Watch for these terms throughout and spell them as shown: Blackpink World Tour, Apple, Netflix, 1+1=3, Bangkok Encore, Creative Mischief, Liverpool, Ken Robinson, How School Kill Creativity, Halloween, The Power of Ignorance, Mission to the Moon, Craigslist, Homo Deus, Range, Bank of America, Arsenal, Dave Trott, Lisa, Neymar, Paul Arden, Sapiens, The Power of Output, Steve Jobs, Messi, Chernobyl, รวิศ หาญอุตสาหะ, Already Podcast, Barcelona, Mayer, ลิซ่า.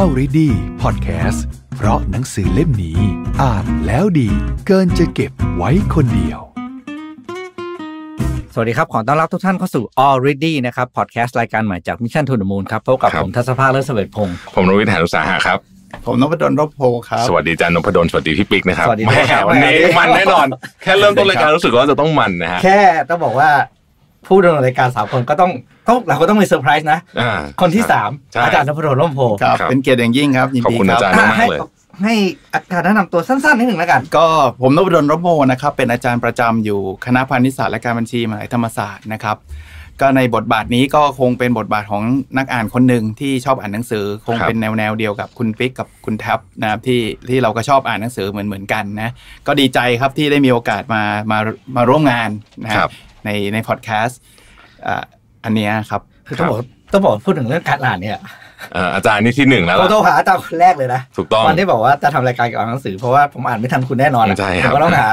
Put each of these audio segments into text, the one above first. Already Podcast เพราะหนังสือเล่มนี้อ่านแล้วดีเกินจะเก็บไว้คนเดียวสวัสดีครับขอต้อนรับทุกท่านเข้าสู่ Already นะครับพอดแคสต์รายการใหม่จาก Mission to the Moon ครับพบกับผมทัศภาค เลิศเสวตพงศ์ผมนวิทย์ หาญอุตสาหะครับผมนพดล รบโพครับสวัสดีจันนพดลสวัสดีพี่ปิ๊กนะครับสวัสดีครับวันนี้มันแน่นอนแค่เริ่มต้นรายการรู้สึกว่าจะต้องมันนะฮะแค่ต้องบอกว่าผู้ดำเนินรายการ3คนก็ต้องเราก็ต้องมีเซอร์ไพรส์นะคนที่3อาจารย์นพดล รบโพครับเป็นเกียรติอย่างยิ่งครับยินดีครับขอบคุณอาจารย์มากเลยให้อาจารย์แนะนำตัวสั้นๆนิดหนึ่งแล้วกันก็ผมนพดล รบโพนะครับเป็นอาจารย์ประจำอยู่คณะพาณิชยศาสตร์และการบัญชีมหาวิทยาลัยธรรมศาสตร์นะครับก็ในบทบาทนี้ก็คงเป็นบทบาทของนักอ่านคนหนึ่งที่ชอบอ่านหนังสือคงเป็นแนวเดียวกับคุณปิ๊กกับคุณแท็บนะครับที่เราก็ชอบอ่านหนังสือเหมือนกันนะก็ดีใจครับที่ได้มีโอกาสมาร่วมงานนะครับในพอดแคสต์อันนี้ครับคือต้องบอกพูดถึงเรื่องการอ่านเนี่ยอาจารย์นี่ที่1แล้วเราต้องหาอาจารย์คนแรกเลยนะถูกต้องวันที่บอกว่าจะทำรายการเกี่ยวกับหนังสือเพราะว่าผมอ่านไม่ทันคุณแน่นอนผมก็ต้องหา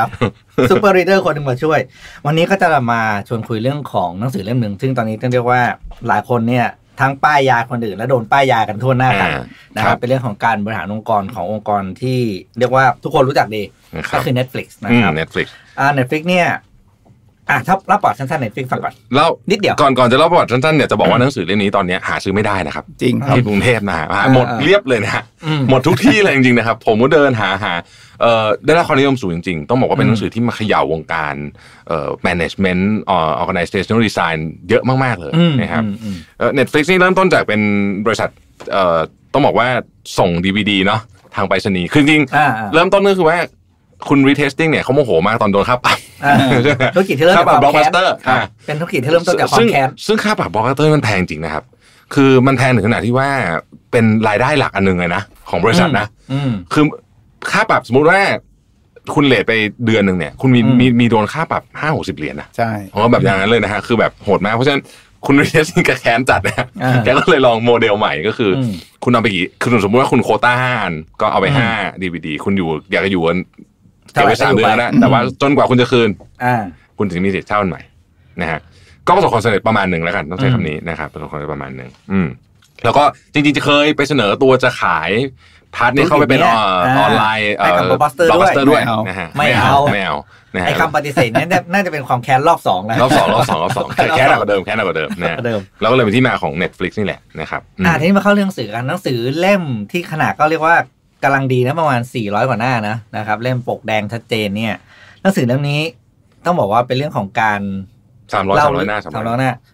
ซูเปอร์รีดเดอร์คนหนึ่งมาช่วยวันนี้ก็จะมาชวนคุยเรื่องของหนังสือเล่มหนึ่งซึ่งตอนนี้ต้องเรียกว่าหลายคนเนี่ยทั้งป้ายยาคนอื่นและโดนป้ายยากันทั่วหน้ากันนะครับเป็นเรื่องของการบริหารองค์กรขององค์กรที่เรียกว่าทุกคนรู้จักดีก็คือ Netflix นะครับ Netflix เนี่ยถ้าเล่าประวัติสั้นๆ Netflix ฟังก่อนเล่านิดเดียวก่อนจะเล่าประวัติสั้นๆเนี่ยจะบอกว่าหนังสือเล่มนี้ตอนนี้หาซื้อไม่ได้นะครับจริงที่กรุงเทพนะฮะหมดเรียบเลยนะฮะหมดทุกที่เลยจริงๆนะครับผมก็เดินหาได้รับความนิยมสูงจริงๆต้องบอกว่าเป็นหนังสือที่มาเขย่าวงการmanagement organizational design เยอะมากๆเลยนะครับNetflix นี่เริ่มต้นจากเป็นบริษัทต้องบอกว่าส่ง DVD เนาะทางไปรษณีย์คือจริงเริ่มต้นก็คือว่าคุณรีเทสติ้งเนี่ยเขาโมโหมากตอนโดนค่าปรับธุรกิจที่เริ่มจากความแค้นเป็นธุรกิจที่เริ่มต้นจากความแค้นซึ่งค่าปรับบล็อกบัสเตอร์มันแพงจริงนะครับคือมันแพงถึงขนาดที่ว่าเป็นรายได้หลักอันหนึ่งเลยนะของบริษัทนะคือค่าปรับสมมุติว่าคุณเลทไปเดือนหนึ่งเนี่ยคุณมีโดนค่าปรับ50-60เหรียญนะใช่เพราะแบบอย่างนั้นเลยนะฮะคือแบบโหดมากเพราะฉะนั้นคุณรีเทสติ้งก็แค้นจัดนะแกก็เลยลองโมเดลใหม่ก็คือคุณเอาไปกี่คือสมมติว่าคุณโควต้า5อันก็เอาไป5 DVD คุณอยู่อยากจะอยู่เก็บไว้3เดือนแล้วแต่ว่าจนกว่าคุณจะคืนคุณถึงมีสิทธิ์เช่าอันใหม่นะฮะก็ประสบความสำเร็จประมาณหนึ่งแล้วกันต้องใช้คำนี้นะครับประสบความสำเร็จประมาณหนึ่งแล้วก็จริงๆจะเคยไปเสนอตัวจะขายพาร์ทนี้เข้าไปเป็นออนไลน์บล็อกบัสเตอร์ด้วยนะฮะไม่เอาไอ้คำปฏิเสธนั้นน่าจะเป็นความแค้นรอบ 2แล้วรอบ 2แค้นหนักกว่าเดิมนะฮะแล้วก็เลยเป็นที่มาของ Netflix นี่แหละนะครับทีนี้มาเข้าเรื่องสื่อกันหนังสือเล่มที่ขนาดก็เรียกว่ากำลังดีนะประมาณ400กว่าหน้านะครับเล่มปกแดงชัดเจนเนี่ยหนังสือเล่มนี้ต้องบอกว่าเป็นเรื่องของการ300หน้า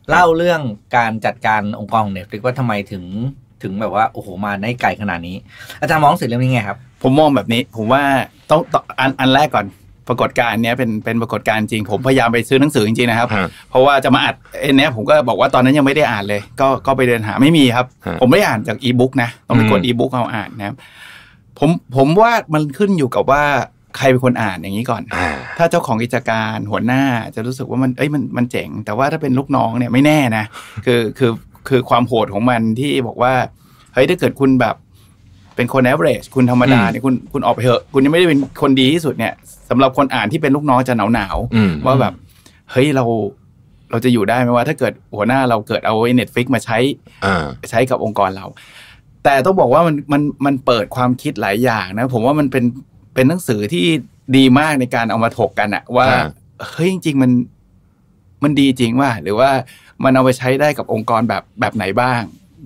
เล่าเรื่องการจัดการองค์กรของ Netflix ว่าทำไมถึงแบบว่าโอ้โหมาได้ไกลขนาดนี้อาจารย์มองหนังสือเล่มนี้ไงครับผมมองแบบนี้ผมว่าต้องอันแรกก่อนปรากฏการณ์เนี้ยเป็นปรากฏการณ์จริงผมพยายามไปซื้อหนังสือจริงๆนะครับเพราะว่าจะมาอัดเนี้ยผมก็บอกว่าตอนนั้นยังไม่ได้อ่านเลยก็ไปเดินหาไม่มีครับผมไม่อ่านจากอีบุ๊กนะต้องไปกดอีบุ๊กเอาอ่านนะครับผมว่ามันขึ้นอยู่กับว่าใครเป็นคนอ่านอย่างนี้ก่อนถ้าเจ้าของกิจการหัวหน้าจะรู้สึกว่ามันเจ๋งแต่ว่าถ้าเป็นลูกน้องเนี่ยไม่แน่นะคือความโหดของมันที่บอกว่าเฮ้ยถ้าเกิดคุณแบบเป็นคน average คุณธรรมดาเนี่ยคุณออกไปเหอะคุณยังไม่ได้เป็นคนดีที่สุดเนี่ยสำหรับคนอ่านที่เป็นลูกน้องจะหนาวว่าแบบเฮ้ยเราจะอยู่ได้ไหมว่าถ้าเกิดหัวหน้าเราเกิดเอาไอ้ Netflix มาใช้กับองค์กรเราแต่ต้องบอกว่ามันเปิดความคิดหลายอย่างนะผมว่ามันเป็นหนังสือที่ดีมากในการเอามาถกกันอะว่าเฮ้ยจริงๆมันดีจริงว่าหรือว่ามันเอาไปใช้ได้กับองค์กรแบบไหนบ้าง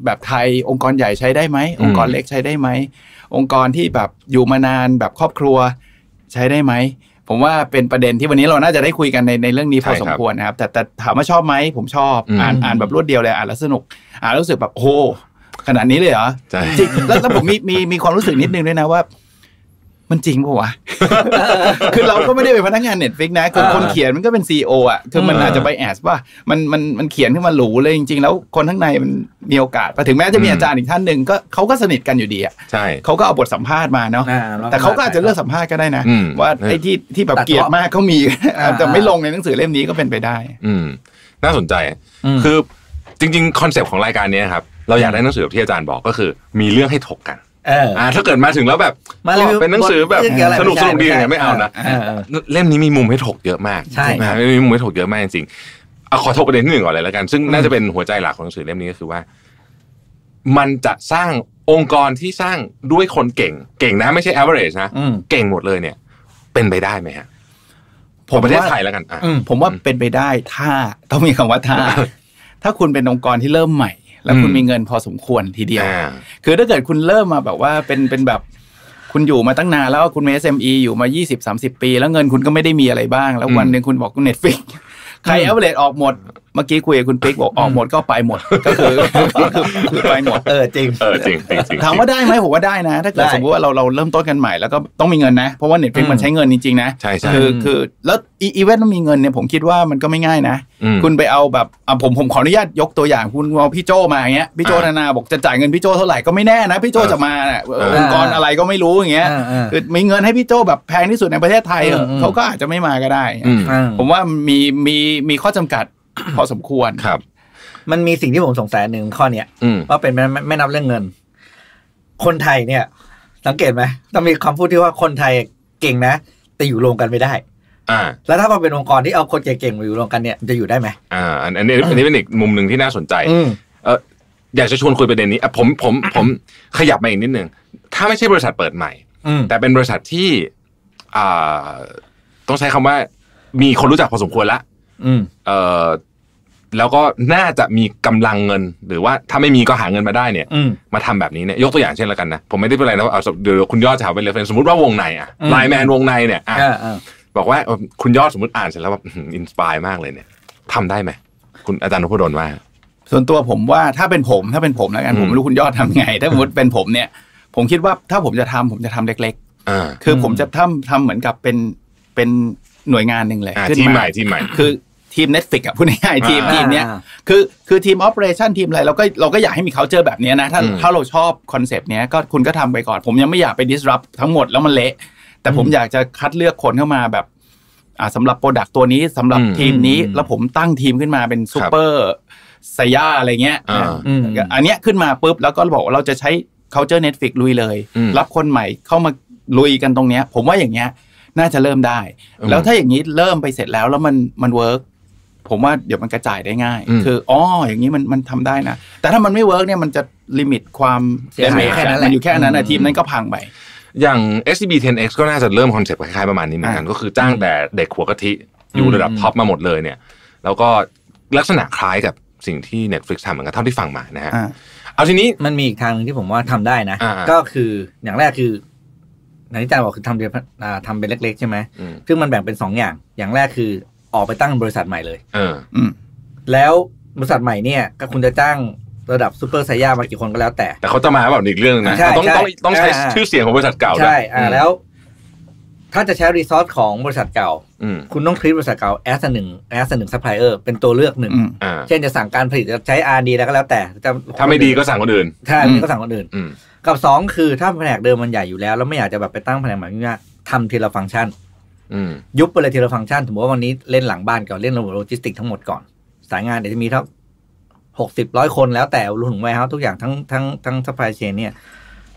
แบบไทยองค์กรใหญ่ใช้ได้ไหมองค์กรเล็กใช้ได้ไหมองค์กรที่แบบอยู่มานานแบบครอบครัวใช้ได้ไหมผมว่าเป็นประเด็นที่วันนี้เราน่าจะได้คุยกันในเรื่องนี้พอสมควรนะครับแต่ถามว่าชอบไหมผมชอบอ่านแบบรวดเดียวเลยอ่านแล้วสนุกอ่านรู้สึกแบบโหขนาดนี้เลยเหรอจริงแล้วผมมีความรู้สึกนิดนึงด้วยนะว่ามันจริงป่ะวะคือเราก็ไม่ได้เป็นพนักงาน Netflix นะคือคนเขียนมันก็เป็น CEO อ่ะคือมันอาจจะไบแอสว่ามันเขียนขึ้นมาหรูเลยจริงๆแล้วคนข้างในมันมีโอกาสพอถึงแม้จะมีอาจารย์อีกท่านหนึ่งก็เขาก็สนิทกันอยู่ดีอ่ะใช่เขาก็เอาบทสัมภาษณ์มาเนาะแต่เขาก็อาจจะเลือกสัมภาษณ์ก็ได้นะว่าไอ้ที่แบบเกลียดมากเขามีแต่ไม่ลงในหนังสือเล่มนี้ก็เป็นไปได้น่าสนใจคือจริงๆคอนเซปต์ของรายการนี้ครับเราอยากได้หนังสือที่อาจารย์บอกก็คือมีเรื่องให้ถกกันถ้าเกิดมาถึงแล้วแบบเป็นหนังสือแบบสนุกๆดีอย่างเงี้ยไม่เอานะเล่มนี้มีมุมให้ถกเยอะมากใช่มีมุมให้ถกเยอะมากจริงๆขอถกประเด็นที่หนึ่งก่อนเลยแล้วกันซึ่งน่าจะเป็นหัวใจหลักของหนังสือเล่มนี้ก็คือว่ามันจะสร้าง องค์กรที่สร้างด้วยคนเก่งเก่งนะไม่ใช่ average นะเก่งหมดเลยเนี่ยเป็นไปได้ไหมฮะผมประเทศไทยแล้วกันผมว่าเป็นไปได้ถ้าต้องมีคำว่าถ้าคุณเป็นองค์กรที่เริ่มใหม่แล้วคุณมีเงินพอสมควรทีเดียวคือถ้าเกิดคุณเริ่มมาแบบว่าเป็นแบบคุณอยู่มาตั้งนานแล้วคุณมี SME อยู่มา 20-30 ปีแล้วเงินคุณก็ไม่ได้มีอะไรบ้างแล้ววันนึงคุณบอกคุณ Netflix ใคร average ออกหมดเมื่อกี้คุยกับคุณปิ๊กบอกออกหมดก็ไปหมดก็คือไปหมดจริงถามว่าได้ไหมผมว่าได้นะถ้าเกิดสมมติว่าเราเริ่มต้นกันใหม่แล้วก็ต้องมีเงินนะเพราะว่า Netflix มันใช้เงินจริงๆนะคือแล้วอีเวนต์ต้องมีเงินเนี่ยผมคิดว่ามันก็ไม่ง่ายนะคุณไปเอาแบบผมขออนุญาตยกตัวอย่างคุณเอาพี่โจมาอย่างเงี้ยพี่โจธนาบอกจะจ่ายเงินพี่โจเท่าไหร่ก็ไม่แน่นะพี่โจจะมาองค์กรอะไรก็ไม่รู้อย่างเงี้ยคือมีเงินให้พี่โจแบบแพงที่สุดในประเทศไทยเขาก็อาจจะไม่มาก็ได้ผมว่ามีข้อจำกัดพอสมควรครับมันมีสิ่งที่ผมสงสัยหนึ่งข้อเนี้ยว่าเป็นไม่นับเรื่องเงินคนไทยเนี่ยสังเกตไหมต้องมีคำพูดที่ว่าคนไทยเก่งนะแต่อยู่รวมกันไม่ได้แล้วถ้าเราเป็นองค์กรที่เอาคนเก่งๆมาอยู่รวมกันเนี่ยจะอยู่ได้ไหมอันนี้เป็นอีกมุมหนึ่งที่น่าสนใจอยากจะชวนคุยประเด็นนี้ผมขยับมาอีกนิดนึงถ้าไม่ใช่บริษัทเปิดใหม่แต่เป็นบริษัทที่ต้องใช้คำว่ามีคนรู้จักพอสมควรละแล้วก็น่าจะมีกำลังเงินหรือว่าถ้าไม่มีก็หาเงินมาได้เนี่ยมาทำแบบนี้เนี่ยยกตัวอย่างเช่นแล้วกันนะผมไม่ได้เป็นอะไรนะเอาเดี๋ยวคุณยอดถามไปเลยสมมติว่าวงในอะไลน์แมนวงในเนี่ยบอกว่าคุณยอดสมมติอ่านเสร็จแล้วแบบอินสปายมากเลยเนี่ยทำได้ไหมคุณอาจารย์นพดลว่าส่วนตัวผมว่าถ้าเป็นผมแล้วกันผมไม่รู้คุณยอดทำไงถ้าสมมติเป็นผมเนี่ยผมคิดว่าถ้าผมจะทำเล็กๆคือผมจะทำเหมือนกับเป็นหน่วยงานหนึ่งเลยทีมใหม่คือทีม Netflix อ่ะพูดง่ายๆทีมเนี้ยคือทีม Operation ทีมอะไรเราก็อยากให้มี culture แบบนี้นะถ้าเราชอบคอนเซปต์เนี้ยก็คุณก็ทำไปก่อนผมยังไม่อยากไป disrupt ทั้งหมดแล้วมันเละแต่ผมอยากจะคัดเลือกคนเข้ามาแบบสำหรับ product ตัวนี้สำหรับทีมนี้แล้วผมตั้งทีมขึ้นมาเป็น super ไซย่าอะไรเงี้ยอันเนี้ยขึ้นมาปุ๊บแล้วก็บอกเราจะใช้ culture Netflix ลุยเลยรับคนใหม่เข้ามาลุยกันตรงเนี้ยผมว่าอย่างเงี้ยน่าจะเริ่มได้แล้วถ้าอย่างนี้เริ่มไปเสร็จแล้วมันเวิร์กผมว่าเดี๋ยวมันกระจายได้ง่ายคืออย่างนี้มันทำได้นะแต่ถ้ามันไม่เวิร์กเนี่ยมันจะลิมิตความเสียหายแค่นั้นมันอยู่แค่นั้นนะทีมนั้นก็พังไปอย่าง SCB 10X ก็น่าจะเริ่มคอนเซ็ปต์คล้ายๆประมาณนี้เหมือนกันก็คือจ้างแต่เด็กหัวกะทิอยู่ระดับท็อปมาหมดเลยเนี่ยแล้วก็ลักษณะคล้ายกับสิ่งที่ Netflix ทำเหมือนกันเท่าที่ฟังมานะฮะเอาทีนี้มันมีอีกทางนึงที่ผมว่าทำได้นะก็คืออย่างแรกคือนายจ้างบอกคือทำเป็นเล็กๆใช่ไหมซึ่งมันแบ่งเป็น2อย่างอย่างแรกคือออกไปตั้งบริษัทใหม่เลยแล้วบริษัทใหม่เนี่ยก็คุณจะจ้างระดับซูเปอร์ไซย่ามากี่คนก็แล้วแต่เขาจะมาแบบอีกเรื่องนึงนะต้องใช้ชื่อเสียงของบริษัทเก่าใช่แล้วถ้าจะใช้รีซอสของบริษัทเก่าคุณต้องทรีตบริษัทเก่าแอสหนึ่งซัพพลายเออร์เป็นตัวเลือกหนึ่งเช่นจะสั่งการผลิตจะใช้ R&D แล้วก็แล้วแต่ถ้าไม่ดีก็สั่งคนอื่นถ้าไม่ดีก็สั่งคนอื่นกับ2คือถ้าแผนกเดิมมันใหญ่อยู่แล้วไม่อยากจะแบบไปตั้งแผนกใหม่เนี่ยทำทีละฟังก์ชันยุบไปเลยทีละฟังก์ชันสมมติว่าวันนี้เล่นหลังบ้านก่อนเล่นระบบโลจิสติกทั้งหมดก่อนสายงานเดี๋ยวจะมีทั้ง60 100คนแล้วแต่รวมถึงไว้ครับทุกอย่างทั้งซัพพลายเชนเนี่ย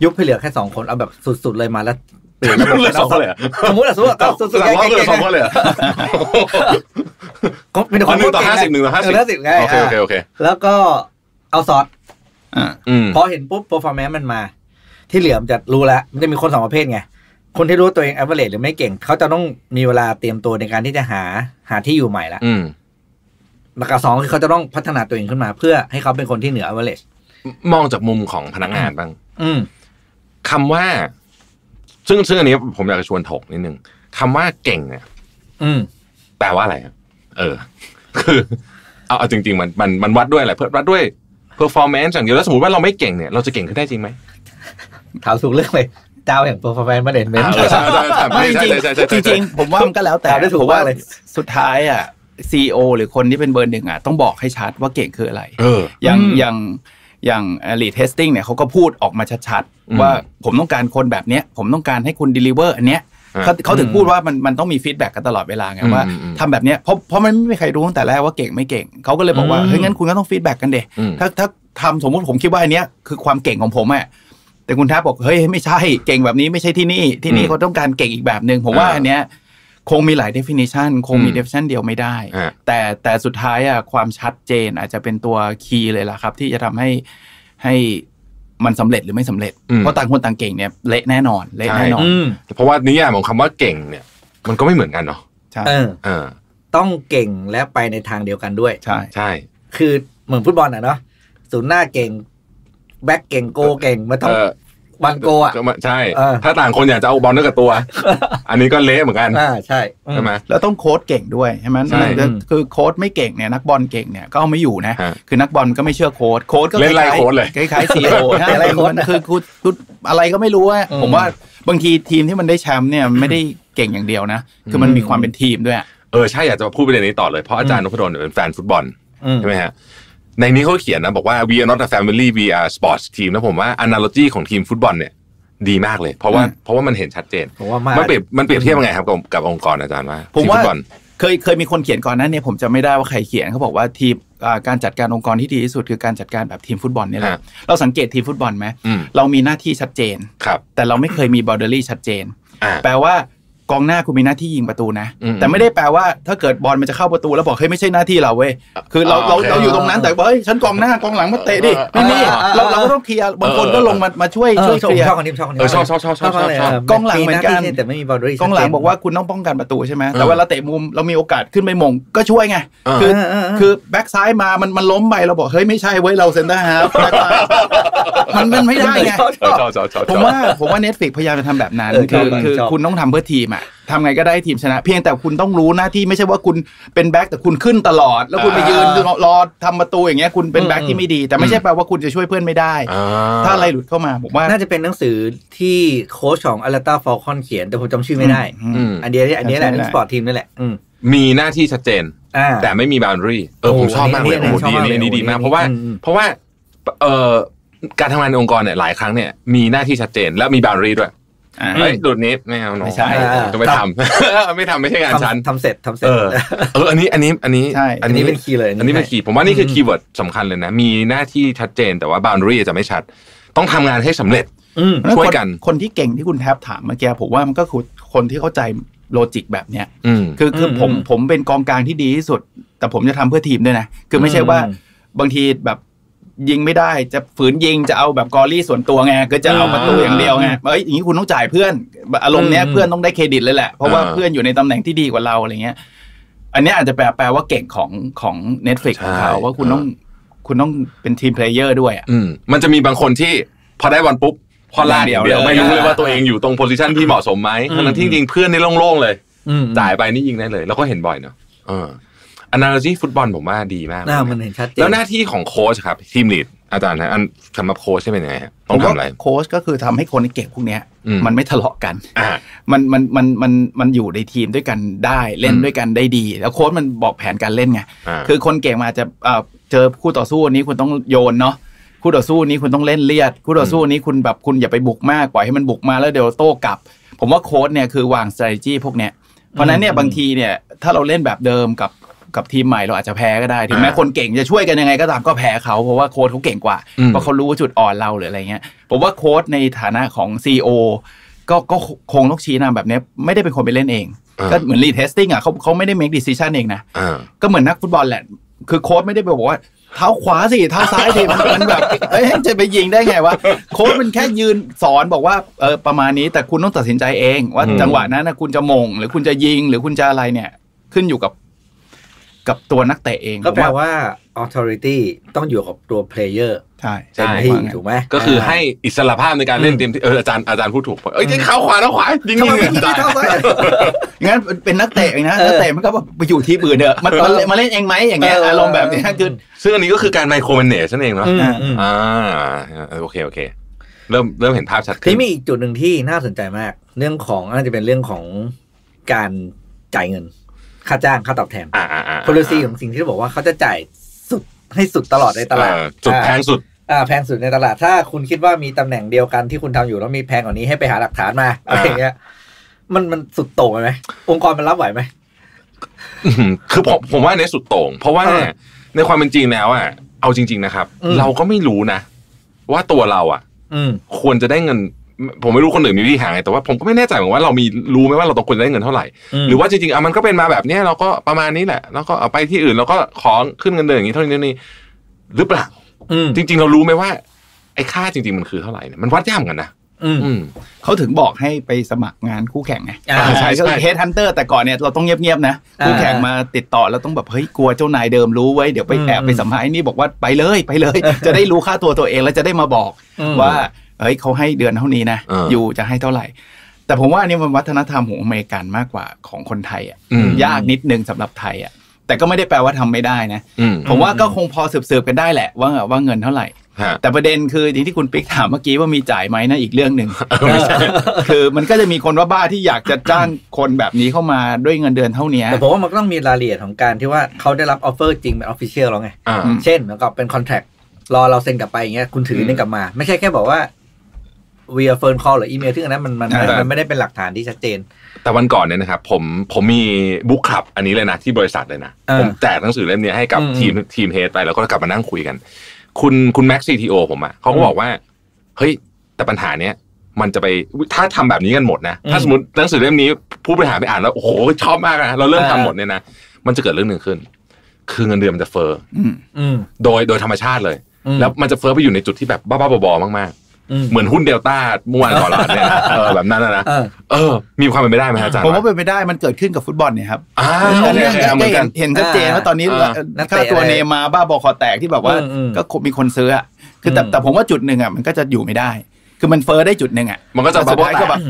ยุบไปเหลือแค่2คนเอาแบบสุดๆเลยมาแล้วเปลี่ยนระบบแล้ว2คนเลยสมมุติว่าก็สุดๆแค่2คนเลยก็เป็นคนต่อ50 150ไงโอเคแล้วก็เอาซอสพอเห็นปุ๊บ performance มันมาที่เหลือมันจะรู้แล้วมันจะมีคนสองประเภทไงคนที่รู้ตัวเอง average หรือไม่เก่งเขาจะต้องมีเวลาเตรียมตัวในการที่จะหาที่อยู่ใหม่ละแล้วก็สองคือเขาจะต้องพัฒนาตัวเองขึ้นมาเพื่อให้เขาเป็นคนที่เหนือ average มองจากมุมของพนักงานบ้างคำว่าซึ่งอันนี้ผมอยากจะชวนถกนิดนึงคำว่าเก่งเนี่ยแปลว่าอะไรคือเอาจริงๆมันวัดด้วยอะไรเพื่อวัดด้วยperformance อย่างเดียวแล้วสมมติว่าเราไม่เก่งเนี่ยเราจะเก่งขึ้นได้จริงไหมถามถูกเรื่องเลยเจ้าแห่ง performance ไม่เด่นไม่จริงผมว่ามันก็แล้วแต่ผมว่าสุดท้ายอ่ะ CEO หรือคนที่เป็นเบอร์หนึ่งอ่ะต้องบอกให้ชัดว่าเก่งคืออะไรอย่าง lead testing เนี่ยเขาก็พูดออกมาชัดๆว่าผมต้องการคนแบบเนี้ยผมต้องการให้คุณ deliver อันเนี้ยเขาถึงพูดว่ามันต้องมีฟีดแบ็กกันตลอดเวลาไงว่าทำแบบนี้เพราะมันไม่มีใครรู้ตั้งแต่แรกว่าเก่งไม่เก่งเขาก็เลยบอกว่าเฮ้ยงั้นคุณก็ต้องฟีดแบ็กกันเดะถ้าทำสมมติผมคิดว่าอันเนี้ยคือความเก่งของผมอะแต่คุณท้าบอกเฮ้ยไม่ใช่เก่งแบบนี้ไม่ใช่ที่นี่เขาต้องการเก่งอีกแบบนึงผมว่าอันเนี้ยคงมีหลาย definition คงมี definition เดียวไม่ได้แต่สุดท้ายอะความชัดเจนอาจจะเป็นตัวคีย์เลยล่ะครับที่จะทำให้ มันสำเร็จหรือไม่สำเร็จเพราะต่างคนต่างเก่งเนี่ยเละแน่นอนเละแน่นอนเพราะว่านิยามของคำว่าเก่งเนี่ยมันก็ไม่เหมือนกันเนาะต้องเก่งและไปในทางเดียวกันด้วยใช่ใช่คือเหมือนฟุตบอลอ่ะเนาะศูนย์หน้าเก่งแบ็คเก่งโกเก่งมันต้องบอลโกอ่ะใช่ถ้าต่างคนอยากจะเอาบอลด้วยกับตัวอันนี้ก็เละเหมือนกันใช่ใช่ไหมแล้วต้องโค้ชเก่งด้วยใช่ไหมคือโค้ชไม่เก่งเนี่ยนักบอลเก่งเนี่ยก็เอาไม่อยู่นะคือนักบอลก็ไม่เชื่อโค้ชโค้ชก็เล่นไล่โค้ชเลยคล้ายๆซีโออะไรโค้ชคืออะไรก็ไม่รู้ว่าผมว่าบางทีทีมที่มันได้แชมป์เนี่ยไม่ได้เก่งอย่างเดียวนะคือมันมีความเป็นทีมด้วยใช่อยากจะพูดประเด็นนี้ต่อเลยเพราะอาจารย์นพดลเป็นแฟนฟุตบอลใช่ไหมฮะในนี้เขาเขียนนะบอกว่า we are not a family we are sports team นะผมว่า analogy ของทีมฟุตบอลเนี่ยดีมากเลยเพราะว่ามันเห็นชัดเจนมันเปรียบเทียบยังไงครับกับองค์กรอาจารย์ว่าผมว่าเคยมีคนเขียนก่อนนั้นเนี่ยผมจะไม่ได้ว่าใครเขียนเขาบอกว่าทีมการจัดการองค์กรที่ดีที่สุดคือการจัดการแบบทีมฟุตบอลนี่แหละเราสังเกตทีมฟุตบอลไหมเรามีหน้าที่ชัดเจนแต่เราไม่เคยมี boundary ชัดเจนแปลว่ากองหน้าคุณมีหน้าที่ยิงประตูนะแต่ไม่ได้แปลว่าถ้าเกิดบอลมันจะเข้าประตูแล้วบอกเฮ้ยไม่ใช่หน้าที่เราเว้ยคือเราอยู่ตรงนั้นแต่เฮ้ยฉันกองหน้ากองหลังมาเตะดิไม่มีเราก็ต้องเคลียร์บางคนก็ลงมาช่วยเคลียร์ชอบกองหลังเหมือนกันแต่ไม่มีบอลด้วยกองหลังบอกว่าคุณต้องป้องกันประตูใช่ไหมแต่ว่าเราเตะมุมเรามีโอกาสขึ้นไปมงก็ช่วยไงคือแบ็กซ้ายมามันล้มไปเราบอกเฮ้ยไม่ใช่เว้ยเราเซนเตอร์ฮาล์ฟมันไม่ได้ไงผมว่า Netflix พยายามจะทำแบบนั้นคือคุณต้องทำเพื่อทีมทำไงก็ได้ทีมชนะเพียงแต่คุณต้องรู้หน้าที่ไม่ใช่ว่าคุณเป็นแบ็คแต่คุณขึ้นตลอดแล้วคุณไปยืนรอทำประตูอย่างเงี้ยคุณเป็นแบ็คที่ไม่ดีแต่ไม่ใช่แปลว่าคุณจะช่วยเพื่อนไม่ได้ถ้าอะไรหลุดเข้ามาผมว่าน่าจะเป็นหนังสือที่โค้ชของอาร์เตต้า ฟอลคอนเขียนแต่ผมจำชื่อไม่ได้อันนี้แหละนักสปอร์ตทีมนั่นแหละมีหน้าที่ชัดเจนแต่ไม่มีบาวน์ดรี่ผมชอบมากเลยผมดีมากเพราะว่าการทำงานในองค์กรเนี่ยหลายครั้งเนี่ยมีหน้าที่ชัดเจนแล้วมีบาวน์ดรี่ด้วยดูดนี้ไม่เอาไม่ใช่จะไม่ทำไม่ใช่งานชั้นทำเสร็จอันนี้เป็นคีย์เลยอันนี้เป็นคีย์ผมว่านี่คือคีย์เวิร์ดสำคัญเลยนะมีหน้าที่ชัดเจนแต่ว่าบาวน์ดรี่จะไม่ชัดต้องทำงานให้สำเร็จช่วยกันคนที่เก่งที่คุณแทบถามเมื่อกี้ผมว่ามันก็คือคนที่เข้าใจโลจิกแบบเนี้ยคือผมเป็นกองกลางที่ดีที่สุดแต่ผมจะทำเพื่อทีมด้วยนะคือไม่ใช่ว่าบางทีแบบยิงไม่ได้จะฝืนยิงจะเอาแบบกอรี่ส่วนตัวไงก็จะเอาประตูอย่างเดียวไงเอ้ยอย่างนี้คุณต้องจ่ายเพื่อนอารมณ์เนี้ยเพื่อนต้องได้เครดิตเลยแหละเพราะว่าเพื่อนอยู่ในตำแหน่งที่ดีกว่าเราอะไรเงี้ยอันนี้อาจจะแปลว่าเก่งของ Netflix ของเขาว่าคุณต้องเป็นทีมเพลเยอร์ด้วยมันจะมีบางคนที่พอได้บอลปุ๊บพอลากเดียวไม่รู้เลยว่าตัวเองอยู่ตรงโพสิชันที่เหมาะสมไหมทั้งที่จริงเพื่อนในโล่งๆเลยจ่ายไปนี่ยิงได้เลยแล้วก็เห็นบ่อยเนาะanalogy ฟุตบอลผมว่าดีมากมันเห็นชัดเจนแล้วหน้าที่ของโค้ชครับทีมลีดอาจารย์นะสำหรับโค้ชใช่ไหมไงต้องทำอะไรโค้ชก็คือทำให้คนเก่งพวกเนี้ยมันไม่ทะเลาะกันมันอยู่ในทีมด้วยกันได้เล่นด้วยกันได้ดีแล้วโค้ชมันบอกแผนการเล่นไงคือคนเก่งมาจะเจอคู่ต่อสู้นี้คุณต้องโยนเนาะคู่ต่อสู้นี้คุณต้องเล่นเลียดคู่ต่อสู้นี้คุณแบบคุณอย่าไปบุกมากปล่อยให้มันบุกมาแล้วเดี๋ยวโต้กลับผมว่าโค้ชเนี่ยคือวาง strategy พวกเนี้ยเพราะนั้นเนี่ยบางทีเนี่ยถ้าเราเล่นแบบเดิมกับทีมใหม่เราอาจจะแพ้ก็ได้ถึงแม้คนเก่งจะช่วยกันยังไงก็ตามก็แพ้เขาเพราะว่าโค้ชเขาเก่งกว่าเพราะเขารู้จุดอ่อนเราหรืออะไรเงี้ยผมว่าโค้ชในฐานะของซีอีโอก็คงต้องชี้นำแบบนี้ไม่ได้เป็นคนไปเล่นเองก็เหมือนรีเทสติ้งอ่ะเขาไม่ได้ make decision เองนะก็เหมือนนักฟุตบอลแหละคือโค้ชไม่ได้ไปบอกว่าเท้าขวาสิเท้าซ้ายสิมันแบบเฮ้ยจะไปยิงได้ไงวะโค้ชมันแค่ยืนสอนบอกว่าประมาณนี้แต่คุณต้องตัดสินใจเองว่าจังหวะนั้นนะคุณจะมงหรือคุณจะยิงหรือคุณจะอะไรเนี่ยขึ้นอยู่กับตัวนักเตะเองก็แปลว่า authority ต้องอยู่กับตัว player ใช่ถูกไหมก็คือให้อิสระภาพในการเล่นเต็มที่อาจารย์พูดถูกเอ้ยยิงเข้าขวาแล้วขวายิงได้งั้นเป็นนักเตะนะนักเตะมันก็ไปอยู่ที่อื่นเด้อมาเล่นเองไหมอย่างเงี้ยอารมณ์แบบนี้คือซึ่งอันนี้ก็คือการ micromanage นั่นเองเนาะโอเคเริ่มเห็นภาพชัดขึ้นที่มีอีกจุดหนึ่งที่น่าสนใจมากเรื่องของน่าจะเป็นเรื่องของการจ่ายเงินค่าจ้างค่าตอบแทนpolicy ของสิ่งที่เขาบอกว่าเขาจะจ่ายสุดให้สุดตลอดในตลาดจุดแพงสุดแพงสุดในตลาดถ้าคุณคิดว่ามีตำแหน่งเดียวกันที่คุณทำอยู่แล้วมีแพงกว่านี้ให้ไปหาหลักฐานมาอะไรอย่างเงี้ยมันสุดโต่งไหมองค์กรมันรับไหวไหมคือผมว่าในสุดโต่งเพราะว่าในความเป็นจริงแล้วอ่ะเอาจริงๆนะครับเราก็ไม่รู้นะว่าตัวเราอ่ะควรจะได้เงินผมไม่รู้คนอื่นมีวิธีหาไงแต่ว่าผมก็ไม่แน่ใจเหมือนว่าเรามีรู้ไหมว่าเราต้องควรได้เงินเท่าไหร่หรือว่าจริงๆมันก็เป็นมาแบบนี้เราก็ประมาณนี้แหละแล้วก็เอาไปที่อื่นเราก็ขอขึ้นเงินเดือนอย่างนี้เท่านี้หรือเปล่าจริงๆเรารู้ไหมว่า ไอ้ค่าจริงๆมันคือเท่าไหร่เนี่ยมันวัดยากกันนะเขาถึงบอกให้ไปสมัครงานคู่แข่งไงใช่ก็คือ Headhunter แต่ก่อนเนี่ยเราต้องเงียบๆนะคู่แข่งมาติดต่อเราต้องแบบเฮ้ยกลัวเจ้านายเดิมรู้ไว้เดี๋ยวไปแอบไปสัมภาษณ์นี่บอกว่าไปเลยไปเลยจะได้รู้ค่าตัวเองแล้วจะได้มาบอกว่าเฮ้ยเขาให้เดือนเท่านี้นะอยู่จะให้เท่าไหร่แต่ผมว่าอันนี้มันวัฒนธรรมของอเมริกันมากกว่าของคนไทยอ่ะยากนิดนึงสำหรับไทยอ่ะแต่ก็ไม่ได้แปลว่าทำไม่ได้นะผมว่าก็คงพอสืบกันได้แหละว่าเงินเท่าไหร่แต่ประเด็นคืออย่างที่คุณปิ๊กถามเมื่อกี้ว่ามีจ่ายไหมนะอีกเรื่องหนึ่ง คือมันก็จะมีคนว่าบ้าที่อยากจะจ้างคนแบบนี้เข้ามาด้วยเงินเดือนเท่านี้แต่ผมว่ามันต้องมีรายละเอียดของการที่ว่าเขาได้รับออฟเฟอร์จริงเป็นออฟฟิเชียลแล้วไงเช่นแล้วก็เป็นคอนแทครอเราเซ็นกลับไปอย่างเงี้ยคุณถือนี่กลับมาไม่ใช่แค่บอกว่าvia phone call หรืออีเมลที่อันนั้นมันไม่ได้เป็นหลักฐานที่ชัดเจนแต่วันก่อนเนี่ยนะครับผมมีบุ๊กคลับอันนี้เลยนะที่บริษัทเลยนะผมแจกหนังสือเล่มนี้ให้กับทีมเฮดไปแล้วก็กลับมานั่งคุยกันคุณแม็กซ์ CTO ผมอ่ะเขาก็บอกว่าเฮ้ยแต่ปัญหาเนี้ยมันจะไปถ้าทำแบบนี้กันหมดนะถ้าสมมติหนังสือเล่มนี้ผู้บริหารไปอ่านแล้วโอ้โหชอบมากนะเราเริ่มทำหมดเนี่ยนะมันจะเกิดเรื่องหนึ่งขึ้นคือเงินเดือนมันจะเฟ้อโดยธรรมชาติเลยแล้วมันจะเฟ้อไปอยู่ในจุดที่แบบบ้าๆบอๆมากๆเหมือนหุ้นเดลต้าเมื่อวานก่อนละเนี่ยแบบนั้นนะมีความเป็นไปได้ไหมอาจารย์ผมว่าเป็นไปได้มันเกิดขึ้นกับฟุตบอลเนี่ยครับเห็นชัดเจนว่าตอนนี้ค่าตัวเนย์มาร์บ้าบอคอแตกที่แบบว่าก็มีคนซื้อคือแต่ผมว่าจุดหนึ่งอ่ะมันก็จะอยู่ไม่ได้คือมันเฟ้อได้จุดหนึ่งอ่ะมันก็จะสุดท้ายก็แบบ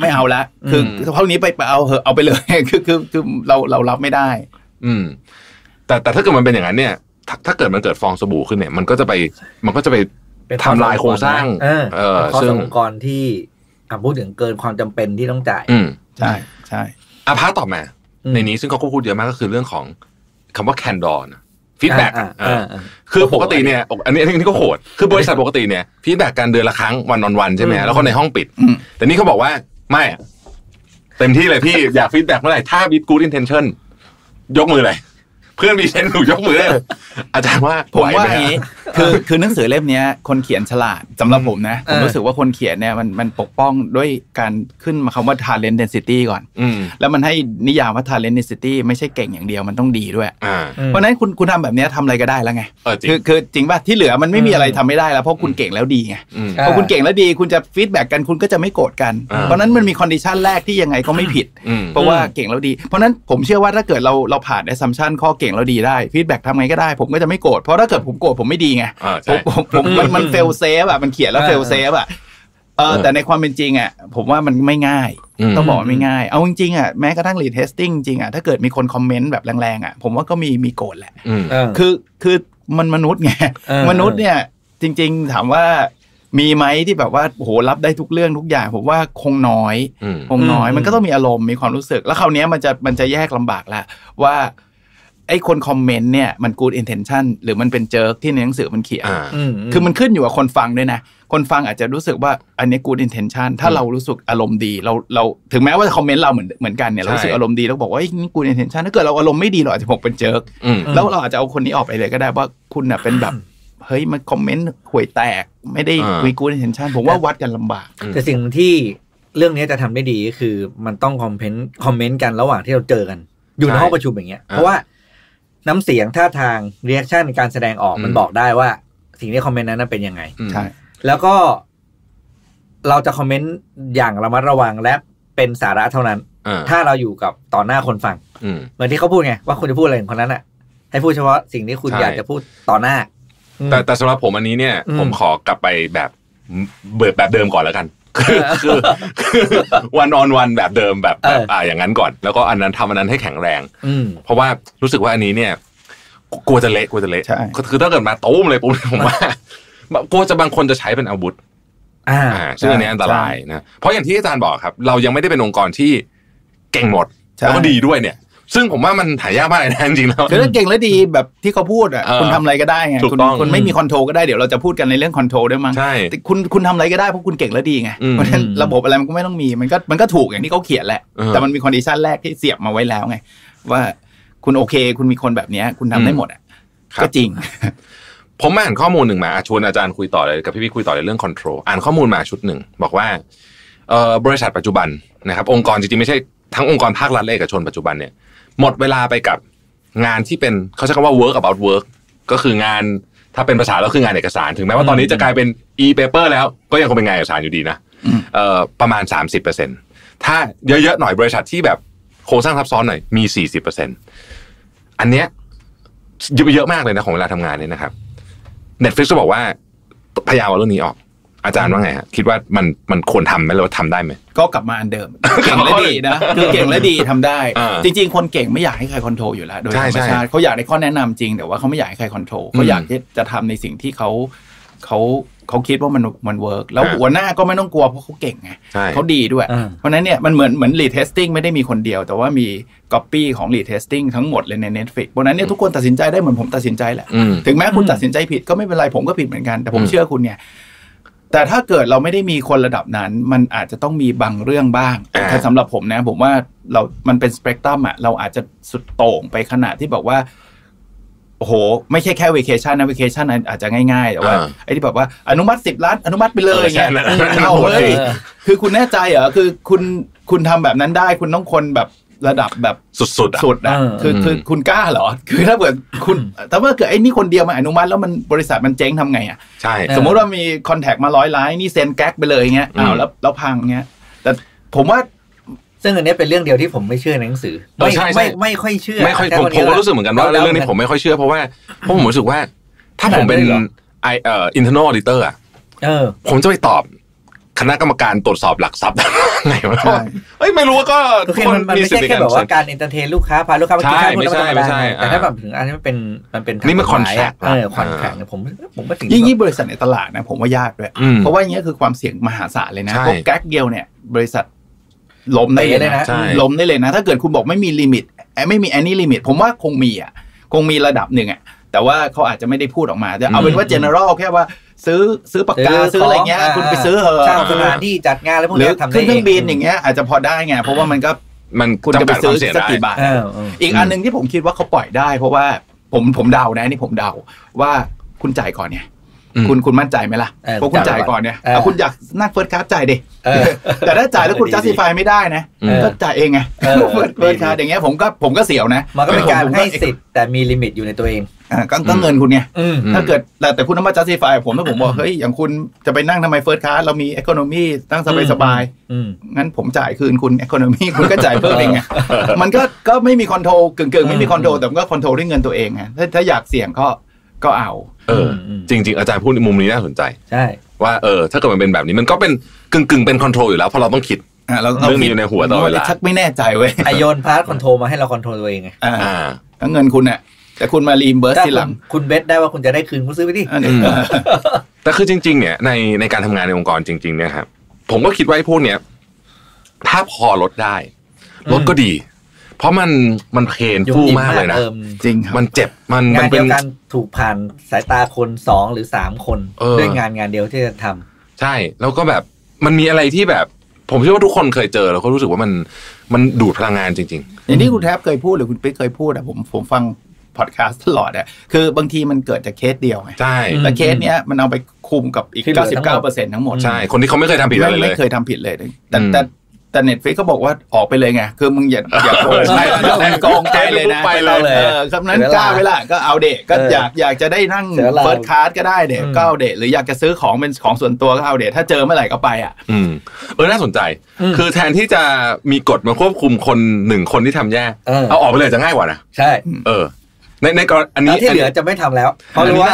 ไม่เอาละคือเท่านี้ไปเอาไปเลยคือเรารับไม่ได้แต่ถ้าเกิดมันเป็นอย่างนั้นเนี่ยถ้าเกิดมันเกิดฟองสบู่ขึ้นเนี่ยมันก็จะไปทำลายโครงสร้างซึ่งองค์กรที่พูดถึงเกินความจำเป็นที่ต้องจ่ายใช่พาร์ทต่อมาในนี้ซึ่งเขาก็พูดเยอะมากก็คือเรื่องของคำว่า candor นะ feedback คือปกติเนี่ยอันนี้ก็โหดคือบริษัทปกติเนี่ย feedback การเดือนละครั้งวันใช่ไหมแล้วก็ในห้องปิดแต่นี่เขาบอกว่าไม่เต็มที่เลยพี่อยาก feedback เมื่อไหร่ถ้า with good intention ยกมือเลยเพื่อนมีเซนต์ถูกยกมือเลยอาจารย์ว่าผมว่าอย่างนี้คือหนังสือเล่มนี้คนเขียนฉลาดสำหรับผมนะผมรู้สึกว่าคนเขียนเนี่ยมันปกป้องด้วยการขึ้นมาคำว่า talent density ก่อนแล้วมันให้นิยามว่า talent density ไม่ใช่เก่งอย่างเดียวมันต้องดีด้วยเพราะนั้นคุณทำแบบนี้ทำอะไรก็ได้แล้วไงคือจริงป่ะที่เหลือมันไม่มีอะไรทำไม่ได้แล้วเพราะคุณเก่งแล้วดีไงพอคุณเก่งแล้วดีคุณจะฟีดแบ็กกันคุณก็จะไม่โกรธกันเพราะนั้นมันมีคอนดิชันแรกที่ยังไงก็ไม่ผิดเพราะว่าเก่งแล้วดีเพราะนั้นผมเชื่อว่าถ้าเกิดเราผ่าน assumption ข้อเก่งแล้วดีได้ฟีดแบ็กทำไงก็ได้ผมก็จะไม่โกรธเพราะถ้าเกิดผมโกรธผมไม่ดีไงผมมันเฟลเซฟอ่ะมันเขียนแล้วเฟลเซฟอ่ะแต่ในความเป็นจริงอ่ะผมว่ามันไม่ง่ายต้องบอกไม่ง่ายเอาจริงๆอ่ะแม้กระทั่งรีเทสติ้งจริงอ่ะถ้าเกิดมีคนคอมเมนต์แบบแรงๆอ่ะผมว่าก็มีโกรธแหละคือมันมนุษย์ไงมนุษย์เนี่ยจริงๆถามว่ามีไหมที่แบบว่าโหรับได้ทุกเรื่องทุกอย่างผมว่าคงน้อยมันก็ต้องมีอารมณ์มีความรู้สึกแล้วคราวนี้มันจะแยกลำบากละว่าไอ้คนคอมเมนต์เนี่ยมัน good intention หรือมันเป็นเจิร์กที่ในหนังสือมันเขียนคือมันขึ้นอยู่กับคนฟังด้วยนะคนฟังอาจจะรู้สึกว่าอันนี้ good intention ถ้าเรารู้สึกอารมณ์ดีเราถึงแม้ว่าคอมเมนต์เราเหมือนกันเนี่ยเรารู้สึกอารมณ์ดีเราบอกว่าไอ้นี่ good intention ถ้าเกิดเราอารมณ์ไม่ดีเราอาจจะบอกเป็นเจิร์กแล้วเราอาจจะเอาคนนี้ออกไปเลยก็ได้ว่าคุณน่ะเป็นแบบเฮ้ยมันคอมเมนต์ห่วยแตกไม่ได้มี good intention ผมว่าวัดกันลำบากแต่สิ่งที่เรื่องนี้จะทำได้ดีก็คือมันต้องคอมเมนต์กันระหว่างที่เราเจอกันอยู่ในห้องประชุมอย่างเงี้ยเพราะว่าน้ำเสียงท่าทางเรีแอคชั่นในการแสดงออกมันบอกได้ว่าสิ่งที่คอมเมนต์นั้นเป็นยังไงใช่แล้วก็เราจะคอมเมนต์อย่างระมัดระวังและเป็นสาระเท่านั้นถ้าเราอยู่กับต่อหน้าคนฟังเหมือนที่เขาพูดไงว่าคุณจะพูดอะไรของคนนั้นอ่ะให้พูดเฉพาะสิ่งที่คุณอยากจะพูดต่อหน้าแต่สำหรับผมอันนี้เนี่ยผมขอกลับไปแบบเดิมก่อนแล้วกันคือวันแบบเดิมแบบอย่างนั้นก่อนแล้วก็อันนั้นทำอันนั้นให้แข็งแรงเพราะว่ารู้สึกว่าอันนี้เนี่ยกลัวจะเละคือถ้าเกิดมาตุ้มเลยปุ๊บผมว่ากลัวจะบางคนจะใช้เป็นอาวุธซึ่งอันนี้อันตรายนะเพราะอย่างที่อาจารย์บอกครับเรายังไม่ได้เป็นองค์กรที่เก่งหมดแล้วก็ดีด้วยเนี่ยซึ่งผมว่ามันหายากมากเลยนะจริงๆแล้วคือเก่งและดีแบบที่เขาพูดอ่ะคุณทำอะไรก็ได้ไงคุณไม่มีคอนโทรลก็ได้เดี๋ยวเราจะพูดกันในเรื่องคอนโทรลด้วยมั้งใช่คุณทำอะไรก็ได้เพราะคุณเก่งและดีไงเพราะฉะนั้นระบบอะไรมันก็ไม่ต้องมีมันก็ถูกอย่างที่เขาเขียนแหละแต่มันมีคอนดิชันแรกที่เสียบมาไว้แล้วไงว่าคุณโอเคคุณมีคนแบบนี้คุณทำได้หมดอ่ะก็จริงผมอ่านข้อมูลหนึ่งมาชวนอาจารย์คุยต่อเลยกับพี่คุยต่อในเรื่องคอนโทรลอ่านข้อมูลมาชุดหนึ่งบอกว่าบริษัทปัจจุบันนะครับองค์กรจริงๆไม่ใช่ทั้งองค์กรภาครัฐและเอกชนปัจจุบันเนี่ยหมดเวลาไปกับงานที่เป็นเขาใช้คำว่า work about work ก็คืองาน ถ้าเป็นภาษาแล้วคืองานเอกสารถึงแม้ว่าตอนนี้จะกลายเป็น e-paper แล้วก็ยังคงเป็นงานเอกสารอยู่ดีนะประมาณ 30% ถ้าเยอะๆหน่อยบริษัทที่แบบโครงสร้างซับซ้อนหน่อยมี 40% อันเนี้ยเยอะมากเลยนะของเวลาทำงานเนี่ยนะครับ Netflix ก็บอกว่าพยายามเอาเรื่องนี้ออกอาจารย์ว่าไงฮะคิดว่ามันควรทำไหมหรือว่าทำได้ไหมก็กลับมาอันเดิมเก่งและดีนะคือเก่งและดีทำได้จริงๆคนเก่งไม่อยากให้ใครคอนโทรลอยู่แล้วโดยธรรมชาติเขาอยากได้ข้อแนะนำจริงแต่ว่าเขาไม่อยากให้ใครคอนโทรลเขาอยากจะทำในสิ่งที่เขาคิดว่ามันเวิร์กแล้วหัวหน้าก็ไม่ต้องกลัวเพราะเขาเก่งไงเขาดีด้วยเพราะนั้นเนี่ยมันเหมือนรีเทสติ้งไม่ได้มีคนเดียวแต่ว่ามีก๊อปปี้ของรีเทสติ้งทั้งหมดเลยใน Netflix เพราะนั้นเนี่ยทุกคนตัดสินใจได้เหมือนผมตัดสินใจแหละถึงแม้คุณตัดสินใจผิดก็ไม่เป็นไรผมก็ผิดเหมือนกันแต่ผมเชื่อคุณเนี่ยแต่ถ้าเกิดเราไม่ได้มีคนระดับนั้นมันอาจจะต้องมีบางเรื่องบ้างถ้าสำหรับผมนะผมว่ามันเป็นสเปกตรัมอะเราอาจจะสุดโต่งไปขนาดที่บอกว่าโอ้โหไม่ใช่แค่เวเคชั่นนะเวเคชั่นอาจจะง่ายๆแต่ว่าไอ้ที่แบบว่าอนุมัติ10 ล้านอนุมัติไปเลยเงี้ยเอาเลยคือคุณแน่ใจเหรอคือคุณทำแบบนั้นได้คุณต้องคนแบบระดับแบบสุดๆสุดนะคือคุณกล้าเหรอคือถ้าเกิดคุณแต่ว่าเกิดไอ้นี่คนเดียวมาอนุมัติแล้วมันบริษัทมันเจ๊งทำไงอ่ะใช่สมมติว่ามีคอนแทคมา100 ล้านนี่เซ็นแก๊กไปเลยเงี้ยอ้าวแล้วพังเงี้ยแต่ผมว่าซึ่งอันนี้เป็นเรื่องเดียวที่ผมไม่เชื่อในหนังสือไม่ค่อยเชื่อไม่ค่อยผมก็รู้สึกเหมือนกันว่าเรื่องนี้ผมไม่ค่อยเชื่อเพราะผมรู้สึกว่าถ้าผมเป็นinternal auditor อ่ะผมจะไปตอบคณะกรรมการตรวจสอบหลักทรัพย์ไงวะเอ้ยไม่รู้ก็คนมีสิทธิ์ในการแบบว่าการเอนเตอร์เทนลูกค้าพาลูกค้าไปกินข้าวไม่ใช่ไม่ใช่แต่ถ้าแบบถึงอันนี้มันเป็นนี่มันคอนแทคคอนแทคเนี่ยผมก็ถึงยิ่งบริษัทในตลาดนะผมว่ายากด้วยเพราะว่าอย่างเงี้ยคือความเสี่ยงมหาศาลเลยนะพวกแก๊กเดียวเนี่ยบริษัทล้มได้เลยนะล้มได้เลยนะถ้าเกิดคุณบอกไม่มีลิมิตไม่มี any limit ผมว่าคงมีระดับหนึ่งอ่ะแต่ว่าเขาอาจจะไม่ได้พูดออกมาจะเอาเป็นว่า general แค่ว่าซื้อปากกาซื้ออะไรเงี้ยคุณไปซื้อเหอะสถานที่จัดงานแล้วพวกนี้ทำได้หรือขึ้นเครื่องบินอย่างเงี้ยอาจจะพอได้ไงเพราะว่ามันคุณจะไปซื้อสักกี่บาทอีกอันนึงที่ผมคิดว่าเขาปล่อยได้เพราะว่าผมเดานะนี่ผมเดาว่าคุณจ่ายก่อนเนี่ยคุณมั่นใจไหมล่ะเพราะคุณจ่ายก่อนเนี่ยคุณอยากนั่งเฟิร์สคลาสจ่ายดิแต่ถ้าจ่ายแล้วคุณ justify ไม่ได้นะก็จ่ายเองไงเฟิร์สคลาสอย่างเงี้ยผมก็เสียวนะมันก็เป็นการให้สิทธิ์แต่มีลิมิตอยู่ในตัวเองก็เงินคุณเนี่ยถ้าเกิดแต่คุณต้องมา justify ผมถ้าผมบอกเฮ้ยอย่างคุณจะไปนั่งทำไมเฟิร์สคลาสเรามี economy ตั้งสบายงั้นผมจ่ายคืนคุณ economy คุณก็จ่ายเพิ่มเองไงมันก็ไม่มีคอนโทรลเกินไม่มีคอนโทรลแต่ก็คอนโทรลด้วยเงินตัวเองไงถ้าอยากเสี่ยงก็เอาจริงๆอาจารย์พูดในมุมนี้น่าสนใจใช่ว่าถ้าเกิดมันเป็นแบบนี้มันก็เป็นกึ่งเป็นคอนโทรลอยู่แล้วเพราะเราต้องคิดเราเรื่องนี้อยู่ในหัวตลอดเวลาชักไม่แน่ใจเว้ยโยนพาร์ทคอนโทรลมาให้เราคอนโทรลตัวเองไงทั้งเงินคุณเนี่ยแต่คุณมารีมเบิร์สทีหลังคุณเบสได้ว่าคุณจะได้คืนคุณซื้อไปดิแต่คือจริงๆเนี่ยในการทำงานในองค์กรจริงๆเนี่ยครับผมก็คิดว่าพวกเนี้ยถ้าพอลดได้ลดก็ดีเพราะมันเพนฟู่มากเลยนะจริงมันเจ็บมันเป็นการถูกผ่านสายตาคน2 หรือ 3 คนด้วยงานเดียวที่จะทำใช่แล้วก็แบบมันมีอะไรที่แบบผมเชื่อว่าทุกคนเคยเจอแล้วก็รู้สึกว่ามันดูดพลังงานจริงๆอย่างที่คุณแทบเคยพูดหรือคุณปิ๊กเคยพูดอะผมฟังพอดแคสต์ตลอดอะคือบางทีมันเกิดจากเคสเดียวไงใช่แต่เคสเนี้ยมันเอาไปคุมกับอีก 99% ทั้งหมดใช่คนที่เขาไม่เคยทำผิดเลยไม่เคยทำผิดเลยแต่ Netflix ก็บอกว่าออกไปเลยไงคือมึงอย่าโกงใช่แล้วโกงใจเลยนะคำนั้นกล้าไปละก็เอาเดะก็อยากจะได้นั่งเฟิร์สคลาสก็ได้เดะก็เอาเดะหรืออยากจะซื้อของเป็นของส่วนตัวก็เอาเดะถ้าเจอเมื่อไหร่ก็ไปอ่ะน่าสนใจคือแทนที่จะมีกฎมาควบคุมคน1 คนที่ทำแย่เอาออกไปเลยจะง่ายกว่านะใช่ในกรณีอันนี้ที่เหลือจะไม่ทำแล้วเพราะว่า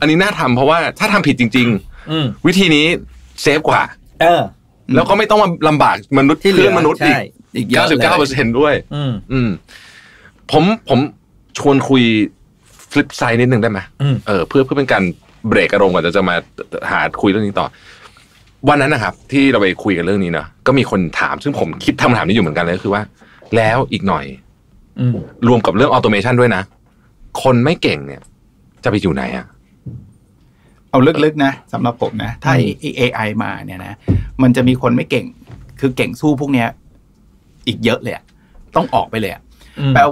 อันนี้น่าทำเพราะว่าถ้าทำผิดจริงๆวิธีนี้เซฟกว่าแล้วก็ไม่ต้องมาลำบากมนุษย์ที่เรื่องมนุษย์อีก 99% ด้วยผมชวนคุยฟลิปไซด์นิดนึงได้ไหมเพื่อเป็นการเบรกอารมณ์ก่อนจะมาหาคุยเรื่องนี้ต่อวันนั้นนะครับที่เราไปคุยกันเรื่องนี้เนาะก็มีคนถามซึ่งผมคิดคำถามนี้อยู่เหมือนกันเลยคือว่าแล้วอีกหน่อยรวมกับเรื่องออโตเมชันด้วยนะคนไม่เก่งเนี่ยจะไปอยู่ไหนอะเอาลึกๆนะสำหรับผมนะถ้า AI มาเนี่ยนะมันจะมีคนไม่เก่งคือเก่งสู้พวกเนี้ยอีกเยอะเลยอ่ะต้องออกไปเลยอ่ะแปล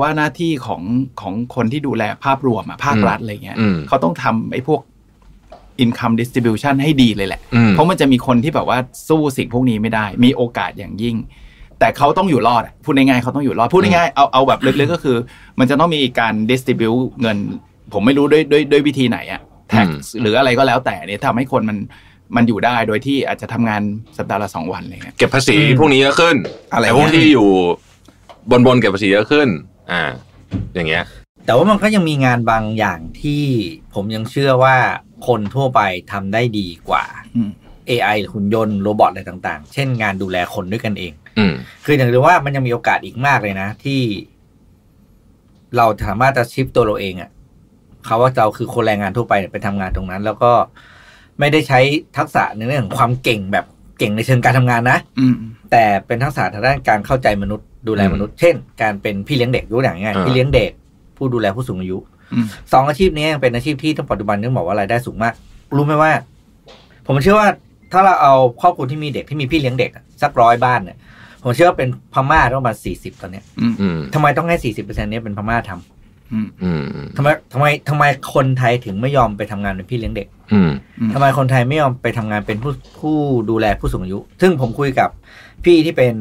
ว่าหน้าที่ของคนที่ดูแลภาพรวมอ่ะภาครัฐอะไรเงี้ยเขาต้องทำไอ้พวก income distribution ให้ดีเลยแหละเพราะมันจะมีคนที่แบบว่าสู้สิ่งพวกนี้ไม่ได้มีโอกาสอย่างยิ่งแต่เขาต้องอยู่รอดพูดง่ายๆเขาต้องอยู่รอดพูดง่ายๆเอาแบบลึกๆก็คือมันจะต้องมีการ distribute เงิน ผมไม่รู้ด้วยวิธีไหนอะแท็กหรืออะไรก็แล้วแต่เนี่ยทำให้คนมันอยู่ได้โดยที่อาจจะทำงานสัปดาห์ละ2 วันอะไรเงี้ยเก็บภาษีพวกนี้เยอะขึ้นอะไรพวกที่อยู่บนเก็บภาษีเยอะขึ้นอย่างเงี้ยแต่ว่ามันก็ยังมีงานบางอย่างที่ผมยังเชื่อว่าคนทั่วไปทำได้ดีกว่า AI หุ่นยนต์โรบอทอะไรต่างๆเช่นงานดูแลคนด้วยกันเองคืออย่างที่ว่ามันยังมีโอกาสอีกมากเลยนะที่เราสามารถจะชิปตัวเราเองอะเขาว่าเราคือคนแรงงานทั่วไปไปทำงานตรงนั้นแล้วก็ไม่ได้ใช้ทักษะในเรื่องของความเก่งแบบเก่งในเชิงการทำงานนะแต่เป็นทักษะทางด้านการเข้าใจมนุษย์ดูแลมนุษย์เช่นการเป็นพี่เลี้ยงเด็กรู้อย่างง่ายพี่เลี้ยงเด็กผู้ดูแลผู้สูงอายุ2อาชีพนี้เป็นอาชีพที่ปัจจุบันต้องบอกว่ารายได้สูงมากรู้ไหมว่าผมเชื่อว่าถ้าเราเอาครอบครัวที่มีเด็กที่มีพี่เลี้ยงเด็กสัก100 บ้านเนี่ยผมเชื่อว่าเป็นพม่าประมาณ40ตอนเนี้ยทำไมต้องให้ 40% นี้เป็นพม่าทำทำไมคนไทยถึงไม่ยอมไปทำงานเป็นพี่เลี้ยงเด็กทำไมคนไทยไม่ยอมไปทำงานเป็นผู้ดูแลผู้สูงอายุซึ่งผมคุยกับพี่ที่เป็น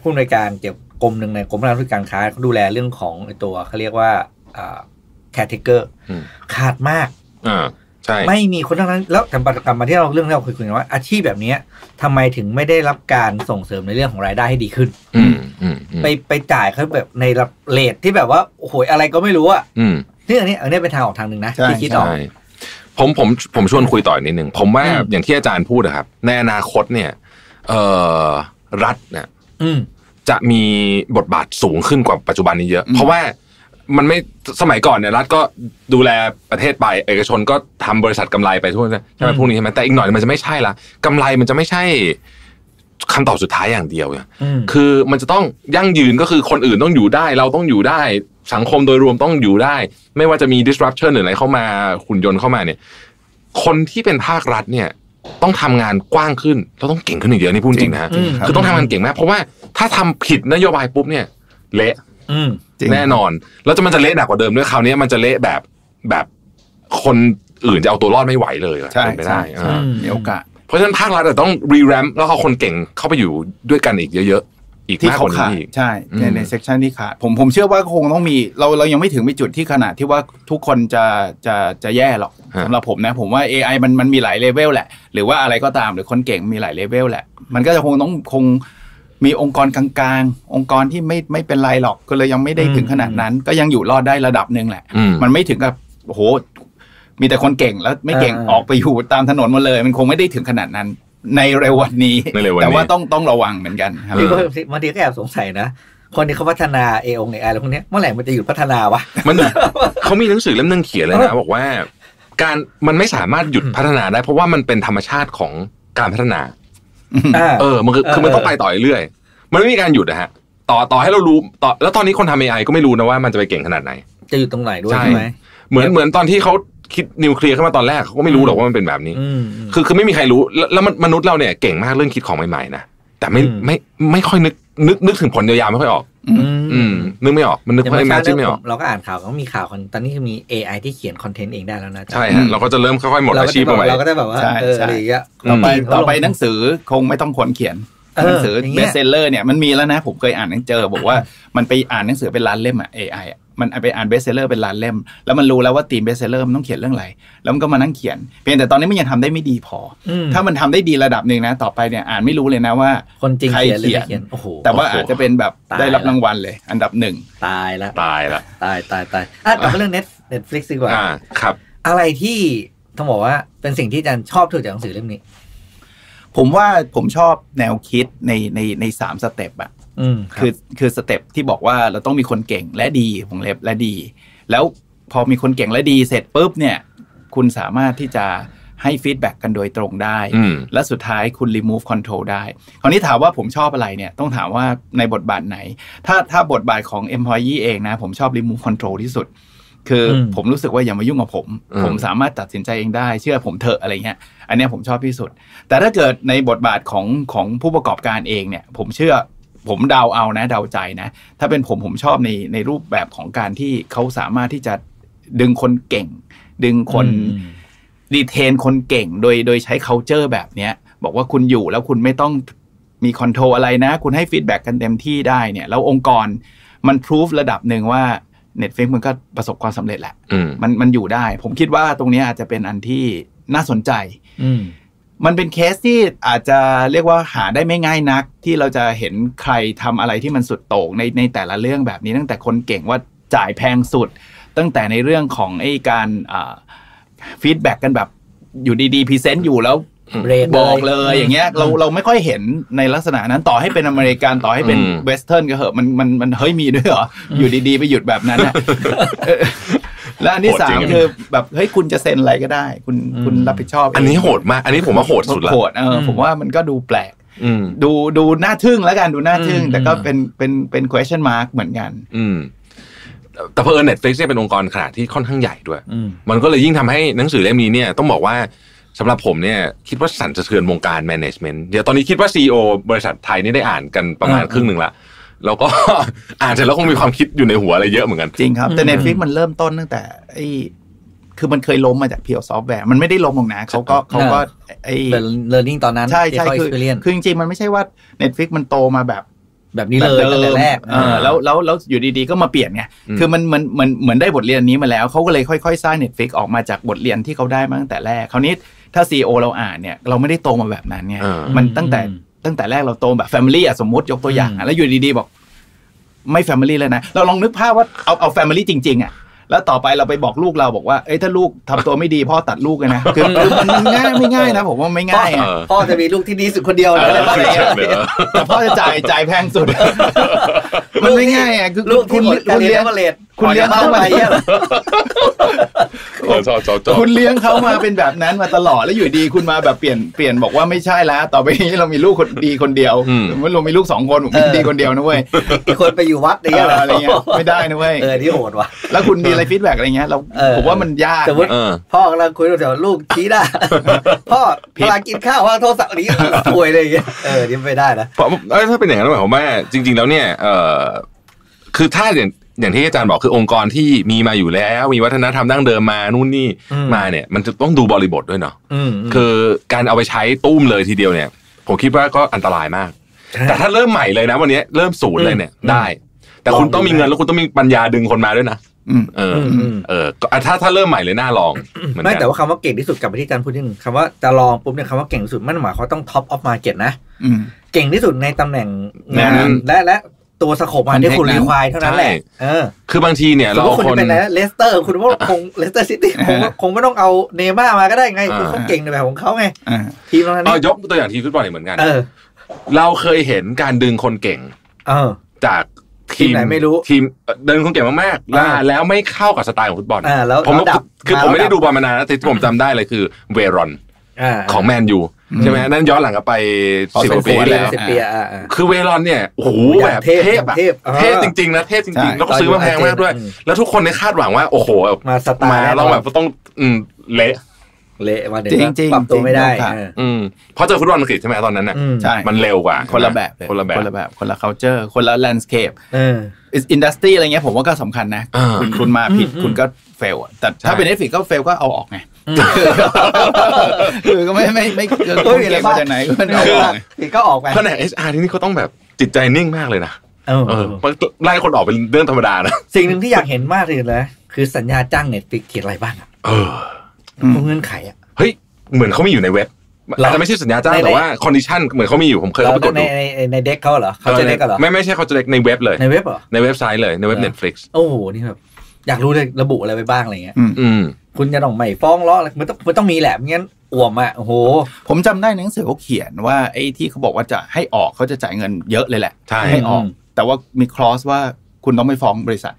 ผู้อำนวยการเกี่ยวกับกรมหนึ่งในกรมธุรกิจการค้าเขาดูแลเรื่องของตัวเขาเรียกว่าแคทเกอร์ขาดมากใช่ไม่มีคนทั้งนั้นแล้วกลับมาที่เราเรื่องที่เราคุยกันว่าอาชีพแบบนี้ทำไมถึงไม่ได้รับการส่งเสริมในเรื่องของรายได้ให้ดีขึ้นไปจ่ายเขาแบบในเรทที่แบบว่าโอ้โหอะไรก็ไม่รู้อ่ะนี่อันนี้เป็นทางออกทางหนึ่งนะที่คิดออกผมชวนคุยต่อนิดนึงผมว่าอย่างที่อาจารย์พูดนะครับในอนาคตเนี่ยรัฐเนี่ยจะมีบทบาทสูงขึ้นกว่าปัจจุบันนี้เยอะเพราะว่ามันไม่สมัยก่อนเนี่ยรัฐก็ดูแลประเทศไปเอกชนก็ทำบริษัทกำไรไปทั่วใช่ไหมพวกนี้ใช่ไหมแต่อีกหน่อยมันจะไม่ใช่ละกำไรมันจะไม่ใช่คำตอบสุดท้ายอย่างเดียวคือมันจะต้องยั่งยืนก็คือคนอื่นต้องอยู่ได้เราต้องอยู่ได้สังคมโดยรวมต้องอยู่ได้ไม่ว่าจะมี disruption หรืออะไรเข้ามาหุ่นยนต์เข้ามาเนี่ยคนที่เป็นภาครัฐเนี่ยต้องทำงานกว้างขึ้นเราต้องเก่งขึ้นอีกเยอะนี่พูดจริงนะคือต้องทำงานเก่งมากเพราะว่าถ้าทำผิดนโยบายปุ๊บเนี่ยเละแน่นอนแล้วมันจะเละหนักกว่าเดิมด้วยคราวนี้มันจะเละแบบคนอื่นจะเอาตัวรอดไม่ไหวเลยเป็นไปได้มีโอกาสเพราะฉะนั้นภาครัฐต้องรีแรมแล้วเอาคนเก่งเข้าไปอยู่ด้วยกันอีกเยอะๆอีกมากกว่านี้ใช่ในเซกชันที่ขาดผมเชื่อว่าคงต้องมีเรายังไม่ถึงไปจุดที่ขนาดที่ว่าทุกคนจะแย่หรอกสำหรับผมนะผมว่า AI มันมีหลายเลเวลแหละหรือว่าอะไรก็ตามหรือคนเก่งมีหลายเลเวลแหละมันก็จะคงต้องคงมีองค์กรกลางๆองค์กรที่ไม่เป็นไรหรอกก็เลยยังไม่ได้ถึงขนาดนั้นก็ยังอยู่รอดได้ระดับหนึ่งแหละมันไม่ถึงกับโอ้โหมีแต่คนเก่งแล้วไม่เก่งออกไปอยู่ตามถนนหมดเลยมันคงไม่ได้ถึงขนาดนั้นในเร็ววันนี้แต่ว่าต้องระวังเหมือนกันครับบางทีก็แอบสงสัยนะคนที่เขาพัฒนาAI แล้วพวกนี้เมื่อไหร่มันจะหยุดพัฒนาวะมันเขามีหนังสือเล่มนึงเขียนเลยนะบอกว่าการมันไม่สามารถหยุดพัฒนาได้เพราะว่ามันเป็นธรรมชาติของการพัฒนามันคือมันต้องไปต่อเรื่อยมันไม่มีการหยุดนะฮะต่อให้เรารู้ต่อแล้วตอนนี้คนทำ AI ก็ไม่รู้นะว่ามันจะไปเก่งขนาดไหนจะอยู่ตรงไหนด้วยใช่ไหมเหมือนตอนที่เขาคิดนิวเคลียร์ขึ้นมาตอนแรกเขาก็ไม่รู้หรอกว่ามันเป็นแบบนี้คือไม่มีใครรู้แล้วมนุษย์เราเนี่ยเก่งมากเรื่องคิดของใหม่ๆนะแต่ไม่ค่อยนึกถึงผลยาวๆไม่ค่อยออกนึกไม่ออกมันนึกไม่ออกเราก็อ่านข่าวก็มีข่าวตอนนี้มี AI ที่เขียนคอนเทนต์เองได้แล้วนะใช่ฮะเราก็จะเริ่มค่อยๆหมดอาชีพไปเราก็ได้แบบว่าอะไรอย่างเงี้ยต่อไปหนังสือคงไม่ต้องคนเขียนหนังสือเบสเซลเลอร์เนี่ยมันมีแล้วนะผมเคยอ่านเจอบอกว่ามันไปอ่านหนังสือเป็นล้านเล่มอ่ะ AI มันไปอ่านเบสเซลเลอร์เป็นล้านเล่มแล้วมันรู้แล้วว่าทีมเบสเซลเลอร์มันต้องเขียนเรื่องอะไรแล้วมันก็มานั่งเขียนเพียงแต่ตอนนี้มันยังทำได้ไม่ดีพอถ้ามันทำได้ดีระดับหนึ่งนะต่อไปเนี่ยอ่านไม่รู้เลยนะว่าคนจริงใครเขียนโอ้โหแต่ว่าอาจจะเป็นแบบได้รับรางวัลเลยอันดับหนึ่งตายละกลับมาเรื่องNetflix ดีกว่าครับอะไรที่ต้องบอกว่าเป็นสิ่งที่อาจารย์ชอบที่สุดจากหนังสือเล่มนี้ผมว่าผมชอบแนวคิดใน3 สเต็ปอ่ะคือสเต็ปที่บอกว่าเราต้องมีคนเก่งและดีของเล็บและดีแล้วพอมีคนเก่งและดีเสร็จปุ๊บเนี่ยคุณสามารถที่จะให้ฟีดแบ็กกันโดยตรงได้และสุดท้ายคุณ remove control ได้คราวนี้ถามว่าผมชอบอะไรเนี่ยต้องถามว่าในบทบาทไหนถ้าบทบาทของ employee เองนะผมชอบ remove control ที่สุดคือผมรู้สึกว่าอย่ามายุ่งกับผมสามารถตัดสินใจเองได้เชื่อผมเถอะอะไรเงี้ยอันนี้ผมชอบที่สุดแต่ถ้าเกิดในบทบาทของผู้ประกอบการเองเนี่ยผมเชื่อผมเดาเอานะเดาใจนะถ้าเป็นผมชอบในรูปแบบของการที่เขาสามารถที่จะดึงคนเก่งดึงคนดีเทนคนเก่งโดยใช้ culture แบบเนี้ยบอกว่าคุณอยู่แล้วคุณไม่ต้องมีคอนโทรลอะไรนะคุณให้ฟีดแบ็กกันเต็มที่ได้เนี่ยแล้วองค์กรมันพิสูจระดับหนึ่งว่า Netflix มันก็ประสบความสำเร็จแหละมันอยู่ได้ผมคิดว่าตรงนี้อาจจะเป็นอันที่น่าสนใจมันเป็นเคสที่อาจจะเรียกว่าหาได้ไม่ง่ายนักที่เราจะเห็นใครทำอะไรที่มันสุดโต่งในแต่ละเรื่องแบบนี้ตั้งแต่คนเก่งว่าจ่ายแพงสุดตั้งแต่ในเรื่องของไอ้การฟีดแบ็กกันแบบอยู่ดีๆพรีเซนต์อยู่แล้วบอกเลยอย่างเงี้ยเราไม่ค่อยเห็นในลักษณะนั้นต่อให้เป็นอเมริกันต่อให้เป็นเวสเทิร์นก็เหอะมันเฮ้ยมีด้วยเหรออยู่ดีๆไปหยุดแบบนั้นและอันที่สามคือแบบเฮ้ยคุณจะเซ็นอะไรก็ได้คุณรับผิดชอบอันนี้โหดมากอันนี้ผมว่าโหดสุดละโหดผมว่ามันก็ดูแปลกดูน่าทึ่งแล้วกันดูน่าทึ่งแต่ก็เป็น question mark เหมือนกันแต่เพราะNetflix เนี่ยเป็นองค์กรขนาดที่ค่อนข้างใหญ่ด้วยมันก็เลยยิ่งทำให้หนังสือเล่มนี้เนี่ยต้องบอกว่าสำหรับผมเนี่ยคิดว่าสั่นสะเทือนวงการ management เดี๋ยวตอนนี้คิดว่า CEO บริษัทไทยนี่ได้อ่านกันประมาณครึ่งนึงละแล้วก็ อ่านเสร็จแล้วคงมีความคิดอยู่ในหัวอะไรเยอะเหมือนกันจริงครับแต่ Netflix มันเริ่มต้นตั้งแต่คือมันเคยล้มมาจาก Pure Software มันไม่ได้ล้มลงนะเขาก็learning ตอนนั้นใช่คือจริงๆมันไม่ใช่ว่า Netflix มันโตมาแบบนี้เลยตั้งแต่แรกแล้วอยู่ดีๆก็มาเปลี่ยนไงคือมันเหมือนได้บทเรียนนี้มาแล้วเขาก็เลยค่อยๆสร้าง Netflix ออกมาจากบทเรียนที่เขาได้มาตั้งแต่แรกคราวนี้ถ้า CEO เราอ่านเนี่ยเราไม่ได้โตมาแบบนั้นไงมันตั้งแต่แรกเราโตแบบ Family อ่ะสมมติยกตัวอย่างแล้วอยู่ดีๆบอกไม่ Family เลยนะเราลองนึกภาพว่าเอา Family จริงๆอ่ะแล้วต่อไปเราไปบอกลูกเราบอกว่าเอ้ยถ้าลูกทำตัวไม่ดีพ่อตัดลูกเลยนะคือมันง่ายไม่ง่ายนะผมว่าไม่ง่ายพ่อจะมีลูกที่ดีสุดคนเดียวเลยแต่พ่อจะจ่ายแพงสุดมันไม่ง่ายอ่ะคือลูกคุณเลี้ยงเขามาคุณเลี้ยงเขามาเป็นแบบนั้นมาตลอดแล้วอยู่ดีคุณมาแบบเปลี่ยนบอกว่าไม่ใช่แล้วต่อไปนี้เรามีลูกคนดีคนเดียวไม่เรามีลูกสองคนผมมีดีคนเดียวนะเว้ยอีกคนไปอยู่วัดอะไรเงี้ยไม่ได้นะเว้ยที่โหดว่ะแล้วคุณมีอะไรฟีดแบ็กอะไรเงี้ยเราผมว่ามันยากพ่อกำลังคุยเดี๋ยวลูกชี้หน้าพ่อเวลากินข้าวว่าโทรศัพท์นี้ป่วยเลยอย่างเงี้ยนี่ไม่ได้นะเพราะถ้าเป็นอย่างนั้นหมายความว่าจริงๆแล้วเนี่ยคือถ้าอย่างที่อาจารย์บอกคือองค์กรที่มีมาอยู่แล้วมีวัฒนธรรมดั้งเดิมมานู่นนี่มาเนี่ยมันจะต้องดูบริบทด้วยเนาะคือการเอาไปใช้ตุ้มเลยทีเดียวเนี่ยผมคิดว่าก็อันตรายมากแต่ถ้าเริ่มใหม่เลยนะวันนี้เริ่มศูนย์เลยเนี่ยได้แต่คุณต้องมีเงินแล้วคุณต้องมีปัญญาดึงคนมาด้วยนะถ้าเริ่มใหม่เลยน่าลองไม่แต่ว่าคำว่าเก่งที่สุดกลับไปที่อาจารย์พูดนิดนึงคำว่าจะลองปุ๊บเนี่ยคำว่าเก่งที่สุดมันหมายความต้อง top of market นะเก่งที่สุดในตำแหน่งงานและตัวสโคปมันได้คุณรีควายเท่านั้นแหละคือบางทีเนี่ยเราคนเป็นเลสเตอร์คุณว่าคงเลสเตอร์ซิตี้คงไม่ต้องเอาเนม่ามาก็ได้ไงคือเขาเก่งในแบบของเขาไงทีมนั้นนี่ยกตัวอย่างทีมฟุตบอลเหมือนกันเราเคยเห็นการดึงคนเก่งจากทีมไหนไม่รู้ทีมเดินคนเก่งมากๆแล้วไม่เข้ากับสไตล์ของฟุตบอลผมไม่ได้ดูบอลมานานนะแต่ผมจำได้เลยคือเวรอนของแมนยูใช่ไหมนั่นย้อนหลังก็ไป10 ปีแล้วคือเวรอนเนี่ยโอ้โหแบบเทพจริงๆนะเทพจริงๆแล้วก็ซื้อมาแพงมากด้วยแล้วทุกคนในคาดหวังว่าโอ้โหมาสไตล์เราแบบต้องเละมาเดี๋ยวปรับตัวไม่ได้เพราะเจอฟุตบอลอังกฤษใช่ไหมตอนนั้นน่ะมันเร็วกว่าคนละแบบคนละ culture คนละ landscape industry อะไรเงี้ยผมว่าก็สำคัญนะคุณมาผิดคุณก็เฟลแต่ถ้าเป็น Netflix ก็เฟลก็เอาออกไงคือก็ไม่ก็มีอะไรมาจากไหนก็เอาออกก็ออกไปแผนก HR ที่นี่เขาต้องแบบจิตใจนิ่งมากเลยนะไล่คนออกเป็นเรื่องธรรมดานะสิ่งหนึ่งที่อยากเห็นมากเลยนะคือสัญญาจ้าง Netflix เขียนอะไรบ้างเงื่อนไขอ่ะเฮ้ยเหมือนเขามีอยู่ในเว็บอาจจะไม่ใช่สัญญาจ้างแต่ว่าคอนดิชันเหมือนเขามีอยู่ผมเคยเข้าไปกดดูในเด็กเขาเหรอเขาจะเด็กเหรอไม่ใช่เขาจะเด็กในเว็บเลยในเว็บเหรอในเว็บไซต์เลยในเว็บ Netflix โอ้โหนี่แบบอยากรู้เลยระบุอะไรไปบ้างอะไรเงี้ยคุณจะต้องไม่ฟ้องร้องอะไรมันต้องมีแหละงั้นอ่วมอ่ะโอ้โหผมจำได้หนังสือเขาเขียนว่าไอ้ที่เขาบอกว่าจะให้ออกเขาจะจ่ายเงินเยอะเลยแหละให้ออกแต่ว่ามีคลอสว่าคุณต้องไม่ฟ้องบริษัท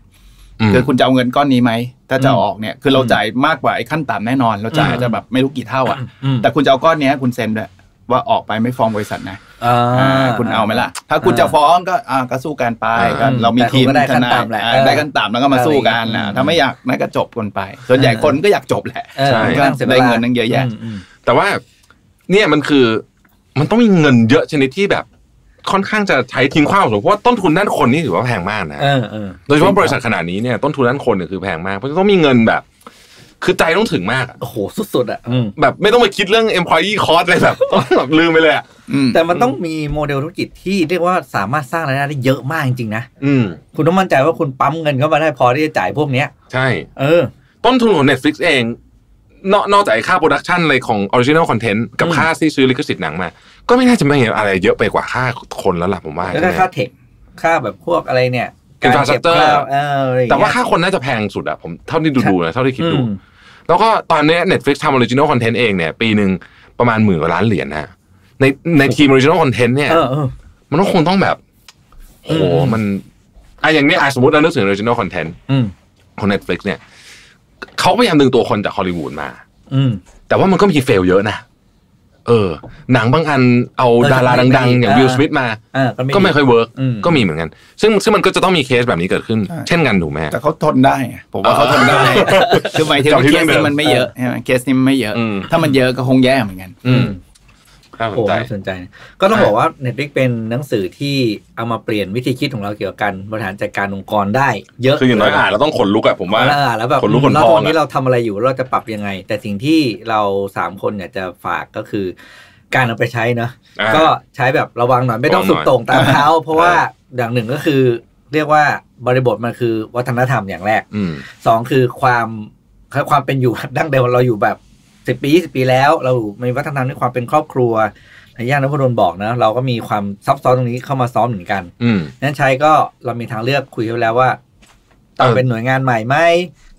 คือคุณจะเอาเงินก้อนนี้ไหมถ้าจะออกเนี่ยคือเราจ่ายมากกว่าไอ้ขั้นต่ำแน่นอนเราจ่ายจะแบบไม่รู้กี่เท่าอ่ะแต่คุณจะเอาก้อนนี้คุณเซ็นด้วยว่าออกไปไม่ฟ้องบริษัทนะคุณเอาไหมล่ะถ้าคุณจะฟ้องก็สู้กันไปเรามีทีมได้ขั้นต่ำแหละได้ขั้นต่ำแล้วก็มาสู้กันนะถ้าไม่อยากนั่นก็จบกันไปส่วนใหญ่คนก็อยากจบแหละได้เงินนั่งเยอะแยะแต่ว่าเนี่ยมันคือมันต้องมีเงินเยอะชนิดที่แบบค่อนข้างจะใช้ทิ้งขว้างเพราะว่าต้นทุนด้านคนนี่ถือว่าแพงมากนะโดยเฉพาะบริษัทขนาดนี้เนี่ยต้นทุนด้านคนเนี่ยคือแพงมากเพราะต้องมีเงินแบบคือใจต้องถึงมากโอ้โหสุดๆอ่ะแบบไม่ต้องมาคิดเรื่อง employee cost เลยแบบต้องแบบลืมไปเลยอ่ะ แต่มันต้องมีโมเดลธุรกิจที่เรียกว่าสามารถสร้างรายได้ได้เยอะมากจริงๆนะคุณต้องมั่นใจว่าคุณปั๊มเงินเข้ามาได้พอที่จะจ่ายพวกเนี้ยใช่ต้นทุนของ Netflix เองนอกจากค่าโปรดักชันอะไรของ Original Content กับค่าที่ซื้อลิขสิทธิ์หนังมาก็ไม่น่าจะมีอะไรเยอะไปกว่าค่าคนแล้วล่ะผมว่าแล้วก็ค่าเทคค่าแบบพวกอะไรเนี่ยการเก็บค่าแต่ว่าค่าคนน่าจะแพงสุดอะผมเท่าที่ดูนะเท่าที่คิดดูแล้วก็ตอนนี้ Netflix ทำ Original Content เองเนี่ยปีนึงประมาณ10,000 กว่าล้านเหรียญนะในทีม Original Content เนี่ยมันก็คงต้องแบบโหมันอย่างนี้สมมติเรานึกถึง Original Content ของ Netflix เนี่ยเขาพยายามดึงตัวคนจากฮอลลีวูดมาแต่ว่ามันก็มีเฟลเยอะนะหนังบางอันเอาดาราดังๆอย่างวิลสมิธมาก็ไม่ค่อยเวิร์กก็มีเหมือนกันซึ่งมันก็จะต้องมีเคสแบบนี้เกิดขึ้นเช่นกันถูกไหมแต่เขาทนได้ผมว่าเขาทนได้คือหมายถึงเคสนี้มันไม่เยอะใช่ไหมเคสนี้ไม่เยอะถ้ามันเยอะก็คงแย่เหมือนกันโอ้สนใจก็ต้องบอกว่า Netflix เป็นหนังสือที่เอามาเปลี่ยนวิธีคิดของเราเกี่ยวกับการบริหารจัดการองค์กรได้เยอะคืออย่างน้อยเราต้องขนลุกอะผมว่าแล้วแบบขนลุกขนพองตอนนี้เราทำอะไรอยู่เราจะปรับยังไงแต่สิ่งที่เรา3คนเนี่ยจะฝากก็คือการเอาไปใช้เนาะก็ใช้แบบระวังหน่อยไม่ต้องสุดโต่งตามเขาเพราะว่าอย่างหนึ่งก็คือเรียกว่าบริบทมันคือวัฒนธรรมอย่างแรกสองคือความเป็นอยู่ดั้งเดิมเราอยู่แบบ10 ปี 20 ปีแล้วเรามีวัฒนธรรมด้วยความเป็นครอบครัวในย่านนพดลบอกนะเราก็มีความซับซ้อนตรงนี้เข้ามาซ้อมเหมือนกันนั่นใช้ก็เรามีทางเลือกคุยกันแล้วว่าต้องเป็นหน่วยงานใหม่ไหม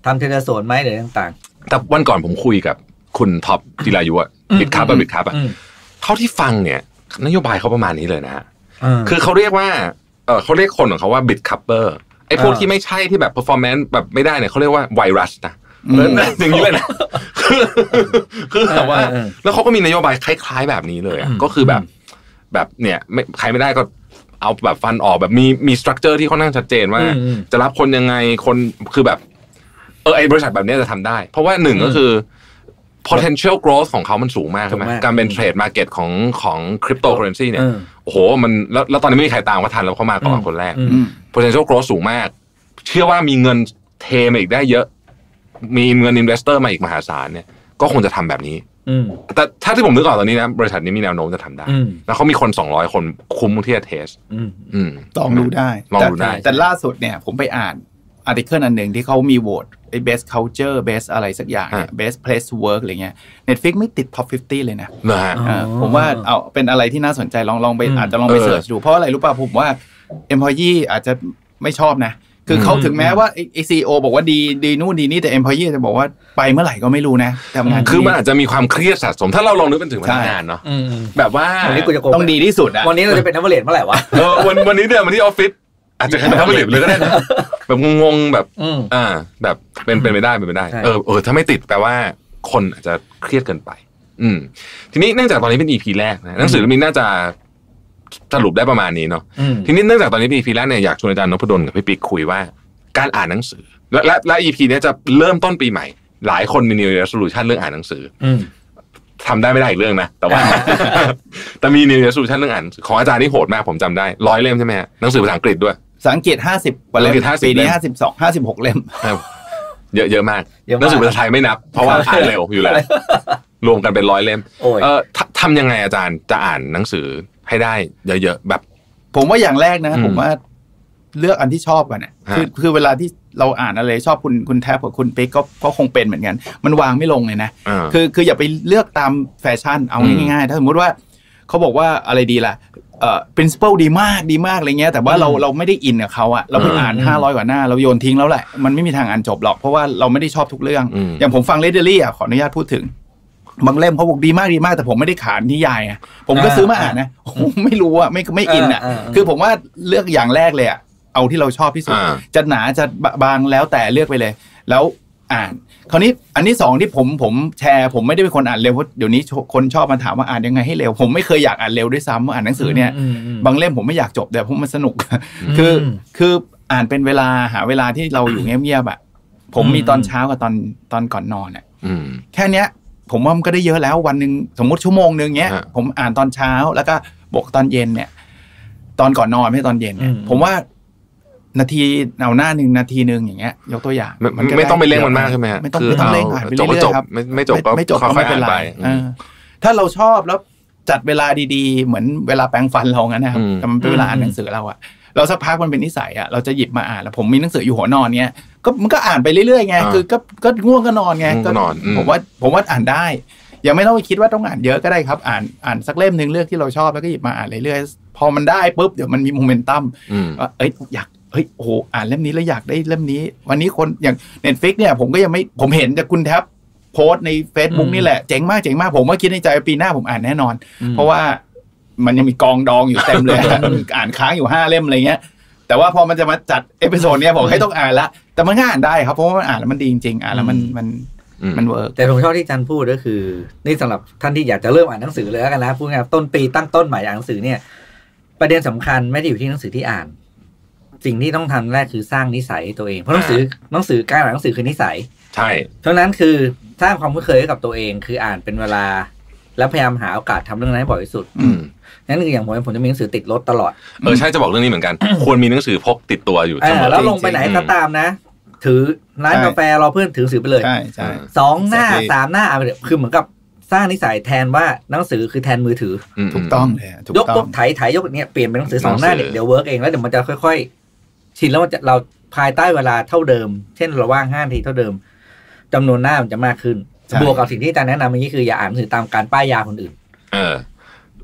ทำเทเลโซนไหมหรือต่างๆแต่วันก่อนผมคุยกับคุณท็อปจิรายุบิดครับเขาที่ฟังเนี่ยนโยบายเขาประมาณนี้เลยนะคือเขาเรียกว่าเขาเรียกคนของเขาว่าบิดคัพเปอร์ไอ้พวกที่ไม่ใช่ที่แบบเพอร์ฟอร์แมนซ์แบบไม่ได้เนี่ยเขาเรียกว่าไวรัสนะอย่างนี้เลยนะคือแต่ว่าแล้วเขาก็มีนโยบายคล้ายๆแบบนี้เลยก็คือแบบเนี่ยไม่ใครไม่ได้ก็เอาแบบฟันออกแบบมีสตรัคเจอร์ที่ค่อนข้างชัดเจนว่าจะรับคนยังไงคนคือแบบไอ้บริษัทแบบนี้จะทำได้เพราะว่าหนึ่งก็คือ potential growth ของเขามันสูงมากใช่ไหมการเป็นเทรดมาร์เก็ตของคริปโตเคอเรนซีเนี่ยโอ้โหมันแล้วตอนนี้ไม่มีใครตามว่าทันแล้วเข้ามาก่อนคนแรก potential growth สูงมากเชื่อว่ามีเงินเทมาอีกได้เยอะมีเงินอินเวสเตอร์มาอีกมหาศาลเนี่ยก็คงจะทำแบบนี้แต่ถ้าที่ผมนึกออกตอนนี้นะบริษัทนี้มีแนวโน้มจะทำได้แล้วเขามีคน200 คนคุ้มที่จะเทสลองดูได้แต่ล่าสุดเนี่ยผมไปอ่านอาร์ติเคิลอันหนึ่งที่เขามีโหวตไอ้ best culture best อะไรสักอย่าง best place to work อะไรเงี้ย Netflix ไม่ติด top 50 เลยนะผมว่าเอาเป็นอะไรที่น่าสนใจลองไปอาจจะลองไปเสิร์ชดูเพราะอะไรรู้ป่ะผมว่า employee อาจจะไม่ชอบนะคือเขาถึงแม้ว่าไอซีโอบอกว่าดีนู่นดีนี่แต่ employee จะบอกว่าไปเมื่อไหร่ก็ไม่รู้นะทำงานคือมันอาจจะมีความเครียดสะสมถ้าเราลองนึกเป็นถึงพนักงานเนาะแบบว่าวันนี้กูจะต้องดีที่สุดอะวันนี้เราจะเป็นนักบริหารเมื่อไหร่วะวันนี้เดี๋ยวมาที่ออฟฟิศอาจจะเป็นนักบริหารเลยก็ได้นะแบบงงๆแบบแบบเป็นไม่ได้เป็นไม่ได้ถ้าไม่ติดแปลว่าคนอาจจะเครียดเกินไปทีนี้เนื่องจากตอนนี้เป็น EP แรกนะหนังสือเล่มนี้น่าจะสรุปได้ประมาณนี้เนาะทีนี้เนื่องจากตอนนี้ EP แรกเนี่ยอยากชวนอาจารย์นพดลกับพี่ปิ๊กคุยว่าการอ่านหนังสือและ EP เนี้ยจะเริ่มต้นปีใหม่หลายคนมี New Year Resolution เรื่องอ่านหนังสือทำได้ไม่ได้อีกเรื่องนะแต่มี New Year Resolution เรื่องอ่านของอาจารย์นี่โหดมากผมจำได้100 เล่มใช่ไหมฮะหนังสือภาษาอังกฤษด้วยภาษาอังกฤษ50 กว่าเล่มปีนี้52 56 เล่มเยอะมากหนังสือภาษาไทยไม่นับเพราะว่าอ่านเร็วอยู่แล้วรวมกันเป็น100 เล่มทำยังไงอาจารย์จะอ่านหนังสือให้ได้เยอะๆแบบผมว่าอย่างแรกนะผมว่าเลือกอันที่ชอบก่อนนะคือเวลาที่เราอ่านอะไรชอบคุณแทบกับคุณปิ๊กก็คงเป็นเหมือนกันมันวางไม่ลงเลยนะคืออย่าไปเลือกตามแฟชั่นเอาง่ายๆถ้าสมมติว่าเขาบอกว่าอะไรดีล่ะprinciple ดีมากอะไรเงี้ยแต่ว่าเราไม่ได้อินกับเขาอะเราเพิ่งอ่าน500 กว่าหน้าเราโยนทิ้งแล้วแหละมันไม่มีทางอ่านจบหรอกเพราะว่าเราไม่ได้ชอบทุกเรื่องอย่างผมฟังเรดเดอรี่อะขออนุญาตพูดถึงบางเล่มเขาบอกดีมากแต่ผมไม่ได้ขานนิยายอ่ะผมก็ซื้อมาอ่านนะไม่รู้อ่ะไม่อินอ่ะคือผมว่าเลือกอย่างแรกเลยอ่ะเอาที่เราชอบที่สุดจะหนาจะบางแล้วแต่เลือกไปเลยแล้วอ่านคราวนี้อันที่2ที่ผมแชร์ผมไม่ได้เป็นคนอ่านเร็วเพราะเดี๋ยวนี้คนชอบมาถามว่าอ่านยังไงให้เร็วผมไม่เคยอยากอ่านเร็วด้วยซ้ำอ่านหนังสือเนี่ยบางเล่มผมไม่อยากจบแต่เพราะมันสนุกคืออ่านเป็นเวลาหาเวลาที่เราอยู่เงียบๆอ่ะผมมีตอนเช้ากับตอนก่อนนอนอ่ะแค่เนี้ยผมว่ามันก็ได้เยอะแล้ววันหนึ่งสมมติ1 ชั่วโมงเนี้ยผมอ่านตอนเช้าแล้วก็บวกตอนเย็นเนี่ยตอนก่อนนอนไม่ตอนเย็นเนี่ยผมว่านาทีเอาหน้า1 นาที 1อย่างเงี้ยยกตัวอย่างไม่ต้องไปเร่งมันมากใช่ไหมไม่ต้องเร่งอ่านไปเรื่อยๆครับไม่จบก็ค่อยๆอ่านไปถ้าเราชอบแล้ว จัดเวลาดีๆเหมือนเวลาแปรงฟันเรางั้นนะครับแต่มันเป็นเวลาอ่านหนังสือเราอะเราสักพักมันเป็นนิสัยอะเราจะหยิบมาอ่านแล้วผมมีหนังสืออยู่หัวนอนเนี้ยก็มันก็อ่านไปเรื่อยๆไงคือก็ง่วงก็นอนไงก็นอนผมว่าอ่านได้ยังไม่ต้องไปคิดว่าต้องอ่านเยอะก็ได้ครับอ่านสักเล่มนึงเลือกที่เราชอบแล้วก็หยิบมาอ่านเรื่อยๆพอมันได้ปุ๊บเดี๋ยวมันมีโมเมนตัมว่าเอ้ยอยากเฮ้ยโอ้โหอ่านเล่มนี้แล้วอยากได้เล่มนี้วันนี้คนอย่าง Netflix เนี่ยผมก็ยังไม่ผมเห็นจากคุณแท็บโพสใน Facebook นี่แหละเจ๋งมากผมก็คิดในใจปีหน้าผมอ่านแน่นอนเพราะว่ามันยังมีกองดองอยู่เต็มเลย อ่านค้างอยู่5เล่มอะไรเงี้ยแต่ว่าพอมันจะมาจัดเอพิโซดเนี้ยผมให้ต้องอ่านละแต่มันก็อ่านได้ครับเพราะว่ามันอ่านแล้วมันดีจริงๆอ่านแล้วมันเวิร์กแต่ผมชอบที่จันพูดก็คือนี่สำหรับท่านที่อยากจะเริ่มอ่านหนังสือเลยแล้วกันนะพูดง่ายๆต้นปีตั้งต้นใหม่อ่านหนังสือเนี่ยประเด็นสำคัญไม่ได้อยู่ที่หนังสือที่อ่านสิ่งที่ต้องทำแรกคือสร้างนิสัยตัวเองเพราะหนังสือการอ่านหนังสือคือนิสัยใช่เพราะนั้นคือสร้างความคุ้นเคยให้กับตัวเองคืออ่านเป็นเวลาแล้วพยายามหาโอกาสทำเรื่องนั้นให้บ่อยที่สุดนั่นคืออย่างผมจะมีหนังสือติดรถตลอดใช่จะบอกเรื่องนี้เหมือนกัน ควรมีหนังสือพกติดตัวอยู่เสมอแล้วลงไปไหนก็ตามนะถือร้านกาแฟรอเพื่อนถือหนังสือไปเลยสองหน้าสามหน้าอะไรคือเหมือนกับสร้างนิสัยแทนว่าหนังสือคือแทนมือถือถูกต้องเลยยกปุ๊บไถยกเนี่ยเปลี่ยนเป็นหนังสือสองหน้าเดี๋ยวเวิร์กเองแล้วเดี๋ยวมันจะค่อยๆชินแล้วเราภายใต้เวลาเท่าเดิมเช่นเราว่าง5 นาทีเท่าเดิมจำนวนหน้ามันจะมากขึ้นบวกกับสิ่งที่อาจารย์แนะนำเมื่อกี้คืออย่าอ่านหนังสือตามการป้ายยาคนอื่น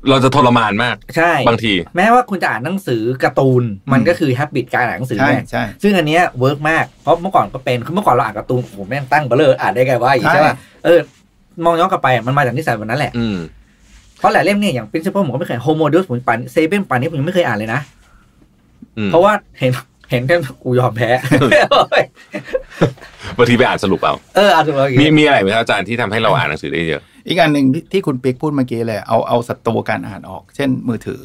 เราจะทรมานมากใช่บางทีแม้ว่าคุณจะอ่านหนังสือการ์ตูนมันก็คือแฮบบิตการอ่านหนังสือใช่ซึ่งอันเนี้ยเวิร์กมากเพราะเมื่อก่อนก็เป็นคือเมื่อก่อนเราอ่านการ์ตูนผมแม่งตั้งเบลออ่านได้ไงว่าอย่างเช่นว่ามองย้อนกลับไปมันมาจากนิสัยวันนั้นแหละเพราะหลายเล่มเนี่ยอย่าง Principle ผมก็ไม่เคย Homo Deus ผมปั่น Sapiens ปั่นนี่ผมยังไม่เคยอ่านเลยนะเพราะว่าเห็นแค่กูยอมแพ้บางทีไปอ่านสรุปเอาอ่านสรุปเอามีอะไรไหมครับอาจารย์ที่ทำให้เราอ่านหนังสือได้เยอะอีกอันหนึ่งที่คุณปิ๊กพูดเมื่อกี้เลยเอาศัตรูการอ่านออกเช่นมือถือ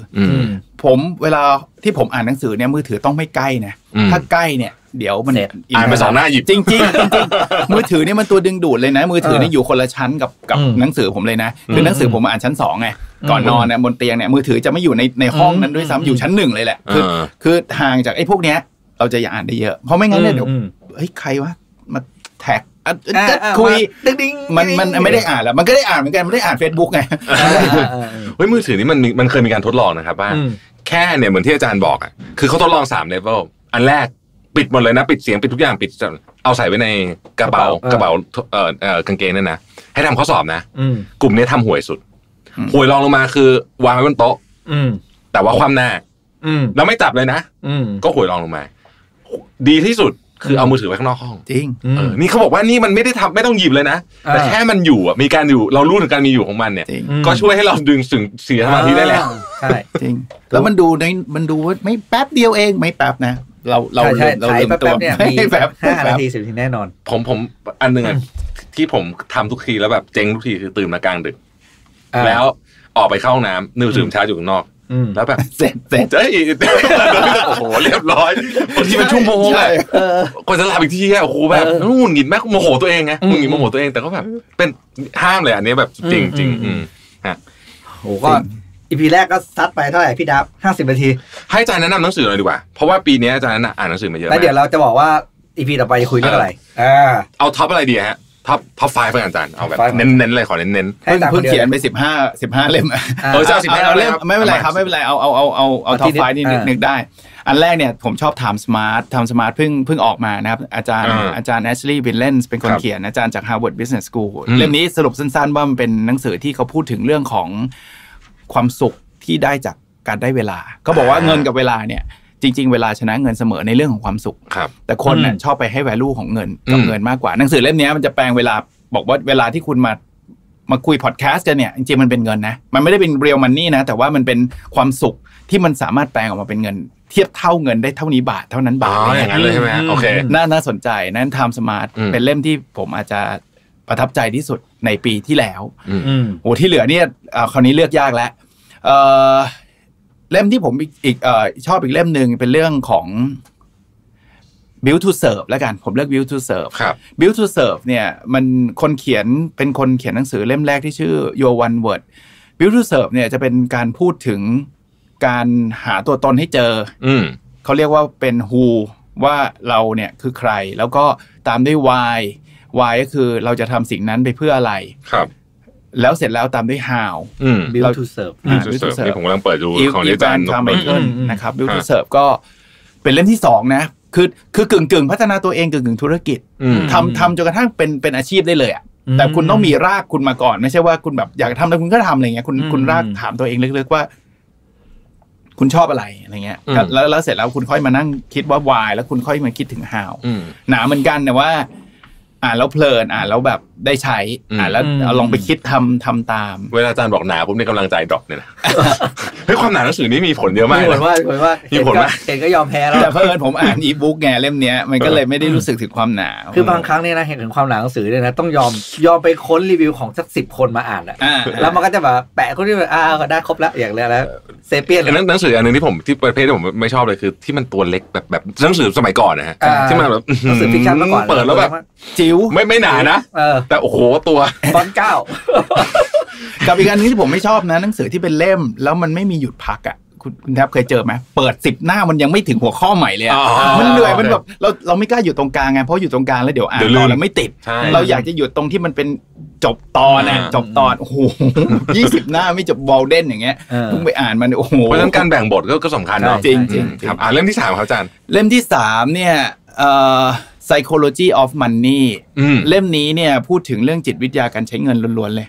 ผมเวลาที่ผมอ่านหนังสือเนี่ยมือถือต้องไม่ใกล้นะถ้าใกล้เนี่ยเดี๋ยวมันอ่านไปสองหน้าหยิบจริงๆมือถือเนี่ยมันตัวดึงดูดเลยนะมือถือเนี่ยอยู่คนละชั้นกับหนังสือผมเลยนะคือหนังสือผมอ่านชั้น2ไงก่อนนอนเนี่ยบนเตียงเนี่ยมือถือจะไม่อยู่ในห้องนั้นด้วยซ้ำอยู่ชั้น1เลยแหละคือห่างจากไอ้พวกเนี้ยเราจะอย่าอ่านได้เยอะเพราะไม่งั้นเนี่ยเดี๋ยวเฮ้ยใครวะมาแท็กคุยมันไม่ได้อ่านแล้วมันก็ได้อ่านเหมือนกันมันได้อ่าน Facebook ไงเฮ้ยมือถือนี่มันเคยมีการทดลองนะครับว่าแค่เนี่ยเหมือนที่อาจารย์บอกอ่ะคือเขาทดลอง3เลเวลอันแรกปิดหมดเลยนะปิดเสียงปิดทุกอย่างปิดเอาใส่ไว้ในกระเป๋า กางเกงนั่นนะให้ทำข้อสอบนะกลุ่มนี้ทำห่วยสุดห่วยรองลงมาคือวางไว้บนโต๊ะแต่ว่าความหน้าแล้วไม่จับเลยนะก็ห่วยรองลงมาดีที่สุดคือเอามือถือไว้ข้างนอกห้องจริงนี่เขาบอกว่านี่มันไม่ได้ทำไม่ต้องหยิบเลยนะแต่แค่มันอยู่มีการอยู่เรารู้ถึงการมีอยู่ของมันเนี่ยก็ช่วยให้เราดึงสึงเสียสมาธิได้แล้วใช่จริงแล้วมันดูในมันดูไม่แป๊บเดียวเองไม่แป๊บนะเราลืมตัวมีแบบ5 นาทีสิบทีแน่นอนผมอันหนึ่งที่ผมทำทุกทีแล้วแบบเจ๊งทุกทีคือตื่นมากลางดึกแล้วออกไปเข้าห้องน้ำนึกถึงชาอยู่ข้างนอกแล้วแบบเสร็จเฮ้ยโอ้โหเรียบร้อยบางทีเป็นชั่วโมงเลยกว่าจะหลับอีกทีโอ้โหแบบหงุดหงิดมากโมโหตัวเองไงหงุดหงิดโมโหตัวเองแต่ก็แบบเป็นห้ามเลยอันนี้แบบจริงจริงฮะโอ้ก็อีพีแรกก็ซัดไปเท่าไหร่พี่ดับ50 นาทีให้อาจารย์แนะนำหนังสือหน่อยดีกว่าเพราะว่าปีนี้อาจารย์อ่านหนังสือมาเยอะแล้วเดี๋ยวเราจะบอกว่าอีพีต่อไปจะคุยเรื่องอะไรเอาท็อปอะไรดีฮะท็อป5เพื่อนอาจารย์เอาแบบเน้นๆเลยขอเน้นๆเพิ่งเขียนไป15เล่มเจ้า15เล่มไม่เป็นไรครับไม่เป็นไรเอาท็อป5นี่นึกได้อันแรกเนี่ยผมชอบ Time Smart Time Smart เพิ่งออกมานะครับอาจารย์ Ashley Williams เป็นคนเขียนอาจารย์จาก Harvard Business School เล่มนี้สรุปสั้นๆว่ามันเป็นหนังสือที่เขาพูดถึงเรื่องของความสุขที่ได้จากการได้เวลาก็บอกว่าเงินกับเวลาเนี่ยจริงๆเวลาชนะเงินเสมอในเรื่องของความสุขแต่คนเนี่ยชอบไปให้ value ของเงินกับเงินมากกว่าหนังสือเล่มนี้มันจะแปลงเวลาบอกว่าเวลาที่คุณมาคุยพอดแคสต์กันเนี่ยจริงๆมันเป็นเงินนะมันไม่ได้เป็น real money นะแต่ว่ามันเป็นความสุขที่มันสามารถแปลงออกมาเป็นเงินเทียบเท่าเงินได้เท่านี้บาทเท่านั้นบาทอะไรอย่างเงี้ยเลยใช่ไหมโอเคน่าสนใจนั่น Time Smart เป็นเล่มที่ผมอาจจะประทับใจที่สุดในปีที่แล้วโอ้ที่เหลือเนี่ยคราวนี้เลือกยากแล้วเล่มที่ผมอีกชอบอีกเล่มหนึ่งเป็นเรื่องของ Build to Serve แล้วกันผมเลือก Build to Serve Build to Serve เนี่ยมันคนเขียนเป็นคนเขียนหนังสือเล่มแรกที่ชื่อ Your One Word Build to Serve เนี่ยจะเป็นการพูดถึงการหาตัวตนให้เจอเขาเรียกว่าเป็น Who ว่าเราเนี่ยคือใครแล้วก็ตามด้วย Why ก็คือเราจะทำสิ่งนั้นไปเพื่ออะไร แล้วเสร็จแล้วตามด้วย how build to serve ที่ผมกำลังเปิดดูของอาจารย์ทำไปเพิ่มนะครับ build to serve ก็เป็นเล่มที่สองนะคือกึ่งๆพัฒนาตัวเองกึ่งๆธุรกิจทำจนกระทั่งเป็นอาชีพได้เลยอ่ะแต่คุณต้องมีรากคุณมาก่อนไม่ใช่ว่าคุณแบบอยากทำแล้วคุณก็ทำอะไรเงี้ยคุณรากถามตัวเองลึกๆว่าคุณชอบอะไรอะไรเงี้ยแล้วเสร็จแล้วคุณค่อยมานั่งคิดว่า why แล้วคุณค่อยมาคิดถึง how หนาเหมือนกันแต่ว่าแล้วเพลินแล้วแบบได้ใช้แล้วลองไปคิดทำตามเวลาอาจารย์บอกหนาผมเนี่ยกำลังใจดรอปเนี่ยนะเฮ้ยความหนาหนังสือนี้มีผลเยอะมากเลยมีผลมากเห็นก็ยอมแพ้แล้วแต่เพิ่นผมอ่านอีบุ๊กไงเล่มเนี้ยมันก็เลยไม่ได้รู้สึกถึงความหนาคือบางครั้งเนี่ยนะเห็นถึงความหนาหนังสือเนี่ยนะต้องยอมไปค้นรีวิวของสัก10 คนมาอ่านอ่ะแล้วมันก็จะแบบแปะคนที่แบบก็ได้ครบละอย่างแล้วเซเปียนหนังสืออันนึงที่ผมที่ประเภทที่ผมไม่ชอบเลยคือที่มันตัวเล็กแบบหนังสือสมัยก่อนนะฮะที่มันแบบหนังสือฟิกชันมาก่อนเปิดแล้วแบบจิ๋วไม่หนานะแต่โอ้โหตัวตอน9กับอีกอันนี้ที่ผมไม่ชอบนะหนังสือที่เป็นเล่มแล้วมันไม่มีหยุดพักอ่ะคุณแทบเคยเจอไหมเปิด10 หน้ามันยังไม่ถึงหัวข้อใหม่เลยมันเหนื่อยมันแบบเราไม่กล้าอยู่ตรงกลางไงเพราะอยู่ตรงกลางแล้วเดี๋ยวอ่านตอนแล้วไม่ติดเราอยากจะหยุดตรงที่มันเป็นจบตอนนะจบตอนโอ้โห20 หน้าไม่จบบอลเด่นอย่างเงี้ยต้องไปอ่านมันโอ้โหเพราะฉะนั้นการแบ่งบทก็สำคัญเนาะจริงจริงครับเล่มที่3ครับอาจารย์เล่มที่3เนี่ยpsychology of money เล่มนี้เนี่ยพูดถึงเรื่องจิตวิทยาการใช้เงินล้วนๆเลย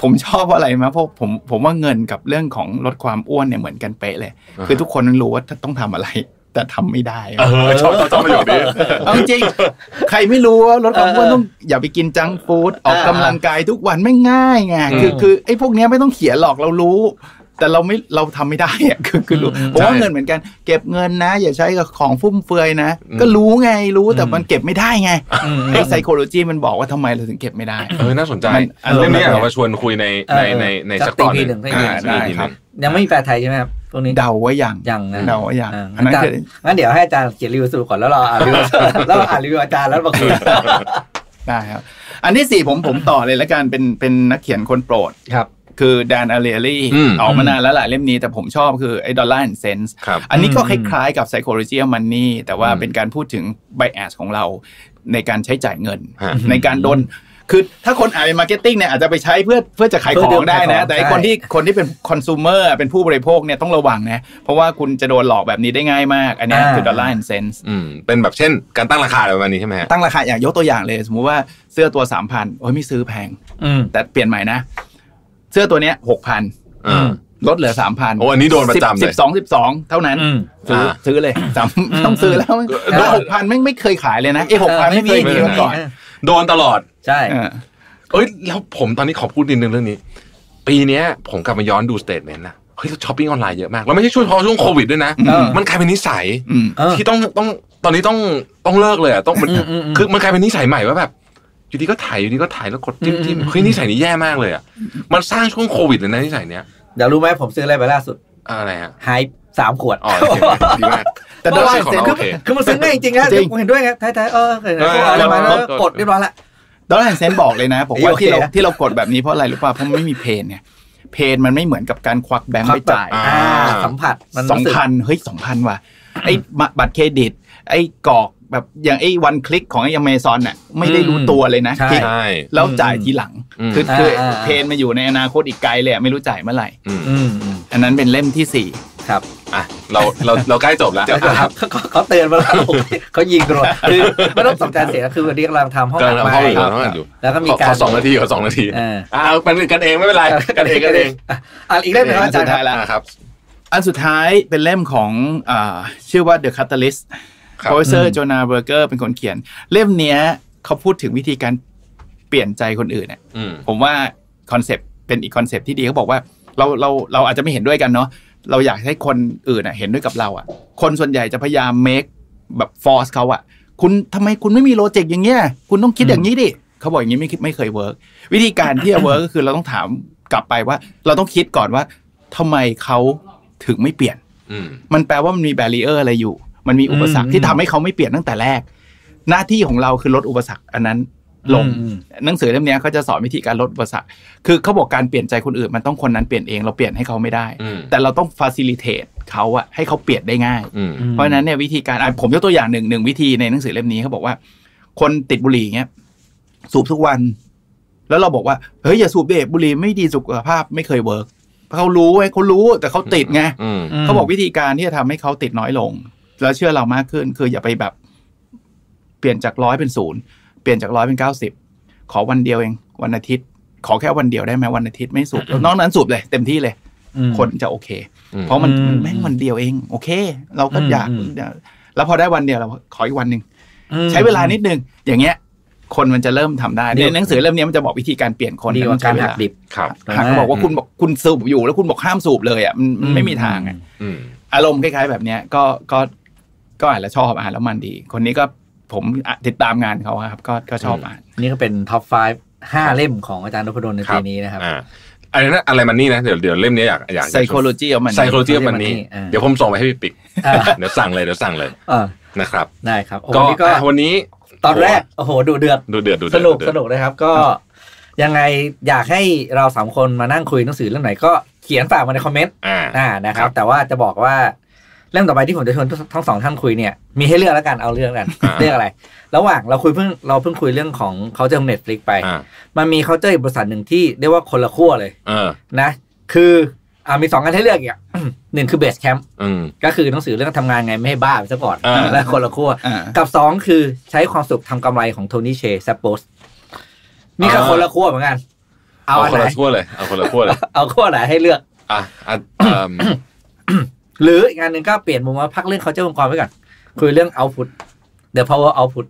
ผมชอบอะไรมั้ยเพราะผมว่าเงินกับเรื่องของลดความอ้วนเนี่ยเหมือนกันเป๊ะเลยคือทุกคนรู้ว่าต้องทำอะไรแต่ทำไม่ได้ชอบต้องประโยคนี้เอาจริงใครไม่รู้ว่าลดความอ้วนต้องอย่าไปกินจังฟู้ดออกกำลังกายทุกวันไม่ง่ายไงคือไอ้พวกเนี้ยไม่ต้องเขียนหรอกเรารู้แต่เราทำไม่ได้อ่ะคือรู้เพราะว่าเงินเหมือนกันเก็บเงินนะอย่าใช้กับของฟุ่มเฟือยนะก็รู้ไงรู้แต่มันเก็บไม่ได้ไงไอ้ไซโคโลจีมันบอกว่าทำไมเราถึงเก็บไม่ได้น่าสนใจเรื่องนี้เราชวนคุยในสักตอนนึงยังไม่มีแปลไทยใช่ไหมครับตรงนี้เดาว่ายังนะเดาว่ายังงั้นเดี๋ยวให้อาจารย์เขียนรีวิวสรุปก่อนแล้วเราอ่านรีวิวอาจารย์แล้วมาคุยได้ครับอันที่4ผมต่อเลยละกันเป็นนักเขียนคนโปรดครับคือแดนอาเรียลี่ออกมานานแล้วหลายเล่มนี้แต่ผมชอบคือไอ้ Dollar and Cents อันนี้ก็คล้ายๆกับ Psychology of Money แต่ว่าเป็นการพูดถึง bias ของเราในการใช้จ่ายเงินในการโดนคือถ้าคนอ่านเป็น marketing เนี่ยอาจจะไปใช้เพื่อจะขายของได้นะแต่คนที่เป็น consumer เป็นผู้บริโภคเนี่ยต้องระวังนะเพราะว่าคุณจะโดนหลอกแบบนี้ได้ง่ายมากอันนี้คือ Dollar and Cents เป็นแบบเช่นการตั้งราคาอะไรประมาณนี้ใช่ไหมตั้งราคาอย่างยกตัวอย่างเลยสมมุติว่าเสื้อตัว 3,000 โอ๊ยไม่ซื้อแพงแต่เปลี่ยนใหม่นะเสื้อตัวเนี้ย 6,000 ลดเหลือ 3,000 โอ้อันนี้โดนประจำเลย12 เท่านั้นซื้อเลยต้องซื้อแล้ว 6,000 ไม่เคยขายเลยนะไอ้ 6,000 ไม่เคยมีมาก่อนโดนตลอดใช่เอ้ยแล้วผมตอนนี้ขอพูดนิดนึงเรื่องนี้ปีเนี้ยผมกลับมาย้อนดูสเตทเมนต์นะเฮ้ยเราช้อปปิ้งออนไลน์เยอะมากแล้วไม่ใช่ช่วงโควิดด้วยนะมันกลายเป็นนิสัยที่ต้องตอนนี้ต้องเลิกเลยอ่ะต้องคือมันกลายเป็นนิสัยใหม่ว่าแบบอยู่ดีก็ถ่ายแล้วกดจิ้มเฮ้ยนิสัยนี้แย่มากเลยอ่ะมันสร้างช่วงโควิดเลยนะนิสัยเนี้ยเดี๋ยวรู้ไหมผมซื้ออะไรไปล่าสุดอะไรฮะไฮ3 ขวดอ๋อดีมากแต่ได้ของเราโอเคคือมันซึ้งได้จริงๆนะผมเห็นด้วยไงท้ายๆอะไรมาแล้วกดเรียบร้อยละตอนนั้นเซนบอกเลยนะผมว่าที่เรากดแบบนี้เพราะอะไรหรือเปล่าเพราะมันไม่มีเพนไงเพนมันไม่เหมือนกับการควักแบงค์ไปจ่ายสัมผัสมัน 2,000 เฮ้ย 2,000 ว่ะไอ้บัตรเครดิตไอ้กรอกแบบอย่างไอ้ one click ของไอ้ Amazon น่ะไม่ได้รู้ตัวเลยนะคลิกแล้วจ่ายทีหลังคือเพนมาอยู่ในอนาคตอีกไกลเลยไม่รู้จ่ายเมื่อไหร่อันนั้นเป็นเล่มที่4ครับอ่ะเราใกล้จบแล้วครับเขาเตือนมาแล้วเขายิงกระโดดคือไม่ต้องสนใจเสียคือเรียกเราทำห้องอัดไว้แล้วก็มีการขอ2 นาทีเป็นกันเองไม่เป็นไรกันเองอ่ะอีกเล่มนึงอาจารย์ครับอันสุดท้ายเป็นเล่มของชื่อว่า The Catalyst Professor Jonah Berger เป็นคนเขียนเล่มเนี้ยเขาพูดถึงวิธีการเปลี่ยนใจคนอื่นเนี่ยผมว่าคอนเซปต์เป็นอีกคอนเซปต์ที่ดีเขาบอกว่าเราอาจจะไม่เห็นด้วยกันเนาะเราอยากให้คนอื่นเห็นด้วยกับเราอ่ะคนส่วนใหญ่จะพยายามเมคแบบฟอร์สเขาอ่ะคุณทำไมคุณไม่มีโลจิกอย่างเงี้ยคุณต้องคิดอย่างนี้ดิเขาบอกอย่างนี้ไม่เคยเวิร์กวิธีการที่จะเวิร์กก็คือเราต้องถามกลับไปว่าเราต้องคิดก่อนว่าทำไมเขาถึงไม่เปลี่ยนมันแปลว่ามันมีแบรีเออร์อะไรอยู่มันมีอุปสรรคที่ทำให้เขาไม่เปลี่ยนตั้งแต่แรกหน้าที่ของเราคือลดอุปสรรคอันนั้นลงหนังสือเล่มนี้เขาจะสอนวิธีการลดอุปสรรคคือเขาบอกการเปลี่ยนใจคนอื่นมันต้องคนนั้นเปลี่ยนเองเราเปลี่ยนให้เขาไม่ได้แต่เราต้อง facilitate เขาอะให้เขาเปลี่ยนได้ง่ายเพราะฉะนั้นเนี่ยวิธีการผมยกตัวอย่างหนึ่งวิธีในหนังสือเล่มนี้เขาบอกว่าคนติดบุหรี่เงี้ยสูบทุกวัน แล้วเราบอกว่าเฮ้ยอย่าสูบบุหรี่ไม่ดีสุขภาพไม่เคยเวิร์กเขารู้ไอ้เขารู้แต่เขาติดไงเขาบอกวิธีการที่จะทำให้เขาติดน้อยลงแล้วเชื่อเรามากขึ้นคืออย่าไปแบบเปลี่ยนจาก100เป็น0เปลี่ยนจาก100เป็น90ขอวันเดียวเองวันอาทิตย์ขอแค่วันเดียวได้ไหมวันอาทิตย์ไม่สูบนอกนั้นสูบเลยเต็มที่เลยคนจะโอเคเพราะมันแม่งวันเดียวเองโอเคเราก็อยากแล้วพอได้วันเดียวเราขออีกวันหนึ่งใช้เวลานิดนึงอย่างเงี้ยคนมันจะเริ่มทำได้ในหนังสือเล่มนี้มันจะบอกวิธีการเปลี่ยนคนดีกว่าการหักดิบเขาบอกว่าคุณบอกคุณสูบอยู่แล้วคุณบอกห้ามสูบเลยอ่ะมันไม่มีทางอารมณ์คล้ายๆแบบเนี้ยก็อ่านแล้วชอบอ่านแล้วมันดีคนนี้ก็ผมติดตามงานเขาครับก็ชอบอ่านนี่ก็เป็นท็อป5 5เล่มของอาจารย์นพดลในปีนี้นะครับอะไรนะอะไรมันนี่นะเดี๋ยวเล่มนี้อยาก psychology เอามัน psychology มันนี่เดี๋ยวผมส่งไปให้พี่ปิ๊กเดี๋ยวสั่งเลยนะครับได้ครับก็วันนี้ตอนแรกโอ้โหดูเดือดสนุกนะครับก็ยังไงอยากให้เราสามคนมานั่งคุยหนังสือเรื่องไหนก็เขียนฝากมาในคอมเมนต์นะครับแต่ว่าจะบอกว่าเรื่องต่อไปที่ผมจะชวนทั้งสองท่านคุยเนี่ยมีให้เลือกแล้วกันเอาเรื่องกันเรื่องอะไรระหว่างเราเพิ่งคุยเรื่องของเขาเจอ Netflix ไปมันมีเขาเจออีกบริษัทหนึ่งที่เรียกว่าคนละขั้วเลยนะคือมี2กันให้เลือกอีก1คือ Base Camp ก็คือหนังสือเรื่องทำงานไงไม่ให้บ้าไปซะก่อนและคนละขั้วกับ2คือใช้ความสุขทำกำไรของโทนี่เชย์แซปโปสนี่ก็คนละขั้วเหมือนกันเอาคนละขั้วเลยเอาขั้วไหนให้เลือกหรืออีกงานหนึ่งก็เปลี่ยนมุมว่าพักเรื่องเขาเจ้าองค์กรไว้ก่อนคุยเรื่อง output the power output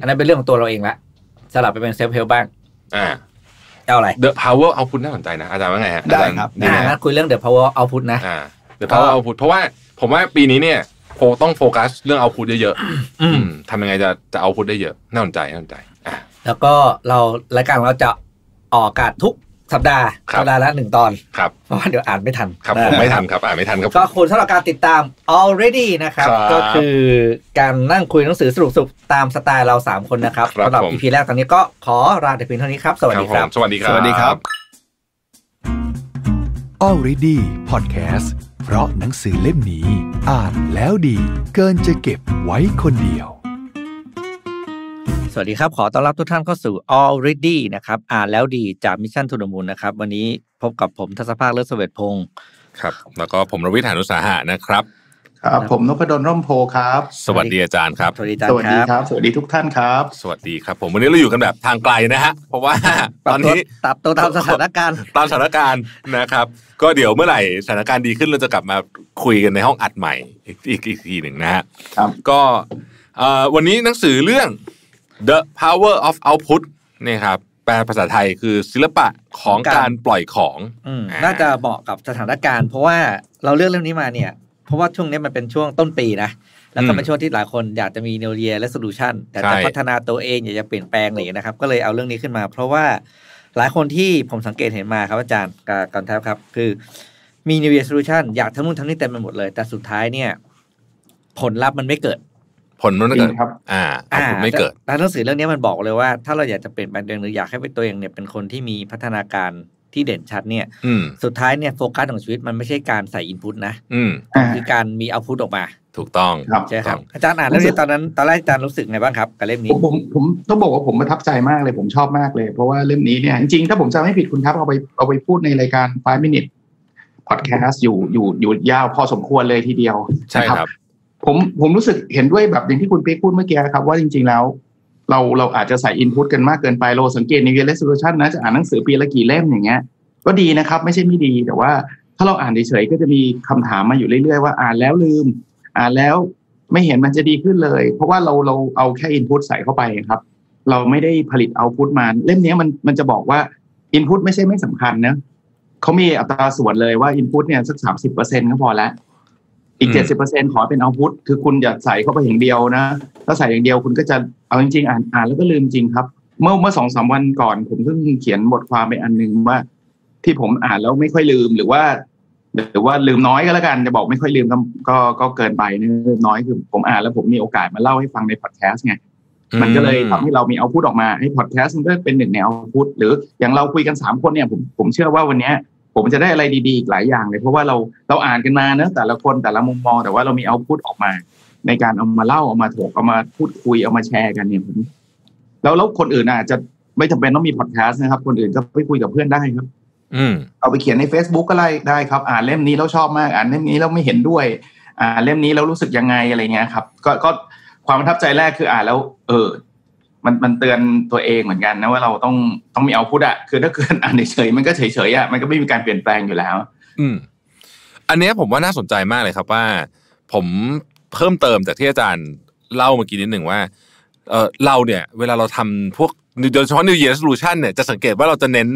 อันนั้นเป็นเรื่องของตัวเราเองละสลับไปเป็น self help บ้างเอาอะไร the power output น่าสนใจนะอาจารย์ว่าไงฮะได้ครับงั้นคุยเรื่อง the power output นะ the power output เพราะว่าผมว่าปีนี้เนี่ยโคต้องโฟกัสเรื่อง output เยอะๆทำยังไงจะ output ได้เยอะน่าสนใจแล้วก็เรารายการเราจะออกอากาศทุกสัปดาห์ละ1ตอนเพราะว่าเดี๋ยวอ่านไม่ทันครับก็คุณสำหรับการติดตาม already นะครับก็คือการนั่งคุยหนังสือสรุปตามสไตล์เรา3คนนะครับสำหรับ EP แรกตอนนี้ก็ขอลาแต่เพียงเท่านี้ครับสวัสดีครับ already podcast เพราะหนังสือเล่มนี้อ่านแล้วดีเกินจะเก็บไว้คนเดียวสวัสดีครับขอต้อนรับทุกท่านเข้าสู่ Already นะครับอ่านแล้วดีจาก Mission to the Moon นะครับวันนี้พบกับผมทัศภาคเลิศเสวตพงศ์ครับแล้วก็ผมรวิช หาญอุตสาหะนะครับครับผมนพดลร่มโพครับสวัสดีอาจารย์ครับสวัสดีครับสวัสดีทุกท่านครับสวัสดีครับผมวันนี้เราอยู่กันแบบทางไกลนะฮะเพราะว่าตอนนี้ตับตัวตามสถานการณ์นะครับก็เดี๋ยวเมื่อไหร่สถานการณ์ดีขึ้นเราจะกลับมาคุยกันในห้องอัดใหม่อีกทีนึงนะฮะก็วันนี้หนังสือเรื่องThe Power of Output นี่ครับแปลภาษาไทยคือศิลปะของการปล่อยของน่าจะเหมาะกับสถานการณ์เพราะว่าเราเลือกเรื่องนี้มาเนี่ยเพราะว่าช่วงนี้มันเป็นช่วงต้นปีนะแล้วก็เป็นช่วงที่หลายคนอยากจะมี New Year Resolution แต่จะพัฒนาตัวเองอยากจะเปลี่ยนแปลงอะไรนะครับก็เลยเอาเรื่องนี้ขึ้นมาเพราะว่าหลายคนที่ผมสังเกตเห็นมาครับอาจารย์กันทัพครับคือมี New Year Resolution อยากทำนู่นทำนี่เต็มไปหมดเลยแต่สุดท้ายเนี่ยผลลัพธ์มันไม่เกิดครับผมไม่เกิดแล้วหนังสือเรื่องนี้มันบอกเลยว่าถ้าเราอยากจะเปลี่ยนแปลงตัวเองหรืออยากให้เป็นตัวเองเนี่ยเป็นคนที่มีพัฒนาการที่เด่นชัดเนี่ยสุดท้ายเนี่ยโฟกัสของชีวิตมันไม่ใช่การใส่อินพุตนะคือการมีเอาพุตออกมาถูกต้องใช่ครับอาจารย์อ่านเรื่องนี้ตอนแรกอาจารย์รู้สึกไงบ้างครับกับเล่มนี้ผมต้องบอกว่าผมประทับใจมากเลยผมชอบมากเลยเพราะว่าเล่มนี้เนี่ยจริงๆถ้าผมจำไม่ผิดคุณครับเอาไปพูดในรายการ5 minute podcast อยู่ยาวพอสมควรเลยทีเดียวใช่ครับผมรู้สึกเห็นด้วยแบบอย่างที่คุณเป๊กพูดเมื่อกี้ครับว่าจริงๆแล้วเราอาจจะใส่อินพุตกันมากเกินไปเราสังเกต New Year Resolution นะจะอ่านหนังสือปีละกี่เล่มอย่างเงี้ยก็ดีนะครับไม่ใช่ไม่ดีแต่ว่าถ้าเราอ่านเฉยๆก็จะมีคำถามมาอยู่เรื่อยๆว่าอ่านแล้วลืมอ่านแล้วไม่เห็นมันจะดีขึ้นเลยเพราะว่าเราเอาแค่อินพุตใส่เข้าไปครับเราไม่ได้ผลิตเอาพุตมาเล่มนี้มันจะบอกว่าอินพุตไม่ใช่ไม่สำคัญนะเขามีอัตราส่วนเลยว่าอินพุตเนี่ยสัก 30% ก็พอแล้วอีก 70% ขอเป็นเอาท์พุตคือคุณอย่าใส่เข้าไปอย่างเดียวนะถ้าใส่อย่างเดียวคุณก็จะเอาจริงๆอ่านแล้วก็ลืมจริงครับเมื่อ 2-3 วันก่อนผมเพิ่งเขียนบทความไปอันนึงว่าที่ผมอ่านแล้วไม่ค่อยลืมหรือว่าลืมน้อยก็แล้วกันจะบอกไม่ค่อยลืมก็เกินไปนะลืมน้อยคือผมอ่านแล้วผมมีโอกาสมาเล่าให้ฟังในพอดแคสต์ไงมันก็เลยทำให้เรามีเอาท์พุตออกมาให้พอดแคสต์มันก็เป็นหนึ่งในเอาท์พุตหรืออย่างเราคุยกัน3คนเนี่ยผมเชื่อว่าวันนี้ผมจะได้อะไรดีๆอีกหลายอย่างเลยเพราะว่าเราอ่านกันมาเนอะแต่ละคนแต่ละมุมมองแต่ว่าเรามีเอาท์พุตออกมาในการเอามาเล่าเอามาถกเอามาพูดคุยเอามาแชร์กันเนี่ยแล้วคนอื่นอาจจะ ไม่จำเป็นต้องมีพอดแคสต์นะครับคนอื่นก็ไปคุยกับเพื่อนได้ครับเอาไปเขียนใน Facebook ก็ได้ครับอ่านเล่มนี้แล้วชอบมากอ่านเล่มนี้แล้วไม่เห็นด้วยอ่านเล่มนี้แล้วรู้สึกยังไงอะไรเงี้ยครับก็ความประทับใจแรกคืออ่านแล้วมันเตือนตัวเองเหมือนกันนะว่าเราต้องมีเอาพุทธะคือถ้าเกิดอ่านเฉยๆมันก็เฉยๆอ่ะมันก็ไม่มีการเปลี่ยนแปลงอยู่แล้วอันนี้ผมว่าน่าสนใจมากเลยครับว่าผมเพิ่มเติมจากที่อาจารย์เล่าเมื่อกี้นิดหนึ่งว่าเราเนี่ยเวลาเราทำพวกโดยเฉพาะ New Year Resolution เนี่ยจะสังเกตว่าเราจะเน้น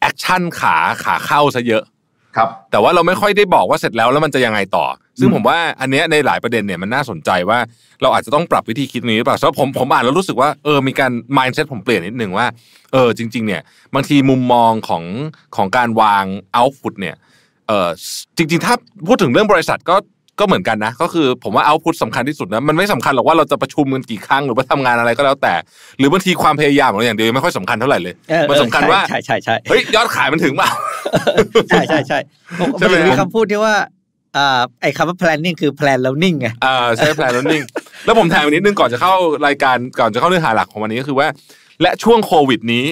แอคชั่นขาเข้าซะเยอะครับแต่ว่าเราไม่ค่อยได้บอกว่าเสร็จแล้วแล้วมันจะยังไงต่อซึ่งผมว่าอันเนี้ยในหลายประเด็นเนี่ยมันน่าสนใจว่าเราอาจจะต้องปรับวิธีคิดนี้หรือเปล่าเพราะผมอ่านแล้วรู้สึกว่ามีการ mindset ผมเปลี่ยนนิดนึงว่าจริงๆเนี่ยบางทีมุมมองของการวาง output เนี่ยจริงๆถ้าพูดถึงเรื่องบริษัทก็เหมือนกันนะก็คือผมว่า output สำคัญที่สุดนะมันไม่สำคัญหรอกว่าเราจะประชุมกันกี่ครั้งหรือว่าทำงานอะไรก็แล้วแต่หรือบางทีความพยายามของเราอย่างเดียวไม่ค่อยสำคัญเท่าไหร่เลยมันสำคัญว่าใช่เฮ้ยยอดขายมันถึงป่ะใช่ผมมีคำพูดที่ว่าไอ้คำว่า planning คือ plan แล้วนิ่งไงใช่ plan แล้วนิ่งแล้วผมแถมนิดนึงก่อนจะเข้ารายการก่อนจะเข้าเนื้อหาหลักของวันนี้ก็คือว่าและช่วงโควิดนี้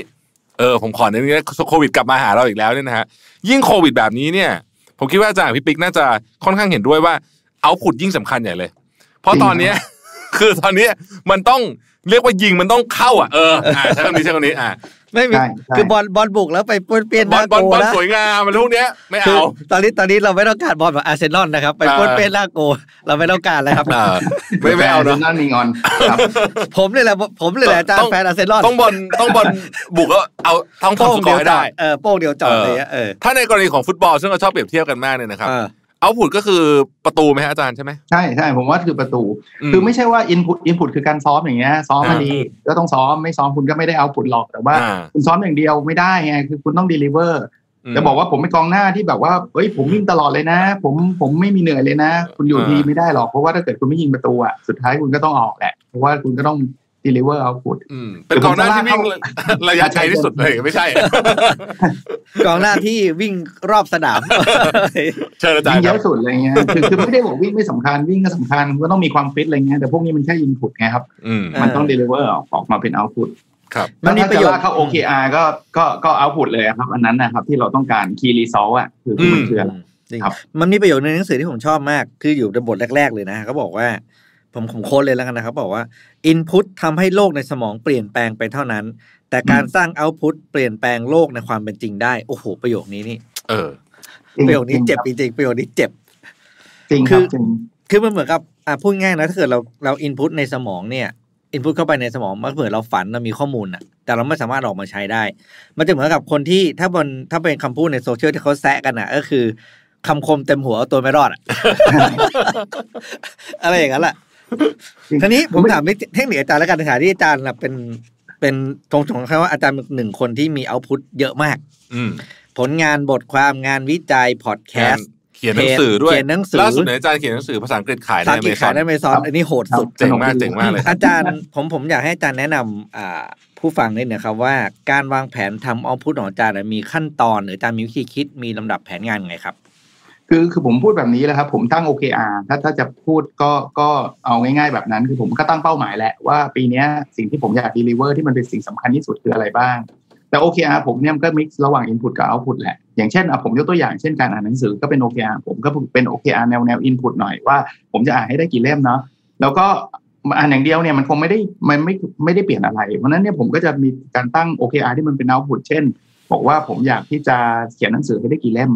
ผมขอเน้นว่าโควิดกลับมาหาเราอีกแล้วเนี่ยนะฮะยิ่งโควิดแบบนี้เนี่ยผมคิดว่าอาจารย์พี่ปิ๊กน่าจะค่อนข้างเห็นด้วยว่าเอาผุดยิ่งสำคัญใหญ่เลยเพราะตอนนี้คือตอนนี้มันต้องเรียกว่ายิงมันต้องเข้าอ่ะใช่คนนี้ไม่คือบอลบุกแล้วไปป้วนเปี้ยนหน้าโกแล้วบอลสวยงามมันพวกเนี้ยไม่เอาตอนนี้เราไม่ต้องการบอลแบบอาร์เซนอลนะครับไปป้วนเปี้ยนหน้าโกเราไม่ต้องการแล้วครับไม่เอานะนั่นมีงอนผมเลยแหละอาจารย์แฟนอาร์เซนอลต้องบอลบุกแล้วเอาต้องโป้งเดียวได้โป้งเดียวจอดเลยถ้าในกรณีของฟุตบอลซึ่งเราชอบเปรียบเทียบกันมากเนี่ยนะครับเอาผุดก็คือประตูไหมอาจารย์ใช่ไหมใช่ผมว่าคือประตูคือไม่ใช่ว่าอินพุตคือการซ้อมอย่างเงี้ยซ้อมมาดีก็ต้องซ้อมไม่ซ้อมคุณก็ไม่ได้เอาผุดหรอกแต่ว่าคุณซ้อมอย่างเดียวไม่ได้ไงคือคุณต้องเดลิเวอร์จะบอกว่าผมเป็นกองหน้าที่แบบว่าเฮ้ยผมวิ่งตลอดเลยนะผมไม่มีเหนื่อยเลยนะคุณอยู่ทีไม่ได้หรอกเพราะว่าถ้าเกิดคุณไม่ยิงประตูอ่ะสุดท้ายคุณก็ต้องออกแหละเพราะว่าคุณก็ต้องเดลิเวอร์เอาผุดเป็นกองหน้าที่วิ่งระยะไกลที่สุดเลยไม่ใช่กองหน้าที่วิ่งรอบสนามวิ่งเยอะสุดอะไรเงี้ยคือไม่ได้บอกวิ่งไม่สำคัญวิ่งก็สำคัญก็ต้องมีความฟิตอะไรเงี้ยแต่พวกนี้มันแค่ยิงผุดไงครับมันต้องเดลิเวอร์ออกมาเป็นเอาผุดครับแล้วถ้าจะว่าเข้า OKR ก็เอาผุดเลยครับอันนั้นนะครับที่เราต้องการคีรีซอลอ่ะคือมันคืออะไรครับมันมีประโยชน์ในหนังสือที่ผมชอบมากคืออยู่ในบทแรกๆเลยนะเขาบอกว่าผมโค้ดเลยแล้วกันนะครับบอกว่า input ทำให้โลกในสมองเปลี่ยนแปลงไปเท่านั้นแต่การสร้าง output เปลี่ยนแปลงโลกในความเป็นจริงได้โอ้โหประโยคนี้นี่ประโยคนี้เจ็บจริงๆประโยคนี้เจ็บจริงครับคือมันเหมือนกับพูดง่ายนะถ้าเกิดเรา input ในสมองเนี่ย input เข้าไปในสมองมันเหมือนเราฝันเรามีข้อมูลอะแต่เราไม่สามารถออกมาใช้ได้มันจะเหมือนกับคนที่ถ้าเป็นคำพูดในโซเชียลที่เขาแซะกันอะก็คือคำคมเต็มหัวตัวไม่รอดอะอะไรอย่างนั้นแหละทีนี้ผมถามเทคนิคอาจารย์แล้วกันในฐานะที่อาจารย์เป็นตรงของเขาว่าอาจารย์เป็นหนึ่งคนที่มีเอาท์พุตเยอะมากผลงานบทความงานวิจัยพอดแคสต์เขียนหนังสือด้วยล่าสุดอาจารย์เขียนหนังสือภาษาอังกฤษขายในAmazonอันนี้โหดสุดเจ๋งมากเลยอาจารย์ผมอยากให้อาจารย์แนะนำผู้ฟังนิดหนึ่งครับว่าการวางแผนทำเอาท์พุตของอาจารย์มีขั้นตอนหรืออาจารย์มีวิธีคิดมีลำดับแผนงานไงครับคือผมพูดแบบนี้แหละครับผมตั้ง OKR ถ้าจะพูดก็เอาง่ายๆแบบนั้นคือผมก็ตั้งเป้าหมายแหละว่าปีนี้สิ่งที่ผมอยากเดลิเวอร์ที่มันเป็นสิ่งสำคัญที่สุดคืออะไรบ้างแต่ OKR ผมเนี่ยก็มิกซ์ระหว่าง input กับ output แหละอย่างเช่นผมยกตัวอย่างเช่นการอ่านหนังสือก็เป็น OKR ผมก็เป็น OKR แนว input หน่อยว่าผมจะอ่านให้ได้กี่เล่มเนาะแล้วก็อ่านอย่างเดียวเนี่ยมันคงไม่ได้เปลี่ยนอะไรเพราะนั้นเนี่ยผมก็จะมีการตั้ง OKR ที่มันเป็น output เช่นบอกว่าผมอยากที่จะเขียนหนังสือให้ได้กี่เล่ม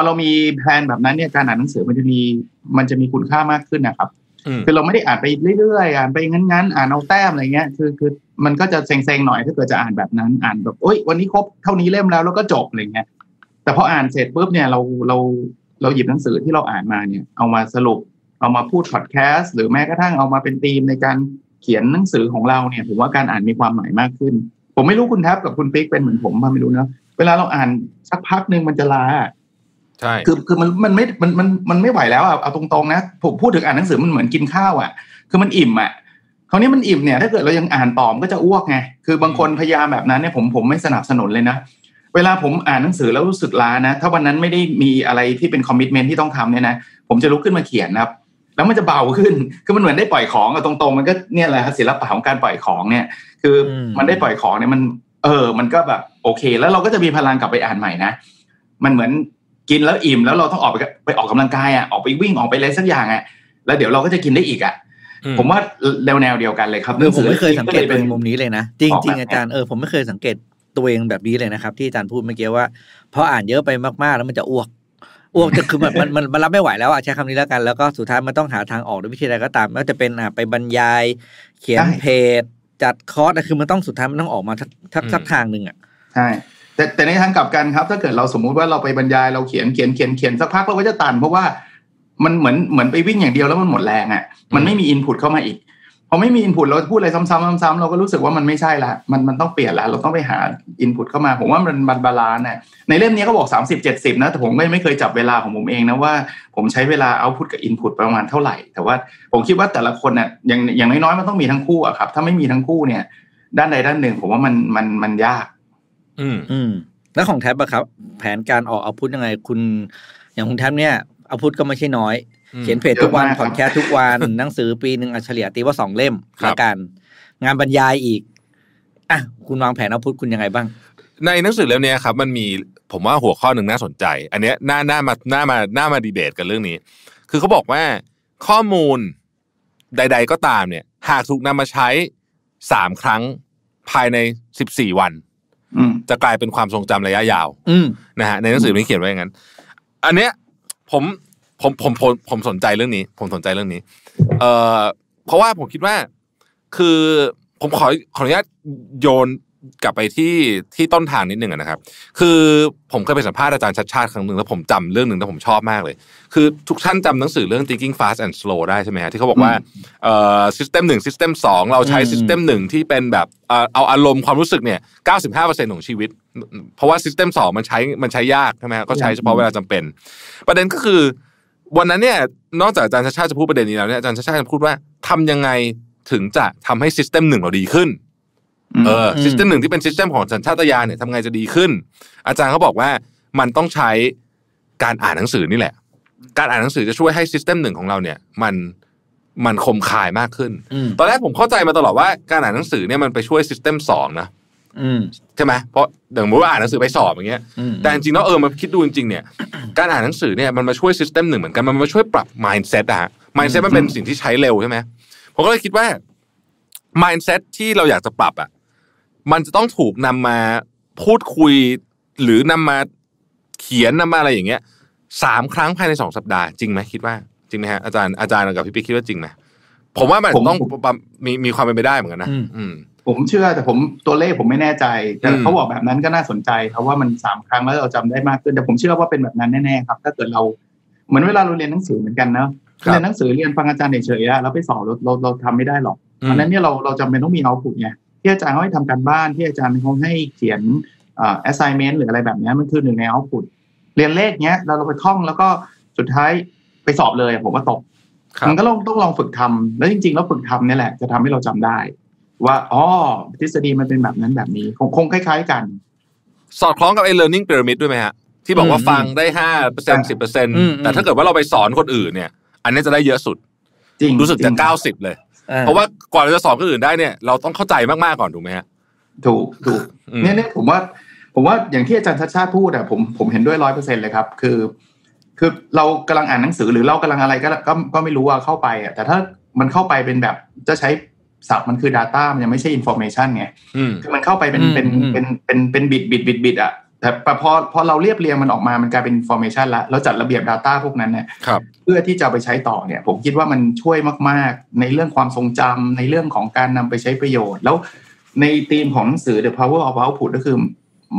พอเรามีแพลนแบบนั้นเนี่ยการอ่านหนังสือมันจะมีคุณค่ามากขึ้นนะครับคือเราไม่ได้อ่านไปเรื่อยๆอ่านไปงั้นๆอ่านเอาแต้มอะไรเงี้ยคือมันก็จะเซ็งๆหน่อยถ้าเกิดจะอ่านแบบนั้นอ่านแบบโอ๊ยวันนี้ครบเท่านี้เล่มแล้วก็จบอะไรเงี้ยแต่พออ่านเสร็จปุ๊บเนี่ยเราหยิบหนังสือที่เราอ่านมาเนี่ยเอามาสรุปเอามาพูดพอดแคสต์หรือแม้กระทั่งเอามาเป็นธีมในการเขียนหนังสือของเราเนี่ยผมว่าการอ่านมีความหมายมากขึ้นผมไม่รู้คุณแท็บกับคุณปิ๊กเป็นเหมือนผมไม่รู้นะเวลาเราอ่านสักพักนึงมันจะล้าใช่คือมันไม่ไหวแล้วอ่ะเอาตรงๆนะผมพูดถึงอ่านหนังสือมันเหมือนกินข้าวอ่ะคือมันอิ่มอ่ะคราวนี้มันอิ่มเนี่ยถ้าเกิดเรายังอ่านต่อมันก็จะอ้วกไงคือบางคนพยายามแบบนั้นเนี่ยผมไม่สนับสนุนเลยนะเวลาผมอ่านหนังสือแล้วรู้สึกล้านะถ้าวันนั้นไม่ได้มีอะไรที่เป็นคอมมิตเมนท์ที่ต้องทำเนี่ยนะผมจะลุกขึ้นมาเขียนนะครับ แล้วมันจะเบาขึ้นคือมันเหมือนได้ปล่อยของอะตรงๆมันก็เนี่ยแหละศิลปะของการปล่อยของเนี่ยคือมันได้ปล่อยของเนี่ยมันมันก็แบบโอเคแล้วเราก็จะมีพลังกลับไปอ่านใหม่นะมันเหมือนกินแล้วอิ่มแล้วเราต้องออกไปออกกำลังกายอ่ะออกไปวิ่งออกไปอะไรสักอย่างอ่ะแล้วเดี๋ยวเราก็จะกินได้อีกอ่ะผมว่าแนวเดียวกันเลยครับผมไม่เคยสังเกตเป็นมุมนี้เลยนะจริงๆอาจารย์ผมไม่เคยสังเกตตัวเองแบบนี้เลยนะครับที่อาจารย์พูดเมื่อกี้ว่าพออ่านเยอะไปมากๆแล้วมันจะอ้วกจะคือมันรับไม่ไหวแล้วอ่ะใช้คำนี้แล้วกันแล้วก็สุดท้ายมันต้องหาทางออกด้วยวิธีใดก็ตามไม่ว่าจะเป็นไปบรรยายเขียนเพจจัดคอร์สคือมันต้องสุดท้ายมันต้องออกมาสักทางนึงอ่ะใช่แต่ในทางกลับกันครับถ้าเกิดเราสมมุติว่าเราไปบรรยายเราเขียนสักพักเราก็จะตันเพราะว่ามันเหมือนไปวิ่งอย่างเดียวแล้วมันหมดแรงอ่ะมันไม่มีอินพุตเข้ามาอีกพอไม่มีอินพุตเราพูดอะไรซ้ำๆเราก็รู้สึกว่ามันไม่ใช่ละมันต้องเปลี่ยนละเราต้องไปหาอินพุตเข้ามาผมว่ามันบาลานซ์น่ะในเล่มนี้ก็บอก30-70นะแต่ผมก็ไม่เคยจับเวลาของผมเองนะว่าผมใช้เวลาเอาท์พุตกับอินพุตประมาณเท่าไหร่แต่ว่าผมคิดว่าแต่ละคนน่ะอย่างน้อยๆมันต้องมีทั้งคู่อ่ะครับถ้าไม่มีทั้งคู่เนี่ยด้านใดด้านหนึ่งผมว่ามันยากแล้วของแท็บอะครับแผนการออกเอาท์พุตยังไงคุณอย่างคุณแท็บเนี่ยเอาท์พุตก็ไม่ใช่น้อยเขียนเพจทุกวันพอดแคสต์ทุกวันหนังสือปีนึงเฉลี่ยตีว่า2เล่มละกันงานบรรยายอีกอ่ะคุณวางแผนเอาท์พุตคุณยังไงบ้างในหนังสือเล่มนี้ครับมันมีผมว่าหัวข้อนึงน่าสนใจอันเนี้ยน่ามาดีเบตกันเรื่องนี้คือเขาบอกว่าข้อมูลใดๆก็ตามเนี่ยหากถูกนำมาใช้3ครั้งภายใน14วันจะกลายเป็นความทรงจำระยะยาวนะฮะในหนังสือมันเขียนไว้อย่างนั้นอันเนี้ยผมสนใจเรื่องนี้เพราะว่าผมคิดว่าคือผมขออนุญาตโยนกลับไปที่ต้นทางนิดนึงนะครับคือผมเคยไปสัมภาษณ์อาจารย์ชัชชาติครั้งนึงแล้วผมจำเรื่องนึงที่ผมชอบมากเลยคือทุกท่านจำหนังสือเรื่อง Thinking Fast and Slow ได้ใช่ไหมฮะที่เขาบอกว่าSystem 1 System 2เราใช้ System 1ที่เป็นแบบเอาอารมณ์ความรู้สึกเนี่ย 95% ของชีวิตเพราะว่า System 2มันใช้ยากใช่ไหมฮะก็ใช้เฉพาะเวลาจำเป็นประเด็นก็คือวันนั้นเนี่ยนอกจากอาจารย์ชัชชาติจะพูดประเด็นนี้แล้วเนี่ยอาจารย์ชัชชาติจะพูดว่าทำยังไงถึงจะทำให้ System 1เราดีขึ้นsystem 1ที่เป็น system ของสัญชาตญาณเนี่ยทำไงจะดีขึ้นอาจารย์เขาบอกว่ามันต้องใช้การอ่านหนังสือนี่แหละการอ่านหนังสือจะช่วยให้ system 1ของเราเนี่ยมันคมคายมากขึ้นตอนแรกผมเข้าใจมาตลอดว่าการอ่านหนังสือเนี่ยมันไปช่วย system 2นะใช่ไหมเพราะอย่างสมมติว่าอ่านหนังสือไปสอบอย่างเงี้ยแต่จริงๆแล้วมาคิดดูจริงๆเนี่ยการอ่านหนังสือเนี่ยมันมาช่วย system 1เหมือนกันมันมาช่วยปรับ mindset อะฮะ mindset มันเป็นสิ่งที่ใช้เร็วใช่ไหมผมก็เลยคิดว่า mindset ที่เราอยากจะปรับอะมันจะต้องถูกนำมาพูดคุยหรือนำมาเขียนนำมาอะไรอย่างเงี้ย3ครั้งภายใน2สัปดาห์จริงไหมคิดว่าจริงไหมฮะอาจารย์กับพี่ปิ๊กคิดว่าจริงไหมผมว่ามันต้องมีความเป็นไปได้เหมือนกันนะผมเชื่อแต่ผมตัวเลขผมไม่แน่ใจแต่เขาบอกแบบนั้นก็น่าสนใจเพราะว่ามัน3ครั้งแล้วเราจำได้มากขึ้นแต่ผมเชื่อว่าเป็นแบบนั้นแน่ๆครับถ้าเกิดเราเหมือนเวลาเราเรียนหนังสือเหมือนกันเนาะเรียนหนังสือเรียนฟังอาจารย์เฉยๆแล้วไปสอบเราทำไม่ได้หรอกเพราะนั้นเนี่ยเราจำเป็นต้องมีเอาท์พุตไงที่อาจารย์เขาให้ทำการบ้านที่อาจารย์เขาให้เขียนassignment หรืออะไรแบบนี้มันคือหนึ่งใน output เรียนเลขเนี้ยเราไปท่องแล้วก็สุดท้ายไปสอบเลยผมว่าตกมันก็ต้องลองฝึกทำแล้วจริงๆแล้วฝึกทำนี่แหละจะทำให้เราจำได้ว่าอ๋อทฤษฎีมันเป็นแบบนั้นแบบนี้คงคล้ายๆกันสอดคล้องกับไอ้ learning pyramid ด้วยไหมฮะที่บอกว่าฟังได้ 5% 10% แต่ถ้าเกิดว่าเราไปสอนคนอื่นเนี่ยอันนี้จะได้เยอะสุดจริงรู้สึกจะ90เลยเพราะว่าก่อนเราจะสอนคนอื่นได้เนี่ยเราต้องเข้าใจมากๆก่อนถูกไหมฮะถูกเนี่ยผมว่าอย่างที่อาจารย์ชัชชาติพูดอะผมเห็นด้วย 100% เลยครับคือเรากำลังอ่านหนังสือหรือเรากำลังอะไรก็ไม่รู้ว่าเข้าไปอะแต่ถ้ามันเข้าไปเป็นแบบจะใช้ศัพท์มันคือ data มันยังไม่ใช่ information ไงคือมันเข้าไปเป็นบิดอะแต่พอเราเรียบเรียงมันออกมามันกลายเป็น information ละเราจัดระเบียบ data พวกนั้นเนี่ยเพื่อที่จะไปใช้ต่อเนี่ยผมคิดว่ามันช่วยมากๆในเรื่องความทรงจำในเรื่องของการนำไปใช้ประโยชน์แล้วในธีมของหนังสือ The Power of Output ก็คือ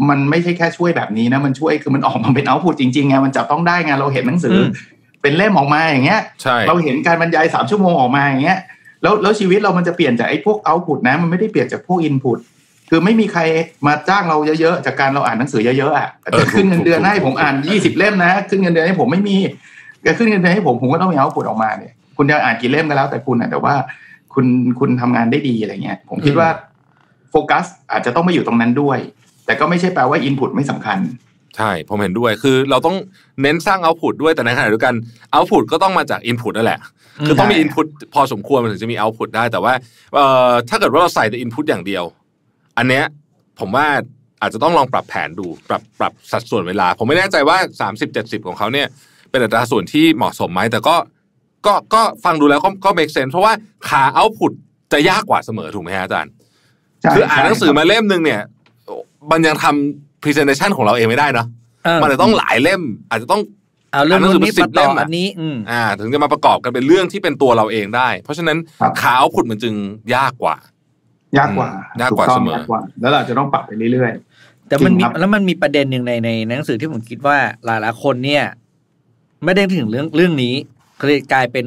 มันไม่ใช่แค่ช่วยแบบนี้นะมันช่วยคือมันออกมาเป็น output จริงๆไงมันจับต้องได้ไงเราเห็นหนังสือเป็นเล่มออกมาอย่างเงี้ยเราเห็นการบรรยาย3ชั่วโมงออกมาอย่างเงี้ยแล้วชีวิตเรามันจะเปลี่ยนจากไอ้พวก output นะมันไม่ได้เปลี่ยนจากพวก inputคือไม่มีใครมาจ้างเราเยอะๆจากการเราอ่านหนังสือเยอะๆอ่ะจะขึ้นเงินเดือนให้ผมอ่าน20เล่มนะขึ้นเงินเดือนให้ผมไม่มีจะขึ้นเงินเดือนให้ผมก็ต้องเอาผลออกมาเนี่ยคุณจะอ่านกี่เล่มก็แล้วแต่คุณแต่ว่าคุณทำงานได้ดีอะไรเงี้ยผมคิดว่าโฟกัสอาจจะต้องไม่อยู่ตรงนั้นด้วยแต่ก็ไม่ใช่แปลว่าอินพุตไม่สำคัญ ใช่ผมเห็นด้วยคือเราต้องเน้นสร้างเอาต์พุตด้วยแต่ในขณะเดียวกันเอาต์พุตก็ต้องมาจากอินพุตนั่นแหละคือต้องมีอินพุตพอสมควรมันถึงจะมีเอาต์พุตได้แต่ว่าถ้าเกิดว่าเราใส่แต่อินพุตอย่างเดียวอันเนี้ยผมว่าอาจจะต้องลองปรับแผนดูปรับสัดส่วนเวลาผมไม่แน่ใจว่า30-70ของเขาเนี่ยเป็นอัตราส่วนที่เหมาะสมไหมแต่ก็ฟังดูแล้วก็ make sense เพราะว่าขาเอาต์พุตจะยากกว่าเสมอถูกไหมฮะอาจารย์คืออ่านหนังสือมาเล่มนึงเนี่ยมันยังทำ presentation ของเราเองไม่ได้เนาะมันจะต้องหลายเล่มอาจจะต้องเอาเรื่องนี้มาต่ออันนี้ถึงจะมาประกอบกันเป็นเรื่องที่เป็นตัวเราเองได้เพราะฉะนั้นขาเอาต์พุตมันจึงยากกว่าเสมอแล้วเราจะต้องปรับไปเรื่อยๆแต่มันมีประเด็นหนึ่งในหนังสือที่ผมคิดว่าหลายๆคนเนี่ยไม่ได้ถึงเรื่องนี้ก็เลยกลายเป็น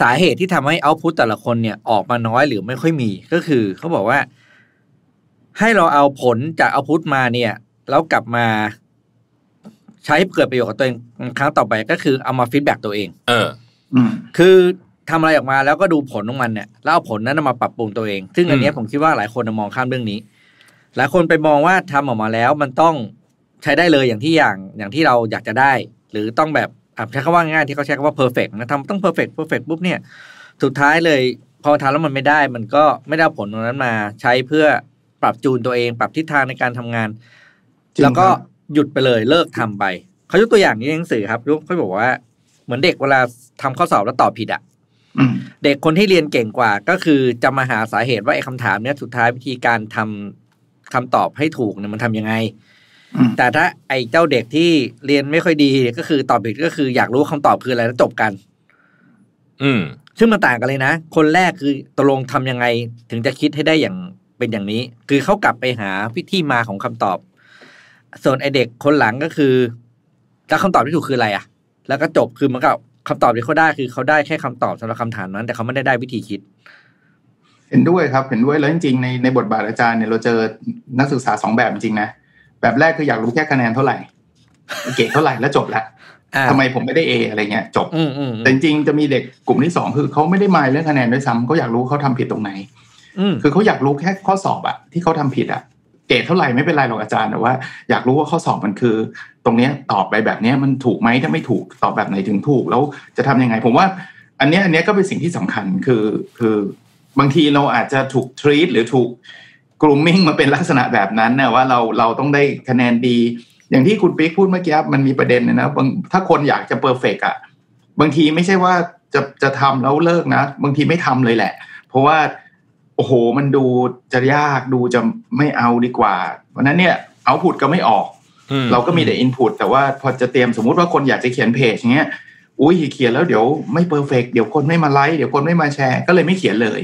สาเหตุที่ทำให้เอาต์พุตแต่ละคนเนี่ยออกมาน้อยหรือไม่ค่อยมีก็คือเขาบอกว่าให้เราเอาผลจากเอาต์พุตมาเนี่ยแล้วกลับมาใช้เกิดประโยชน์กับตัวเองครั้งต่อไปก็คือเอามาฟีดแบ็กตัวเองคือทำอะไรออกมาแล้วก็ดูผลของมันเนี่ยแล้วเอาผลนั้นมาปรับปรุงตัวเองซึ่งอันนี้ผมคิดว่าหลายคนมองข้ามเรื่องนี้หลายคนไปมองว่าทำออกมาแล้วมันต้องใช้ได้เลยอย่างที่เราอยากจะได้หรือต้องแบบใช้คำว่าง่ายที่เขาใช้คำว่า perfect นะทำต้อง perfect ปุ๊บเนี่ยสุดท้ายเลยพอทำแล้วมันไม่ได้มันก็ไม่ได้ผลตรงนั้นมาใช้เพื่อปรับจูนตัวเองปรับทิศทางในการทำงานแล้วก็หยุดไปเลยเลิกทำไปเขายกตัวอย่างนี้ในหนังสือครับเขาบอกว่าเหมือนเด็กเวลาทำข้อสอบแล้วตอบผิดอ่ะเด็กคนที่เรียนเก่งกว่าก็คือจะมาหาสาเหตุว่าไอ้คำถามเนี้ยสุดท้ายวิธีการทำคำตอบให้ถูกเนี่ยมันทำยังไงแต่ถ้าไอ้เจ้าเด็กที่เรียนไม่ค่อยดีก็คือตอบผิดก็คืออยากรู้คำตอบคืออะไรแล้วจบกันซึ่งมันต่างกันเลยนะคนแรกคือตกลงทำยังไงถึงจะคิดให้ได้อย่างเป็นอย่างนี้คือเขากลับไปหาวิธีมาของคำตอบส่วนไอ้เด็กคนหลังก็คือแล้วคำตอบที่ถูกคืออะไรอ่ะแล้วก็จบคือมันก็คำตอบที่เขาได้คือเขาได้แค่คำตอบสำหรับคำถามนั้นแต่เขาไม่ได้วิธีคิดเห็นด้วยครับเห็นด้วยแล้วจริงๆในบทบาทอาจารย์เนี่ยเราเจอนักศึกษาสองแบบจริงนะแบบแรกคืออยากรู้แค่คะแนนเท่าไหร่เกรดเท่าไหร่แล้วจบละทำไมผมไม่ได้ A อะไรเงี้ยจบแต่จริงๆจะมีเด็กกลุ่มที่สองคือเขาไม่ได้มายเรื่องคะแนนด้วยซ้ำเขาอยากรู้เขาทำผิดตรงไหนคือเขาอยากรู้แค่ข้อสอบอะที่เขาทำผิดอะเกรดเท่าไหร่ไม่เป็นไรหรอกอาจารย์แต่ว่าอยากรู้ว่าข้อสอบมันคือตรงนี้ตอบไปแบบนี้มันถูกไหมถ้าไม่ถูกตอบแบบไหนถึงถูกแล้วจะทำยังไงผมว่าอันนี้ก็เป็นสิ่งที่สำคัญคือบางทีเราอาจจะถูก treat หรือถูก grooming มาเป็นลักษณะแบบนั้นนะว่าเราต้องได้คะแนนดีอย่างที่คุณปิ๊กพูดเมื่อกี้มันมีประเด็นนะถ้าคนอยากจะ perfect อ่ะบางทีไม่ใช่ว่าจะทำแล้วเลิกนะบางทีไม่ทำเลยแหละเพราะว่าโอ้โหมันดูจะยากดูจะไม่เอาดีกว่าเพราะนั้นเนี่ยเอาต์พุตก็ไม่ออกเราก็มีแต่อินพุตแต่ว่าพอจะเตรียมสมมุติว่าคนอยากจะเขียนเพจอย่างเงี้ยอุ้ยเขียนแล้วเดี๋ยวไม่เพอร์เฟกต์เดี๋ยวคนไม่มาไลค์เดี๋ยวคนไม่มาแชร์ก็เลยไม่เขียนเลย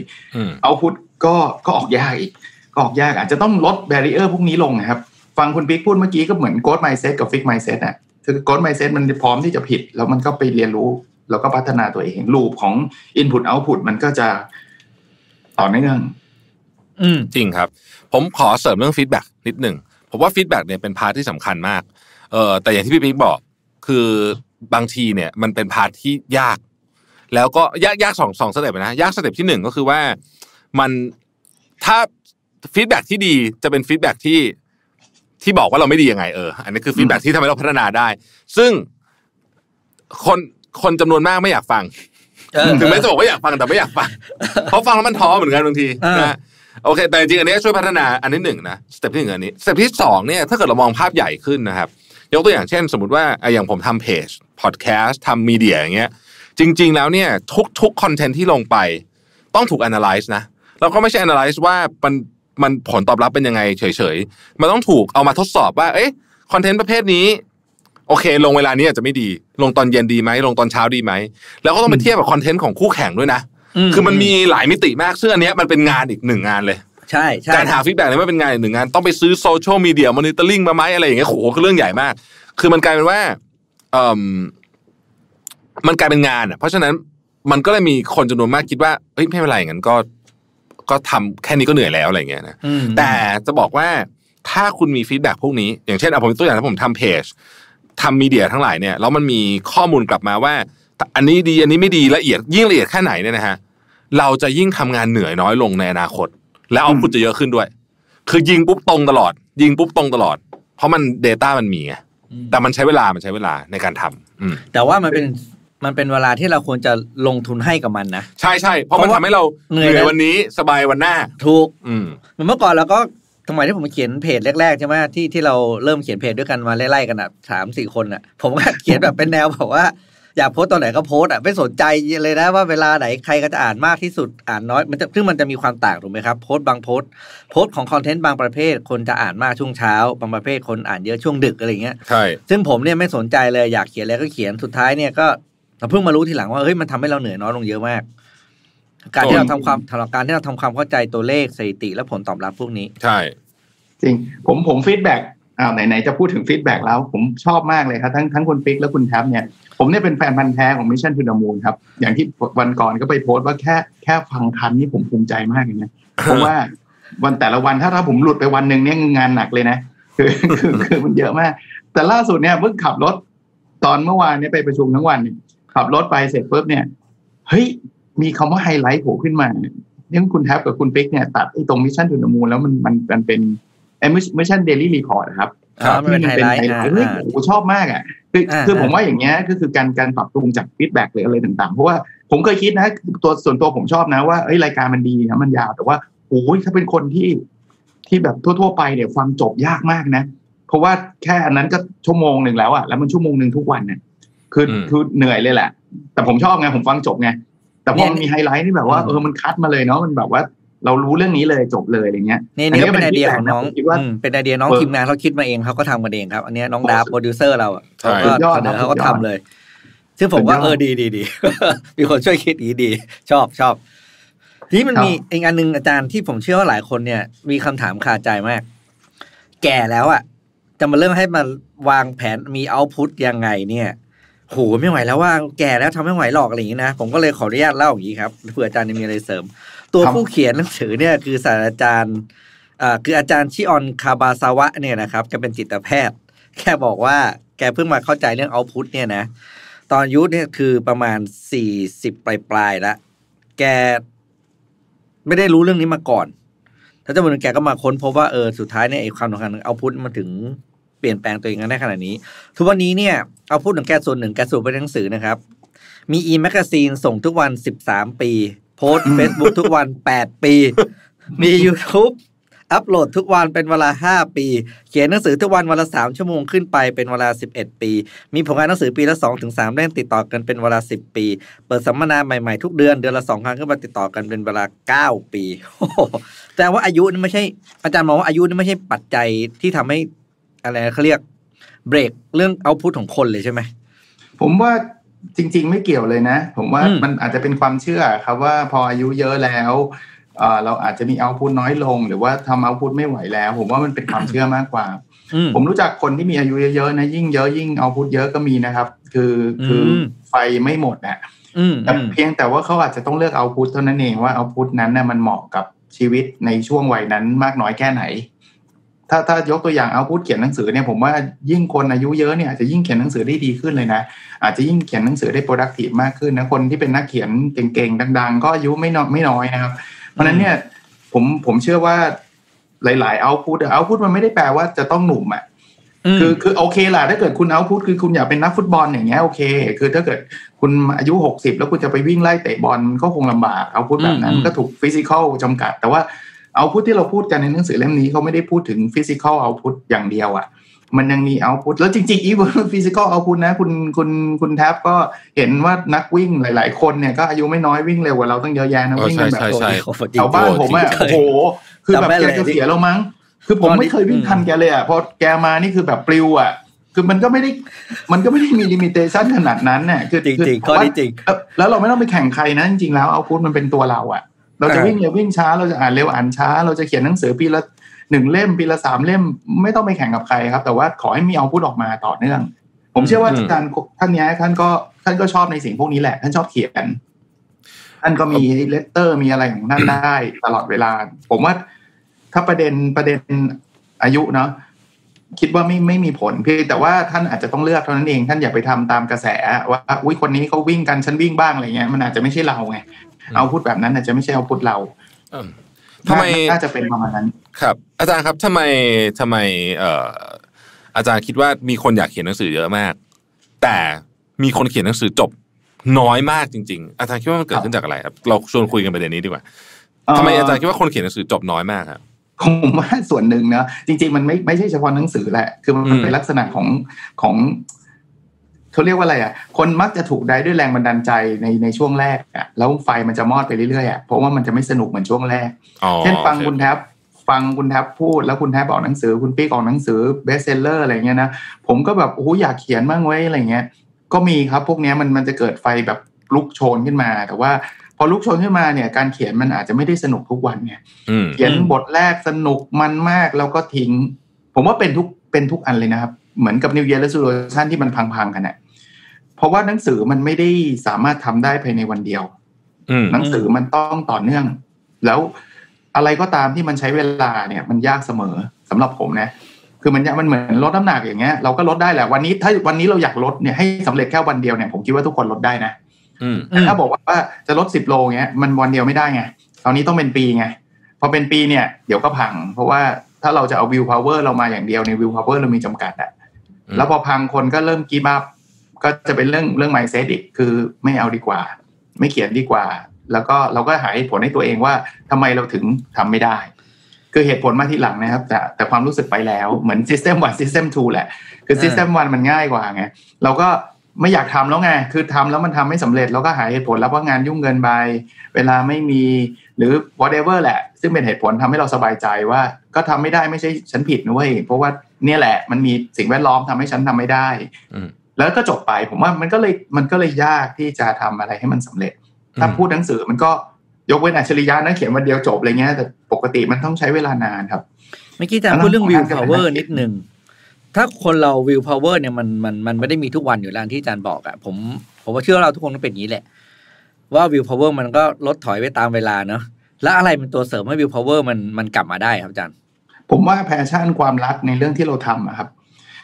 เอาต์พุตก็ออกยากอีกก็ออกยากอาจจะต้องลดแบรีเออร์พวกนี้ลงนะครับฟังคุณปิ๊กพูดเมื่อกี้ก็เหมือนโค้ด mindset กับ fix mindset น่ะคือโค้ด mindset มันพร้อมที่จะผิดแล้วมันก็ไปเรียนรู้แล้วก็พัฒนาตัวเองลูปของ input output มันก็จะต่อเนื่องจริงครับผมขอเสริมเรื่องฟีดแบ็กนิดหนึ่งผมว่าฟีดแบ็กเนี่ยเป็นพาร์ทที่สำคัญมากแต่อย่างที่พี่ปิ๊กบอกคือบางทีเนี่ยมันเป็นพาร์ทที่ยากแล้วก็ยากสองสเต็ปนะยากสเต็ปที่หนึ่งก็คือว่ามันถ้าฟีดแบ็กที่ดีจะเป็นฟีดแบ็กที่บอกว่าเราไม่ดียังไงอันนี้คือฟีดแบ็กที่ทำให้เราพัฒนาได้ซึ่งคนจำนวนมากไม่อยากฟังถึงแม้จะบอกว่าอยากฟังแต่ไม่อยากฟังเพราะฟังแล้วมันท้อเหมือนกันบางทีนะโอเคแต่จริงอันนี้ช่วยพัฒนาอันที่หนึ่งนะสเต็ปที่หนึ่งอันนี้สเต็ปที่สองเนี่ยถ้าเกิดเรามองภาพใหญ่ขึ้นนะครับยกตัวอย่างเช่นสมมติว่าอย่างผมทำเพจพอดแคสต์ทำมีเดียอย่างเงี้ยจริงๆแล้วเนี่ยทุกคอนเทนต์ที่ลงไปต้องถูก analyze นะเราก็ไม่ใช่ analyze ว่ามันผลตอบรับเป็นยังไงเฉยๆมันต้องถูกเอามาทดสอบว่าเอ๊ะคอนเทนต์ประเภทนี้โอเคลงเวลานี้อาจจะไม่ดีลงตอนเย็นดีไหมลงตอนเช้าดีไหมแล้วก็ต้องไปเทียบกับคอนเทนต์ของคู่แข่งด้วยนะคือมันมีหลายมิติมากซึ่งอันนี้มันเป็นงานอีกหนึ่งงานเลยใช่การหาฟีดแบ็กเนี่ยไม่เป็นงานอีกหนึ่งงานต้องไปซื้อโซเชียลมีเดียมอนิเตอร์ลิงมาไหมอะไรอย่างเงี้ยโหก็เรื่องใหญ่มากคือมันกลายเป็นว่ามันกลายเป็นงานอ่ะเพราะฉะนั้นมันก็เลยมีคนจำนวนมากคิดว่าเฮ้ยไม่เป็นไรงั้นก็ทำแค่นี้ก็เหนื่อยแล้วอะไรเงี้ยนะแต่จะบอกว่าถ้าคุณมีฟีดแบ็กพวกนี้อย่างเช่นผมตัวอย่างผมทำเพจทำมีเดียทั้งหลายเนี่ยแล้วมันมีข้อมูลกลับมาว่าอันนี้ดีอันนี้ไม่ดีละเอียดยิ่งละเอียดแค่ไหนเนี่ยนะฮะเราจะยิ่งทำงานเหนื่อยน้อยลงในอนาคตแล้วเอาผลจะเยอะขึ้นด้วยคือยิงปุ๊บตรงตลอดเพราะมัน Data มันมีไง แต่มันใช้เวลาในการทำแต่ว่ามันเป็นเวลาที่เราควรจะลงทุนให้กับมันนะใช่ใช่เพราะมันทำให้เราเหนื่อยวันนี้สบายวันหน้าถูกเมื่อก่อนเราก็สมัยที่ผมเขียนเพจแรกๆใช่ไหมที่เราเริ่มเขียนเพจด้วยกันมาไล่ๆกันอ่ะ3-4 คนอ่ะผมก็เขียนแบบเป็นแนวแบบว่าอยากโพสต์ตอนไหนก็โพสต์อ่ะไม่สนใจเลยนะว่าเวลาไหนใครก็จะอ่านมากที่สุดอ่านน้อยมันจะมีความต่างถูกไหมครับโพสต์ของคอนเทนต์บางประเภทคนจะอ่านมากช่วงเช้าบางประเภทคนอ่านเยอะช่วงดึกอะไรเงี้ยใช่ซึ่งผมเนี่ยไม่สนใจเลยอยากเขียนอะไรก็เขียนสุดท้ายเนี่ยก็เพิ่งมารู้ทีหลังว่าเฮ้ยมันทำให้เราเหนื่อยน้อยลงเยอะมากการที่เราทำความเข้าใจตัวเลขสถิติและผลตอบรับพวกนี้ใช่จริงผมฟีดแบ็กไหนจะพูดถึงฟีดแบ็กแล้วผมชอบมากเลยครับทั้งคุณปิ๊กและคุณแท็บเนี่ยผมเนี่ยเป็นแฟนพันธุ์แท้ของ Mission to the Moon ครับอย่างที่วันก่อนก็ไปโพสต์ว่าแค่ฟังทันนี่ผมภูมิใจมากเลยนะ เพราะว่าวันแต่ละวันถ้าผมหลุดไปวันนึงเนี่ยงานหนักเลยนะคือมันเยอะมากแต่ล่าสุดเนี่ยเพิ่งขับรถตอนเมื่อวานเนี่ยไปประชุมทั้งวันขับรถไปเสร็จปุ๊บเนี่ยเฮ้ยมีคำว่าไฮไลท์โผล่ขึ้นมาเรื่องคุณแท็บกับคุณปิ๊กเนี่ยตัดไอ้ตรง Mission to the Moon แล้วมันเป็นMission Daily Report นะครับที่มันเป็นไฮไลท์ผมชอบมากอ่ะคือผมว่าอย่างเงี้ยก็คือการปรับปรุงจากฟีดแบ็กหรืออะไรต่างๆเพราะว่าผมเคยคิดนะตัวส่วนตัวผมชอบนะว่าเอ้ยรายการมันดีนะมันยาวแต่ว่าโอ้ยถ้าเป็นคนที่แบบทั่วๆไปเนี่ยฟังจบยากมากนะเพราะว่าแค่อันนั้นก็ชั่วโมงนึงแล้วอ่ะแล้วมันชั่วโมงนึงทุกวันเนี่ยคือเหนื่อยเลยแหละแต่ผมชอบไงผมฟังจบไงแต่พอมันมีไฮไลท์นี่แบบว่ามันคัดมาเลยเนาะมันแบบว่าเรารู้เรื่องนี้เลยจบเลยอะไรเงี้ยนี่ก็เป็นไอเดียของน้องเป็นไอเดียน้องทีมงานเขาคิดมาเองเขาก็ทำกันเองครับอันนี้น้องดาฟโปรดิวเซอร์เราเขาก็ทำเลยซึ่งผมว่าดีมีคนช่วยคิดดีชอบทีนี้มันมีอีกอันนึงอาจารย์ที่ผมเชื่อว่าหลายคนเนี่ยมีคำถามคาใจมากแก่แล้วอ่ะจะมาเริ่มให้มาวางแผนมีเอาท์พุตยังไงเนี่ยโหไม่ไหวแล้วว่าแก่แล้วทำไม่ไหวหรอกอะไรอย่างนี้นะผมก็เลยขออนุญาตเล่าอย่างนี้ครับเผื่ออาจารย์มีอะไรเสริมตัวผู้เขียนหนังสือเนี่ยคือศาสตราจารย์คืออาจารย์ชิออนคาบาซาวะเนี่ยนะครับแกเป็นจิตแพทย์แกบอกว่าแกเพิ่งมาเข้าใจเรื่องเอาท์พุตเนี่ยนะตอนยุคเนี่ยคือประมาณ40ปลายละแกไม่ได้รู้เรื่องนี้มาก่อนแล้วจนแกก็มาค้นพบว่าสุดท้ายเนี่ยไอ้ความสำคัญของเอาท์พุตมาถึงเปลี่ยนแปลงตัวเองกันได้ขนาดนี้ทุกวันนี้เนี่ยเอาท์พุตของแกส่วนหนึ่งแกส่งไปหนังสือนะครับมีอีแมกกาซีนส่งทุกวัน13 ปีโพสต์ Facebook ทุกวัน8 ปีมี YouTube อัปโหลดทุกวันเป็นเวลา5 ปีเขียนหนังสือทุกวันวันละ3 ชั่วโมงขึ้นไปเป็นเวลา11 ปีมีผลงานหนังสือปีละ 2-3 เล่มติดต่อกันเป็นเวลา10 ปีเปิดสัมมนาใหม่ๆทุกเดือนเดือนละ2 ครั้งขึ้นมาติดต่อกันเป็นเวลา9 ปีแต่ว่าอายุนี่ไม่ใช่อาจารย์มองว่าอายุนี่ไม่ใช่ปัจจัยที่ทำให้อะไรเขาเรียกเบรกเรื่องเอาท์พุตของคนเลยใช่ไหมผมว่าจริงๆไม่เกี่ยวเลยนะผมว่ามันอาจจะเป็นความเชื่อครับว่าพออายุเยอะแล้วเราอาจจะมีเอาท์พุตน้อยลงหรือว่าทำเอาท์พุตไม่ไหวแล้วผมว่ามันเป็นความเชื่อมากกว่าผมรู้จักคนที่มีอายุเยอะๆนะยิ่งเยอะยิ่งเอาท์พุตเยอะก็มีนะครับคือไฟไม่หมดนะแต่เพียงแต่ว่าเขาอาจจะต้องเลือกเอาท์พุตเท่านั้นเองว่าเอาท์พุตนั้นเนี่ยมันเหมาะกับชีวิตในช่วงวัยนั้นมากน้อยแค่ไหนถ้ายกตัวอย่างเอาท์พุตเขียนหนังสือเนี่ยผมว่ายิ่งคนอายุเยอะเนี่ยอาจจะยิ่งเขียนหนังสือได้ดีขึ้นเลยนะอาจจะยิ่งเขียนหนังสือได้ productive มากขึ้นนะคนที่เป็นนักเขียนเก่งๆดังๆก็อายุไม่น้อยนะครับเพราะนั้นเนี่ยผมเชื่อว่าหลายๆเอาท์พุตมันไม่ได้แปลว่าจะต้องหนุ่มอ่ะคือโอเคล่ะถ้าเกิดคุณเอาท์พุตคือคุณอยากเป็นนักฟุตบอลอย่างเงี้ยโอเคคือถ้าเกิดคุณอายุ60แล้วคุณจะไปวิ่งไล่เตะบอลก็คงลำบากเอาท์พุตแบบนั้นก็ถูก physical จำกัดแต่ว่าเอาท์พุตที่เราพูดกันในหนังสือเล่มนี้เขาไม่ได้พูดถึงฟิสิกอลเอาท์พุตอย่างเดียวอ่ะมันยังมีเอาท์พุตแล้วจริงๆอีกว่าฟิสิกอลเอาท์พุตนะคุณแท็บก็เห็นว่านักวิ่งหลายๆคนเนี่ยก็อายุไม่น้อยวิ่งเร็วกว่าเราตั้งเยอะแยะนะวิ่งแบบแถวบ้านผมอ่ะโอ้โหคือแบบแกจะเสียเรามั้งคือผมไม่เคยวิ่งทันแกเลยอ่ะพอแกมานี่คือแบบปลิวอ่ะคือมันก็ไม่ได้มีลิมิเตชันขนาดนั้นน่ะคือจริงข้อนี้จริงแล้วเราไม่ต้องไปแข่งใครนะจริงๆแล้วเอาท์พุตมันเป็นตัวเราอ่ะเราจะวิ่งเร็ววิ่งช้าเราจะอ่านเร็วอ่านช้าเราจะเขียนหนังสือปีละ1 เล่มปีละ3 เล่มไม่ต้องไปแข่งกับใครครับแต่ว่าขอให้มีเอาท์พุตออกมาต่อเนื่องผมเชื่อว่าอาจารย์ท่านก็ชอบในสิ่งพวกนี้แหละท่านชอบเขียนท่านก็มีเลตเตอร์มีอะไรของท่านได้ตลอดเวลาผมว่าถ้าประเด็นอายุเนาะคิดว่าไม่มีผลเพียงแต่ว่าท่านอาจจะต้องเลือกเท่านั้นเองท่านอย่าไปทำตามกระแสว่าอุ้ยคนนี้เขาวิ่งกันฉันวิ่งบ้างอะไรเงี้ยมันอาจจะไม่ใช่เราไงเอาท์พุตแบบนั้นอาจจะไม่ใช่เอาท์พุตเราทำไมน่าจะเป็นประมาณนั้นครับอาจารย์ครับทำไม อาจารย์คิดว่ามีคนอยากเขียนหนังสือเยอะมากแต่มีคนเขียนหนังสือจบน้อยมากจริงๆอาจารย์คิดว่ามันเกิดขึ้นจากอะไรครับเราชวนคุยกันประเด็นนี้ดีกว่าทำไมอาจารย์คิดว่าคนเขียนหนังสือจบน้อยมากครับผมว่าส่วนหนึ่งนะจริงๆมันไม่ใช่เฉพาะหนังสือแหละคือมันเป็นลักษณะของเขาเรียกว่าอะไรอ่ะคนมักจะถูกได้ด้วยแรงบันดาลใจในช่วงแรกอ่ะแล้วไฟมันจะมอดไปเรื่อยๆอ่ะเพราะว่ามันจะไม่สนุกเหมือนช่วงแรกเช่นฟังคุณแทบพูดแล้วคุณแทบออกหนังสือคุณปิ๊กออกหนังสือเบสเซลเลอร์อะไรเงี้ยนะผมก็แบบโอ้โหอยากเขียนบ้างไว้อะไรเงี้ยก็มีครับพวกนี้มันจะเกิดไฟแบบลุกโชนขึ้นมาแต่ว่าพอลุกโชนขึ้นมาเนี่ยการเขียนมันอาจจะไม่ได้สนุกทุกวันเนี่ยเขียนบทแรกสนุกมันมากแล้วก็ทิ้งผมว่าเป็นทุกอันเลยนะครับเหมือนกับ New Year Resolution ที่มันพังๆกันเนี่ยเพราะว่าหนังสือมันไม่ได้สามารถทำได้ภายในวันเดียวหนังสือมันต้องต่อเนื่องแล้วอะไรก็ตามที่มันใช้เวลาเนี่ยมันยากเสมอสำหรับผมนะคือมันเหมือนลดน้ำหนักอย่างเงี้ยเราก็ลดได้แหละวันนี้ถ้าวันนี้เราอยากลดเนี่ยให้สำเร็จแค่วันเดียวเนี่ยผมคิดว่าทุกคนลดได้นะถ้าบอกว่าจะลด10 โลเงี้ยมันวันเดียวไม่ได้ไงตอนนี้ต้องเป็นปีไงพอเป็นปีเนี่ยเดี๋ยวก็พังเพราะว่าถ้าเราจะเอาวิวพาวเวอร์เรามาอย่างเดียวในวิวพาวเวอร์เรามีจำกัดอะแล้วพอพังคนก็เริ่มกีบอัพก็จะเป็นเรื่อง mindset อีกคือไม่เอาดีกว่าไม่เขียนดีกว่าแล้วก็เราก็หาเหตุผลให้ตัวเองว่าทำไมเราถึงทำไม่ได้คือเหตุผลมาทีหลังนะครับแต่ความรู้สึกไปแล้วเหมือน system 1 system 2 แหละคือ system 1 มันง่ายกว่าไงเราก็ไม่อยากทำแล้วไงคือทำแล้วมันทำไม่สำเร็จเราก็หาเหตุผลแล้วว่างานยุ่งเกินไปเวลาไม่มีหรือ whatever แหละซึ่งเป็นเหตุผลทำให้เราสบายใจว่าก็ทำไม่ได้ไม่ใช่ฉันผิดนะเว้ยเพราะว่าเนี่ยแหละมันมีสิ่งแวดล้อมทำให้ฉันทำไม่ได้แล้วก็จบไปผมว่ามันก็เลยยากที่จะทำอะไรให้มันสำเร็จถ้าพูดหนังสือมันก็ยกเว้นอัจฉริยะนะเขียนวันเดียวจบอะไรเงี้ยแต่ปกติมันต้องใช้เวลานานครับเมื่อกี้จะพูดเรื่อง will power นิดนึงถ้าคนเรา will power เนี่ยมันไม่ได้มีทุกวันอยู่แล้วที่อาจารย์บอกอ่ะผมว่าเชื่อเราทุกคนต้องเป็นอย่างนี้แหละว่า will power มันก็ลดถอยไปตามเวลาเนาะแล้วอะไรเป็นตัวเสริมให้ will power มันกลับมาได้ครับอาจารย์ผมว่า passion ความรักในเรื่องที่เราทำครับ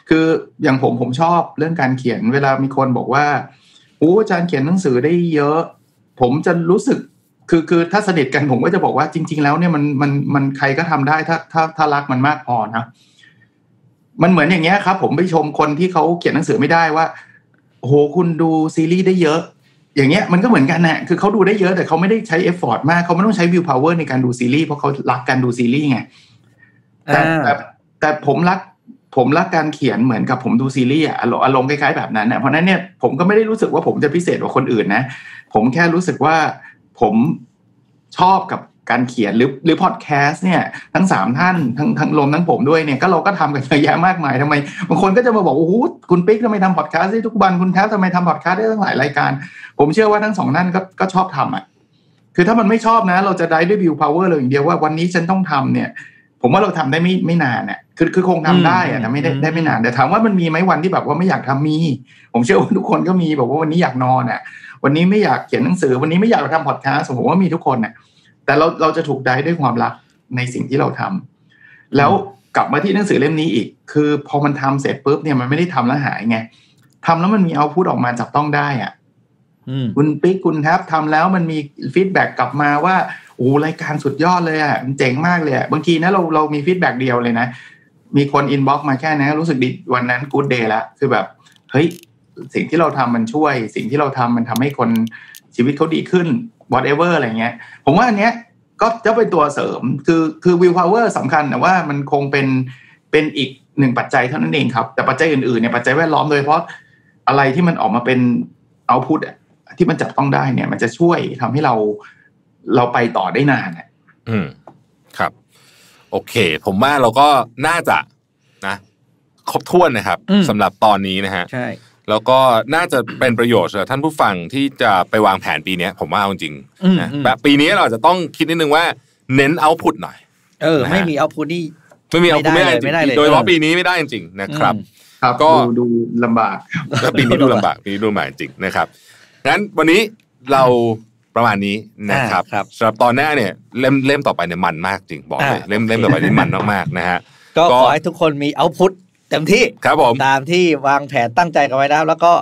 คืออย่างผมชอบเรื่องการเขียนเวลามีคนบอกว่าโอ้อาจารย์เขียนหนังสือได้เยอะผมจะรู้สึกคือถ้าสนิทกันผมก็จะบอกว่าจริงๆแล้วเนี่ยมันใครก็ทำได้ถ้ารักมันมากพอนะมันเหมือนอย่างเงี้ยครับผมไปชมคนที่เขาเขียนหนังสือไม่ได้ว่าโอ้โหคุณดูซีรีส์ได้เยอะอย่างเงี้ยมันก็เหมือนกันนะคือเขาดูได้เยอะแต่เขาไม่ได้ใช้เอฟฟอร์ตมากเขาไม่ต้องใช้วิวพาวเวอร์ในการดูซีรีส์เพราะเขารักการดูซีรีส์ไงแต่ผมรักการเขียนเหมือนกับผมดูซีรีส์อะอารมณ์คล้ายๆแบบนั้นนะเพราะนั้นเนี่ยผมก็ไม่ได้รู้สึกว่าผมจะพิเศษกว่าคนอื่นนะผมแค่รู้สึกว่าผมชอบกับการเขียนหรือพอดแคสต์เนี่ยทั้ง3ท่านทั้งลมทั้งผมด้วยเนี่ยก็เราก็ทำกันเยอะแยะมากมายทำไมบางคนก็จะมาบอกโอ้โหคุณปิ๊กทำไมทำพอดแคสต์ได้ทุกวันคุณแทบทำไมทำพอดแคสต์ได้ตั้งหลายรายการผมเชื่อว่าทั้ง2ท่านก็ชอบทำอ่ะคือถ้ามันไม่ชอบนะเราจะได้ด้วยวิวพาวเวอร์เลยอย่างเดียวว่าวันนี้ฉันต้องทำเนี่ยผมว่าเราทำได้ไม่นานเนี่ยคือคงทำได้อะแต่ไม่ได้ไม่นานแต่ถามว่ามันมีไหมวันที่แบบว่าไม่อยากทำมีผมเชื่อว่าทุกคนก็มีแบบว่าวันนี้อยากนอนอ่ะวันนี้ไม่อยากเขียนหนังสือวันนี้ไม่อยากทำพอดแคสต์ผมว่ามีทุกคนเนี่ยแต่เราจะถูกได้ด้วยความรักในสิ่งที่เราทำแล้วกลับมาที่หนังสือเล่มนี้อีกคือพอมันทำเสร็จปุ๊บเนี่ยมันไม่ได้ทำแล้วหายไงทำแล้วมันมีเอาท์พุตออกมาจับต้องได้อ่ะคุณปิ๊กคุณแทบทำแล้วมันมีฟีดแบ็กกลับมาว่าโอ้รายการสุดยอดเลยอ่ะมันเจ๋งมากเลยอ่ะบางทีนะเรามีฟีดแบ็กเดียวเลยนะมีคนอินบ็อกซ์มาแค่นั้นรู้สึกดีวันนั้นกู๊ดเดย์ละคือแบบเฮ้ยสิ่งที่เราทำมันช่วยสิ่งที่เราทำมันทำให้คนชีวิตเขาดีขึ้น whatever อะไรเงี้ยผมว่าอันเนี้ยก็จะเป็นตัวเสริมคือ will power สำคัญแต่ว่ามันคงเป็นอีกหนึ่งปัจจัยเท่านั้นเองครับแต่ปัจจัยอื่นๆเนี่ยปัจจัยแวดล้อมโดยเฉพาะอะไรที่มันออกมาเป็น output ที่มันจับต้องได้เนี่ยมันจะช่วยทำให้เราไปต่อได้นานเนี่ยครับโอเคผมว่าเราก็น่าจะนะครบถ้วนนะครับสำหรับตอนนี้นะฮะใช่แล้วก็น่าจะเป็นประโยชน์สำหรับท่านผู้ฟังที่จะไปวางแผนปีนี้ผมว่าเอาจริงนะแบบปีนี้เราจะต้องคิดนิดนึงว่าเน้นเอาท์พุตหน่อยไม่มีเอาท์พุตนี่ไม่ได้เลยโดยเฉพาะปีนี้ไม่ได้จริงนะครับก็ดูลำบากปีนี้ดูลำบากปีนี้ดูหมายจริงนะครับงั้นวันนี้เราประมาณนี้นะครับสำหรับตอนหน้าเนี่ยเล่มต่อไปเนี่ยมันมากจริงบอกเลยเล่มต่อไปนี่มันมากๆนะฮะก็ขอให้ทุกคนมีเอาท์พุตเต็มที่ครับผมตามที่วางแผนตั้งใจกันไว้นะครับแล้วก็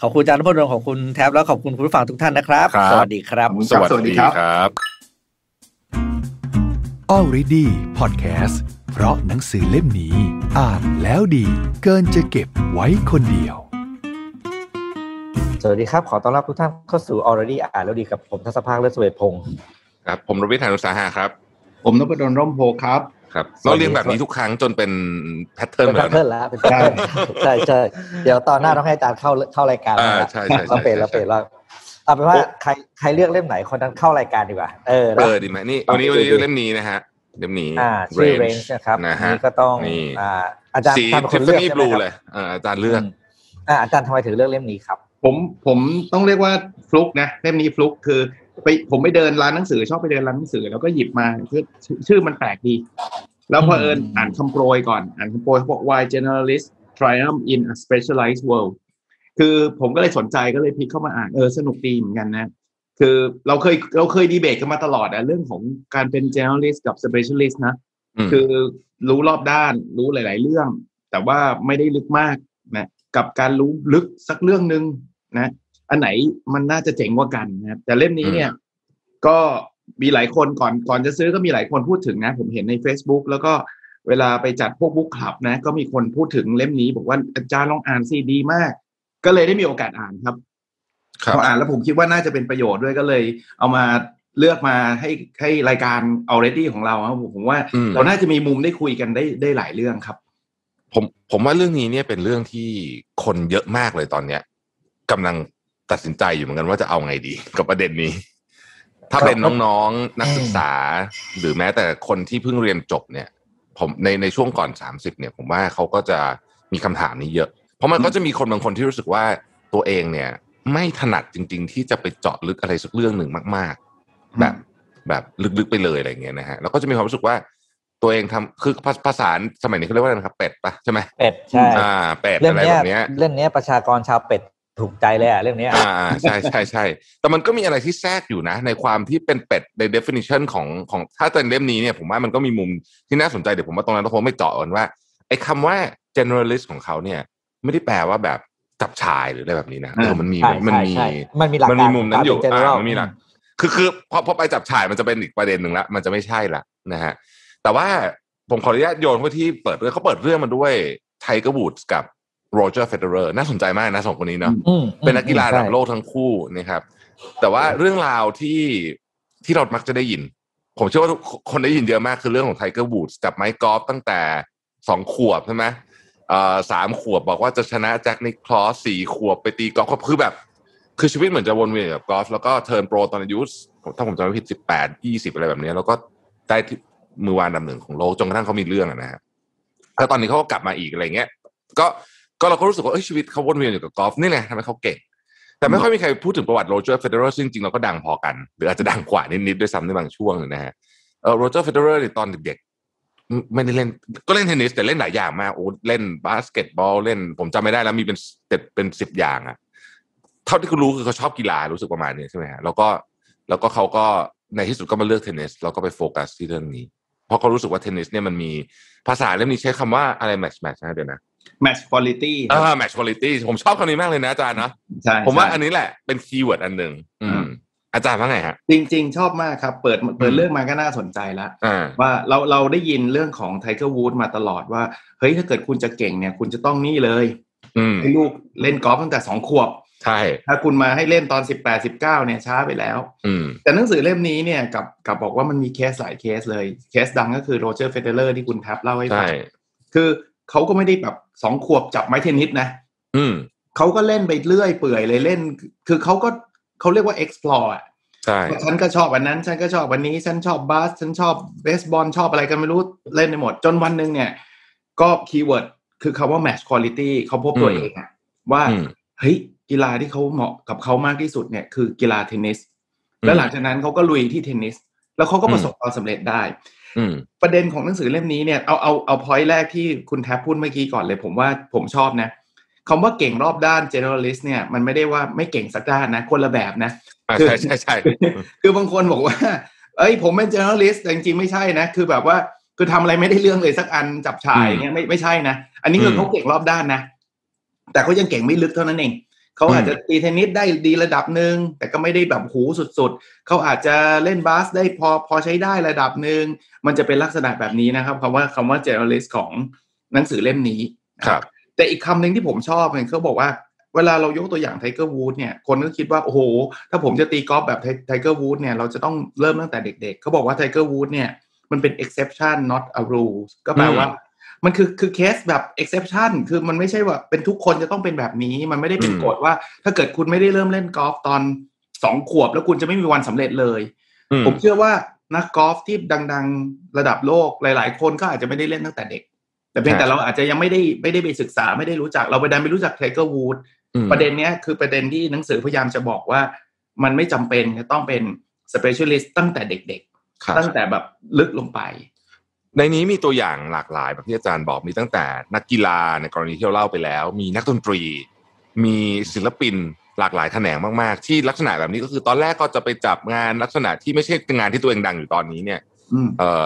ขอบคุณอาจารย์นพดลขอบคุณแทบแล้วขอบคุณคุณผู้ฟังทุกท่านนะครับสวัสดีครับสวัสดีครับ Already Podcast เพราะหนังสือเล่มนี้อ่านแล้วดีเกินจะเก็บไว้คนเดียวสวัสดีครับขอต้อนรับทุกท่านเข้าสู่ Already อ่านแล้วดีกับผมทัศภาค เลิศเสวทพงศ์ครับผมรวิช หาญอุตสาหะครับผมนพดล ร่มโพธิ์ครับครับเราเรียนแบบนี้ทุกครั้งจนเป็นแพทเทิร์นแล้วใช่ใช่เดี๋ยวตอนหน้าต้องให้อาจารย์เข้ารายการแล้วเราเปลี่ยนแล้วเอาเป็นว่าใครเลือกเล่มไหนคนนั้นเข้ารายการดีกว่าดีไหมนี่วันนี้เล่มนี้นะฮะเล่มนี้ชื่อ Range นะครับนี่ก็ต้องอาจารย์เป็นคนเลือกเลยอาจารย์เลือกอาจารย์ทำไมถึงเลือกเล่มนี้ครับผมต้องเรียกว่าฟลุกนะเล่มนี้ฟลุกคือผมไปเดินร้านหนังสือชอบไปเดินร้านหนังสือแล้วก็หยิบมาชื่อมันแปลกดีแล้วพอเอิญอ่านคำโปรยก่อนอ่านคำโปรยพวก Why Generalists Triumph in a Specialized World คือผมก็เลยสนใจก็เลยพลิกเข้ามาอ่านสนุกดีเหมือนกันนะคือเราเคยดีเบตกันมาตลอดนะเรื่องของการเป็น generalist กับ specialist นะคือรู้รอบด้านรู้หลายๆเรื่องแต่ว่าไม่ได้ลึกมากนะกับการรู้ลึกสักเรื่องนึงนะอันไหนมันน่าจะเจ๋งกว่ากันนะแต่เล่มนี้เนี่ยก็มีหลายคนก่อนจะซื้อก็มีหลายคนพูดถึงนะผมเห็นใน Facebook แล้วก็เวลาไปจัดพวกบุ๊กคลับนะก็มีคนพูดถึงเล่มนี้บอกว่าอาจารย์ลองอ่านสิดีมากก็เลยได้มีโอกาสอ่านครับพออ่านแล้วผมคิดว่าน่าจะเป็นประโยชน์ด้วยก็เลยเอามาเลือกมาให้รายการ Already ของเราครับผมว่าเราน่าจะมีมุมได้คุยกันได้หลายเรื่องครับผมว่าเรื่องนี้เนี่ยเป็นเรื่องที่คนเยอะมากเลยตอนเนี้ยกำลังตัดสินใจอยู่เหมือนกันว่าจะเอาไงดีกับประเด็นนี้ถ้าเป็นน้องๆนักศึกษาหรือแม้แต่คนที่เพิ่งเรียนจบเนี่ยผมในช่วงก่อน30เนี่ยผมว่าเขาก็จะมีคำถามนี้เยอะเพราะมันก็จะมีคนบางคนที่รู้สึกว่าตัวเองเนี่ยไม่ถนัดจริงๆที่จะไปเจาะลึกอะไรสักเรื่องหนึ่งมากๆแบบลึกๆไปเลยอะไรเงี้ยนะฮะแล้วก็จะมีความรู้สึกว่าตัวเองทำคือภาษาสมัยนี้เขาเรียกว่าอะไรนะครับเป็ดปะใช่ไหมเป็ดใช่เป็ดอะไรแบบเนี้ยเรื่องนี้ประชากรชาวเป็ดถูกใจเลยอะเรื่องนี้ใช่ใช่ใช่แต่มันก็มีอะไรที่แทรกอยู่นะในความที่เป็นเป็ดใน definition ของถ้าเป็นเล่มนี้เนี่ยผมว่ามันก็มีมุมที่น่าสนใจเดี๋ยวผมว่าตรงนั้นเราคงไม่เจาะกันว่าไอ้คำว่า generalist ของเขาเนี่ยไม่ได้แปลว่าแบบจับชายหรืออะไรแบบนี้นะมันมีหลักการมุมนั้นอยู่มันมีหลักคือพอไปจับชายมันจะเป็นอีกประเด็นหนึ่งละมันจะไม่ใช่ละนะฮะแต่ว่าผมขออนุญาตโยนไปที่เปิดเรื่องเขาเปิดเรื่องมาด้วยไทเกอร์วูดส์กับโรเจอร์เฟเดอเรอร์น่าสนใจมากนะสองคนนี้เนาะเป็นนักกีฬาระดับโลกทั้งคู่นะครับแต่ว่าเรื่องราวที่เรามักจะได้ยินผมเชื่อว่าคนได้ยินเยอะมากคือเรื่องของไทเกอร์วูดส์กับไมค์กอล์ฟตั้งแต่2 ขวบใช่ไหม3 ขวบบอกว่าจะชนะแจ็คนิคลอส4 ขวบไปตีกอล์ฟคือแบบคือชีวิตเหมือนจะวนเวียนกับกอล์ฟแล้วก็เทิร์นโปรตอนอายุถ้าผมจำไม่ผิด18-20อะไรแบบนี้แล้วก็ได้มือวางอันดับ 1ของโลกจนกระทั่งเขามีเรื่องนะฮะแล้วตอนนี้เขาก็กลับมาอีกอะไรเงี้ยก็เราก็รู้สึกว่าชีวิตเขาวนเวียนอยู่กับกอล์ฟนี่แหละทำให้เขาเก่งแต่ไม่ค่อยมีใครพูดถึงประวัติโรเจอร์เฟเดอเรอร์ซึ่งจริงเราก็ดังพอกันหรืออาจจะดังกว่านิดๆด้วยซ้ำในบางช่วงนะฮะโรเจอร์เฟเดอเรอร์ตอนเด็กๆไม่ได้เล่นก็เล่นเทนนิสแต่เล่นหลายอย่างมากเล่นบาสเกตบอลเล่นผมจำไม่ได้แล้วมีเป็น10 อย่างอะเท่าที่คุณรู้คือเขาชอบกีฬารู้สึกประมาณนี้ใช่ไหมฮะแล้วก็เขาก็ในที่สุดก็มาเลือกเทนนิสแล้วก็ไปโฟกัสที่เรื่องนี้เพราะเขารู้สึกว่าเทนนิสเนี่ยมันมีภาษาเล่มนี้ใช้คำว่าอะไรแมทช์นะเดี๋ยวนะmatch quality match quality ผมชอบคำนี้มากเลยนะอาจารย์นะใช่ผมว่าอันนี้แหละเป็นคีย์เวิร์ดอันหนึ่งอาจารย์ว่าไงฮะจริงๆชอบมากครับเปิดเรื่องมาก็น่าสนใจแล้วว่าเราได้ยินเรื่องของไทเกอร์วูดส์มาตลอดว่าเฮ้ยถ้าเกิดคุณจะเก่งเนี่ยคุณจะต้องนี่เลยให้ลูกเล่นกอล์ฟตั้งแต่2 ขวบใช่ถ้าคุณมาให้เล่นตอน18-19เนี่ยช้าไปแล้วแต่หนังสือเล่มนี้เนี่ยกับบอกว่ามันมีเคสหลายเคสเลยเคสดังก็คือโรเจอร์เฟเดอเรอร์ที่คุณแท็บเล่าให้ฟังคือเขาก็ไม่ได้แบบ2 ขวบจับไม้เทนนิสนะเขาก็เล่นไปเรื่อยเปื่อยเลยเล่นคือเขาเรียกว่า explore อ่ะใช่ฉันก็ชอบอันนั้นฉันก็ชอบวันนี้ฉันชอบบาสฉันชอบเบสบอลชอบอะไรกันไม่รู้เล่นไปหมดจนวันนึงเนี่ยก็คีย์เวิร์ดคือคำว่า match quality เขาพบตัวเองอ่ะว่าเฮ้ยกีฬาที่เขาเหมาะกับเขามากที่สุดเนี่ยคือกีฬาเทนนิสแล้วหลังจากนั้นเขาก็ลุยที่เทนนิสแล้วเขาก็ประสบความสำเร็จได้ประเด็นของหนังสือเล่มนี้เนี่ยเอา point แรกที่คุณแทบพูดเมื่อกี้ก่อนเลยผมว่าผมชอบนะคำว่าเก่งรอบด้าน generalist เนี่ยมันไม่ได้ว่าไม่เก่งสักด้านนะคนละแบบนะใช่ คือบางคนบอกว่าเอ้ยผมเป็น generalist แต่จริงๆไม่ใช่นะคือแบบว่าคือทำอะไรไม่ได้เรื่องเลยสักอันจับฉ่ายเนี่ยไม่ใช่นะอันนี้คือเขาเก่งรอบด้านนะแต่เขายังเก่งไม่ลึกเท่านั้นเอง เขาอาจจะตีเทนนิสได้ดีระดับหนึ่งแต่ก็ไม่ได้แบบหูสุดๆเขาอาจจะเล่นบาสได้พอใช้ได้ระดับหนึ่งมันจะเป็นลักษณะแบบนี้นะครับคำว่า generalist ของหนังสือเล่มนี้ครับแต่อีกคำหนึ่งที่ผมชอบเนี่ยเขาบอกว่าเวลาเรายกตัวอย่างไทเกอร์วูดเนี่ยคนก็คิดว่าโอ้โหถ้าผมจะตีกอล์ฟแบบไทเกอร์วูดเนี่ยเราจะต้องเริ่มตั้งแต่เด็กๆเขาบอกว่าไทเกอร์วูดเนี่ยมันเป็น exception not a rule ก็แปลว่ามันคือเคสแบบ exception คือมันไม่ใช่ว่าเป็นทุกคนจะต้องเป็นแบบนี้มันไม่ได้เป็นกฎว่าถ้าเกิดคุณไม่ได้เริ่มเล่นกอล์ฟตอน2ขวบแล้วคุณจะไม่มีวันสำเร็จเลยผมเชื่อว่านักกอล์ฟที่ดังๆระดับโลกหลายๆคนก็อาจจะไม่ได้เล่นตั้งแต่เด็กแต่เพียงแต่เราอาจจะยังไม่ได้ไปศึกษาไม่ได้รู้จักเราไปดันไม่รู้จักไทเกอร์วูดประเด็นเนี้ยคือประเด็นที่หนังสือพยายามจะบอกว่ามันไม่จำเป็นจะต้องเป็น specialist ตั้งแต่เด็กๆตั้งแต่แบบลึกลงไปในนี้มีตัวอย่างหลากหลายแบบที่อาจารย์บอกมีตั้งแต่นักกีฬาในกรณีที่เราเล่าไปแล้วมีนักดนตรีมีศิลปินหลากหลายแขนงมากๆที่ลักษณะแบบนี้ก็คือตอนแรกก็จะไปจับงานลักษณะที่ไม่ใช่งานที่ตัวเองดังอยู่ตอนนี้เนี่ย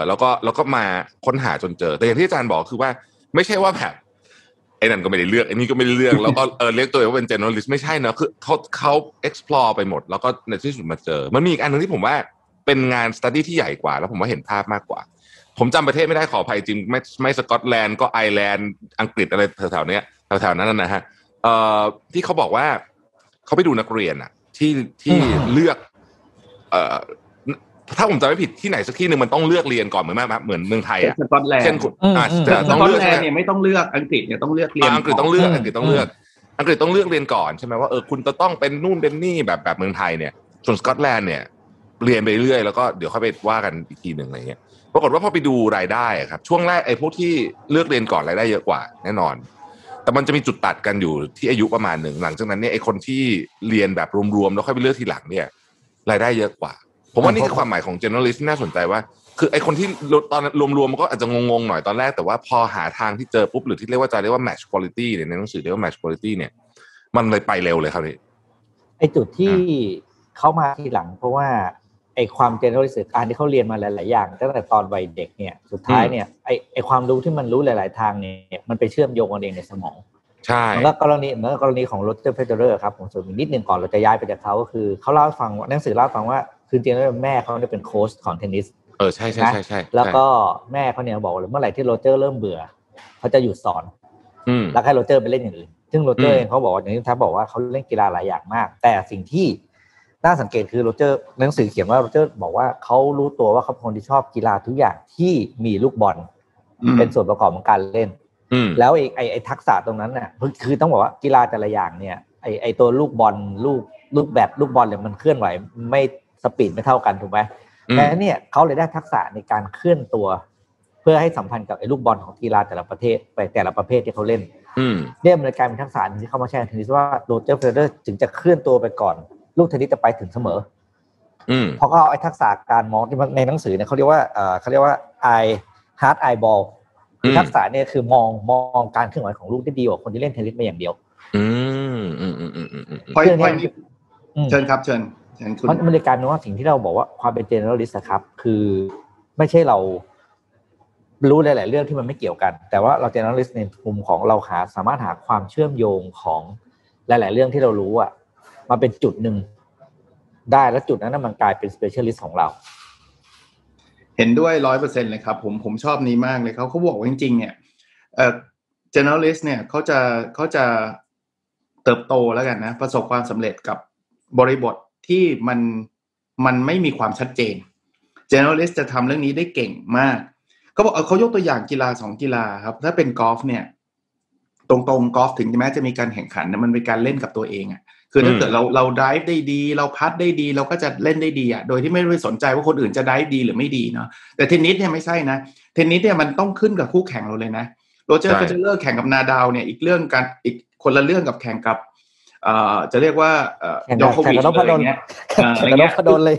แล้วก็มาค้นหาจนเจอแต่อย่างที่อาจารย์บอกคือว่าไม่ใช่ว่าแบบไอ้นั่นก็ไม่ได้เลือกไอ้นี่ก็ไม่ได้เลือกแล้วก็เรียกตัวเองว่าเป็น generalist ไม่ใช่นะคือเขา explore ไปหมดแล้วก็ในที่สุดมาเจอมันมีอีกอันนึงที่ผมว่าเป็นงาน study ที่ใหญ่กว่าแล้วผมว่าเห็นภาพมากกว่าผมจำประเทศไม่ได้ขออภัยจริงไม่สกอตแลนด์ก็ไอร์แลนด์อังกฤษอะไรแถวๆเนี้ยแถวๆนั้นนะฮะที่เขาบอกว่าเขาไปดูนักเรียนอ่ะที่เลือกถ้าผมจำไม่ผิดที่ไหนสักที่นึงมันต้องเลือกเรียนก่อนเหมือนเมืองไทยอ่ะเช่นต้องเลือกเนี่ยไม่ต้องเลือกอังกฤษเนี่ยต้องเลือกเรียนอังกฤษต้องเลือกเรียนก่อนใช่ไหมว่าคุณจะต้องเป็นนู่นเป็นนี่แบบเมืองไทยเนี่ยส่วนสกอตแลนด์เนี่ยเรียนไปเรื่อยแล้วก็เดี๋ยวค่อยไปว่ากันอีกทีนึงอะไรเงี้ยปรากฏว่าพอไปดูรายได้ครับช่วงแรกไอ้พวกที่เลือกเรียนก่อนรายได้เยอะกว่าแน่นอนแต่มันจะมีจุดตัดกันอยู่ที่อายุประมาณหนึ่งหลังจากนั้นเนี่ยไอ้คนที่เรียนแบบรวมๆแล้วค่อยไปเลือกทีหลังเนี่ยรายได้เยอะกว่าผมว่านี่คือความหมายของ generalist น่าสนใจว่าคือไอ้คนที่ตอนรวมๆมันก็อาจจะงงๆหน่อยตอนแรกแต่ว่าพอหาทางที่เจอปุ๊บหรือที่เรียกว่า match quality เนี่ยในหนังสือเรียกว่า match quality เนี่ยมันเลยไปเร็วเลยครับนี่ไอ้จุดที่เข้ามาทีหลังเพราะว่าไอความเจนเนอเรชั่นอันที่เขาเรียนมาหลายๆอย่างตั้งแต่ตอนวัยเด็กเนี่ยสุดท้ายเนี่ยไอความรู้ที่มันรู้หลายๆทางเนี่ยมันไปเชื่อมโยงกันเองในสมองใช่แล้วก็กรณีของโรเจอร์ เฟเดอเรอร์ครับผมสรุปนิดนึงก่อนเราจะย้ายไปจากเขาก็คือเขาเล่าให้ฟังหนังสือเล่าฟังว่าคือจริงแล้วแม่เขาเนี่ยเป็นโค้ชของเทนนิสใช่ๆๆๆแล้วก็แม่เขาเนี่ยบอกว่าเมื่อไหร่ที่โรเจอร์เริ่มเบื่อเขาจะหยุดสอนแล้วให้โรเจอร์ไปเล่นอย่างอื่นซึ่งโรเจอร์เขาบอกอย่างที่ท่านบอกว่าเขาเล่นกีฬาหลายอย่างมากแต่สิ่งที่น่าสังเกตคือโรเจอร์หนังสือเขียนว่าโรเจอร์บอกว่าเขารู้ตัวว่าเขาเป็นคนที่ชอบกีฬาทุกอย่างที่มีลูกบอลเป็นส่วนประกอบของการเล่นแล้วไอ้ทักษะตรงนั้นน่ะคือต้องบอกว่ากีฬาแต่ละอย่างเนี่ยไอ้ตัวลูกบอลลูกแบบลูกบอลเนี่ยมันเคลื่อนไหวไม่สปีดไม่เท่ากันถูกไหมแต่เนี่ยเขาเลยได้ทักษะในการเคลื่อนตัวเพื่อให้สัมพันธ์กับไอ้ลูกบอลของกีฬาแต่ละประเภทไปแต่ละประเภทที่เขาเล่นเนี่ยมันกลายเป็นทักษะที่เขามาแชร์เทนนิสว่าโรเจอร์เฟเดอเรอร์ถึงจะเคลื่อนตัวไปก่อนลูกเทนนิสจะไปถึงเสมอเพราะเขาเอาไอ้ทักษะการมองในหนังสือเนี่ยเขาเรียกว่า eye hard eye ball ทักษะเนี่ยคือมองการเคลื่อนไหวของลูกได้ดีกว่าคนที่เล่นเทนนิสมาอย่างเดียวพอยนี้เชิญครับเชิญคุณมันเลยการว่าสิ่งที่เราบอกว่าความเป็น generalist ครับคือไม่ใช่เรารู้หลายๆเรื่องที่มันไม่เกี่ยวกันแต่ว่าเรา generalist ในมุมของเราสามารถหาความเชื่อมโยงของหลายๆเรื่องที่เรารู้อ่ะมาเป็นจุดหนึ่งได้แล้วจุดนั้นมันกลายเป็น specialist ของเราเห็นด้วย 100% เลยครับผมชอบนี้มากเลยเขาบอกว่าจริงๆเนี่ยgeneralist เนี่ยเขาจะเติบโตแล้วกันนะประสบความสำเร็จกับบริบทที่มันไม่มีความชัดเจน generalist จะทำเรื่องนี้ได้เก่งมากเขาบอกเขายกตัวอย่างกีฬา2กีฬาครับถ้าเป็นกอล์ฟเนี่ยตรงๆกอล์ฟถึงแม้จะมีการแข่งขันมันเป็นการเล่นกับตัวเองอ่ะคือถ้าเกิดเราไดฟ์ได้ดีเราพัดได้ดีเราก็จะเล่นได้ดีอ่ะโดยที่ไม่ได้สนใจว่าคนอื่นจะไดฟ์ดีหรือไม่ดีเนาะแต่เทนนิสเนี่ยไม่ใช่นะเทนนิสเนี่ยมันต้องขึ้นกับคู่แข่งเราเลยนะโรเจอร์เฟเดอเรอร์แข่งกับนาดาลเนี่ยอีกเรื่องกันอีกคนละเรื่องกับแข่งกับจะเรียกว่าโยโควิชอะไรเงี้ยเลย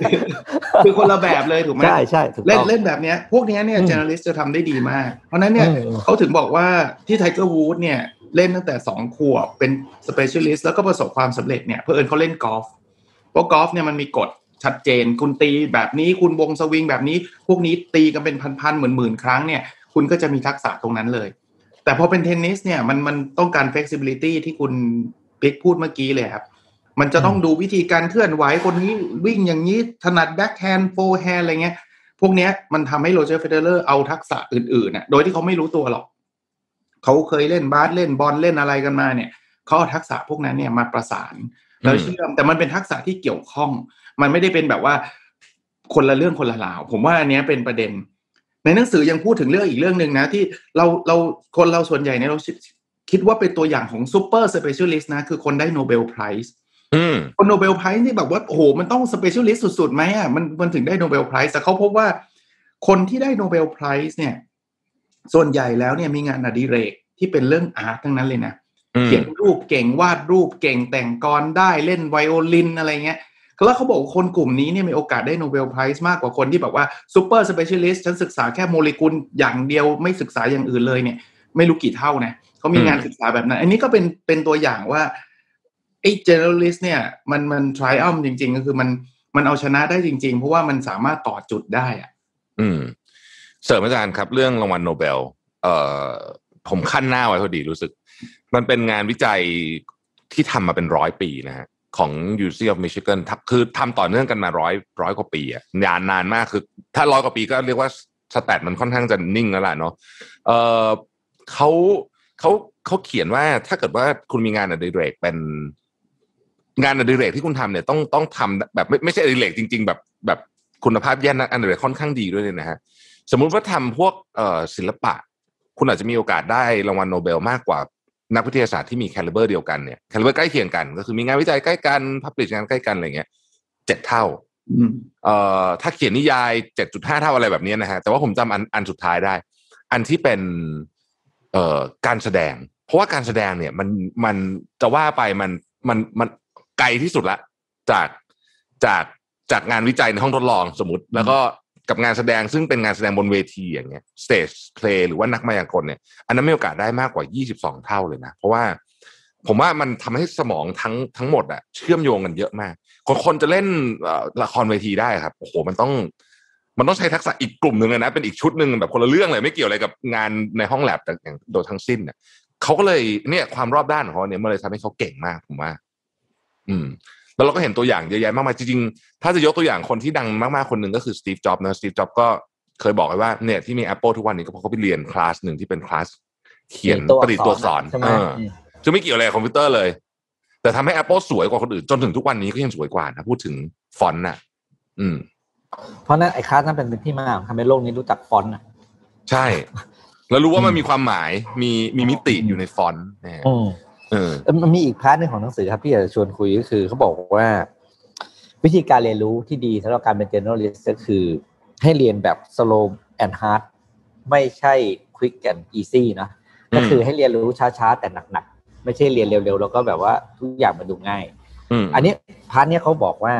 คือคนละแบบเลยถูกไหมใช่เล่นแบบเนี้ยพวกนี้เนี่ยเจเนอรัลิสต์จะทำได้ดีมากเพราะนั้นเนี่ยเขาถึงบอกว่าที่ไทเกอร์วูดเนี่ยเล่นตั้งแต่2ขวบเป็น specialist แล้วก็ประสบความสำเร็จเนี่ยเผอิญเขาเล่นกอล์ฟเพราะกอล์ฟเนี่ยมันมีกฎชัดเจนคุณตีแบบนี้คุณวงสวิงแบบนี้พวกนี้ตีกันเป็นพันๆหมื่นๆครั้งเนี่ยคุณก็จะมีทักษะตรงนั้นเลยแต่พอเป็นเทนนิสเนี่ยมันต้องการ flexibility ที่คุณ ปิ๊กพูดเมื่อกี้เลยครับมันจะต้องดูวิธีการเคลื่อนไหวคนนี้วิ่งอย่างนี้ถนัดแบ็คแฮนด์โฟร์แฮนด์อะไรเงี้ยพวกเนี้ยมันทำให้โรเจอร์เฟเดเลอร์เอาทักษะอื่นๆน่ะโดยที่เขาไม่รู้ตัวหรอกเขาเคยเล่นบาสเล่นบอลเล่นอะไรกันมาเนี่ยเขาเอาทักษะพวกนั้นเนี่ยมาประสานแล้วเชื่อมแต่มันเป็นทักษะที่เกี่ยวข้องมันไม่ได้เป็นแบบว่าคนละเรื่องคนละราวผมว่าอันเนี้ยเป็นประเด็นในหนังสือยังพูดถึงเรื่องอีกเรื่องนึงนะที่เราคนเราส่วนใหญ่เนี่ยเราคิดว่าเป็นตัวอย่างของซูเปอร์สเปเชียลิสต์นะคือคนได้โนเบลไพรส์คนโนเบลไพรส์นี่แบบว่าโอ้โหมันต้องสเปเชียลิสต์สุดๆมั้ยอ่ะมันถึงได้โนเบลไพรส์แต่เขาพบว่าคนที่ได้โนเบลไพรส์เนี่ยส่วนใหญ่แล้วเนี่ยมีงานอดิเรกที่เป็นเรื่องอาร์ตทั้งนั้นเลยนะเขียนรูปเก่งวาดรูปเก่งแต่งกรได้เล่นไวโอลินอะไรเงี้ยแล้วเขาบอกคนกลุ่มนี้เนี่ยมีโอกาสได้โนเบลไพรส์มากกว่าคนที่แบบว่าซูเปอร์สเปเชียลิสต์ฉันศึกษาแค่โมเลกุลอย่างเดียวไม่ศึกษาอย่างอื่นเลยเนี่ยไม่รู้กี่เท่านะเขามีงานศึกษาแบบนั้นอันนี้ก็เป็นตัวอย่างว่าไอ้ generalist เนี่ยมัน triumph จริงๆก็คือมันเอาชนะได้จริงๆเพราะว่ามันสามารถต่อจุดได้อ่ะเสริมอาจารย์ครับเรื่องรางวัลโนเบลผมขั้นหน้าไว้พอดีรู้สึกมันเป็นงานวิจัยที่ทำมาเป็น100ปีนะฮะของ University of Michigan คือทำต่อเนื่องกันมา100กว่าปีอ่ะนานมากคือถ้า100กว่าปีก็เรียกว่าสแตทมันค่อนข้างจะนิ่งแล้วล่ะเนาะเขาเขียนว่าถ้าเกิดว่าคุณมีงานอดิเรกเป็นงานอดิเรกที่คุณทำเนี่ยต้องทำแบบไม่ใช่อดิเรกจริงๆแบบคุณภาพแย่นะอดิเรกค่อนข้างดีด้วยเลยนะฮะสมมุติว่าทำพวกศิลปะคุณอาจจะมีโอกาสได้รางวัลโนเบลมากกว่านักวิทยาศาสตร์ที่มีแคลิเบอร์เดียวกันเนี่ยแคลิเบอร์ใกล้เคียงกันก็คือมีงานวิจัยใกล้กันพับลิชงานใกล้กันอะไรเงี้ย7เท่าถ้าเขียนนิยาย 7.5 เท่าอะไรแบบนี้นะฮะแต่ว่าผมจำอันสุดท้ายได้อันที่เป็นการแสดงเพราะว่าการแสดงเนี่ยมันจะว่าไปมันไกลที่สุดละจากงานวิจัยในห้องทดลองสมมุติแล้วก็กับงานแสดงซึ่งเป็นงานแสดงบนเวทีอย่างเงี้ย stage play หรือว่านักมายากลเนี่ยอันนั้นมีโอกาสได้มากกว่า22เท่าเลยนะเพราะว่าผมว่ามันทำให้สมองทั้งหมดอะเชื่อมโยงกันเยอะมากคนจะเล่นละครเวทีได้ครับโอ้โหมันต้องใช้ทักษะอีกกลุ่มนึงเลยนะเป็นอีกชุดนึงแบบคนละเรื่องเลยไม่เกี่ยวอะไรกับงานในห้องแลบแต่อย่างโดยทั้งสิ้นเนี่ยเขาก็เลยเนี่ยความรอบด้านของเขาเนี่ยมันเลยทำให้เขาเก่งมากผมว่าแล้วเราก็เห็นตัวอย่างเยอะแยะมากมายจริงๆถ้าจะยกตัวอย่างคนที่ดังมากๆคนหนึ่งก็คือสตีฟจ็อบส์นะสตีฟจ็อบส์ก็เคยบอกไว้ว่าเนี่ยที่มี Apple ทุกวันนี้ก็เพราะเขาไปเรียนคลาสหนึ่งที่เป็นคลาสเขียนประดิษฐ์ตัวอักษรซึ่งไม่เกี่ยวอะไรกับคอมพิวเตอร์เลยแต่ทำให้ Apple สวยกว่าคนอื่นจนถึงทุกวันนี้ก็ยังสวยกว่านะพูดถึงฟอนต์น่ะเพราะนั้นไอ้คลาสนั้นเป็นที่มาของทำให้โลกนี้รู้จักฟอนต์น่ะใช่แล้วรู้ว่ามันมีความหมายมีมิติอยู่ในฟอนต์นะมันมีอีกพาร์ทนึงของหนังสือครับที่อยากจะชวนคุยก็คือเขาบอกว่าวิธีการเรียนรู้ที่ดีสำหรับการเป็น generalist ก็คือให้เรียนแบบ slow and hard ไม่ใช่ quick and easy นะก็คือให้เรียนรู้ช้าๆแต่หนักๆไม่ใช่เรียนเร็วๆแล้วก็แบบว่าทุกอย่างมันดูง่ายอันนี้พาร์ทนี้เขาบอกว่า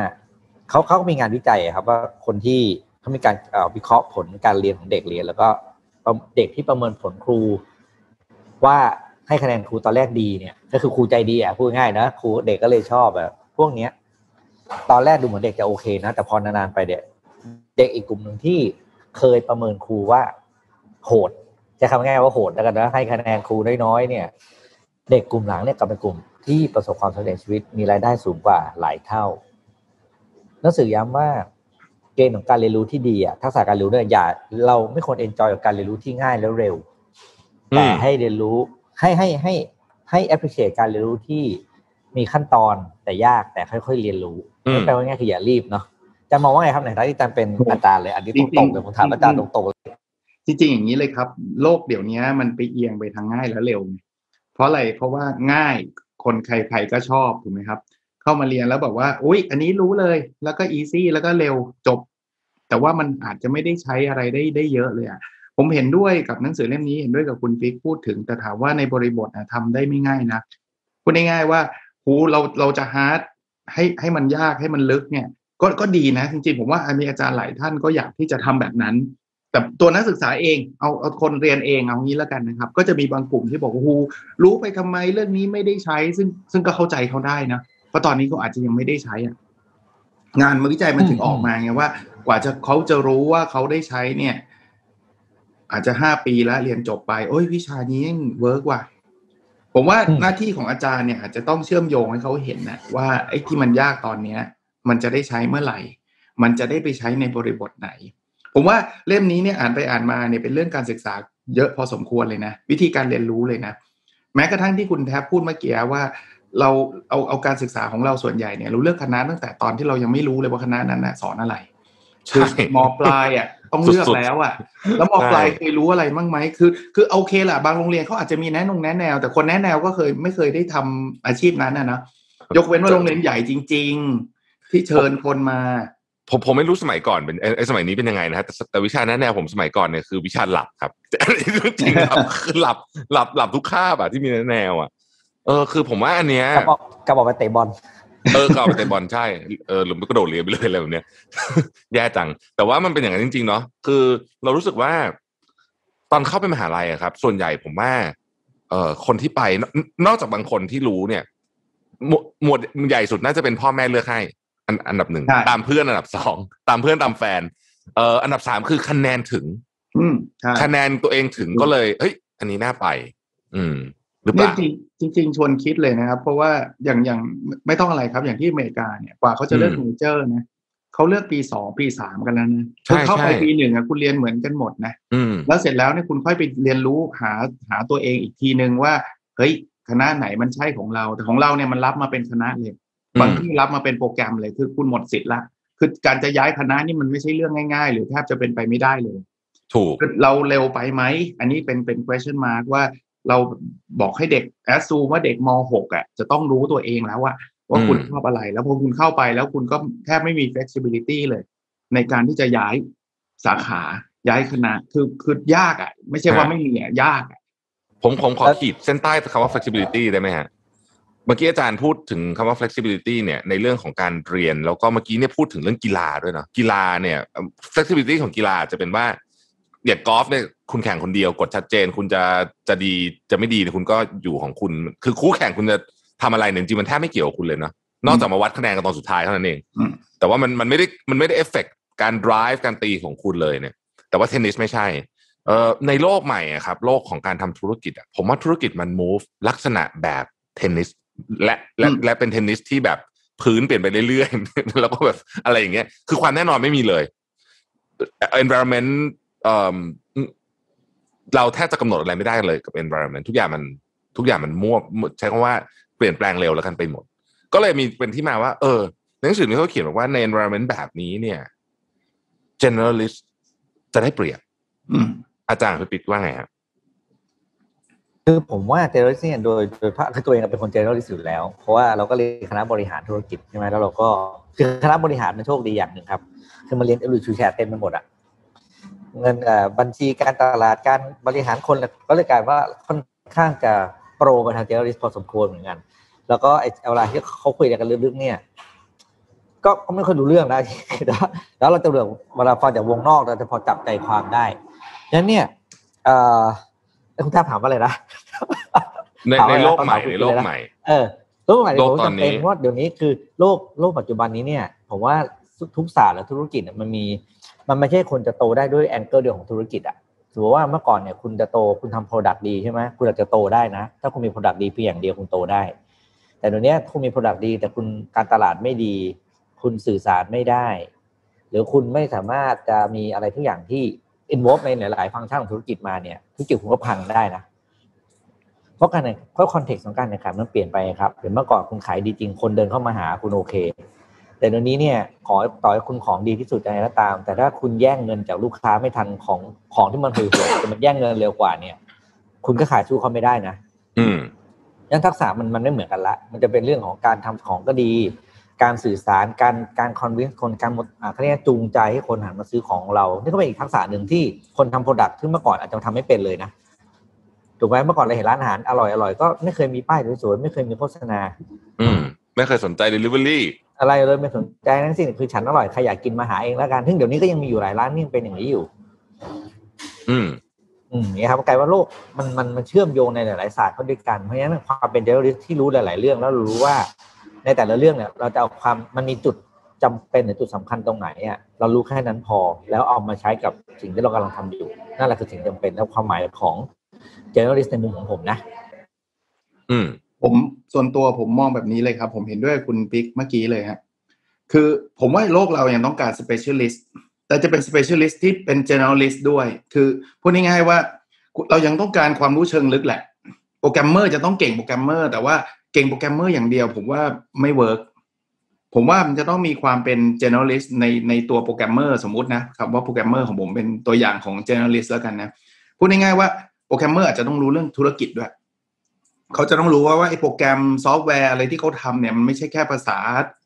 เขามีงานวิจัยครับว่าคนที่เขามีการวิเคราะห์ผลการเรียนของเด็กเรียนแล้วก็เด็กที่ประเมินผลครูว่าให้คะแนนครูตอนแรกดีเนี่ยก็คือครูใจดีอ่ะพูดง่ายนะครูเด็กก็เลยชอบแบบพวกเนี้ยตอนแรกดูเหมือนเด็กจะโอเคนะแต่พอนานๆไปเด็กอีกกลุ่มนึงที่เคยประเมินครูว่าโหดจะคำง่ายว่าโหดแล้วกันนะให้คะแนนครูน้อยๆเนี่ยเด็กกลุ่มหลังเนี่ยกลับเป็นกลุ่มที่ประสบความสำเร็จชีวิตมีรายได้สูงกว่าหลายเท่าหนังสือย้ำว่าเกณฑ์ของการเรียนรู้ที่ดีอ่ะทักษะการเรียนรู้เนี่ยอย่าเราไม่ควรเอนจอยกับการเรียนรู้ที่ง่ายแล้วเร็วแต่ให้เรียนรู้ให้ appreciate การเรียนรู้ที่มีขั้นตอนแต่ยากแต่ค่อยๆเรียนรู้ไม่แปลว่าง่ายคืออย่ารีบเนาะจะมองว่าไงครับไหนนะที่อาจารย์เป็นอาจารย์เลยอันนี้ตรงๆเลยผมถามอาจารย์ตรงๆเลยจริงๆอย่างนี้เลยครับโลกเดี๋ยวนี้มันไปเอียงไปทางง่ายและเร็วเพราะอะไรเพราะว่าง่ายคนใครๆก็ชอบถูกไหมครับเข้ามาเรียนแล้วแบบว่าอุ๊ยอันนี้รู้เลยแล้วก็ easy แล้วก็เร็วจบแต่ว่ามันอาจจะไม่ได้ใช้อะไรได้เยอะเลยอะผมเห็นด้วยกับหนังสือเล่มนี้เห็นด้วยกับคุณฟิกพูดถึงแต่ถามว่าในบริบททำได้ไม่ง่ายนะพูดง่ายๆว่าเราจะฮาร์ดให้มันยากให้มันลึกเนี่ยก็ดีนะจริงๆผมว่ามีอาจารย์หลายท่านก็อยากที่จะทำแบบนั้นแต่ตัวนักศึกษาเองเอาคนเรียนเองเอางี้แล้วกันนะครับก็จะมีบางกลุ่มที่บอกว่ารู้ไปทำไมเรื่องนี้ไม่ได้ใช้ซึ่งก็เข้าใจเขาได้นะเพราะตอนนี้เขาอาจจะยังไม่ได้ใช้งานวิจัยมันถึงออกมาไงว่ากว่าจะเขาจะรู้ว่าเขาได้ใช้เนี่ยอาจจะ5ปีแล้วเรียนจบไปโอ้ยวิชานี้เวิร์กว่ะผ ผมว่าหน้าที่ของอาจารย์เนี่ยอาจจะต้องเชื่อมโยงให้เขาเห็นนะว่าไอ้ที่มันยากตอนนี้มันจะได้ใช้เมื่อไหร่มันจะได้ไปใช้ในบริบทไหนผมว่าเล่มนี้เนี่ยอ่านไปอ่านมาเนี่ยเป็นเรื่องการศึกษาเยอะพอสมควรเลยนะวิธีการเรียนรู้เลยนะแม้กระทั่งที่คุณแทบพูดเมื่อกี้ว่าเราเอาการศึกษาของเราส่วนใหญ่เนี่ยเราเลือกคณะตั้งแต่ตอนที่เรายังไม่รู้เลยว่าคณะนั้นน่ะสอนอะไรคือม.ปลายอ่ะต้องเลือกแล้วอ่ะแล้วม.ปลายเคยรู้อะไรบ้างไหมคือโอเคแหละบางโรงเรียนเขาอาจจะมีแนะแนวแต่คนแนะแนวก็เคยไม่เคยได้ทำอาชีพนั้นน่ะนะยกเว้นว่าโรงเรียนใหญ่จริงๆที่เชิญคนมาผมไม่รู้สมัยก่อนเป็นสมัยนี้เป็นยังไงนะฮะแต่วิชาแนะแนวผมสมัยก่อนเนี่ยคือวิชาหลับครับจริงครับคือหลับทุกคาบอ่ะที่มีแนะแนวอ่ะคือผมว่าอันเนี้ยกระบอกไปเตะบอลกระบอกไปเตะบอลใช่หรือกระโดดเรียนไปเลยอะไรแบบเนี้ยแย่จังแต่ว่ามันเป็นอย่างนั้นจริงๆเนาะคือเรารู้สึกว่าตอนเข้าไปมหาลัยอะครับส่วนใหญ่ผมว่าคนที่ไปนอกจากบางคนที่รู้เนี่ยหมวดใหญ่สุดน่าจะเป็นพ่อแม่เลือกให้อันดับหนึ่งตามเพื่อนอันดับสองตามเพื่อนตามแฟนอันดับสามคือคะแนนถึงคะแนนตัวเองถึงก็เลยเฮ้ยอันนี้น่าไปหรือเปล่าจริงชวนคิดเลยนะครับเพราะว่าอย่างไม่ต้องอะไรครับอย่างที่อเมริกาเนี่ยกว่าเขาจะเลือกเมเจอร์นะเขาเลือกปี2ปี3กันแล้วนะคือเข้าไปปี1อ่ะคุณเรียนเหมือนกันหมดนะแล้วเสร็จแล้วเนี่ยคุณค่อยไปเรียนรู้หาตัวเองอีกทีนึงว่าเฮ้ยคณะไหนมันใช่ของเราแต่ของเราเนี่ยมันรับมาเป็นคณะเลยบางที่รับมาเป็นโปรแกรมเลยคือคุณหมดสิทธิ์ละคือการจะย้ายคณะนี่มันไม่ใช่เรื่องง่ายๆหรือแทบจะเป็นไปไม่ได้เลยถูกเราเร็วไปไหมอันนี้เป็น question mark ว่าเราบอกให้เด็กแอสซูมว่าเด็กม.6 อ่ะจะต้องรู้ตัวเองแล้วว่าคุณชอบอะไรแล้วพอคุณเข้าไปแล้วคุณก็แทบไม่มี flexibility เลยในการที่จะย้ายสาขาย้ายคณะคือยากอ่ะไม่ใช่ว่าไม่มีอ่ะยากผมขอขีดเส้นใต้คำว่า flexibility ได้ไหมฮะเมื่อกี้อาจารย์พูดถึงคำว่า flexibility เนี่ยในเรื่องของการเรียนแล้วก็เมื่อกี้เนี่ยพูดถึงเรื่องกีฬาด้วยเนาะกีฬาเนี่ย flexibility ของกีฬาจะเป็นว่าอย่างกอล์ฟเนี่ยคุณแข่งคนเดียวกฎชัดเจนคุณจะดีจะไม่ดีคุณก็อยู่ของคุณคือคู่แข่งคุณจะทำอะไรเนี่ยจริงมันแทบไม่เกี่ยวกับคุณเลยเนาะนอกจากมาวัดคะแนนกันตอนสุดท้ายเท่านั้นเองแต่ว่ามันไม่ได้เอฟเฟกต์การ drive การตีของคุณเลยเนี่ยแต่ว่าเทนนิสไม่ใช่ในโลกใหม่อ่ะครับโลกของการทำธุรกิจอ่ะผมว่าธุรกิจมัน move ลักษณะแบบเทนนิสและเป็นเทนนิสที่แบบพื้นเปลี่ยนไปเรื่อยๆแล้วก็แบบอะไรอย่างเงี้ยคือความแน่นอนไม่มีเลย environmentเราแทบจะกำหนดอะไรไม่ได้เลยกับ environment ทุกอย่างมันมั่วใช้คำว่าเปลี่ยนแปลงเร็วแล้วกันไปหมดก็เลยมีเป็นที่มาว่าหนังสือนี้เขาเขียนบอกว่าใน environment แบบนี้เนี่ย generalist จะได้เปรียบอาจารย์พิปิดว่าไงครับคือผมว่า generalist เนี่ยโดยพระคือตัวเองเป็นคน generalist อยู่แล้วเพราะว่าเราก็เรียนคณะบริหารธุรกิจใช่ไหมแล้วเราก็คือคณะบริหารมันโชคดีอย่างนึงครับคือมาเรียนอิลูชูแชร์เต็มไปหมดอะเงินบัญชีการตลาดการบริหารคนก็เลยกลายว่าค่อนข้างจะโปรไปทางเจอริสพอสมควรเหมือนกันแล้วก็ไอ้เวลาที่เขาคุยกันลึกๆเนี่ยก็ไม่ค่อยรู้เรื่องนะแล้วเราจะเวลาฟังจากวงนอกเราจะพอจับใจความได้งั้นเนี่ยคุณท่าถามว่าอะไรนะในโลกใหม่โลกใหม่โลกตอนนี้เพราะเดี๋ยวนี้คือโลกปัจจุบันนี้เนี่ยผมว่าทุกศาสตร์และธุรกิจมันไม่ใช่คนจะโตได้ด้วยแองเกิลเดียวของธุรกิจอ่ะสมมติว่าเมื่อก่อนเนี่ยคุณจะโตคุณทำโปรดักต์ดีใช่ไหมคุณอาจจะโตได้นะถ้าคุณมีโปรดักต์ดีเพียงอย่างเดียวคุณโตได้แต่เดี๋ยวนี้คุณมีโปรดักต์ดีแต่คุณการตลาดไม่ดีคุณสื่อสารไม่ได้หรือคุณไม่สามารถจะมีอะไรทุกอย่างที่อินวอล์ฟในหลายๆฟังก์ชันของธุรกิจมาเนี่ยธุรกิจคุณก็พังได้นะเพราะการเนี่ยเพราะคอนเทกซ์ของการแข่งขันมันเปลี่ยนไปครับเดี๋ยวเมื่อก่อนคุณขายดีจริงคนเดินเข้ามาหาคุณโอเคแต่ตอนนี้เนี่ยขอต่อให้คุณของดีที่สุดยังไงก็ตามแต่ถ้าคุณแย่งเงินจากลูกค้าไม่ทันของที่มันห่วยๆมันแย่งเงินเร็วกว่าเนี่ยคุณก็ขายสู้เขาไม่ได้นะงั้นทักษะมันไม่เหมือนกันละมันจะเป็นเรื่องของการทำของก็ดีการสื่อสารการคอนวินส์คนการเขาเรียกจูงใจให้คนหันมาซื้อของเรานี่ก็เป็นอีกทักษะหนึ่งที่คนทำโปรดักต์ที่เมื่อก่อนอาจจะทำไม่เป็นเลยนะถูกไหมเมื่อก่อนเราเห็นร้านอาหารอร่อยๆก็ไม่เคยมีป้ายสวยๆไม่เคยมีโฆษณาไม่เคยสนใจ deliveryอะไรเลยไม่สนใจทั้งสิ้นคือฉันอร่อยใครอยากกินมาหาเองแล้วกันซึ่งเดี๋ยวนี้ก็ยังมีอยู่หลายร้านนี่เป็นอย่างนี้อยู่นี่ครับกลายว่าโลกมันเชื่อมโยงในหลายๆศาสตร์เข้าด้วยกันเพราะฉะนั้นความเป็นเจเนอรัลที่รู้หลายๆเรื่องแล้วรู้ว่าในแต่ละเรื่องเนี่ยเราจะเอาความมันมีจุดจำเป็นหรือจุดสำคัญตรงไหนอ่ะเรารู้แค่นั้นพอแล้วเอามาใช้กับสิ่งที่เรากำลังทำอยู่นั่นแหละคือสิ่งจำเป็นและความหมายของเจเนอรัลในมุมของผมนะ ผมส่วนตัวผมมองแบบนี้เลยครับผมเห็นด้วยคุณปิ๊กเมื่อกี้เลยฮะคือผมว่าโลกเรายังต้องการ specialist แต่จะเป็น specialist ที่เป็น generalist ด้วยคือพูดง่ายๆว่าเรายังต้องการความรู้เชิงลึกแหละโปรแกรมเมอร์จะต้องเก่งโปรแกรมเมอร์แต่ว่าเก่งโปรแกรมเมอร์อย่างเดียวผมว่าไม่เวิร์กผมว่ามันจะต้องมีความเป็น generalist ในตัวโปรแกรมเมอร์สมมุตินะครับว่าโปรแกรมเมอร์ของผมเป็นตัวอย่างของ generalist แล้วกันนะพูดง่ายๆว่าโปรแกรมเมอร์อาจจะต้องรู้เรื่องธุรกิจด้วยเขาจะต้องรู้ว่าไอ้โปรแกรมซอฟต์แวร์อะไรที่เขาทำเนี่ยมันไม่ใช่แค่ภาษา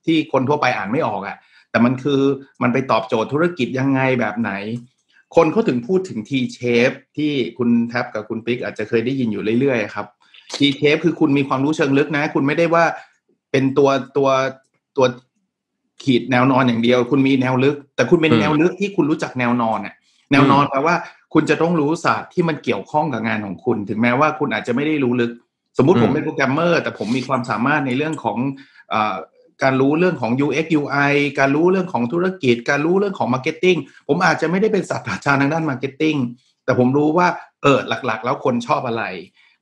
ที่คนทั่วไปอ่านไม่ออกอ่ะแต่มันคือมันไปตอบโจทย์ธุรกิจยังไงแบบไหนคนเขาถึงพูดถึง T-shape ที่คุณแท็บกับคุณปิ๊กอาจจะเคยได้ยินอยู่เรื่อยๆครับ T-shape คือคุณมีความรู้เชิงลึกนะคุณไม่ได้ว่าเป็นตัวขีดแนวนอนอย่างเดียวคุณมีแนวลึกแต่คุณเป็นแนวลึกที่คุณรู้จักแนวนอนอ่ะแนวนอนแปลว่าคุณจะต้องรู้ศาสตร์ที่มันเกี่ยวข้องกับงานของคุณถึงแม้ว่าคุณอาจจะไม่ได้รู้ลึกสมมุติผมเป็นโปรแกรมเมอร์แต่ผมมีความสามารถในเรื่องของการรู้เรื่องของ UX UI การรู้เรื่องของธุรกิจการรู้เรื่องของ marketing ผมอาจจะไม่ได้เป็นศาสตราจารย์ทางด้าน marketing แต่ผมรู้ว่าหลักๆแล้วคนชอบอะไร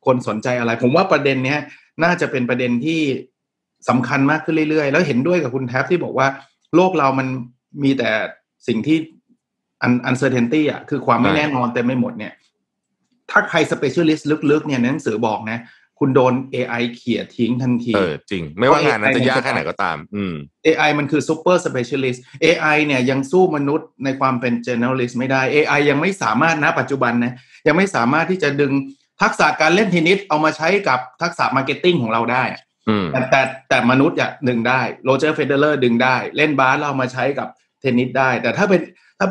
คนสนใจอะไรผมว่าประเด็นเนี้ยน่าจะเป็นประเด็นที่สำคัญมากขึ้นเรื่อยๆแล้วเห็นด้วยกับคุณแท็บที่บอกว่าโลกเรามันมีแต่สิ่งที่ uncertainty อ่ะคือความไม่แน่นอนเต็มไปหมดเนี่ยถ้าใคร specialist ลึกๆเนี่ยหนังสือบอกนะคุณโดน AI เขี่ยทิ้งทันทีจริงไม่ว่างานนั้นจะยากแค่ไหนก็ตามAI มันคือ super specialist AI เนี่ยยังสู้มนุษย์ในความเป็น generalist ไม่ได้ AI ยังไม่สามารถณปัจจุบันนะยังไม่สามารถที่จะดึงทักษะการเล่นเทนนิสเอามาใช้กับทักษะ marketing ของเราได้แต่มนุษย์อย่างดึงได้โรเจอร์เฟเดเลอร์ดึงได้เล่นบาสเรามาใช้กับเทนนิสได้แต่ถ้า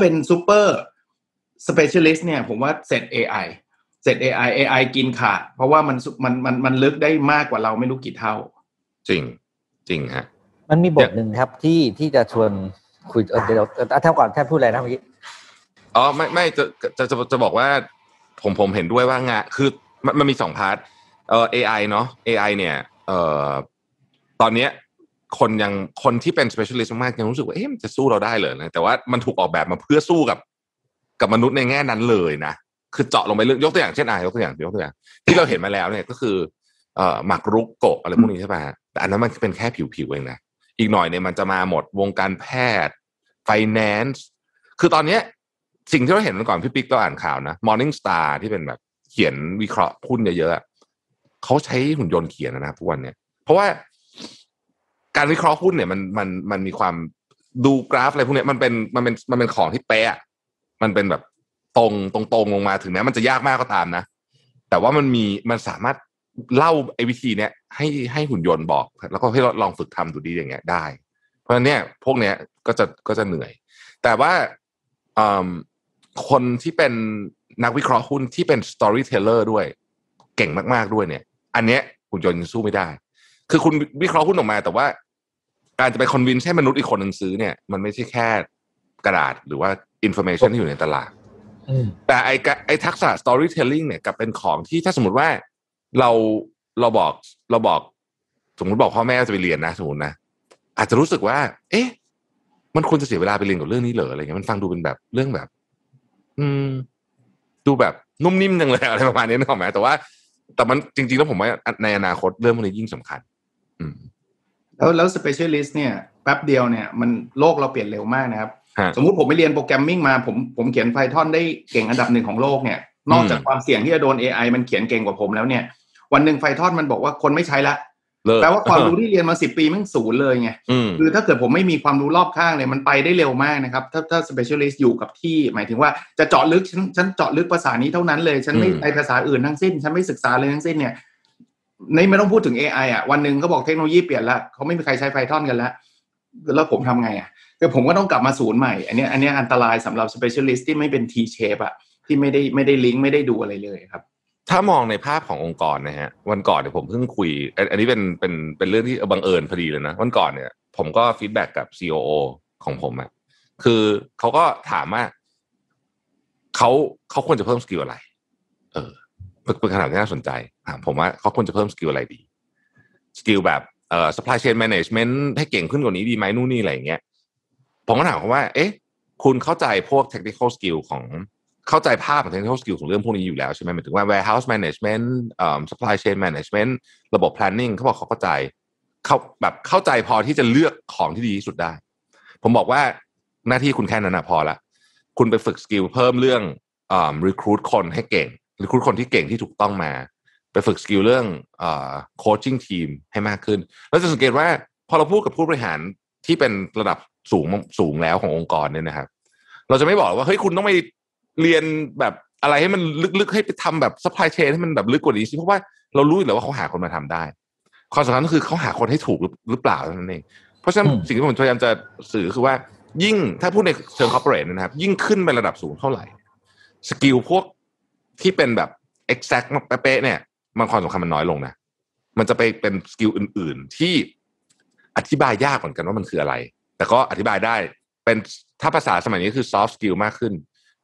เป็น super specialist เนี่ยผมว่าเสร็จ AI กินขาดเพราะว่ามันลึกได้มากกว่าเราไม่รู้กี่เท่าจริงจริงฮะมันมีบทหนึ่งครับที่จะชวนคุยเดี๋ยวเท่าก่อนแค่พูดอะไรนะเมื่อกี้อ๋อไม่จะบอกว่าผมเห็นด้วยว่างานคือมันมีสองพาร์ทAI เนาะ AI เนี่ยตอนเนี้ยคนที่เป็น specialist มากยังรู้สึกว่ามันจะสู้เราได้เหรอนะแต่ว่ามันถูกออกแบบมาเพื่อสู้กับมนุษย์ในแง่นั้นเลยนะคือเจาะลงไปเรื่องยกตัวอย่างเช่นยกตัวอย่างที่เราเห็นมาแล้วเนี่ยก็คือหมากรุกโกะอะไรพวกนี้ใช่ป่ะแต่อันนั้นมันเป็นแค่ผิวๆเองนะอีกหน่อยเนี่ยมันจะมาหมดวงการแพทย์ finance คือตอนนี้สิ่งที่เราเห็นก่อนพี่ปิ๊กเราอ่านข่าวนะ Morning Star ที่เป็นแบบเขียนวิเคราะห์หุ้นเยอะๆเขาใช้หุ่นยนต์เขียนนะทุกวันเนี่ยเพราะว่าการวิเคราะห์หุ้นเนี่ยมันมีความดูกราฟอะไรพวกนี้มันเป็นของที่เป๊ะมันเป็นแบบตรงลงมาถึงแม้มันจะยากมากก็ตามนะแต่ว่ามันสามารถเล่าไอ้วิธีเนี้ยให้หุ่นยนต์บอกแล้วก็ให้ลองฝึกทำดูดีอย่างเงี้ยได้เพราะฉะนั้นเนี่ยพวกเนี้ยก็จะเหนื่อยแต่ว่าคนที่เป็นนักวิเคราะห์หุ้นที่เป็น storyteller ด้วยเก่งมากๆด้วยเนี่ยอันเนี้ยหุ่นยนต์สู้ไม่ได้คือคุณวิเคราะห์หุ้นออกมาแต่ว่าการจะไป convince ให้มนุษย์อีกคนนึงซื้อเนี่ยมันไม่ใช่แค่กระดาษหรือว่า information ที่อยู่ในตลาดแต่ไอ้ทักษะ storytelling เนี่ยกับเป็นของที่ถ้าสมมติว่าเราบอกสมมติบอกพ่อแม่จะไปเรียนนะสมมตินะอาจจะรู้สึกว่ามันควรจะเสียเวลาไปเรียนกับเรื่องนี้เหรออะไรเงี้ยมันฟังดูเป็นแบบเรื่องแบบดูแบบนุ่มนิ่มจังเลยอะไรประมาณนี้นึกออกไหมแต่มันจริงๆแล้วผมว่าในอนาคตเรื่องพวกนี้ยิ่งสำคัญแล้ว specialist เนี่ยแป๊บเดียวเนี่ยมันโลกเราเปลี่ยนเร็วมากนะครับสมมุติผมไปเรียนโปรแกรมมิ่งมาผมเขียน Python ได้เก่งอันดับหนึ่งของโลกเนี่ยนอกจากความเสี่ยงที่จะโดน AI มันเขียนเก่งกว่าผมแล้วเนี่ยวันหนึ่ง Python มันบอกว่าคนไม่ใช้ละแปลว่าความรู้ที่เรียนมา10 ปีมันศูนย์เลยไงคือถ้าเกิดผมไม่มีความรู้รอบข้างเลยมันไปได้เร็วมากนะครับถ้า specialist อยู่กับที่หมายถึงว่าจะเจาะลึกฉันเจาะลึกภาษานี้เท่านั้นเลยฉันไม่ไปภาษาอื่นทั้งสิ้นฉันไม่ศึกษาเลยทั้งสิ้นเนี่ยไม่ต้องพูดถึง AI อ่ะวันนึงเขาบอกเทคโนโลยีเปลี่ยนละเขาไม่มีใครใช้ Python กันแล้วผมทำไงอ่ะคือผมก็ต้องกลับมาศูนย์ใหม่อันนี้อันตรายสำหรับ specialist ที่ไม่เป็น T-shape อะที่ไม่ได้ลิงก์ไม่ได้ดูอะไรเลยครับถ้ามองในภาพขององค์กรนะฮะวันก่อนเนี่ยผมเพิ่งคุยอันนี้เป็นเรื่องที่บังเอิญพอดีเลยนะวันก่อนเนี่ยผมก็ฟีดแบ็กกับ COO ของผมอะคือเขาก็ถามว่าเขาควรจะเพิ่มสกิลอะไรเป็นคำถามที่น่าสนใจถามผมว่าเขาควรจะเพิ่มสกิลอะไรดีสกิลแบบsupply chain management ให้เก่งขึ้นกว่านี้ดีไหมนู่นนี่อะไรอย่างเงี้ยผมก็ถามเขาว่าคุณเข้าใจพวก technical skill ของ เข้าใจภาพของ technical skill ของเรื่องพวกนี้อยู่แล้วใช่ไหมหมายถึงว่า warehouse management supply chain management ระบบ planning เขาบอกเขาเข้าใจเขาแบบเข้าใจพอที่จะเลือกของที่ดีที่สุดได้ผมบอกว่าหน้าที่คุณแค่นั้นนะพอละคุณไปฝึกสกิลเพิ่มเรื่องrecruit คนให้เก่ง recruit คนที่เก่งที่ถูกต้องมาไปฝึกสกิลเรื่องcoaching team ให้มากขึ้นแล้วจะสังเกตว่าพอเราพูดกับผู้บริหารที่เป็นระดับสูงแล้วขององค์กรเนี่ยนะครับเราจะไม่บอกว่าเฮ้ยคุณต้องไปเรียนแบบอะไรให้มันลึกๆให้ไปทำแบบ supply chain ให้มันแบบลึกกว่านี้สิเพราะว่าเรารู้แล้วว่าเขาหาคนมาทำได้ความสำคัญก็คือเขาหาคนให้ถูกหรือเปล่านั่นเองเพราะฉะนั้นสิ่งที่ผมพยายามจะสื่อคือว่ายิ่งถ้าพูดในเชิง corporate นะครับยิ่งขึ้นไประดับสูงเท่าไหร่สกิลพวกที่เป็นแบบ exact เป๊ะๆเนี่ยมันความสำคัญมันน้อยลงนะมันจะไปเป็นสกิลอื่นๆที่อธิบายยากเหมือนกันว่ามันคืออะไรแต่ก็อธิบายได้เป็นถ้าภาษาสมัยนี้คือ soft skill มากขึ้น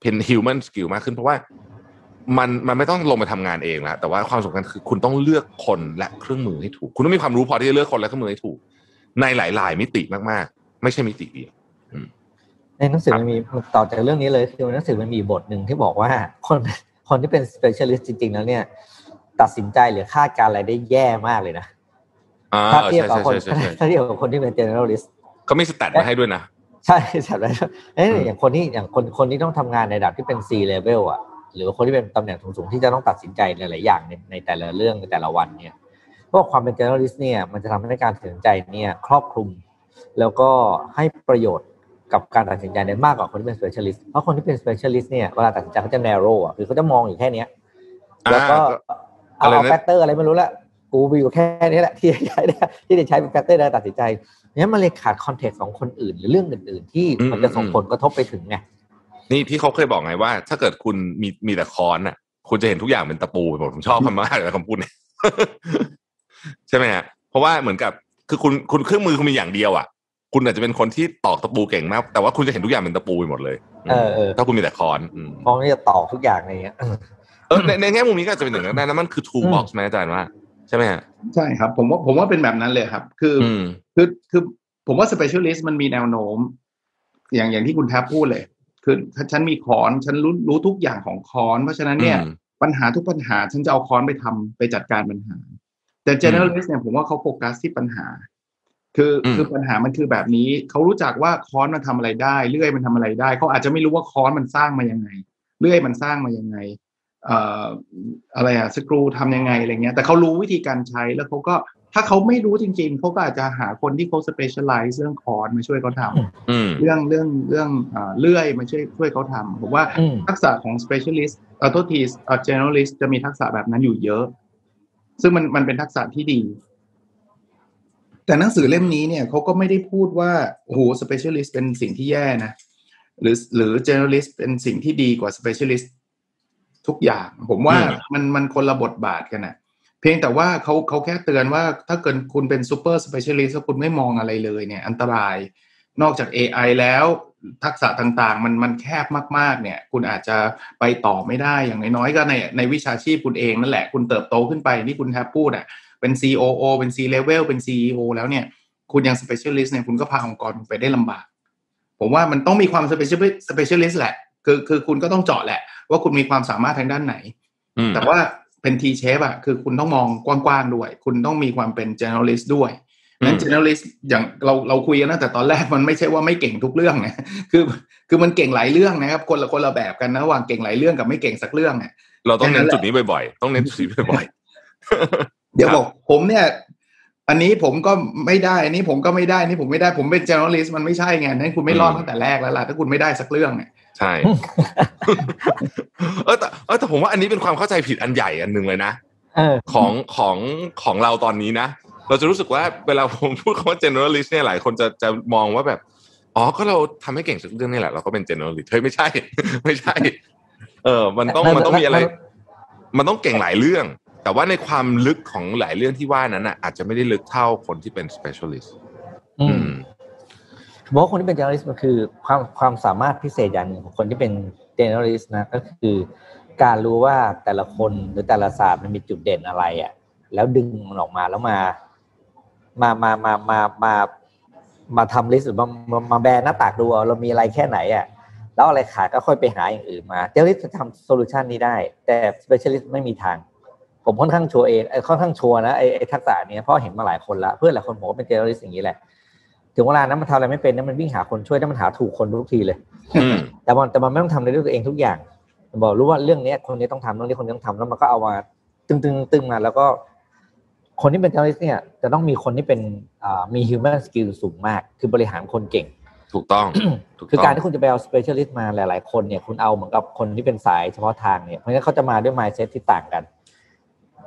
เป็น human skill มากขึ้นเพราะว่ามันไม่ต้องลงไปทำงานเองแล้วแต่ว่าความสำคัญคือคุณต้องเลือกคนและเครื่องมือให้ถูกคุณต้องมีความรู้พอที่จะเลือกคนและเครื่องมือให้ถูกในหลายๆมิติมากๆไม่ใช่มิติเดียวในหนังสือมันมีต่อจากเรื่องนี้เลยคือหนังสือมันมีบทหนึ่งที่บอกว่าคนที่เป็น specialist จริงๆแล้วเนี่ยตัดสินใจหรือคาดการอะไรได้แย่มากเลยนะถ้าเทียบกับคนที่เป็น generalist เขาไม่สแตทมาให้ด้วยนะใช่สแตทแล้วอย่างคนที่อย่างคนที่ต้องทำงานในระดับที่เป็น C level อ่ะหรือคนที่เป็นตำแหน่งสูงๆที่จะต้องตัดสินใจหลายๆอย่างในแต่ละเรื่องในแต่ละวันเนี่ยเพราะความเป็น generalist เนี่ยมันจะทำให้การตัดสินใจเนี่ยครอบคลุมแล้วก็ให้ประโยชน์กับการตัดสินใจได้มากกว่าคนที่เป็น specialist เพราะคนที่เป็น specialist เนี่ยเวลาตัดสินใจเขาจะ narrow อ่ะคือเขาจะมองอยู่แค่นี้แล้วก็เอาแฟกเตอร์อะไรไม่รู้ละกูมีอยู่แค่นี้แหละที่ใช้ได้ที่จะใช้เป็นแฟกเตอร์ในการตัดสินใจเนี่ยมันเลยขาดคอนเทกต์ของคนอื่นหรือเรื่องอื่นๆที่มันจะส่งผลกระทบไปถึงไงนี่ที่เขาเคยบอกไงว่าถ้าเกิดคุณมีแต่ค้อนน่ะคุณจะเห็นทุกอย่างเป็นตะปูไปหมดผมชอบคำมากเลยคำพูดเนี่ยใช่ไหมฮะเพราะว่าเหมือนกับคือคุณเครื่องมือคุณมีอย่างเดียวอ่ะคุณอาจจะเป็นคนที่ตอกตะปูเก่งมากแต่ว่าคุณจะเห็นทุกอย่างเป็นตะปูไปหมดเลยถ้าคุณมีแต่ค้อนมองที่จะตอกทุกอย่างอะไรเงี้ยในแง่มุมนี้ก็จะเป็นหนึ่งได้นะมันคือ tool box ไหมอาจารย์ว่าใช่ไหมฮะใช่ครับผมว่าเป็นแบบนั้นเลยครับคือผมว่า specialist มันมีแนวโน้มอย่างที่คุณแทบพูดเลยคือฉันมีค้อนฉันรู้ทุกอย่างของค้อนเพราะฉะนั้นเนี่ยปัญหาทุกปัญหาฉันจะเอาค้อนไปจัดการปัญหาแต่ generalist เนี่ยผมว่าเขาโฟกัสที่ปัญหาคือปัญหามันคือแบบนี้เขารู้จักว่าค้อนมันทำอะไรได้เลื่อยมันทำอะไรได้เขาอาจจะไม่รู้ว่าค้อนมันสร้างมายังไงเลื่อยมันสร้างมายังไงอะไรอะสกรูทำยังไงอะไรเงี้ยแต่เขารู้วิธีการใช้แล้วเขาก็ถ้าเขาไม่รู้จริงๆเขาก็อาจจะหาคนที่เขา specialize เรื่องค้อนมาช่วยเขาทำเรื่องเลื่อยมาช่วยเขาทำผมว่าทักษะของ specialist generalist จะมีทักษะแบบนั้นอยู่เยอะซึ่งมันเป็นทักษะที่ดีแต่หนังสือเล่มนี้เนี่ยเขาก็ไม่ได้พูดว่าโอ้โห specialist เป็นสิ่งที่แย่นะหรือ generalist เป็นสิ่งที่ดีกว่า specialistทุกอย่างผมว่ามันคนละบทบาทกันนะเพียงแต่ว่าเขาแค่เตือนว่าถ้าเกิดคุณเป็นซูเปอร์สเปเชียลิสต์แล้วคุณไม่มองอะไรเลยเนี่ยอันตรายนอกจาก AI แล้วทักษะต่างๆมันแคบมากๆเนี่ยคุณอาจจะไปต่อไม่ได้อย่างน้อยๆก็ในวิชาชีพคุณเองนั่นแหละคุณเติบโตขึ้นไปนี่คุณแทบพูดอ่ะเป็น COO เป็น C level เป็น CEO แล้วเนี่ยคุณยังสเปเชียลิสต์เนี่ยคุณก็พาองค์กรไปได้ลำบากผมว่ามันต้องมีความสเปเชียลิสต์แหละคือคุณก็ต้องเจาะแหละว่าคุณมีความสามารถทางด้านไหนแต่ว่าเป็นทีเชฟอะคือคุณต้องมองกว้างๆด้วยคุณต้องมีความเป็น generalist ด้วยนั้น generalist อย่างเราคุยกันตั้งแต่ตอนแรกมันไม่ใช่ว่าไม่เก่งทุกเรื่องนะคือมันเก่งหลายเรื่องนะครับคนละแบบกันนะระหว่างเก่งหลายเรื่องกับไม่เก่งสักเรื่องเนี่ยเราต้องเน้นจุดนี้บ่อยๆต้องเน้นจุดนี้บ่อยๆเดี๋ยวบอกผมเนี่ยอันนี้ผมก็ไม่ได้อันนี้ผมก็ไม่ได้นี่ผมไม่ได้ผมเป็น generalist มันไม่ใช่ไงนั้นคุณไม่รอดตั้งแต่แรกแล้วล่ะถ้าคุณไม่ได้สักเรื่องเนี่ยใช่แต่ผมว่าอันนี้เป็นความเข้าใจผิดอันใหญ่อันหนึ่งเลยนะของเราตอนนี้นะเราจะรู้สึกว่าเวลาผมพูดคำว่า generalist เนี่ยหลายคนจะมองว่าแบบอ๋อก็เราทำให้เก่งสักเรื่องนี่แหละเราก็เป็น generalist เฮ้ยไม่ใช่มันต้องมีอะไรมันต้องเก่งหลายเรื่องแต่ว่าในความลึกของหลายเรื่องที่ว่านั้นอ่ะอาจจะไม่ได้ลึกเท่าคนที่เป็น specialist เพราะคนที่เป็น generalist มันคือความสามารถพิเศษอย่างหนึ่งของคนที่เป็น generalist นะก็คือการรู้ว่าแต่ละคนหรือแต่ละศาสตร์มันมีจุดเด่นอะไรอ่ะแล้วดึงมันออกมาแล้วมาทำลิสต์หรือมาแบนหน้าตากดูเรามีอะไรแค่ไหนอ่ะ แล้วอะไรขาดก็ค่อยไปหาอย่างอื่นมาเทอริสจะทำโซลูชันนี้ได้แต่สเปเชียลิสต์ไม่มีทางผมค่อนข้างชัวร์เองค่อนข้างชัวร์นะไอ้ทักษะนี้เพราะเห็นมาหลายคนละเพื่อนหลายคนบอกว่าเป็นเทอริสต์อย่างนี้แหละถึงเวลานั้นมันทำอะไรไม่เป็นนั้นมันวิ่งหาคนช่วยนั้นมันหาถูกคนทุกทีเลยแต่มันไม่ต้องทำในด้วยตัวเองทุกอย่างบอกรู้ว่าเรื่องนี้คนนี้ต้องทำเรื่องนี้คนนี้ต้องทำแล้วมันก็เอามาตึงๆมาแล้วก็คนที่เป็นเทอริสต์เนี่ยจะต้องมีคนที่เป็นมี human skill สูงมากคือบริหารคนเก่งถูกต้อง คือการที่คุณจะไปเอา specialist มาหลายๆคนเนี่ยคุณเอาเหมือนกับคนที่เป็นสายเฉพาะทางเนี่ยเพราะฉะนั้นเขาจะมาด้วย mindset ที่ต่างกัน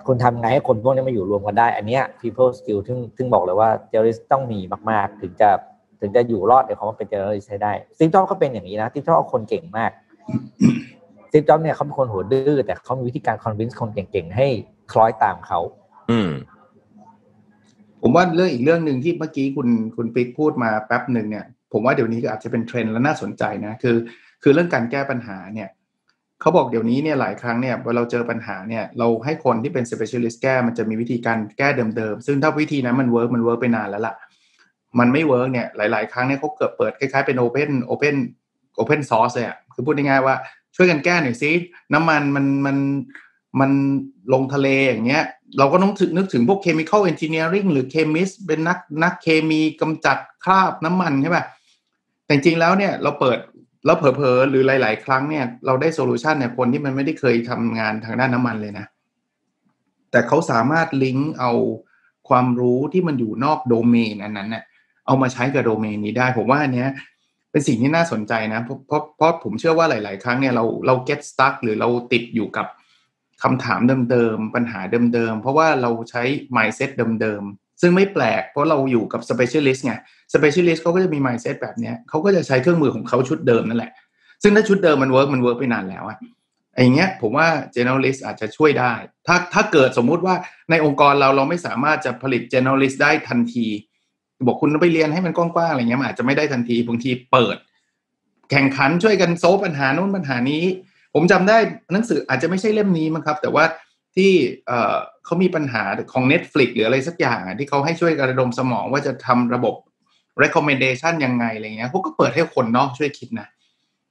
คุณทำไงให้คนพวกนี้มาอยู่รวมกันได้อันเนี้ย people skill ถึงบอกเลยว่า theorist ต้องมีมากๆถึงจะอยู่รอดในความเป็น theorist ได้ซิฟจอบก็เป็นอย่างนี้นะซิฟจอบเอาคนเก่งมากซิฟจอบเนี่ยเขาเป็นคนหัวดื้อแต่เขามีวิธีการ convince คนเก่งๆให้คล้อยตามเขาผมว่าเรื่องอีกเรื่องนึงที่เมื่อกี้คุณปิ๊กพูดมาแป๊บนึงเนี่ยผมว่าเดี๋ยวนี้ก็อาจจะเป็นเทรนด์และน่าสนใจนะคือเรื่องการแก้ปัญหาเนี่ยเขาบอกเดี๋ยวนี้เนี่ยหลายครั้งเนี่ยเวลาเราเจอปัญหาเนี่ยเราให้คนที่เป็น specialist แก้มันจะมีวิธีการแก้เดิมๆซึ่งถ้าวิธีนั้นมันเวิร์กไปนานแล้วล่ะมันไม่เวิร์กเนี่ยหลายๆครั้งเนี่ยเขาเกิดเปิดคล้ายๆเป็น open source เลยอ่ะคือพูดง่ายๆว่าช่วยกันแก้หน่อยซิน้ำมันมันลงทะเลอย่างเงี้ยเราก็ต้องนึกถึงพวก chemical engineering หรือ chemist เป็นนักเคมีกำจัดคราบน้ำมันใช่ป่ะแต่จริงแล้วเนี่ยเราเปิดแล้วเผลอๆหรือหลายๆครั้งเนี่ยเราได้โซลูชันเนี่ยคนที่มันไม่ได้เคยทำงานทางด้านน้ำมันเลยนะแต่เขาสามารถลิงก์เอาความรู้ที่มันอยู่นอกโดเมนอันนั้นเนี่ยเอามาใช้กับโดเมนนี้ได้ผมว่าอันเนี้ยเป็นสิ่งที่น่าสนใจนะเพราะผมเชื่อว่าหลายๆครั้งเนี่ยเรา get stuck หรือเราติดอยู่กับคำถามเดิมๆปัญหาเดิมๆเพราะว่าเราใช้ mindset เดิมๆซึ่งไม่แปลกเพราะเราอยู่กับ specialist ไง specialist เขาก็จะมี mindset แบบนี้เขาก็จะใช้เครื่องมือของเขาชุดเดิมนั่นแหละซึ่งถ้าชุดเดิมมันเวิร์กไปนานแล้วอะอย่างเงี้ยผมว่า generalist อาจจะช่วยได้ถ้าเกิดสมมุติว่าในองค์กรเราไม่สามารถจะผลิต generalist ได้ทันทีบอกคุณต้องไปเรียนให้มันกว้างๆอะไรเงี้ยอาจจะไม่ได้ทันทีบางทีเปิดแข่งขันช่วยกันโซฟปัญหาโน้นปัญหานี้ผมจำได้หนังสืออาจจะไม่ใช่เล่มนี้มั้งครับแต่ว่าที่เขามีปัญหาของ Netflix หรืออะไรสักอย่างที่เขาให้ช่วยกระดมสมองว่าจะทำระบบ recommendation ยังไงอะไรเงี้ยเขาก็เปิดให้คนนอกช่วยคิดนะ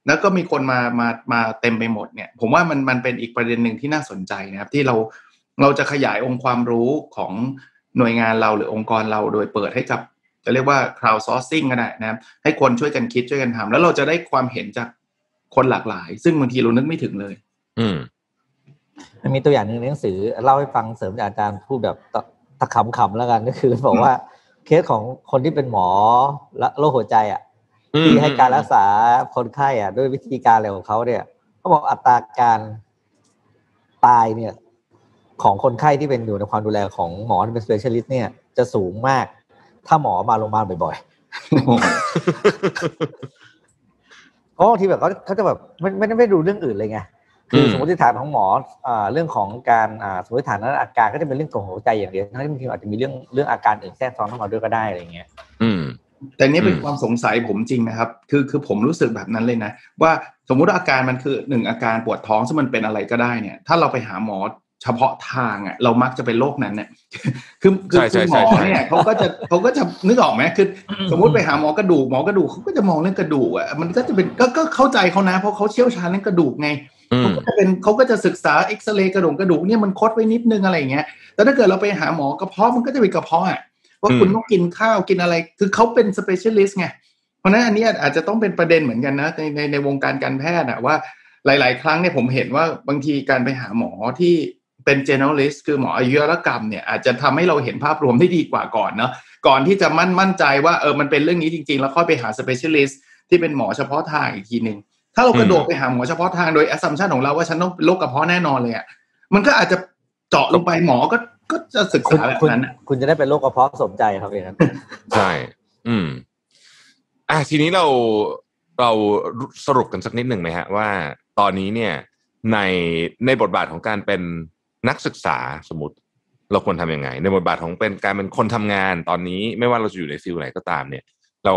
แล้วก็มีคนมาเต็มไปหมดเนี่ยผมว่ามันเป็นอีกประเด็นหนึ่งที่น่าสนใจนะครับที่เราจะขยายองค์ความรู้ของหน่วยงานเราหรือองค์กรเราโดยเปิดให้กับจะเรียกว่า crowd sourcing ก็ได้นะครับให้คนช่วยกันคิดช่วยกันทำแล้วเราจะได้ความเห็นจากคนหลากหลายซึ่งบางทีเรานึกไม่ถึงเลยมันมีตัวอย่างนึงในหนังสือเล่าให้ฟังเสริมจากอาจารย์พูดแบบตะขำๆแล้วกันก็คือบอกว่าเคสของคนที่เป็นหมอโรคหัวใจอ่ะที่ให้การรักษาคนไข้อ่ะด้วยวิธีการอะไรของเขาเนี่ยเขาบอกอัตราการตายเนี่ยของคนไข้ที่เป็นอยู่ในความดูแลของหมอที่เป็น specialist เนี่ยจะสูงมากถ้าหมอมาโรงพยาบาลบ่อยๆอ๋อที่แบบเขาจะแบบไม่ดูเรื่องอื่นเลยไงคือสมมติฐานของหมอเรื่องของการสมมติฐานนั้นอาการก็จะเป็นเรื่องของหัวใจอย่างเดียวทั้งที่บางทีอาจจะมีเรื่องอาการอื่นแทรกซ้อนเข้ามาด้วยก็ได้อะไรเงี้ยแต่นี้เป็นความสงสัยผมจริงนะครับคือผมรู้สึกแบบนั้นเลยนะว่าสมมติอาการมันคือหนึ่งอาการปวดท้องซึ่งมันเป็นอะไรก็ได้เนี่ยถ้าเราไปหาหมอเฉพาะทางอ่ะเรามักจะเป็นโรคนั้นเนี่ยคือหมอเนี่ยเขาก็จะนึกออกไหมคือสมมติไปหาหมอกระดูกเขาก็จะมองเรื่องกระดูกอ่ะมันก็จะเป็นก็เข้าใจเขานะเพราะเขาเชี่ยวชาญเรื่องกระดูกไงเขาก็จะศึกษาเอ็กซเรย์กระดูกเนี่ยมันคดไว้นิดนึงอะไรอย่างเงี้ยแต่ถ้าเกิดเราไปหาหมอกระเพาะมันก็จะเป็นกระเพาะอ่ะว่าคุณต้องกินข้าวกินอะไรคือเขาเป็น specialist ไงเพราะนั้นอันนี้อาจจะต้องเป็นประเด็นเหมือนกันนะในวงการการแพทย์อะว่าหลายๆครั้งเนี่ยผมเห็นว่าบางทีการไปหาหมอที่เป็น generalist คือหมออายุรกรรมเนี่ยอาจจะทำให้เราเห็นภาพรวมได้ดีกว่าก่อนเนาะก่อนที่จะมั่นใจว่ามันเป็นเรื่องนี้จริงๆแล้วค่อยไปหา specialist ที่เป็นหมอเฉพาะทางอีกทีนึงถ้าเรากระโดดไปหาหมอเฉพาะทางโดย assumption ของเราว่าฉันต้องเป็นโรคกระเพาะแน่นอนเลยอ่ะมันก็อาจจะเจาะลงไปหมอก็จะศึกษาแบบนั้นอ่ะคุณจะได้เป็นโรคกระเพาะสมใจครับอย่างนั้นใช่ทีนี้เราสรุปกันสักนิดนึงไหมฮะว่าตอนนี้เนี่ยในบทบาทของการเป็นนักศึกษาสมมุติเราควรทำยังไงในบทบาทของเป็นการเป็นคนทำงานตอนนี้ไม่ว่าเราจะอยู่ในฟิลไหนก็ตามเนี่ยเรา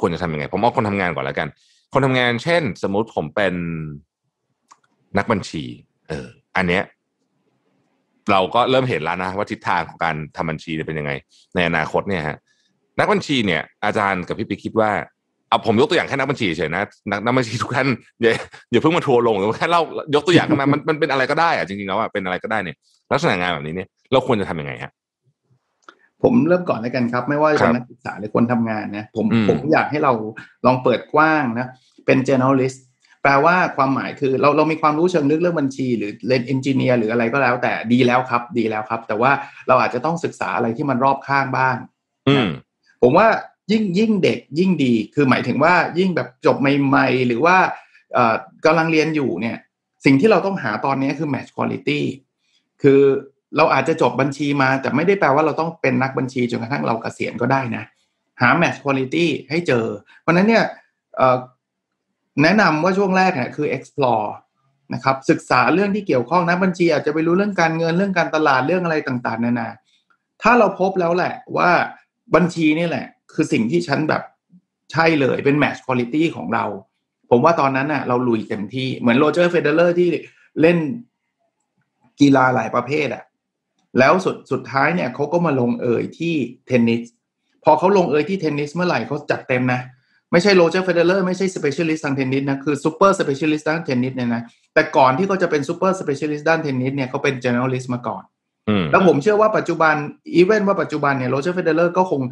ควรจะทำยังไงผมเอาคนทำงานก่อนแล้วกันคนทำงานเช่นสมมุติผมเป็นนักบัญชีอันเนี้ยเราก็เริ่มเห็นแล้วนะว่าทิศทางของการทำบัญชีเป็นยังไงในอนาคตเนี่ยฮะนักบัญชีเนี่ยอาจารย์กับพี่ปิ๊กคิดว่า เอาผมยกตัวอย่างแค่นักบัญชีเฉยนะนักบัญชีทุกท่านอย่าเพิ่งมาทัวร์ลงแค่เล่ายกตัวอย่างกันมามันเป็นอะไรก็ได้อะจริงๆแล้วอะเป็นอะไรก็ได้เนี่ยลักษณะงานแบบนี้เนี่ยเราควรจะทำยังไงฮะผมเริ่มก่อนแล้วกันครับไม่ว่าจะเป็นนักศึกษาหรือคนทำงานนะผมอยากให้เราลองเปิดกว้างนะเป็น journalist แปลว่าความหมายคือเรามีความรู้เชิงลึกเรื่องบัญชีหรือเรียน engineer หรืออะไรก็แล้วแต่ดีแล้วครับแต่ว่าเราอาจจะต้องศึกษาอะไรที่มันรอบข้างบ้างผมว่ายิ่งเด็กยิ่งดีคือหมายถึงว่ายิ่งแบบจบใหม่ๆหรือว่ากำลังเรียนอยู่เนี่ยสิ่งที่เราต้องหาตอนนี้คือ match quality คือเราอาจจะจบบัญชีมาแต่ไม่ได้แปลว่าเราต้องเป็นนักบัญชีจนกระทั่งเราเกษียณก็ได้นะหา match quality ให้เจอเพราะนั้นเนี่ยแนะนำว่าช่วงแรกเนี่ยคือ explore นะครับศึกษาเรื่องที่เกี่ยวข้องนักบัญชีอาจจะไปรู้เรื่องการเงินเรื่องการตลาดเรื่องอะไรต่างๆนานาถ้าเราพบแล้วแหละว่าบัญชีนี่แหละคือสิ่งที่ฉันแบบใช่เลยเป็น match quality ของเราผมว่าตอนนั้นน่ะเราลุยเต็มที่เหมือนโรเจอร์เฟเดเลอร์ที่เล่นกีฬาหลายประเภทอ่ะแล้วสุดท้ายเนี่ยเขาก็มาลงเอยที่เทนนิสพอเขาลงเอยที่เทนนิสเมื่อไหร่เขาจัดเต็มนะไม่ใช่โรเจอร์เฟเดเลอร์ไม่ใช่ specialist ทางเทนนิสนะคือ super specialist ด้านเทนนิสเนี่ยนะแต่ก่อนที่เขาจะเป็น super specialist ด้านเทนนิสเนี่ยเขาเป็น journalist มาก่อนแล้วผมเชื่อว่าปัจจุบันปัจจุบันเนี่ยโรเจอร์เฟเดเลอร์ก็คง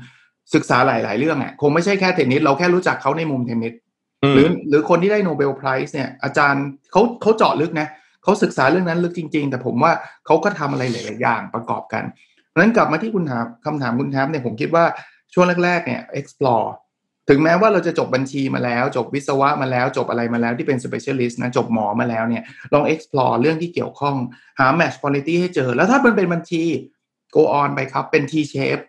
ศึกษาหลายเรื่องอ่ะคงไม่ใช่แค่เทนนิสเราแค่รู้จักเขาในมุมเทนนิสหรือคนที่ได้โนเบลไพรส์เนี่ยอาจารย์เขาเจาะลึกนะเขาศึกษาเรื่องนั้นลึกจริงๆแต่ผมว่าเขาก็ทำอะไรหลายๆอย่างประกอบกันนั้นกลับมาที่คุณถามคำถามคุณแทมเนี่ยผมคิดว่าช่วงแรกๆเนี่ย explore ถึงแม้ว่าเราจะจบบัญชีมาแล้วจบวิศวะมาแล้วจบอะไรมาแล้วที่เป็น specialist นะจบหมอมาแล้วเนี่ยลอง explore เรื่องที่เกี่ยวข้องหา match quality ให้เจอแล้วถ้ามันเป็นบัญชี go on ไปครับเป็น T shape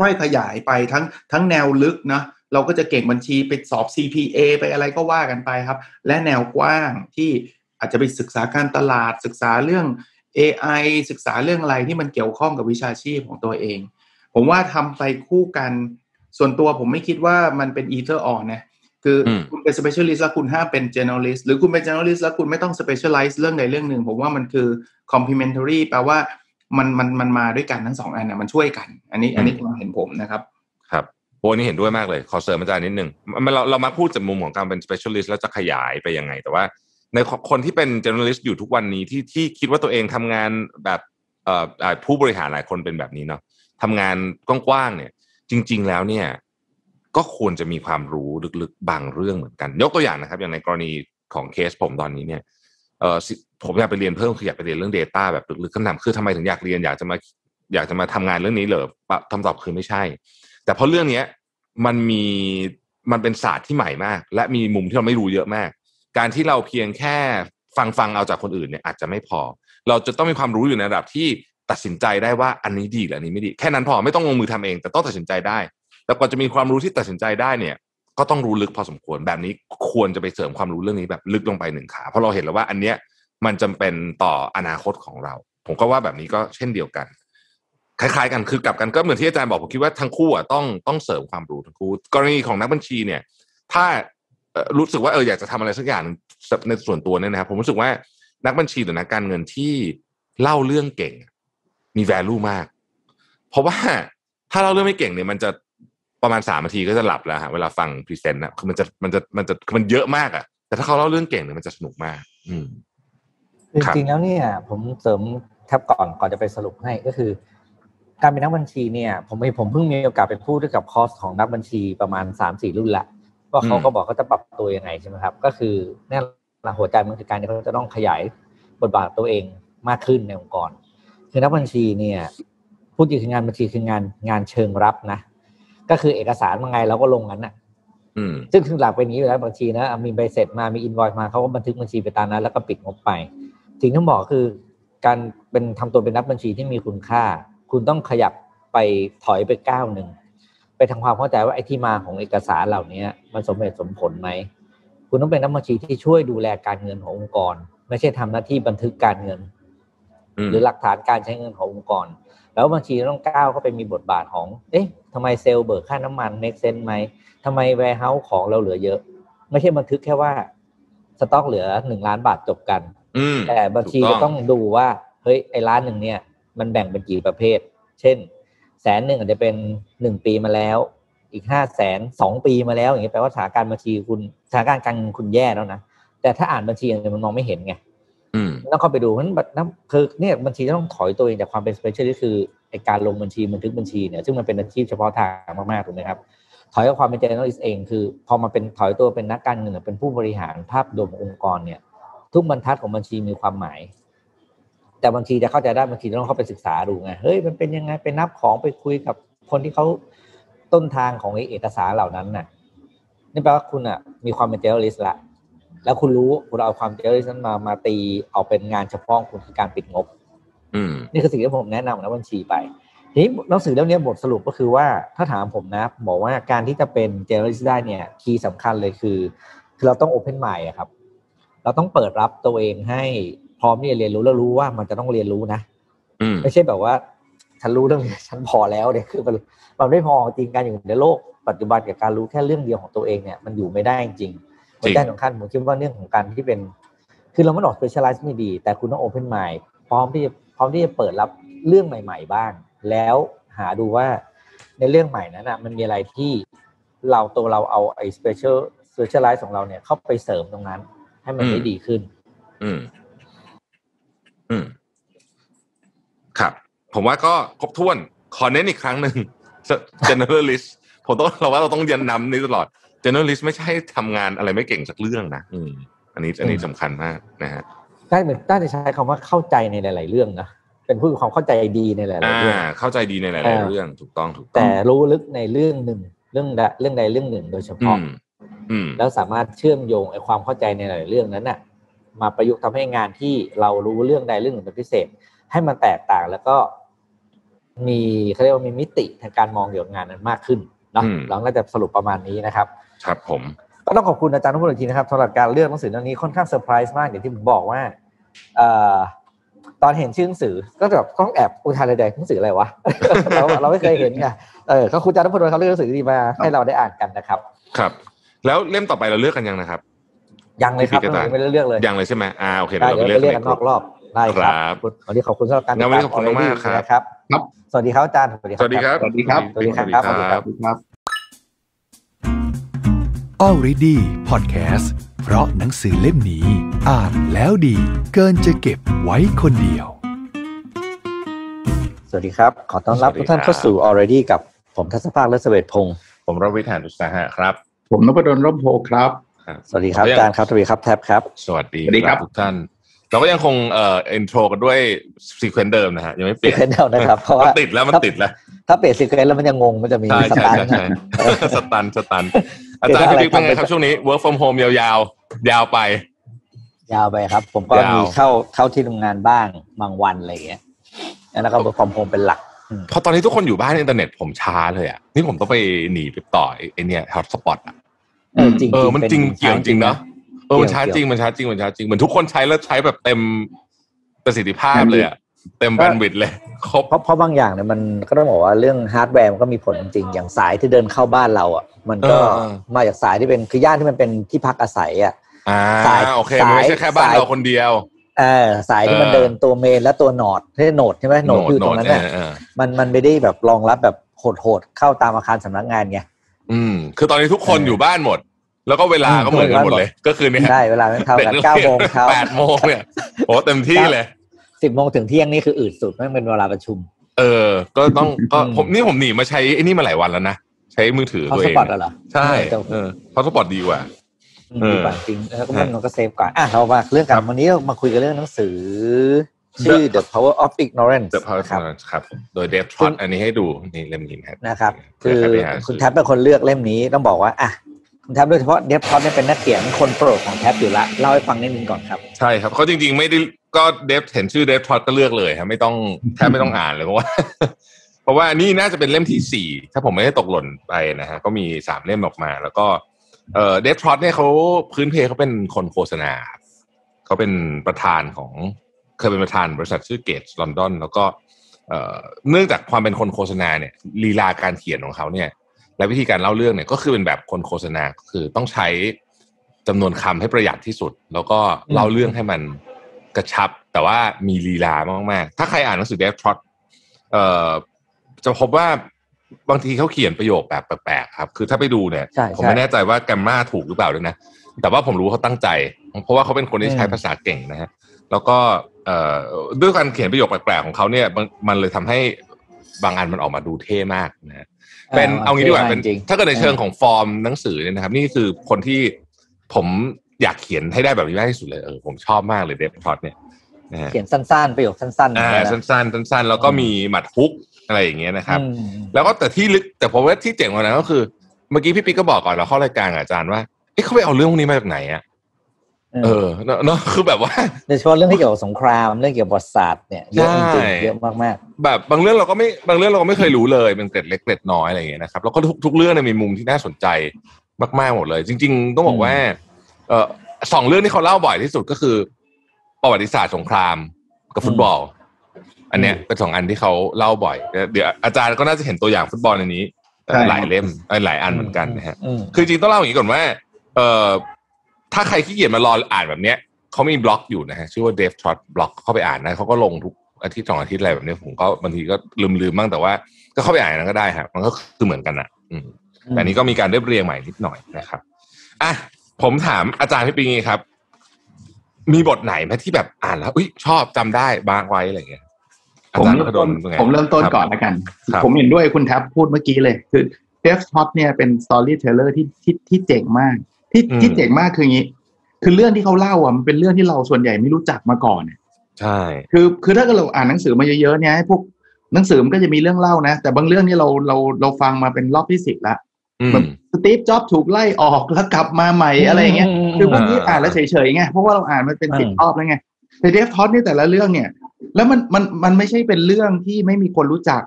ค่อยๆขยายไปทั้งแนวลึกนะเราก็จะเก่งบัญชีไปสอบ CPA ไปอะไรก็ว่ากันไปครับและแนวกว้างที่อาจจะไปศึกษาการตลาดศึกษาเรื่อง AI ศึกษาเรื่องอะไรที่มันเกี่ยวข้องกับวิชาชีพของตัวเองผมว่าทำไปคู่กันส่วนตัวผมไม่คิดว่ามันเป็น either or นะคือคุณเป็น specialist แล้วคุณห้ามเป็น generalist หรือคุณเป็น generalist แล้วคุณไม่ต้อง specialize เรื่องใดเรื่องหนึ่งผมว่ามันคือ complementary แปลว่ามันมาด้วยกันทั้งสองอันนะมันช่วยกันอันนี้ความเห็นผมนะครับครับโอ้นี่เห็นด้วยมากเลยขอเสริมอาจารย์นิดนึงเรามาพูดจากมุมของการเป็น specialist แล้วจะขยายไปยังไงแต่ว่าในคนที่เป็น generalist อยู่ทุกวันนี้ที่คิดว่าตัวเองทำงานแบบผู้บริหารหลายคนเป็นแบบนี้เนาะทำงานกว้างๆเนี่ยจริงๆแล้วเนี่ยก็ควรจะมีความรู้ลึกๆบางเรื่องเหมือนกันยกตัวอย่างนะครับอย่างในกรณีของเคสผมตอนนี้เนี่ยผมอยากไปเรียนเพิ่มคืออยากไปเรียนเรื่อง data แบบลึกๆขั้นต่ำคือทำไมถึงอยากเรียนอยากจะมาทำงานเรื่องนี้เหรอคำตอบคือไม่ใช่แต่เพราะเรื่องนี้มันเป็นศาสตร์ที่ใหม่มากและมีมุมที่เราไม่รู้เยอะมากการที่เราเพียงแค่ฟังเอาจากคนอื่นเนี่ยอาจจะไม่พอเราจะต้องมีความรู้อยู่ในระดับที่ตัดสินใจได้ว่าอันนี้ดีหรืออันนี้ไม่ดีแค่นั้นพอไม่ต้องลงมือทำเองแต่ต้องตัดสินใจได้แต่กว่าจะมีความรู้ที่ตัดสินใจได้เนี่ยก็ต้องรู้ลึกพอสมควรแบบนี้ควรจะไปเสริมความรู้เรื่องนี้แบบลึกลงไปหนึ่งขาเพราะเราเห็นแล้วว่าอันเนี้ยมันจำเป็นต่ออนาคตของเราผมก็ว่าแบบนี้ก็เช่นเดียวกันคล้ายๆกันคือกลับกันก็เหมือนที่อาจารย์บอกผมคิดว่าทั้งคู่อ่ะต้องเสริมความรู้ทั้งคู่กรณีของนักบัญชีเนี่ยถ้ารู้สึกว่าอยากจะทำอะไรสักอย่างในส่วนตัวเนี่ยนะครับผมรู้สึกว่านักบัญชีหรือนักการเงินที่เล่าเรื่องเก่งมี value มากเพราะว่าถ้าเล่าเรื่องไม่เก่งเนี่ยมันจะประมาณ3 นาทีก็จะหลับแล้วฮะเวลาฟังพรีเซนต์นะคือมันจะมันเยอะมากอ่ะแต่ถ้าเขาเล่าเรื่องเก่งเนี่ยมันจะสนุกมากจริงๆแล้วเนี่ยผมเสริมแทบก่อนจะไปสรุปให้ก็คือการเป็นนักบัญชีเนี่ยผมเพิ่งมีโอกาสไปพูดด้วยกับคอร์สของนักบัญชีประมาณ 3-4 รุ่นละว่าเขาก็บอกเขาจะปรับตัวยังไงใช่ไหมครับก็คือแน่นอนหัวใจมันคือการที่เขาจะต้องขยายบทบาทตัวเองมากขึ้นในองค์กรคือนักบัญชีเนี่ยพูดจริงคืองานบัญชีคืองานเชิงรับนะก็คือเอกสารยังไงเราก็ลงนั้นน่ะซึ่งหลักเป็นอย่างนี้อยู่แล้วบัญชีนะมีใบเสร็จมามีอินวอยซ์มาเขาก็บันทึกบัญชีไปตามนั้นแล้วก็ปิดงบไปสิ่งที่บอกคือการเป็นทำตัวเป็นนักบัญชีที่มีคุณค่าคุณต้องขยับไปถอยไปก้าวหนึ่งไปทำความเข้าใจว่าไอ้ที่มาของเอกสารเหล่านี้มันสมเหตุสมผลไหมคุณต้องเป็นนักบัญชีที่ช่วยดูแลการเงินขององค์กรไม่ใช่ทำหน้าที่บันทึกการเงินหรือหลักฐานการใช้เงินขององค์กรแล้วบัญชีต้องก้าวเข้าไปมีบทบาทของทำไมเซลล์เบิกค่าน้ำมันเมคเซนส์ไหมทำไมแวร์เฮาส์ของเราเหลือเยอะไม่ใช่บันทึกแค่ว่าสต็อกเหลือ1,000,000 บาทจบกันแต่บัญชีจะต้องดูว่าเฮ้ยไอ้1,000,000เนี่ยมันแบ่งเป็นกี่ประเภภทเช่น100,000อาจจะเป็น1 ปีมาแล้ว อีก500,0002 ปีมาแล้วอย่างนี้แปลว่าสถานการณ์บัญชีคุณสถานการณ์การเงินคุณแย่แล้วนะแต่ถ้าอ่านบัญชีมันมองไม่เห็นไงต้องเข้าไปดูเพราะฉะนั้นคือเนี่ยบัญชีต้องถอยตัวเองจากความเป็น specialist คือไอ้การลงบัญชีบันทึกบัญชีเนี่ยซึ่งมันเป็นอาชีพเฉพาะทางมากๆถูกไหมครับถอยจากความเป็น generalist เองคือพอมาเป็นถอยตัวเป็นนักการเงินเป็นผู้บริหารภาพรวมองค์กรเนี่ยทุกบรรทัดของบัญชีมีความหมายแต่บางทีจะเข้าใจได้บางทีต้องเข้าไปศึกษาดูไงเฮ้ยมันเป็นยังไงไปนับของไปคุยกับคนที่เขาต้นทางของเอกสารเหล่านั้นน่ะนี่แปลว่าคุณอ่ะมีความเป็น generalist ละแล้วคุณรู้คุณเอาความ generalist นั้นมาตีเอาเป็นงานเฉพาะคุณคือการปิดงบนี่คือสิ่งที่ผมแนะนำนะบัญชีไปทีนี้หนังสือเล่มนี้บทสรุปก็คือว่าถ้าถามผมนะบอกว่าการที่จะเป็น generalist ได้เนี่ยคีย์สำคัญเลยคือเราต้อง open mind อ่ะครับเราต้องเปิดรับตัวเองให้พร้อมที่จะเรียนรู้แล้วรู้ว่ามันจะต้องเรียนรู้นะไม่ใช่แบบว่าฉันรู้เรื่องนี้ฉันพอแล้วเนี่ยคือมันไม่พอจริงการอยู่ในโลกปัจจุบันกับการรู้แค่เรื่องเดียวของตัวเองเนี่ยมันอยู่ไม่ได้จริงหัวใจสำคัญผมคิดว่าเรื่องของการที่เป็นคือเราไม่ต้อง specialize ไม่ดีแต่คุณต้อง open mind พร้อมที่จะเปิดรับเรื่องใหม่ๆบ้างแล้วหาดูว่าในเรื่องใหม่นั้นน่ะมันมีอะไรที่เราตัวเราเอาไอ้ specialize ของเราเนี่ยเข้าไปเสริมตรงนั้นให้มันได้ดีขึ้นครับผมว่าก็ครบถ้วนขอเน้นอีกครั้งหนึ่ง generalist ผมต้องเราต้องเรียนนำนี้ตลอด generalist ไม่ใช่ทำงานอะไรไม่เก่งสักเรื่องนะอันนี้สำคัญมากนะฮะได้เหมือนได้ใช้คำว่าเข้าใจในหลายๆเรื่องนะเป็นผู้มีความเข้าใจดีในหลายๆเรื่องเข้าใจดีในหลายๆเรื่องถูกต้องแต่รู้ลึกในเรื่องหนึ่งเรื่องใดเรื่องหนึ่งโดยเฉพาะแล้วสามารถเชื่อมโยงไอ้ความเข้าใจในหลายๆเรื่องนั้นน่ะมาประยุกต์ทำให้งานที่เรารู้เรื่องใดเรื่องหนึ่งเป็นพิเศษให้มันแตกต่างแล้วก็มีเขาเรียกว่ามีมิติทางการมองเกี่ยวกับงานนั้นมากขึ้นเนาะเราก็จะสรุปประมาณนี้นะครับครับผมก็ต้องขอบคุณอาจารย์ทุกคนอีกทีนะครับสำหรับการเลือกหนังสือเล่มนี้ค่อนข้างเซอร์ไพรส์มากอย่างที่ผมบอกว่าตอนเห็นชื่อหนังสือก็แบบต้องแอบอุทานใดๆหนังสืออะไรวะ เราไม่เคยเห็นไงก็คุณอาจารย์ทุกคนเขาเลือกหนังสือดีมาให้เราได้อ่านกันนะครับครับแล้วเล่มต่อไปเราเลือกกันยังนะครับยังเลยครับไม่ได้เลือกเลยยังเลยใช่ไหมโอเคเราเลือกกันนอกรอบได้ครับวันนี้ขอบคุณสำหรับการติดตามขอบคุณมากครับสวัสดีครับอาจารย์สวัสดีครับสวัสดีครับสวัสดีครับสวัสดีครับ Already Podcast เพราะหนังสือเล่มนี้อ่านแล้วดีเกินจะเก็บไว้คนเดียวสวัสดีครับขอต้อนรับทุกท่านเข้าสู่ Already กับผมทัศภาคและเสวตพงศ์ผมรวิธานอุตสาหะครับผมนพดลร่มโพครับสวัสดีครับอาจารย์ครับสวัสดีครับแท็บครับสวัสดีครับทุกท่านเราก็ยังคงอินโทรกันด้วยซีเควนซ์เดิมนะฮะยังไม่เปลี่ยนซีเควนซ์เดิมนะครับเพราะว่าติดแล้วถ้าเปลี่ยนซีเควนซ์แล้วมันจะงงมันจะมีสตันสตันอาจารย์พี่บิ๊กเป็นไงครับช่วงนี้ work from home ยาวไปครับผมก็มีเข้าที่ทำงานบ้างบางวันอะไรอย่างเงี้ยแล้วก็ work from home เป็นหลักพอตอนนี้ทุกคนอยู่บ้านอินเทอร์เน็ตผมช้าเลยอ่ะนี่ผมต้องไปหนีไปต่อไอ้เนี่ย hotspot อ่ะมันจริงเกี่ยวจริงเนาะมันช้าจริงเหมือนทุกคนใช้แล้วใช้แบบเต็มประสิทธิภาพเลยอะเต็มแบนด์วิดต์เลยครบเพราะบางอย่างเนี่ยมันก็ต้องบอกว่าเรื่องฮาร์ดแวร์มันก็มีผลจริงอย่างสายที่เดินเข้าบ้านเราอะมันก็มาจากสายที่เป็นคือย่านที่มันเป็นที่พักอาศัยอะสายโอเคไม่ใช่แค่บ้านเราคนเดียวสายที่มันเดินตัวเมนและตัวโนดที่โนดใช่ไหมโนดอยู่ตรงนั้นเนี่ยมันไม่ได้แบบรองรับแบบโหดเข้าตามอาคารสำนักงานไงคือตอนนี้ทุกคนอยู่บ้านหมดแล้วก็เวลาก็เหมือนกันหมดเลยก็คือเนี่ยได้เวลาไม่เท่ากัน 9:00 น 8:00 นเนี่ยโหเต็มที่เลย 10:00 นถึงเที่ยงนี่คืออืดสุดไม่เป็นเวลาประชุมก็ต้องก็ผมหนีมาใช้ไอ้นี่มาหลายวันแล้วนะใช้มือถือตัวเองพอสปอร์ตเหรอใช่พอสปอร์ตดีกว่าจริงแล้วก็มันก็เซฟกว่าเรามาเรื่องกันวันนี้มาคุยกันเรื่องหนังสือชื่อ The Power of Ignorance ครับโดย Dave Trott อันนี้ให้ดูนี่เล่มนี้นะครับคือคุณแท็บเป็นคนเลือกเล่มนี้ต้องบอกว่าอ่ะคุณแท็บโดยเฉพาะ Dave Trott เนี่ยเป็นนักเขียนคนโปรดของแท็บอยู่ละเล่าให้ฟังนิดนึงก่อนครับใช่ครับเขาจริงๆไม่ได้ก็ Dave เห็นชื่อ Dave Trott ก็เลือกเลยครับไม่ต้องแทบไม่ต้องอ่านเลยเพราะว่านี่น่าจะเป็นเล่มที่4ถ้าผมไม่ได้ตกหล่นไปนะฮะก็มี3เล่มออกมาแล้วก็Dave Trott เนี่ยเขาพื้นเพเขาเป็นคนโฆษณาเขาเป็นประธานของเคยเป็นประธานบริษัทชื่อเกจลอนดอนแล้วก็เนื่องจากความเป็นคนโฆษณาเนี่ยลีลาการเขียนของเขาเนี่ยและวิธีการเล่าเรื่องเนี่ยก็คือเป็นแบบคนโฆษณาคือต้องใช้จำนวนคำให้ประหยัดที่สุดแล้วก็เล่าเรื่องให้มันกระชับแต่ว่ามีลีลามากๆถ้าใครอ่านหนังสือDave Trottจะพบว่า บางทีเขาเขียนประโยคแบบแปลกๆครับคือถ้าไปดูเนี่ยผมไม่แน่ใจว่าแกมม่าถูกหรือเปล่าด้วยนะแต่ว่าผมรู้เขาตั้งใจเพราะว่าเขาเป็นคนที่ใช้ภาษาเก่งนะฮะแล้วก็ด้วยการเขียนประโยคแปลกๆของเขาเนี่ยมันเลยทำให้บางอันมันออกมาดูเท่มากนะเป็นเอางี้ดีกว่าเป็นถ้าเกิดในเชิงของฟอร์มหนังสือเนี่ยนะครับนี่คือคนที่ผมอยากเขียนให้ได้แบบนี้มากที่สุดเลยผมชอบมากเลยเดฟพล็อตเนี่ยเขียนสั้นๆประโยคสั้นๆสั้นๆแล้วก็มีหมัดฮุกอะไรอย่างเงี้ยนะครับแล้วก็แต่ที่ลึกแต่ผมว่าที่เจ๋งกว่านั้นก็คือเมื่อกี้พี่ปิ๊กก็บอกก่อนเราเข้ารายการอาจารย์ว่าเอ๊ะเขาไปเอาเรื่องพวกนี้มาจากไหนอ่ะเนาะคือแบบว่าโดยเฉพาะเรื่องที่เกี่ยวกับสงครามเรื่องเกี่ยวกับประวัติศาสตร์เนี่ยเยอะจริงๆเยอะมากๆแบบบางเรื่องเราก็ไม่เคยรู้เลยเป็นเกร็ดเล็กเกร็ดน้อยอะไรอย่างเงี้ยนะครับแล้วก็ทุกเรื่องเนี่ยมีมุมที่น่าสนใจมากๆหมดเลยจริงๆต้องบอกว่าสองเรื่องที่เขาเล่าบ่อยที่สุดก็คือประวัติศาสตร์สงครามกับฟุตบอลอันเนี้ยเป็นสองอันที่เขาเล่าบ่อยเดี๋ยวอาจารย์ก็น่าจะเห็นตัวอย่างฟุตบอลในนี้หลายเล่มหลายอันเหมือนกันนะฮะคือจริงต้องเล่าอย่างนี้ก่อนว่าถ้าใครขี้เกียจมารออ่านแบบเนี้ยเขามีบล็อกอยู่นะฮะชื่อว่า Dave Trott บล็อกเข้าไปอ่านนะเขาก็ลงทุกอาทิตย์สองอาทิตย์อะไรแบบนี้ผมก็บางทีก็ลืมบ้างแต่ว่าก็เข้าไปอ่านนั้นก็ได้ฮะมันก็คือเหมือนกันนะแต่นี้ก็มีการเรียบเรียงใหม่นิดหน่อยนะครับอ่ะผมถามอาจารย์พี่ปิงงี้ครับมีบทไหนไหมที่แบบอ่านแล้วอุ๊ยชอบจำได้บ้างไว้อะไรอย่างเงี้ยผมเริ่มต้นก่อนละกันผมเห็นด้วยคุณแท็บพูดเมื่อกี้เลยคือเดฟท็อตเนี่ยเป็นสตอรี่เทเลอร์ที่เจ๋งมากที่เจ๋งมากคืออย่างงี้คือเรื่องที่เขาเล่าอ่ะมันเป็นเรื่องที่เราส่วนใหญ่ไม่รู้จักมาก่อนใช่คือถ้าเกิดเราอ่านหนังสือมาเยอะๆเนี่ยพวกหนังสือมันก็จะมีเรื่องเล่านะแต่บางเรื่องนี่เราฟังมาเป็นรอบที่10ละแบบสตีฟจ็อบส์ถูกไล่ออกแล้วกลับมาใหม่อะไรอย่างเงี้ยคือพวกนี้อ่านแล้วเฉยๆไงเพราะว่าเราอ่านมันเป็น10รอบแล้วไงแต่เดฟท็อตนี่แต่ละเรื่องเนี่ยแล้วมันไม่ใช่เป็นเรื่องที่ไม่มีคนรู้จัก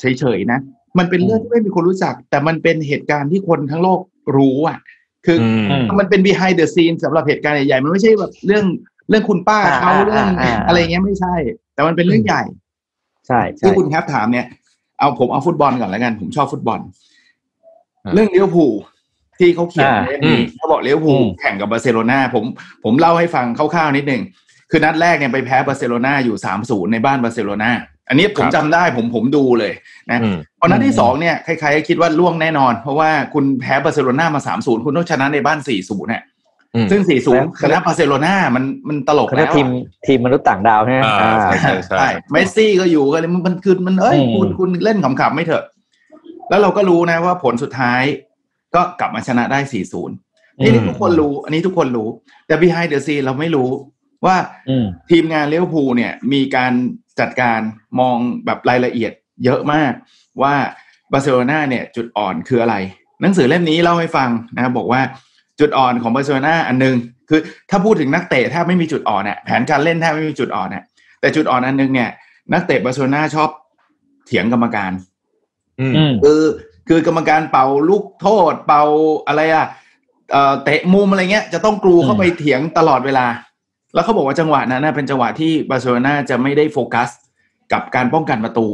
เฉยๆนะมันเป็นเรื่องที่ไม่มีคนรู้จักแต่มันเป็นเหตุการณ์ที่คนทั้งโลกรู้อ่ะคือมันเป็น behind the scene สำหรับเหตุการณ์ใหญ่ๆมันไม่ใช่แบบเรื่องคุณป้าเขาเรื่องอะไรเงี้ยไม่ใช่แต่มันเป็นเรื่องใหญ่ใช่ที่คุณแคปถามเนี่ยผมเอาฟุตบอลก่อนแล้วกันผมชอบฟุตบอลเรื่องลิเวอร์พูลที่เขาเขียนเขาบอกลิเวอร์พูลแข่งกับบาร์เซโลนาผมเล่าให้ฟังคร่าวๆนิดนึงคือนัดแรกเนี่ยไปแพ้บาร์เซโลนาอยู่ 3-0 ในบ้านบาร์เซโลนาอันนี้ผมจำได้ผมดูเลยนะพอนัดที่2เนี่ยใครๆคิดว่าล่วงแน่นอนเพราะว่าคุณแพ้บาร์เซโลนามา 3-0 คุณต้องชนะในบ้าน 4-0 เนี่ยซึ่ง 4-0 ชนะบาร์เซโลนามันตลกแล้วทีมมนุษย์ต่างดาวใช่มั้ยใช่เมสซี่ก็อยู่กันมันเอ้ยคุณเล่นขำๆไม่เถอะแล้วเราก็รู้นะว่าผลสุดท้ายก็กลับมาชนะได้ 4-0 นี่ทุกคนรู้อันนี้ทุกคนรู้แต่ behind the scene เราไม่รู้ว่าทีมงานลิเวอร์พูลเนี่ยมีการจัดการมองแบบรายละเอียดเยอะมากว่าบาร์เซโลนาเนี่ยจุดอ่อนคืออะไรหนังสือเล่มนี้เล่าให้ฟังนะครับบอกว่าจุดอ่อนของบาร์เซโลนาอันนึงคือถ้าพูดถึงนักเตะถ้าไม่มีจุดอ่อนเนี่ยแผนการเล่นถ้าไม่มีจุดอ่อนเนี่ยแต่จุดอ่อนอันนึงเนี่ยนักเตะบาร์เซโลนาชอบเถียงกรรมการคือกรรมการเป่าลูกโทษเป่าอะไรอ่ะเตะมุมอะไรเงี้ยจะต้องกรูเข้าไปเถียงตลอดเวลาแล้วเขาบอกว่าจังหวะนั้นเป็นจังหวะที่บาร์เซโลนาจะไม่ได้โฟกัสกับการป้องกันประตู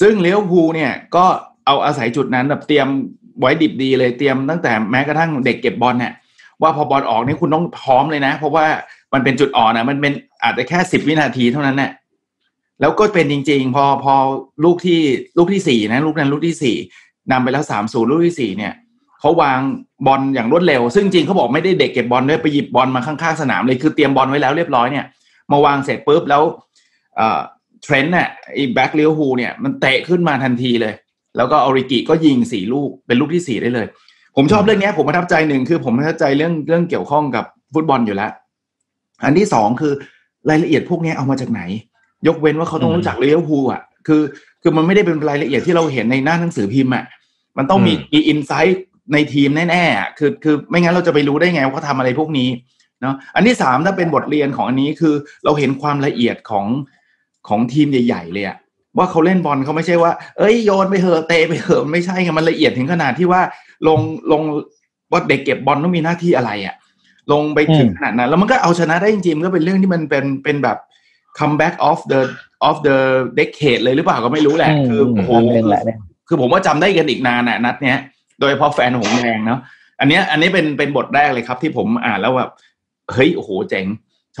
ซึ่งลิเวอร์พูลเนี่ยก็เอาอาศัยจุดนั้นแบบเตรียมไว้ดิบดีเลยเตรียมตั้งแต่แม้กระทั่งเด็กเก็บบอลเนี่ยว่าพอบอลออกนี่คุณต้องพร้อมเลยนะเพราะว่ามันเป็นจุดอ่อนนะมันเป็นอาจจะแค่10วินาทีเท่านั้นแหละแล้วก็เป็นจริงๆพอลูกที่4นะลูกที่4นำไปแล้ว 3-0 ลูกที่4เนี่ยเขาวางบอลอย่างรวดเร็วซึ่งจริงเขาบอกไม่ได้เด็กเก็บบอลด้วยไปหยิบบอลมาข้างๆสนามเลยคือเตรียมบอลไว้แล้วเรียบร้อยเนี่ยมาวางเสร็จปุ๊บแล้วเทรนต์เนี่ยไอ้แบ็คลิเวอร์พูลเนี่ยมันเตะขึ้นมาทันทีเลยแล้วก็ออริกิก็ยิง4ลูกเป็นลูกที่4ได้เลยผมชอบเรื่องนี้ผมประทับใจหนึ่งคือผมประทับใจเรื่องเกี่ยวข้องกับฟุตบอลอยู่แล้วอันที่2คือรายละเอียดพวกนี้เอามาจากไหนยกเว้นว่าเขาต้องรู้จักลิเวอร์พูลอ่ะคือมันไม่ได้เป็นรายละเอียดที่เราเห็นในหน้าหนังสือพิมพ์อ่ะมันต้องมีอินไซต์ในทีมแน่ๆคือไม่งั้นเราจะไปรู้ได้ไงว่าเขาทำอะไรพวกนี้เนาะอันที่3ถ้าเป็นบทเรียนของอันนี้คือเราเห็นความละเอียดของทีมใหญ่ๆเลยอ่ะว่าเขาเล่นบอลเขาไม่ใช่ว่าเอ้ยโยนไปเหอะเตะไปเหอะไม่ใช่ไงมันละเอียดถึงขนาดที่ว่าลงว่าเด็กเก็บบอลต้องมีหน้าที่อะไรอ่ะลงไปถึงขนาดนั้นแล้วมันก็เอาชนะได้จริงๆก็เป็นเรื่องที่มันเป็นแบบcomeback of the decade เลยหรือเปล่าก็ไม่รู้แหละคือโหคือผมว่าจำได้กันอีกนานน่ะนัดเนี้ยโดยเฉพาะแฟนหงส์แดงเนาะอันนี้เป็นบทแรกเลยครับที่ผมอ่านแล้วแบบเฮ้ยโอ้โหเจ๋ง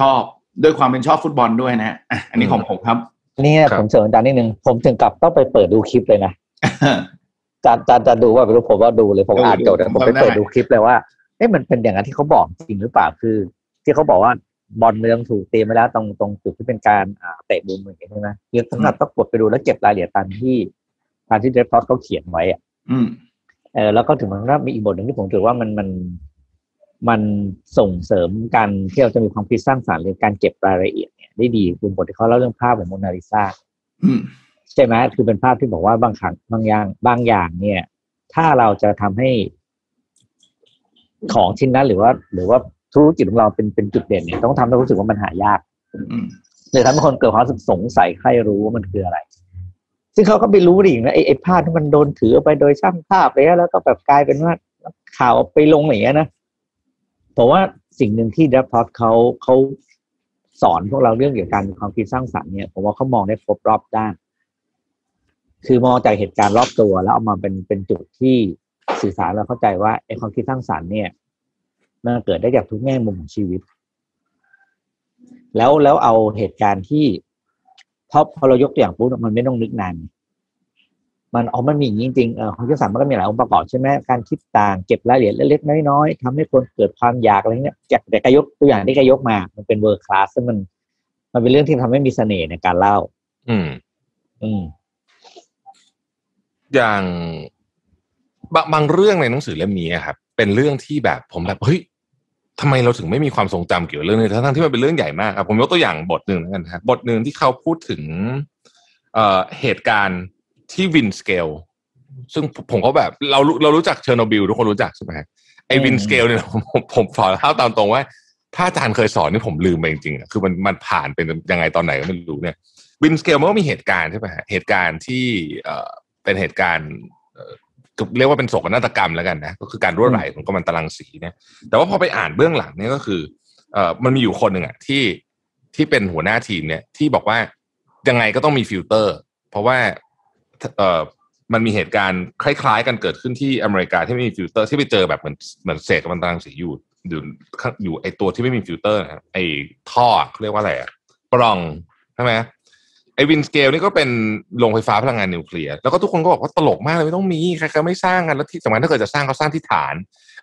ชอบด้วยความเป็นชอบฟุตบอลด้วยนะอันนี้ของผมครับเนี่ยผมเสริมอาจารย์นิดนึงผมถึงกับต้องไปเปิดดูคลิปเลยนะ จันดูว่าไม่รู้ผมว่าดูเลยผมอ่านจบแต่ผมไปเปิดดูคลิปเลยว่าเอ๊ะมันเป็นอย่างนั้นที่เขาบอกจริงหรือเปล่าคือที่เขาบอกว่าบอลเมืองถูกเตะไปแล้วตรงจุดที่เป็นการเตะบูมเหมือนกันใช่ไหมคือสำหรับต้องกดไปดูแล้วเก็บรายละเอียดตามที่เดฟฟอสเขาเขียนไว้อ่ะแล้วก็ถึงมันก็มีอีกบทหนึ่งที่ผมถือว่ามันส่งเสริมการที่เราจะมีความคิดสร้างสรรค์หรือการเก็บรายละเอียดเนี่ยได้ดีคือบทที่เขาเล่าเรื่องภาพของโมนาลิซาใช่ไหมคือเป็นภาพที่บอกว่าบางครั้งบางอย่างเนี่ยถ้าเราจะทำให้ของชิ้นนั้นหรือว่าธุรกิจของเราเป็นจุดเด่นเนี่ยต้องทำให้รู้สึกว่ามันหายากเลยทำให้คนเกิดความสงสัยใครรู้ว่ามันคืออะไรซึ่งเขาก็ไม่รู้ดินะไอ้ภาพที่มันโดนถือไปโดยช่างภาพไปแล้วก็แบบกลายเป็นว่าข่าวไปลงอย่างเงี้ยนะเพราะว่าสิ่งหนึ่งที่ดับพอดเขาสอนพวกเราเรื่องเกี่ยวกับการมีความคิดสร้างสรรค์เนี่ยผมว่าเขามองได้ครบรอบด้านคือมองจากเหตุการณ์รอบตัวแล้วเอามาเป็นจุดที่สื่อสารเราเข้าใจว่าไอ้ความคิดสร้างสรรค์เนี่ยมันเกิดได้จากทุกแง่มุมของชีวิตแล้วเอาเหตุการณ์ที่พอเรายกตัวอย่างปุ๊บมันไม่ต้องนึกนานมันมีอย่างนี้จริงความคิดสร้างสรรค์มันก็มีหลายองค์ประกอบใช่ไหมการคิดต่างเก็บรายละเอียดเล็กๆน้อยๆทำให้คนเกิดความอยากอะไรเงี้ยจากแต่กระยกตัวอย่างที่กระยกมามันเป็นเวอร์คลาสซึ่งมันเป็นเรื่องที่ทำให้มีเสน่ห์ในการเล่าอย่างบางเรื่องในหนังสือเล่มนี้ครับเป็นเรื่องที่แบบผมแบบเฮ้ยทำไมเราถึงไม่มีความทรงจำเกี่ยวกับเรื่องนี้ทั้งที่มันเป็นเรื่องใหญ่มากครับผมยกตัวอย่างบทหนึ่งแล้วกันครับบทหนึ่งที่เขาพูดถึงเหตุการณ์ที่วินสเกลซึ่งผมก็แบบเรารู้จักเชอร์โนบิลทุกคนรู้จักใช่ไหมไอ้วินสเกลเนี่ยผมขอเล่าตามตรงว่าถ้าอาจารย์เคยสอนนี่ผมลืมไปจริงๆนะคือมันผ่านเป็นยังไงตอนไหนก็ไม่รู้เนี่ยวินสเกลมันก็มีเหตุการณ์ใช่ไหมเหตุการณ์ที่เป็นเหตุการณ์เรียกว่าเป็นโศกนาฏกรรมแล้วกันนะก็คือการรั่วไหลของกัมมันตรังสีเนี่ยแต่ว่าพอไปอ่านเบื้องหลังเนี่ยก็คือมันมีอยู่คนหนึ่งอ่ะที่เป็นหัวหน้าทีมเนี่ยที่บอกว่ายังไงก็ต้องมีฟิลเตอร์เพราะว่ามันมีเหตุการณ์คล้ายๆกันเกิดขึ้นที่อเมริกาที่ไม่มีฟิลเตอร์ที่ไปเจอแบบเหมือนเศษกัมมันตรังสีอยู่ไอตัวที่ไม่มีฟิลเตอร์นะไอท่อเรียกว่าอะไรอ่ะปล่องใช่ไหมไอ้วินสเกลนี่ก็เป็นโรงไฟฟ้าพลังงานนิวเคลียร์แล้วก็ทุกคนก็บอกว่าตลกมากเลยไม่ต้องมีใครๆไม่สร้างกันแล้วที่สำคัญถ้าเกิดจะสร้างเขาสร้างที่ฐาน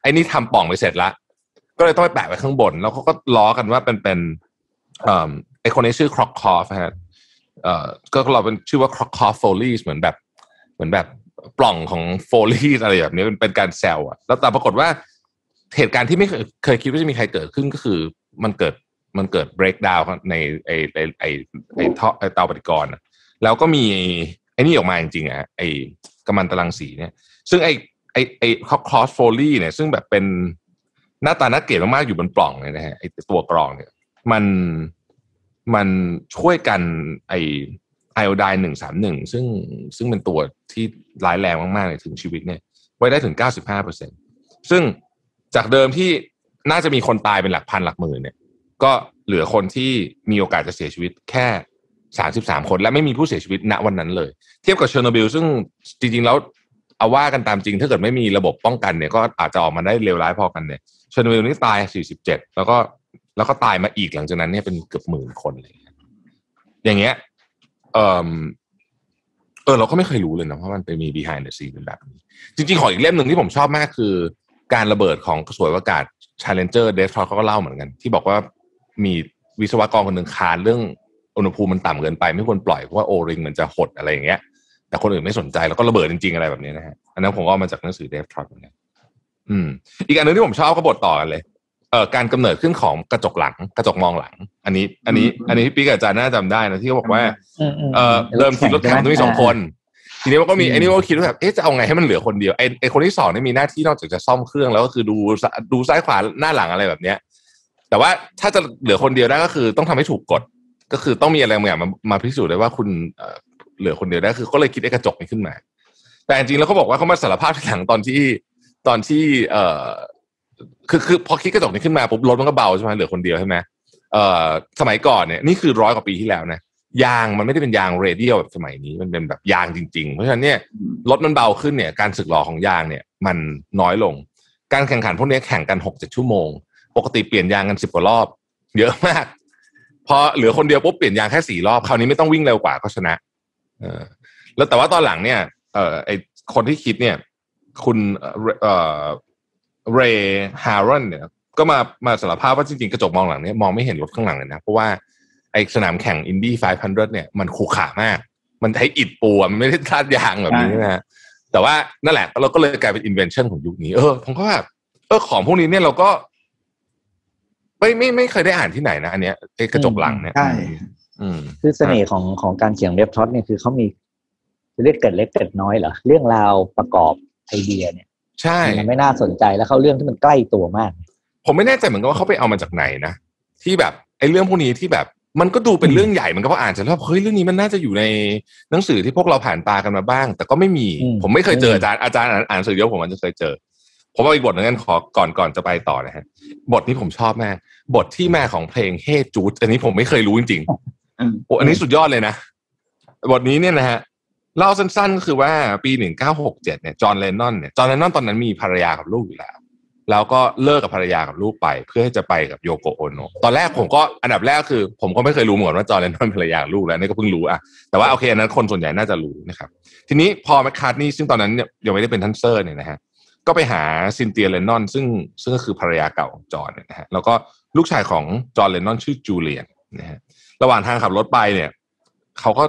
ไอ้นี่ทำปล่องไปเสร็จละก็เลยต้องไปแปะไว้ข้างบนแล้วเขาก็ล้อกันว่าเป็นไอ้คนนี้ชื่อคร็อกคอฟฮะก็เราเป็นชื่อว่าคร็อกคอฟโฟลีสเหมือนแบบปล่องของโฟลีสอะไรแบบนี้เป็นการแซวอ่ะแล้วแต่ปรากฏว่าเหตุการณ์ที่ไม่เคยคิดว่าจะมีใครเกิดขึ้นก็คือมันเกิด breakdown ในไอท่อไอเตาปฏิกรณ์แล้วก็มีไอนี่ออกมาจริงๆไอกัมมันตรังสีเนี่ยซึ่งไอ cross foley เนี่ยซึ่งแบบเป็นหน้าตาน่าเกลียดมากๆอยู่บนปล่องเนี่ยนะฮะไอตัวกรองเนี่ยมันช่วยกันไอโอไดน์131ซึ่งเป็นตัวที่ร้ายแรงมากๆในถึงชีวิตเนี่ยไว้ได้ถึง 95% ซึ่งจากเดิมที่น่าจะมีคนตายเป็นหลักพันหลักหมื่นเนี่ยก็เหลือคนที่มีโอกาสจะเสียชีวิตแค่33คนและไม่มีผู้เสียชีวิตณวันนั้นเลยเทียบกับเชอร์โนบิลซึ่งจริงๆแล้วเอาว่ากันตามจริงถ้าเกิดไม่มีระบบป้องกันเนี่ยก็อาจจะออกมาได้เลวร้ายพอกันเนี่ยเชอร์โนบิลนี่ตาย47แล้วก็ตายมาอีกหลังจากนั้นเนี่ยเป็นเกือบหมื่นคนเลยอย่างเงี้ยเราก็ไม่เคยรู้เลยนะเพราะมันไปมี behind the scene เป็นแบบนี้จริงๆขออีกเล่มหนึ่งที่ผมชอบมากคือการระเบิดของกระสวยอากาศ Challenger Destroyer เขาก็เล่าเหมือนกันที่บอกว่ามีวิศวกรคนหนึ่งคานเรื่องอุณหภูมิมันต่ำเกินไปไม่ควรปล่อยเพราะว่าโอริงมันจะหดอะไรอย่างเงี้ยแต่คนอื่นไม่สนใจแล้วก็ระเบิดจริงๆอะไรแบบนี้นะฮะอันนั้นผมก็มาจากหนังสือ Dave Trott เหมือนกันอีกอันนึงที่ผมชอบก็บทต่อกันเลยการกำเนิดขึ้นของกระจกหลังกระจกมองหลังอันนี้พี่กับอาจารย์น่าจำได้นะที่เขาบอกว่าเริ่มคิดรถแข่งต้องมี2คนทีนี้ก็มีไอ้นี่ก็คิดว่าแบบจะเอาไงให้มันเหลือคนเดียวไอ้คนที่2นี่มีหน้าที่นอกจากจะซ่อมเครื่องแล้วก็คือดูซ้ายขวาหน้าหลังอะไรแบบเนี้ยแต่ว่าถ้าจะเหลือคนเดียวได้ก็คือต้องทำให้ถูกกฎก็คือต้องมีอะไรบางอย่างมาพิสูจน์ได้ว่าคุณเหลือคนเดียวได้คือก็เลยคิดไอ้กระจกนี้ขึ้นมาแต่จริงๆแล้วเขาบอกว่าเขามาสารภาพหลังตอนที่คือพอคิดกระจกนี้ขึ้นมาปุ๊บรถมันก็เบาใช่ไหมเหลือคนเดียวใช่ไหมสมัยก่อนเนี่ยนี่คือ100 กว่าปีที่แล้วนะยางมันไม่ได้เป็นยางเรเดียลแบบสมัยนี้มันเป็นแบบยางจริงๆเพราะฉะนั้นเนี่ยรถมันเบาขึ้นเนี่ยการสึกหรอของยางเนี่ยมันน้อยลงการแข่งขันพวกนี้แข่งกัน 6-7 ชั่วโมงปกติเปลี่ยนยางกัน10กว่ารอบเยอะมากพอเหลือคนเดียวปุ๊บเปลี่ยนยางแค่4รอบคราวนี้ไม่ต้องวิ่งเร็วกว่าก็ชนะแล้วแต่ว่าตอนหลังเนี่ย ไอคนที่คิดเนี่ยคุณเรย์ฮารอนเนี่ยก็มาสารภาพว่าจริงๆกระจกมองหลังเนี่ยมองไม่เห็นรถข้างหลังเลยนะเพราะว่าไอสนามแข่งอินดี้500เนี่ยมันขรุขระมากมันใช้อิฐปูมันไม่ได้ลาดยางแบบนี้นะแต่ว่านั่นแหละเราก็เลยกลายเป็น invention ของยุคนี้ผมก็แบบของพวกนี้เนี่ยเราก็ไม่เคยได้อ่านที่ไหนนะอันเนี้ยไอ้กระจกหลังเนี่ยใช่คือเสน่ห์ของการเขียนเว็บพล็อตเนี่ยคือเขามีเรียกเกิดเล็กเกิดน้อยเหรอเรื่องราวประกอบไอเดียเนี่ยใช่มันไม่น่าสนใจแล้วเขาเรื่องที่มันใกล้ตัวมากผมไม่แน่ใจเหมือนกันว่าเขาไปเอามาจากไหนนะที่แบบไอ้เรื่องพวกนี้ที่แบบมันก็ดูเป็นเรื่องใหญ่มันก็พออ่านเสร็จแล้วเฮ้ยเรื่องนี้มันน่าจะอยู่ในหนังสือที่พวกเราผ่านตากันมาบ้างแต่ก็ไม่มีผมไม่เคยเจออาจารย์อ่านสื่อเยอะผมมันจะเคยเจอผมเอาอีกบทหนึ่งกันขอก่อนจะไปต่อนะฮะบทนี้ผมชอบมากบทที่มาของเพลงเฮจูดอันนี้ผมไม่เคยรู้จริงๆอันนี้สุดยอดเลยนะบทนี้เนี่ยนะฮะเล่าสั้นๆคือว่าปี1967เนี่ยจอห์นเลนนอนตอนนั้นมีภรรยากับลูกอยู่แล้วแล้วก็เลิกกับภรรยากับลูกไปเพื่อจะไปกับโยโกโอโนะตอนแรกผมก็อันดับแรกคือผมก็ไม่เคยรู้เหมือนว่าจอห์นเลนนอนภรรยากับลูกแล้วนี่ก็เพิ่งรู้อะแต่ว่าโอเคอันนั้นคนส่วนใหญ่น่าจะรู้นะครับทีนี้พอแมคคาร์ทนีย์ซึ่งตอนนั้นยังไม่ได้เป็นทันเซอร์เนี่ยนะฮะก็ไปหาซินเธียเลนนอนซึ่งก็คือภรรยาเก่าของจอห์นเนี่ยนะฮะแล้วก็ลูกชายของจอห์นเลนนอนชื่อจูเลียนนะฮะระหว่างทางขับรถไปเนี่ยเขาก็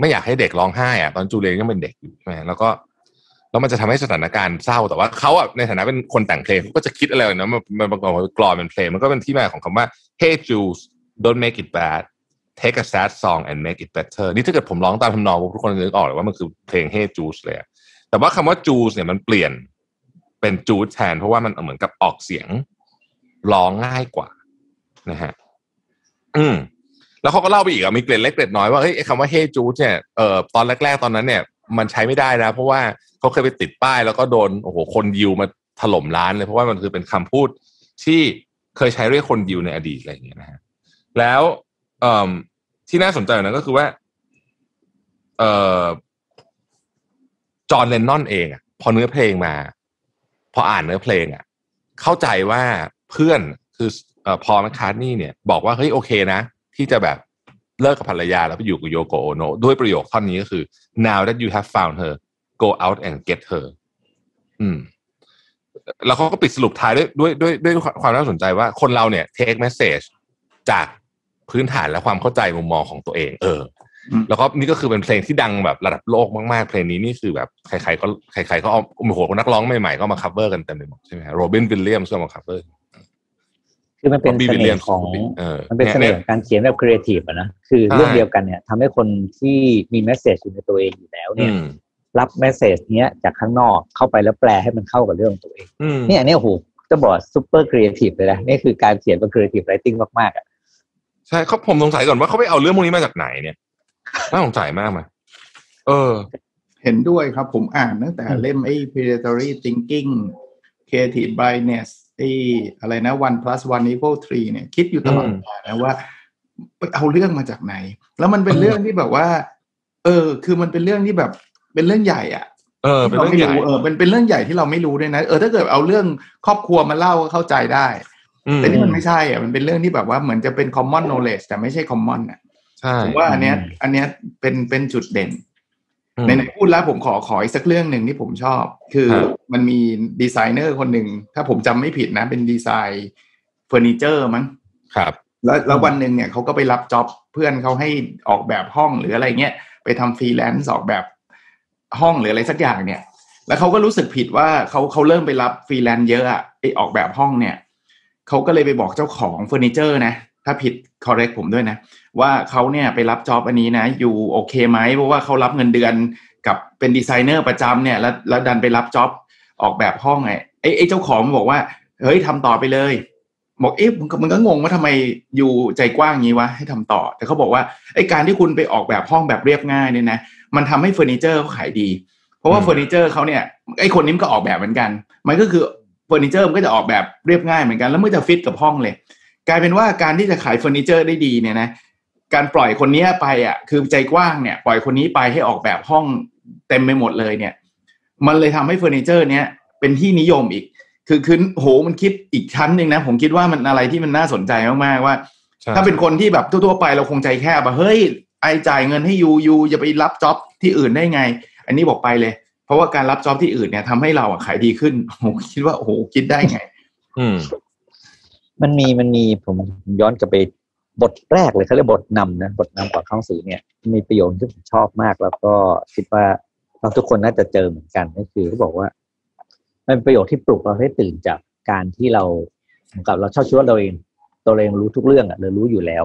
ไม่อยากให้เด็กร้องไห้อ่ะตอนจูเลียนยังเป็นเด็กอยู่นะแล้วมันจะทำให้สถานการณ์เศร้าแต่ว่าเขาอ่ะในฐานะเป็นคนแต่งเพลงเขาก็จะคิดอะไรนะมันประกอบกลอนเป็นเพลงมันก็เป็นที่มาของคำว่า Hey Jules don't make it bad take a sad song and make it better นี่ถ้าเกิดผมร้องตามทำนองทุกคนนึกออกเลยว่ามันคือเพลง Hey Jules เลยแต่ว่าคำว่า Jules เนี่ยมันเปลี่ยนเป็นจูดแทนเพราะว่ามันเหมือนกับออกเสียงร้องง่ายกว่านะฮะแล้วเขาก็เล่าไปอีกอ่ะมีเกร็ดเล็กเกร็ดน้อยว่าเฮ้ยคำว่าเฮจูดเนี่ยตอนแรกๆตอนนั้นเนี่ยมันใช้ไม่ได้นะเพราะว่าเขาเคยไปติดป้ายแล้วก็โดนโอ้โหคนยิวมาถล่มร้านเลยเพราะว่ามันคือเป็นคำพูดที่เคยใช้เรียกคนยิวในอดีตอะไรอย่างเงี้ยนะฮะแล้วที่น่าสนใจนะก็คือว่าจอห์นเลนนอนเองอ่ะพอเนื้อเพลงมาพออ่านเนื้อเพลงอ่ะเข้าใจว่าเพื่อนคือพอล แมคคาร์ทนีย์เนี่ยบอกว่าเฮ้ยโอเคนะที่จะแบบเลิกกับภรรยาแล้วไปอยู่กับโยโกโอโนะด้วยประโยคท่อนนี้ก็คือ now that you have found her go out and get her แล้วเขาก็ปิดสรุปท้ายด้วยความน่าสนใจว่าคนเราเนี่ย take message จากพื้นฐานและความเข้าใจมุมมองของตัวเองแล้วก็นี่ก็คือเป็นเพลงที่ดังแบบระดับโลกมากๆเพลงนี้นี่คือแบบใครๆก็เอาโอ้โหนักร้องใหม่ๆก็มาคัฟเวอร์กันเต็มไปหมดใช่ไหมโรบินวิลเลียมก็มาคัฟเวอร์คือมันเป็นเสน่ห์ของมันเป็นเสน่ห์ของการเขียนแบบครีเอทีฟอะนะคือเรื่องเดียวกันเนี่ยทำให้คนที่มีเมสเสจอยู่ในตัวเองอยู่แล้วเนี่ยรับเมสเสจเนี้ยจากข้างนอกเข้าไปแล้วแปลให้มันเข้ากับเรื่องตัวเองนี่อันนี้โอ้โหจะบอกซูเปอร์ครีเอทีฟเลยนะนี่คือการเขียนแบบครีเอทีฟไรติ้งมากๆอ่ะใช่เขาผมสงสัยก่อนว่าเขาไปเอาเรื่องพวกนี้มาจากไหนเนี่ยน่าสงสัยมากมั้ยเห็นด้วยครับผมอ่านตั้งแต่เล่มไอ้ predatory thinking creative blindness ไอ้อะไรนะ 1+1=3 เนี่ยคิดอยู่ตลอดนะว่าเอาเรื่องมาจากไหนแล้วมันเป็นเรื่องที่แบบว่าคือมันเป็นเรื่องที่แบบเป็นเรื่องใหญ่อ่ะเป็นเรื่องใหญ่เป็นเรื่องใหญ่ที่เราไม่รู้ด้วยนะถ้าเกิดเอาเรื่องครอบครัวมาเล่าก็เข้าใจได้แต่นี่มันไม่ใช่อ่ะมันเป็นเรื่องที่แบบว่าเหมือนจะเป็น common knowledge แต่ไม่ใช่ common อ่ะผมว่าอันเนี้ยเป็นจุดเด่นในพูดแล้วผมขออีกสักเรื่องหนึ่งที่ผมชอบคือมันมีดีไซเนอร์คนหนึ่งถ้าผมจำไม่ผิดนะเป็นดีไซน์เฟอร์นิเจอร์มั้งครับแล้ววันหนึ่งเนี่ยเขาก็ไปรับจ็อบเพื่อนเขาให้ออกแบบห้องหรืออะไรเงี้ยไปทำฟรีแลนซ์ออกแบบห้องหรืออะไรสักอย่างเนี่ยแล้วเขาก็รู้สึกผิดว่าเขาเริ่มไปรับฟรีแลนซ์เยอะอะไอออกแบบห้องเนี่ยเขาก็เลยไปบอกเจ้าของเฟอร์นิเจอร์นะถ้าผิด correct ผมด้วยนะว่าเขาเนี่ยไปรับจ็อบอันนี้นะอยู่โอเคไหมเพราะว่าเขารับเงินเดือนกับเป็นดีไซเนอร์ประจำเนี่ยแล้วดันไปรับจ็อบออกแบบห้องไอ้เจ้าของบอกว่าเฮ้ยทำต่อไปเลยบอกเอ๊ะมันก็งงว่าทำไมอยู่ใจกว้างงี้วะให้ทำต่อแต่เขาบอกว่าไอ้การที่คุณไปออกแบบห้องแบบเรียบง่ายเนี่ยนะมันทำให้เฟอร์นิเจอร์เขาขายดีเพราะว่าเฟอร์นิเจอร์เขาเนี่ยไอ้คนนี้มันก็ออกแบบเหมือนกันมันก็คือเฟอร์นิเจอร์มันก็จะออกแบบเรียบง่ายเหมือนกันแล้วมันจะฟิตกับห้องเลยกลายเป็นว่าการที่จะขายเฟอร์นิเจอร์ได้ดีเนี่ยนะการปล่อยคนนี้ไปอ่ะคือใจกว้างเนี่ยปล่อยคนนี้ไปให้ออกแบบห้องเต็มไปหมดเลยเนี่ยมันเลยทำให้เฟอร์นิเจอร์เนี้ยเป็นที่นิยมอีกคือโหมันคิดอีกชั้นนึงนะผมคิดว่ามันอะไรที่มันน่าสนใจมากๆว่าถ้าเป็นคนที่แบบทั่วๆไปเราคงใจแคบอ่ะเฮ้ยไอจ่ายเงินให้ยูจะไปรับจ็อบที่อื่นได้ไงอันนี้บอกไปเลย ราะว่าการรับจ็อบที่อื่นเนี่ยทำให้เราขายดีขึ้นผมคิดว่าโอ้โหคิดได้ไงมันมีผมย้อนกลับไปบทแรกเลยเขาเรียกบทนำนะบทนำกว่าข้างสีเนี่ยมีประโยคที่ผมชอบมากแล้วก็คิดว่าเราทุกคนน่าจะเจอเหมือนกันก็คือเขาบอกว่ามันเป็นประโยคที่ปลุกเราให้ตื่นจากการที่เรากับเราเช่าชื่อตัวเองรู้ทุกเรื่องอ่ะเลยรู้อยู่แล้ว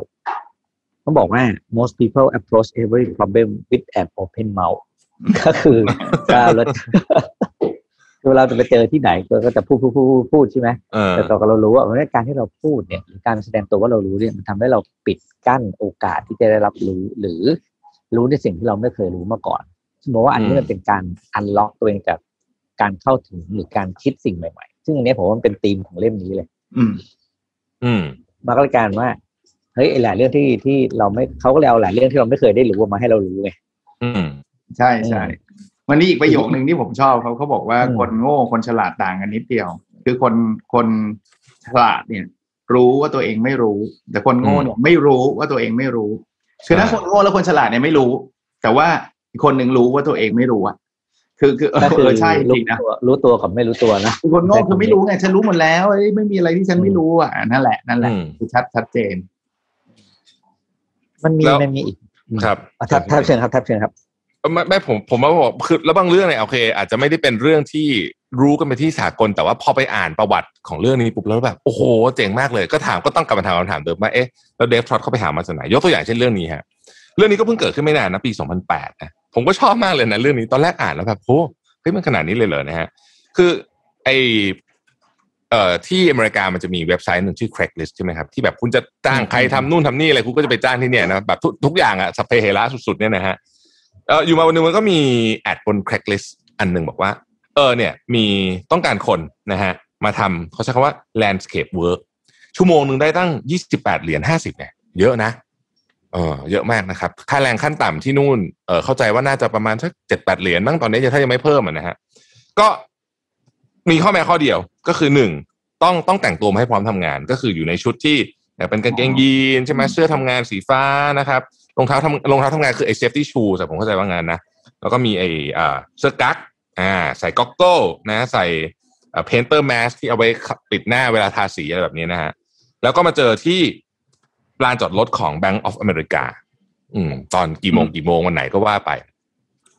เขาบอกว่า most people approach every problem with an open mouth ก็คือเราจะไปเจอที่ไหนก็จะพูดใช่ไหมแต่ตอนเรารู้ว่าการที่เราพูดเนี่ยการแสดงตัวว่าเรารู้เนี่ยมันทำให้เราปิดกั้นโอกาสที่จะได้รับรู้หรือรู้ในสิ่งที่เราไม่เคยรู้มาก่อนซึ่งบอกว่าอันนี้มันเป็นการ unlock ตัวเองจากการเข้าถึงหรือการคิดสิ่งใหม่ๆซึ่งอันนี้ผมว่ามันเป็นธีมของเล่มนี้เลยมาก็เลยการว่าเฮ้ยหลายเรื่องที่เราไม่เขาก็เลยเอาหลายเรื่องที่เราไม่เคยได้รู้มาให้เรารู้ไงใช่ใช่วันนี้อีกประโยคนึงที่ผมชอบเขาบอกว่าคนโง่คนฉลาดต่างกันนิดเดียวคือคนฉลาดเนี่ยรู้ว่าตัวเองไม่รู้แต่คนโง่เนี่ยไม่รู้ว่าตัวเองไม่รู้คือถ้าคนโง่แล้วคนฉลาดเนี่ยไม่รู้แต่ว่าอีกคนนึงรู้ว่าตัวเองไม่รู้อ่ะคือใช่จริงนะรู้ตัวกับไม่รู้ตัวนะคนโง่คือไม่รู้ไงฉันรู้หมดแล้วไม่มีอะไรที่ฉันไม่รู้อ่ะนั่นแหละคือชัดเจนมันมีอีกครับทับเชิญครับไม่ผมมาบอกคือแล้วบางเรื่องเนี่ยโอเคอาจจะไม่ได้เป็นเรื่องที่รู้กันไปที่สากลแต่ว่าพอไปอ่านประวัติของเรื่องนี้ปุ๊บแล้วแบบโอ้โหเจ๋งมากเลยก็ถามก็ต้องกลับมาถามคำถามเดิมว่าเอ๊ะแล้วเดฟทรอตเข้าไปหามาจากไหนยกตัวอย่างเช่นเรื่องนี้ฮะเรื่องนี้ก็เพิ่งเกิดขึ้นไม่นานนะปี2008นะผมก็ชอบมากเลยนะเรื่องนี้ตอนแรกอ่านแล้วแบบโหเฮ้ยมันขนาดนี้เลยเหรอนะฮะคือไอที่อเมริกามันจะมีเว็บไซต์นึงชื่อ Craigslist ใช่ไหมครับที่แบบคุณจะจ้างใครทำนู่นทำนี่อะไรคุณก็จะไปจ้างที่เนี่ยนะแบบทุกอย่างอะสัพเพเหระสุดๆเนี่ยนะฮะอยู่มาวันนึงมันก็มีแอดบน Craigslist อันนึงบอกว่าเนี่ยมีต้องการคนนะฮะมาทำเขาใช้คำว่า landscape work ชั่วโมงนึงได้ตั้ง$28.50เนี่ยเยอะนะเยอะมากนะครับค่าแรงขั้นต่ำที่นู่นเข้าใจว่าน่าจะประมาณสัก$7-8มั้งตอนนี้ถ้ายังไม่เพิ่มนะฮะก็มีข้อแม้ข้อเดียวก็คือ1ต้องแต่งตัวมาให้พร้อมทำงานก็คืออยู่ในชุดที่เป็นกางเกงยีนใช่ไหมเสื้อทำงานสีฟ้านะครับรองเท้าทำงานคือไอ้ safety shoe แต่ผมเข้าใจว่างานนะแล้วก็มีไอ้เสื้อกั๊กใส่gogglesนะใส่painter mask ที่เอาไว้ปิดหน้าเวลาทาสีอะไรแบบนี้นะฮะแล้วก็มาเจอที่ลานจอดรถของ Bank of America ตอนกี่โมงวันไหนก็ว่าไป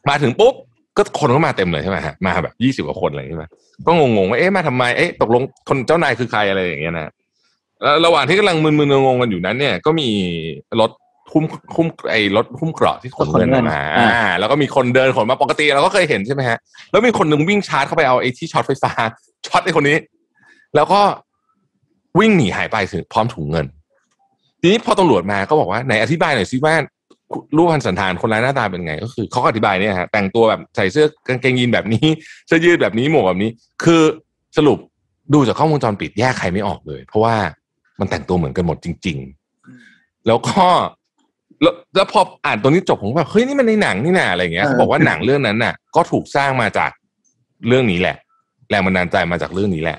มาถึงปุ๊บก็คนก็มาเต็มเลยใช่ไหมฮะมาแบบ20 กว่าคนอะไรอย่างเงี้ยก็งงว่าเอ๊ะมาทำไมเอ๊ะตกลงคนเจ้านายคือใครอะไรอย่างเงี้ยนะระหว่างที่กำลังมึนๆงงกันอยู่นั้นเนี่ยก็มีรถหุ้มเกราะที่ขนเงินมาแล้วก็มีคนเดินขนมาปกติเราก็เคยเห็นใช่ไหมฮะแล้วมีคนหนึ่งวิ่งชาร์จเข้าไปเอาไอ้ที่ช็อตไฟฟ้าช็อตไอ้คนนี้แล้วก็วิ่งหนีหายไปถึงพร้อมถุงเงินทีนี้พอตำรวจมาก็บอกว่าไหนอธิบายหน่อยซิว่ารูปพรรณสันฐานคนร้ายหน้าตาเป็นไงก็คือเขาอธิบายเนี่ยฮะแต่งตัวแบบใส่เสื้อกางเกงยีนแบบนี้เสื้อยืดแบบนี้หมวกแบบนี้คือสรุปดูจากกล้องวงจรปิดแยกใครไม่ออกเลยเพราะว่ามันแต่งตัวเหมือนกันหมดจริงๆแล้วก็แล้วพออ่านตรงนี้จบผมแบบเฮ้ยนี่มันในหนังนี่น่ะอะไรอย่างเงี้ยเขาบอกว่าหนังเรื่องนั้นน่ะก็ถูกสร้างมาจากเรื่องนี้แหละแรงบันดาลใจมาจากเรื่องนี้แหละ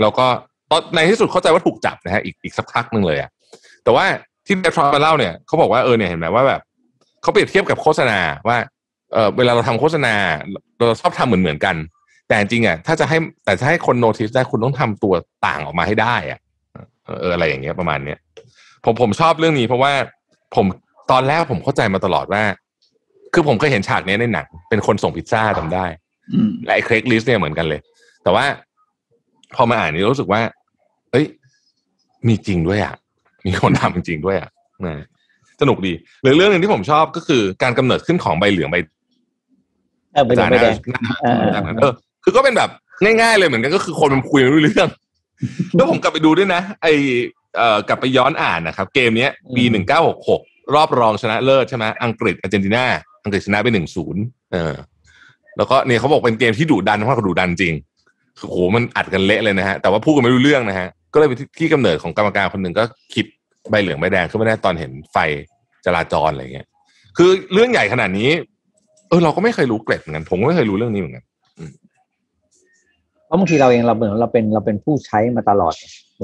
แล้วก็ตอนในที่สุดเข้าใจว่าถูกจับนะฮะอีกสักพักนึงเลยอ่ะแต่ว่าที่เดฟทรอตมาเล่าเนี่ยเขาบอกว่าเนี่ยเห็นไหมว่าแบบเขาเปรียบเทียบกับโฆษณาว่าเวลาเราทำโฆษณาเราชอบทำเหมือนกันแต่จริงอ่ะถ้าให้คนโนติสได้คุณต้องทำตัวต่างออกมาให้ได้อ่ะอะไรอย่างเงี้ยประมาณเนี้ยผมชอบเรื่องนี้เพราะว่าผมตอนแรกผมเข้าใจมาตลอดว่าคือผมเคยเห็นฉากนี้ในหนังเป็นคนส่งพิซซ่าจำได้และไอ้ Craigslist เนี่ยเหมือนกันเลยแต่ว่าพอมาอ่านนี่รู้สึกว่าเอ้ยมีจริงด้วยอ่ะมีคนทำจริงด้วยอ่ะสนุกดีเรื่องนึงที่ผมชอบก็คือการกำเนิดขึ้นของใบเหลืองใบแดงคือก็เป็นแบบง่ายๆเลยเหมือนกันก็คือคนมันคุยไม่รู้เรื่องแล้วผมกลับไปดูด้วยนะไอกลับไปย้อนอ่านนะครับเกมนี้ปี1966รอบรองชนะเลิศใช่ไหมอังกฤษอาร์เจนตินาอังกฤษชนะไป 1-0 แล้วก็เนี่ยเขาบอกเป็นเกมที่ดุดันมากดุดันจริงโอ้โหมันอัดกันเละเลยนะฮะแต่ว่าพูดกันไม่รู้เรื่องนะฮะก็เลยเป็นที่กำเนิดของกรรมการคนหนึ่งก็คิดใบเหลืองใบแดงขึ้นมาได้ตอนเห็นไฟจราจรอะไรเงี้ยคือเรื่องใหญ่ขนาดนี้เราก็ไม่เคยรู้เกร็ดเหมือนกันผมก็ไม่เคยรู้เรื่องนี้เหมือนกันเพราะบางทีเราเองเราเหมือนเราเป็นผู้ใช้มาตลอด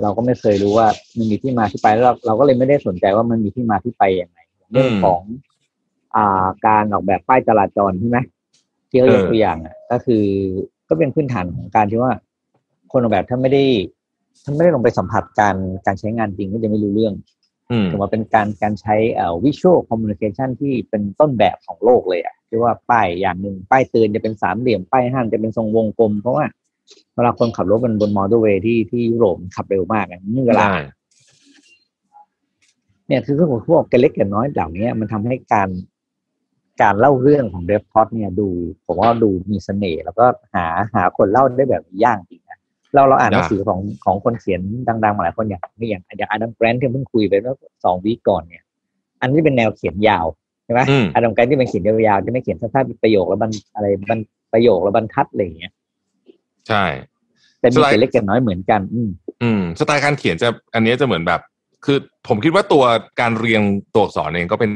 เราก็ไม่เคยรู้ว่ามันมีที่มาที่ไปแล้วเราก็เลยไม่ได้สนใจว่ามันมีที่มาที่ไปยังไงเรื่องของการออกแบบป้ายจราจรใช่ไหม ที่เขายกตัวอย่างอ่ะก็คือก็เป็นพื้นฐานของการที่ว่าคนออกแบบถ้าไม่ได้ลงไปสัมผัสการใช้งานจริงก็จะไม่รู้เรื่องถือว่าเป็นการใช้visual communication ที่เป็นต้นแบบของโลกเลยอ่ะที่ว่าป้ายอย่างนึงป้ายเตือนจะเป็นสามเหลี่ยมป้ายห้ามจะเป็นทรงวงกลมเพราะว่าเวลาคนขับรถบนมอเตอร์เวย์ที่ยุโรปขับเร็วมากอ่ะนี่เวลาเนี่ยคือพวกเล็กๆน้อยๆเหล่านี้มันทำให้การเล่าเรื่องของเดฟพอดเนี่ยดูผมว่าดูมีเสน่ห์แล้วก็หาคนเล่าได้แบบยากจริงนะเราอ่านหนังสือของคนเขียนดังๆมาหลายคนอย่างอดัมแกรนท์ที่เพิ่งคุยไปเมื่อ2วีคก่อนเนี่ยอันนี้เป็นแนวเขียนยาวใช่ไหมอดัมแกรนท์ที่เป็นเขียนยาวๆจะไม่เขียนสั้นๆเป็นประโยคแล้วประโยคแล้วบรรทัดอะไรอย่างเงี้ยใช่แต่มีเล็กๆน้อยๆเหมือนกันสไตล์การเขียนจะอันนี้จะเหมือนแบบคือผมคิดว่าตัวการเรียงตัวอักษรเองก็เป็น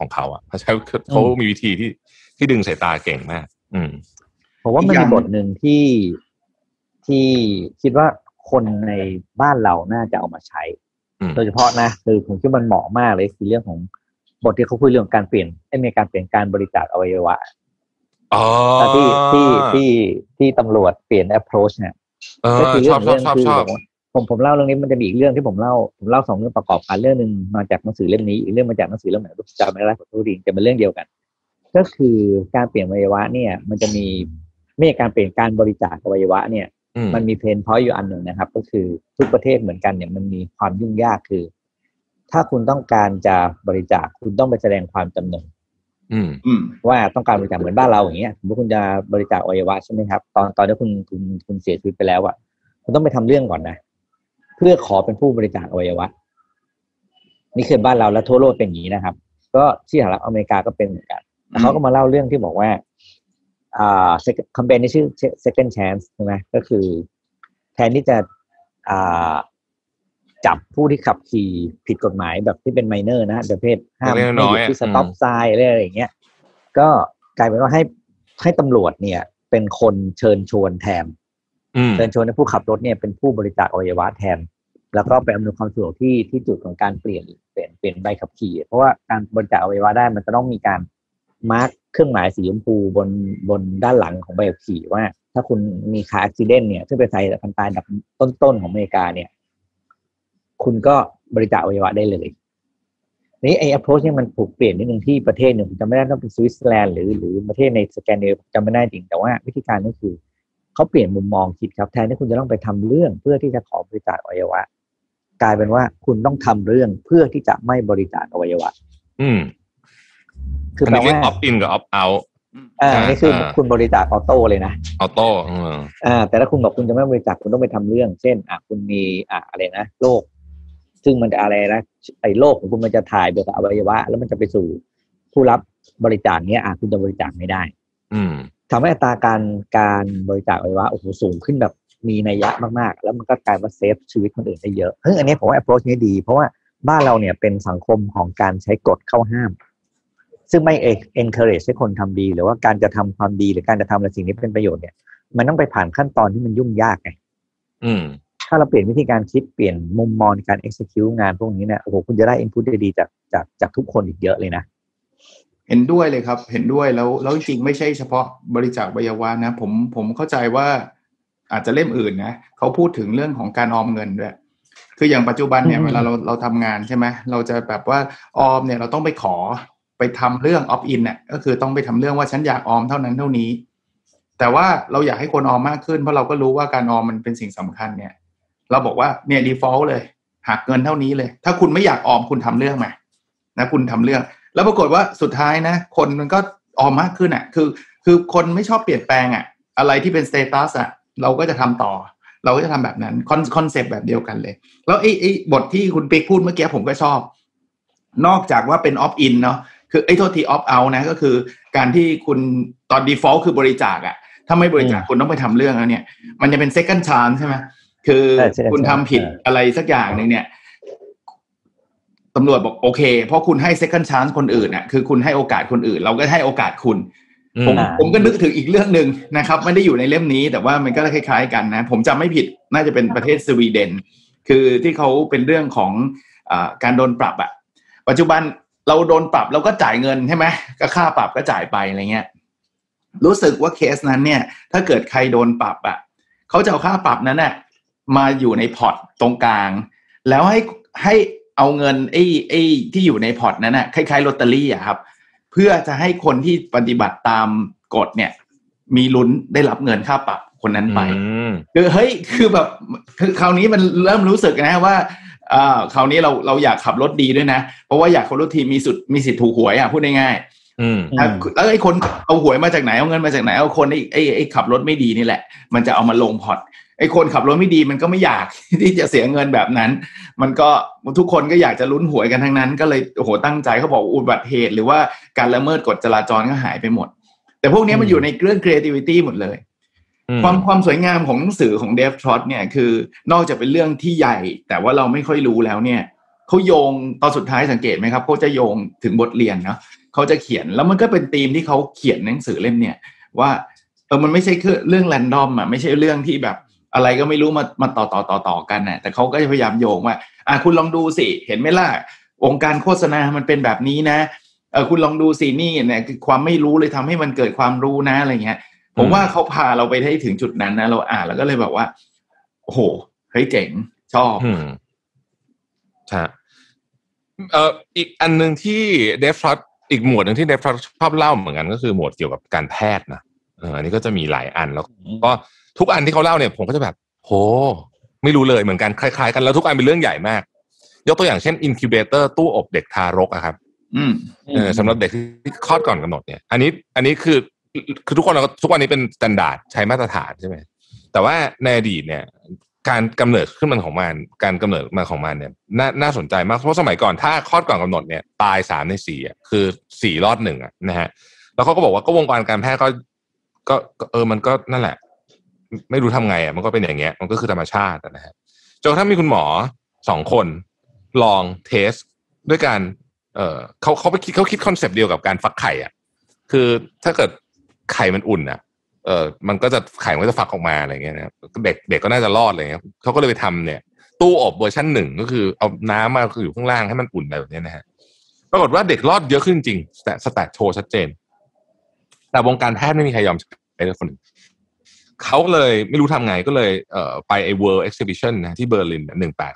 ของเขาอ่ะเขามีวิธีที่ดึงสายตาเก่งมากผมว่ามันมีบทหนึ่งที่คิดว่าคนในบ้านเราน่าจะเอามาใช้โดยเฉพาะนะคือผมคิดมันเหมาะมากเลยคือเรื่องของบทที่เขาพูดเรื่องการเปลี่ยนมีการเปลี่ยนการบริจาคอวัยวะที่ตำรวจเปลี่ยน approach เนี่ยก็คือเรื่องผมเล่าเรื่องนี้มันจะมีอีกเรื่องที่ผมเล่า2เรื่องประกอบกันเรื่องนึงมาจากหนังสือเล่มนี้อีกเรื่องมาจากหนังสือเล่มไหนจำไม่ได้ขอโทษทีแต่เป็นเรื่องเดียวกันก็คือการเปลี่ยนอวัยวะเนี่ยมันจะมีไม่ใช่การเปลี่ยนการบริจาคอวัยวะเนี่ยมันมีเพนพอยต์อยู่อันนึงนะครับก็คือทุกประเทศเหมือนกันเนี่ยมันมีความยุ่งยากคือถ้าคุณต้องการจะบริจาคคุณต้องไปแสดงความจำนงว่าต้องการบริจาคเหมือนบ้านเราอย่างเงี้ยสมมติคุณจะบริจาคอวัยวะใช่ไหมครับตอนที่คุณเสียชีวิตไปแล้วอ่ะคุณต้องไปทำเรื่องก่อนนะเพื่อขอเป็นผู้บริจาคอวัยวะนี่คือบ้านเราและทั่วโลกเป็นอย่างนี้นะครับก็ที่สหรัฐอเมริกาก็เป็นเหมือนกันเขาก็มาเล่าเรื่องที่บอกว่าแคมเปญที่ชื่อ second chance ใช่ไหมก็คือแทนที่จะจับผู้ที่ขับขี่ผิดกฎหมายแบบที่เป็นไมเนอร์นะฮะประเภทห้ามไม่หยุดที่สต็อปไซน์อะไรอย่างเงี้ยก็กลายเป็นว่าให้ตำรวจเนี่ยเป็นคนเชิญชวนแทนเชิญชวนให้ผู้ขับรถเนี่ยเป็นผู้บริจาคอวัยวะแทนแล้วก็ไปอำนวยความสะดวกที่จุดของการเปลี่ยนใบขับขี่เพราะว่าการบริจาคอวัยวะได้มันจะต้องมีการมาร์คเครื่องหมายสีชมพูบนด้านหลังของใบขับขี่ว่าถ้าคุณมีคาร์อุบัติเหตุเนี่ยซึ่งเป็นสาเหตุการตายอันดับต้นๆของอเมริกาเนี่ยคุณก็บริจาคอวัยวะได้เลยนี่ไอ้ approach เนี่ยมันถูกเปลี่ยนนิดนึงที่ประเทศนึงจำไม่ได้ต้องเป็นสวิตเซอร์แลนด์หรือประเทศในสแกนดิเนเวียจำไม่ได้จริงแต่ว่าวิธีการก็คือเขาเปลี่ยนมุมมองคิดครับแทนที่คุณจะต้องไปทำเรื่องเพื่อที่จะขอบริจาคอวัยวะกลายเป็นว่าคุณต้องทำเรื่องเพื่อที่จะไม่บริจาคอวัยวะคือแปลว่า opt in กับ opt out นี่คือคุณบริจาคออโต้เลยนะออโต้แต่ถ้าคุณบอกคุณจะไม่บริจาคคุณต้องไปทำเรื่องเช่นคุณมีอะไรนะโรคซึ่งมันจะอะไรนะไอ้โรคของคุณมันจะถ่ายไปกับอวัยวะแล้วมันจะไปสู่ผู้รับบริจาคเนี้ยคุณจะบริจาคไม่ได้ทำให้อัตราการบริจาคอวัยวะโอ้โหสูงขึ้นแบบมีนัยยะมากๆแล้วมันก็กลายว่าเซฟชีวิตคนอื่นได้เยอะเฮ้ยอันนี้ผมว่า approach นี้ดีเพราะว่าบ้านเราเนี่ยเป็นสังคมของการใช้กฎเข้าห้ามซึ่งไม่ encourage ให้คนทำดีหรือว่าการจะทำความดีหรือการจะทำอะไรสิ่งที่เป็นประโยชน์เนี่ยมันต้องไปผ่านขั้นตอนที่มันยุ่งยากไงถ้าเราเปลี่ยนวิธีการคิดเปลี่ยนมุมมองในการ execute งานพวกนี้เนี่ยโอ้โหคุณจะได้ input ดีๆจากทุกคนอีกเยอะเลยนะเห็นด้วยเลยครับเห็นด้วยแล้วจริงๆไม่ใช่เฉพาะบริจาคอวัยวะนะผมเข้าใจว่าอาจจะเล่มอื่นนะเขาพูดถึงเรื่องของการออมเงินด้วยคืออย่างปัจจุบันเนี่ยเวลาเราทำงานใช่ไหมเราจะแบบว่าออมเนี่ยเราต้องไปขอไปทำเรื่อง opt in เนี่ยก็คือต้องไปทำเรื่องว่าฉันอยากออมเท่านั้นเท่านี้แต่ว่าเราอยากให้คนออมมากขึ้นเพราะเราก็รู้ว่าการออมมันเป็นสิ่งสำคัญเนี่ยเราบอกว่าเนี่ย default เลยหักเงินเท่านี้เลยถ้าคุณไม่อยากออมคุณทำเรื่องมานะคุณทำเรื่องแล้วปรากฏว่าสุดท้ายนะคนมันก็ออมมากขึ้นอ่ะคือคนไม่ชอบเปลี่ยนแปลงอ่ะอะไรที่เป็นสเตตัสอ่ะเราก็จะทำต่อเราก็จะทำแบบนั้นคอนเซ็ปต์แบบเดียวกันเลยแล้วไอ้บทที่คุณปิ๊กพูดเมื่อกี้ผมก็ชอบนอกจากว่าเป็นออฟอินเนาะคือไอ้โทษทีออฟเอานะก็คือการที่คุณตอน default คือบริจาคอ่ะถ้าไม่บริจาคคุณต้องไปทำเรื่องแล้วเนี่ยมันจะเป็น second chance ใช่ไหมคือคุณทำผิดอะไรสักอย่างนึงเนี่ยตำรวจบอกโอเคเพราะคุณให้ second chance คนอื่นน่ะคือคุณให้โอกาสคนอื่นเราก็ให้โอกาสคุณผมก็นึกถึงอีกเรื่องนึงนะครับไม่ได้อยู่ในเล่มนี้แต่ว่ามันก็คล้ายๆกันนะผมจำไม่ผิดน่าจะเป็นประเทศสวีเดนคือที่เขาเป็นเรื่องของการโดนปรับอ่ะปัจจุบันเราโดนปรับเราก็จ่ายเงินใช่ไหมก็ค่าปรับก็จ่ายไปอะไรเงี้ย รู้สึกว่าเคสนั้นเนี่ยถ้าเกิดใครโดนปรับอ่ะเขาจะเอาค่าปรับนั้นน่ะมาอยู่ในพอร์ตตรงกลางแล้วให้เอาเงินไอ้ที่อยู่ในพอร์ตนั้นน่ะคล้ายๆลอตเตอรี่อ่ะครับเพื่อจะให้คนที่ปฏิบัติตามกฎเนี่ยมีลุ้นได้รับเงินค่าปรับคนนั้นไปคือเฮ้ยคือแบบคือคราวนี้มันเริ่มรู้สึกนะว่าคราวนี้เราอยากขับรถดีด้วยนะเพราะว่าอยากขับรถทีมีสิทธิ์ถูกหวยอ่ะพูดง่ายแล้วไอ้คนเอาหวยมาจากไหนเอาเงินมาจากไหนเอาคนไอ้ขับรถไม่ดีนี่แหละมันจะเอามาลงพอร์ตไอ้คนขับรถไม่ดีมันก็ไม่อยากที่จะเสียเงินแบบนั้นมันก็ทุกคนก็อยากจะลุ้นหวยกันทั้งนั้นก็เลยโอ้โหตั้งใจเขาบอกอุบัติเหตุหรือว่าการละเมิดกฎจราจรก็หายไปหมดแต่พวกนี้มันอยู่ในเรื่อง creativity หมดเลยความสวยงามของหนังสือของเดฟทรอตเนี่ยคือนอกจากเป็นเรื่องที่ใหญ่แต่ว่าเราไม่ค่อยรู้แล้วเนี่ยเขาโยงตอนสุดท้ายสังเกตไหมครับเขาจะโยงถึงบทเรียนเนาะเขาจะเขียนแล้วมันก็เป็นธีมที่เขาเขียนหนังสือเล่มเนี่ยว่ามันไม่ใช่เรื่องแรนดอมอ่ะไม่ใช่เรื่องที่แบบอะไรก็ไม่รู้มาต่อกันน่ะแต่เขาก็จะพยายามโยงว่าคุณลองดูสิเห็นไหมล่ะองค์การโฆษณามันเป็นแบบนี้นะคุณลองดูสินี่เนี่ยความไม่รู้เลยทำให้มันเกิดความรู้นะอะไรเงี้ยผมว่าเขาพาเราไปให้ถึงจุดนั้นนะเราอ่านแล้วก็เลยแบบว่าโอ้โหเฮ้ยเจ๋งชอบใช่อีกอันนึงที่เดฟทรอตอีกหมวดหนึ่งที่เดฟทรอตชอบเล่าเหมือนกันก็คือหมวดเกี่ยวกับการแพทย์นะอันนี้ก็จะมีหลายอันแล้วก็ทุกอันที่เขาเล่าเนี่ยผมก็จะแบบโหไม่รู้เลยเหมือนกันคล้ายๆกันแล้วทุกอันเป็นเรื่องใหญ่มากยกตัวอย่างเช่นอินคิวเบเตอร์ตู้อบเด็กทารกอะครับสำหรับเด็กที่คลอดก่อนกำหนดเนี่ยอันนี้คือทุกคนเราทุกวันนี้เป็นมาตรฐานใช้มาตรฐานใช่ไหมแต่ว่าในอดีตเนี่ยการกำเนิดมาของมันเนี่ยน่าสนใจมากเพราะสมัยก่อนถ้าคลอดก่อนกำหนดเนี่ยตาย3ใน4อ่ะคือ4รอด1อ่ะนะฮะแล้วเขาก็บอกว่าก็วงการการแพทย์ก็มันก็นั่นแหละไม่รู้ทำไงอ่ะมันก็เป็นอย่างเงี้ยมันก็คือธรรมชาตินะฮะจนกระทั่งมีคุณหมอ2คนลองเทสด้วยการเขาคิดคอนเซปต์เดียวกับการฟักไข่อ่ะคือถ้าเกิดไข่มันอุ่นอ่ะมันก็จะไข่มันจะฟักออกมาอะไรเงี้ยนะเด็กก็น่าจะรอดอะไรเงี้ยเขาก็เลยไปทำเนี่ยตู้อบเวอร์ชั่น1ก็คือเอาน้ำมาอยู่ข้างล่างให้มันอุ่นอะไรแบบนี้นะฮะปรากฏว่าเด็กรอดเยอะขึ้นจริงแต่สแตทโชว์ชัดเจนแต่วงการแพทย์ไม่มีใครยอมใครเลยคนหนึ่งเขาเลยไม่รู้ทำไงก็เลยไปไอ้ World Exhibition นะที่เบอร์ลิน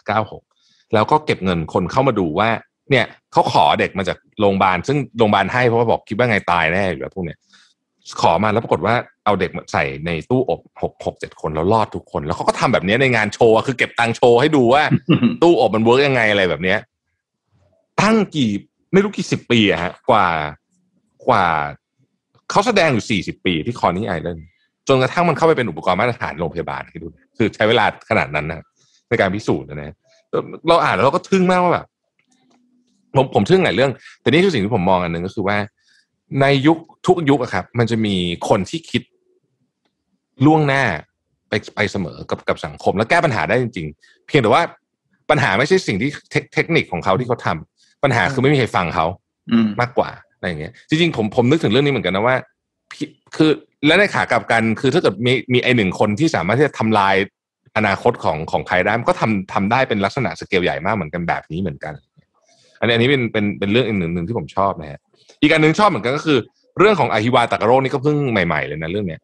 1896แล้วก็เก็บเงินคนเข้ามาดูว่าเนี่ยเขาขอเด็กมาจากโรงพยาบาลซึ่งโรงพยาบาลให้เพราะว่าบอกคิดว่าไงตายแน่อยู่แล้วพวกเนี่ยขอมาแล้วปรากฏว่าเอาเด็กใส่ในตู้อบ6-7 คนแล้วรอดทุกคนแล้วเขาก็ทำแบบนี้ในงานโชว์คือเก็บตังค์โชว์ให้ดูว่า ตู้อบมันเวิร์กยังไงอะไรแบบนี้ตั้งกี่ไม่รู้กี่สิบปีอะฮะกว่าเขาแสดงอยู่40 ปีที่คอนี่ไอแลนด์จนกระทั่งมันเข้าไปเป็นอุปกรณ์มาตรฐานโรงพยาบาลคิดดูคือใช้เวลาขนาดนั้นนะในการพิสูจน์นะเราอ่านแล้วเราก็ทึ่งมากว่าแบบผมทึ่งหลายเรื่องแต่นี่คือสิ่งที่ผมมองอันหนึ่งก็คือว่าในยุคทุกยุคอะครับมันจะมีคนที่คิดล่วงหน้าไปเสมอกับสังคมและแก้ปัญหาได้จริงๆเพียงแต่ว่าปัญหาไม่ใช่สิ่งที่เทคนิคของเขาที่เขาทำปัญหาคือไม่มีใครฟังเขามากกว่าอะไรอย่างเงี้ยจริงๆผมนึกถึงเรื่องนี้เหมือนกันนะว่าคือและในขากลับกันคือถ้าเกิดมีไอ้หนึ่งคนที่สามารถที่จะทำลายอนาคตของใครได้มันก็ทำได้เป็นลักษณะสเกลใหญ่มากเหมือนกันแบบนี้เหมือนกันอันนี้เป็นเรื่องอีกหนึ่งที่ผมชอบนะฮะอีกอันหนึ่งชอบเหมือนกันก็คือเรื่องของอหิวาตกโรคนี่ก็เพิ่งใหม่ๆเลยนะเรื่องเนี้ย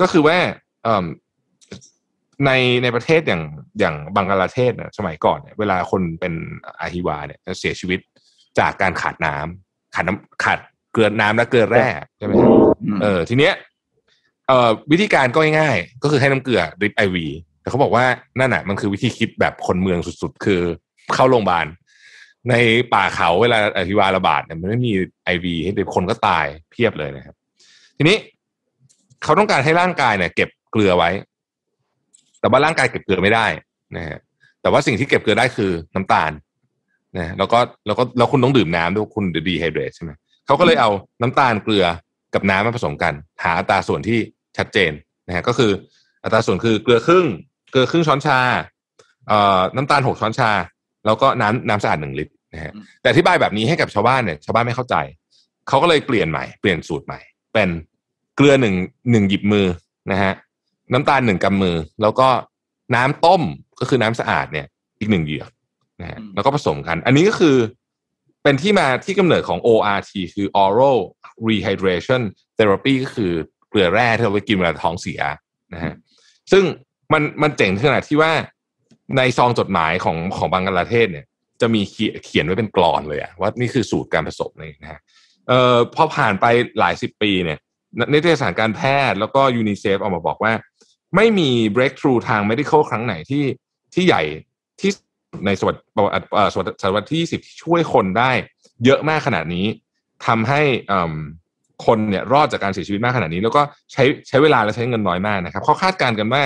ก็คือว่าในประเทศอย่างบังกลาเทศนะสมัยก่อนเนี่ยเวลาคนเป็นอหิวาเนี่ยเสียชีวิตจากการขาดเกลือน้ำและเกลือแร่ใช่ไหมทีเนี้ยวิธีการก็ง่ายๆก็คือให้น้ำเกลือดริปไอวีแต่เขาบอกว่านั่นน่ะมันคือวิธีคิดแบบคนเมืองสุดๆคือเข้าโรงพยาบาลในป่าเขาเวลาอหิวาระบาดเนี่ยมันไม่มีไอวีให้คนก็ตายเพียบเลยนะครับทีนี้เขาต้องการให้ร่างกายเนี่ยเก็บเกลือไว้แต่ว่าร่างกายเก็บเกลือไม่ได้นะฮะแต่ว่าสิ่งที่เก็บเกลือได้คือน้ำตาลนะแล้วคุณต้องดื่มน้ำด้วยคุณจะดีไฮเดรตใช่ไหมเขาก็เลยเอาน้ำตาลเกลือกับน้ำมาผสมกันหาอัตราส่วนที่ชัดเจนนะฮะก็คืออัตราส่วนคือเกลือครึ่งช้อนชาน้ำตาล6ช้อนชาแล้วก็น้ำสะอาด1 ลิตรนะฮะแต่อธิบายแบบนี้ให้กับชาวบ้านเนี่ยชาวบ้านไม่เข้าใจเขาก็เลยเปลี่ยนสูตรใหม่เป็นเกลือ1หยิบมือนะฮะน้ำตาล1กำมือแล้วก็น้ำต้มก็คือน้ำสะอาดเนี่ยอีก1เหยือกนะฮะแล้วก็ผสมกันอันนี้ก็คือเป็นที่มาที่กำเนิดของ ORT คือ Oral Rehydration Therapy ก็คือ เกลือแร่ที่เราไปกินเวลาท้องเสียนะฮะซึ่งมันเจ๋งขนาดที่ว่าในซองจดหมายของบังกลาเทศเนี่ยจะมีเขียนไว้เป็นกลอนเลยว่านี่คือสูตรการผสมนี่นะฮะพอผ่านไปหลายสิบปีเนี่ยนิตยสารการแพทย์แล้วก็ยูนิเซฟออกมาบอกว่าไม่มี breakthrough ทาง medical ครั้งไหนที่ใหญ่ที่ในศตวรรษที่20ที่ช่วยคนได้เยอะมากขนาดนี้ทำให้คนเนี่ยรอดจากการเสียชีวิตมากขนาดนี้แล้วก็ใช้เวลาและใช้เงินน้อยมากนะครับเขาคาดการณ์กันว่า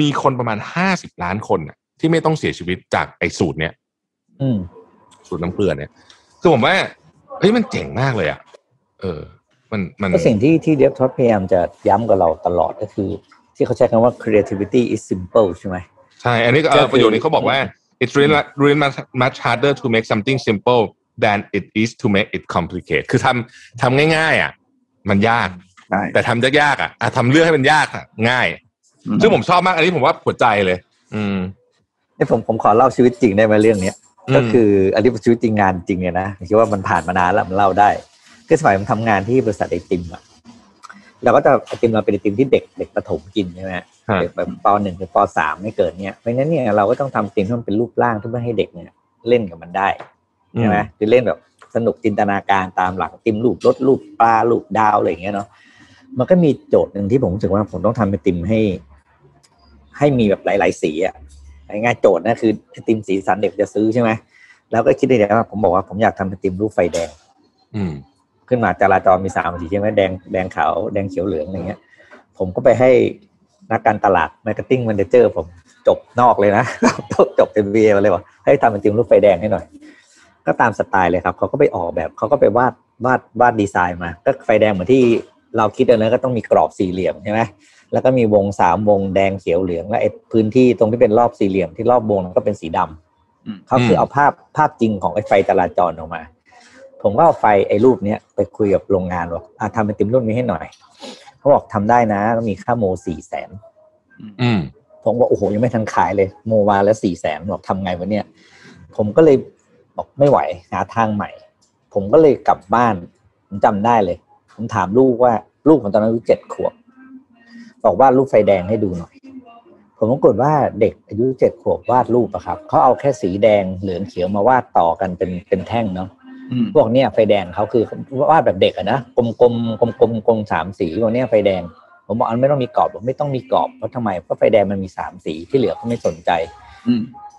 มีคนประมาณ50ล้านคนที่ไม่ต้องเสียชีวิตจากไอ้สูตรเนี้ยสูตรน้ำเกลือเนี่ยคือผมว่าเฮ้ยมันเจ๋งมากเลยอ่ะมันสิ่งที่เดฟท็อปพยายามจะย้ำกับเราตลอดก็คือที่เขาใช้คำว่า creativity is simple ใช่ไหมใช่อันนี้ประโยชน์นี้เขาบอกว่า it's really much harder to make something simple than it is to make it complicated คือทำง่ายๆอ่ะมันยากแต่ทำยากๆอ่ะทำเรื่องให้มันยากอ่ะง่ายซึ่งผมชอบมากอันนี้ผมว่าหัวใจเลยนี่ผมขอเล่าชีวิตจริงได้ไหมเรื่องนี้ก็คืออันนี้เป็นชีวิตจริงงานจริงเนี่ยนะคิดว่ามันผ่านมานานแล้วมันเล่าได้ก็สมัยผมทำงานที่บริษัทไอติมอ่ะเราก็จะไอติมเราเป็นไอติมที่เด็กประถมกินใช่ไหมเด็กแบบป .1 ถึงป .3 ไม่เกินเนี่ยเพราะฉะนั้นเนี่ยเราก็ต้องทำไอติมให้มันเป็นรูปร่างที่เพื่อให้เด็กเนี่ยเล่นกับมันได้ใช่ไหมคือเล่นแบบสนุกจินตนาการตามหลักติมรูปรถรูปปลารูปดาวอะไรอย่างเงี้ยเนาะมันก็มีโจทย์หนึ่งที่ผมรู้สึกว่าผมต้องทำไอติมให้มีแบบหลายๆสีอ่ะง่ายๆโจทย์นั่นคือไอติมสีสันเด็กจะซื้อใช่ไหมแล้วก็คิดได้เลยว่าผมบอกว่าผมอยากทำไอติมรูปไฟแดงขึ้นมาจราจรมีสามสีใช่ไหมแดงแดงขาวแดงเขียวเหลืองอย่างเงี้ยผมก็ไปให้นักการตลาด marketing manager ผมจบนอกเลยนะ จบ MBA มาเลยว่าให้ทำเป็นติมรูปไฟแดงให้หน่อยก็ตามสไตล์เลยครับเขาก็ไปออกแบบเขาก็ไปวาดดีไซน์มาก็ไฟแดงเหมือนที่เราคิดเอานะก็ต้องมีกรอบสี่เหลี่ยมใช่ไหมแล้วก็มีวงสามวงแดงเขียวเหลืองและพื้นที่ตรงที่เป็นรอบสี่เหลี่ยมที่รอบวงนั้นก็เป็นสีดำเขาคือเอาภาพจริงของไอ้ไฟจราจรออกมาผมก็เอาไฟไอ้รูปเนี้ยไปคุยกับโรงงานบอกทำเป็นติมรุ่นนี้ให้หน่อยเขาบอกทำได้นะต้องมีค่าโม 400,000 ผมว่าโอ้โหยังไม่ทันขายเลยโมวาแล้ว 400,000 บอกทำไงวะเนี่ยผมก็เลยบอกไม่ไหวหาทางใหม่ผมก็เลยกลับบ้านผมจำได้เลยผมถามลูกว่าลูกผมตอนนั้นอายุ7ขวบบอกวาดรูปไฟแดงให้ดูหน่อยผมก็กดว่าเด็กอายุ7ขวบวาดรูปอะครับเขาเอาแค่สีแดงเหลืองเขียวมาวาดต่อกันเป็นแท่งเนาะพวกเนี้ยไฟแดงเขาคือวาดแบบเด็กอะนะกลมๆกลมๆสามสีพวกเนี้ยไฟแดงผมบอกอันไม่ต้องมีกรอบผมไม่ต้องมีกรอบเพราะทำไมเพราะไฟแดงมันมีสามสีที่เหลือเขาไม่สนใจ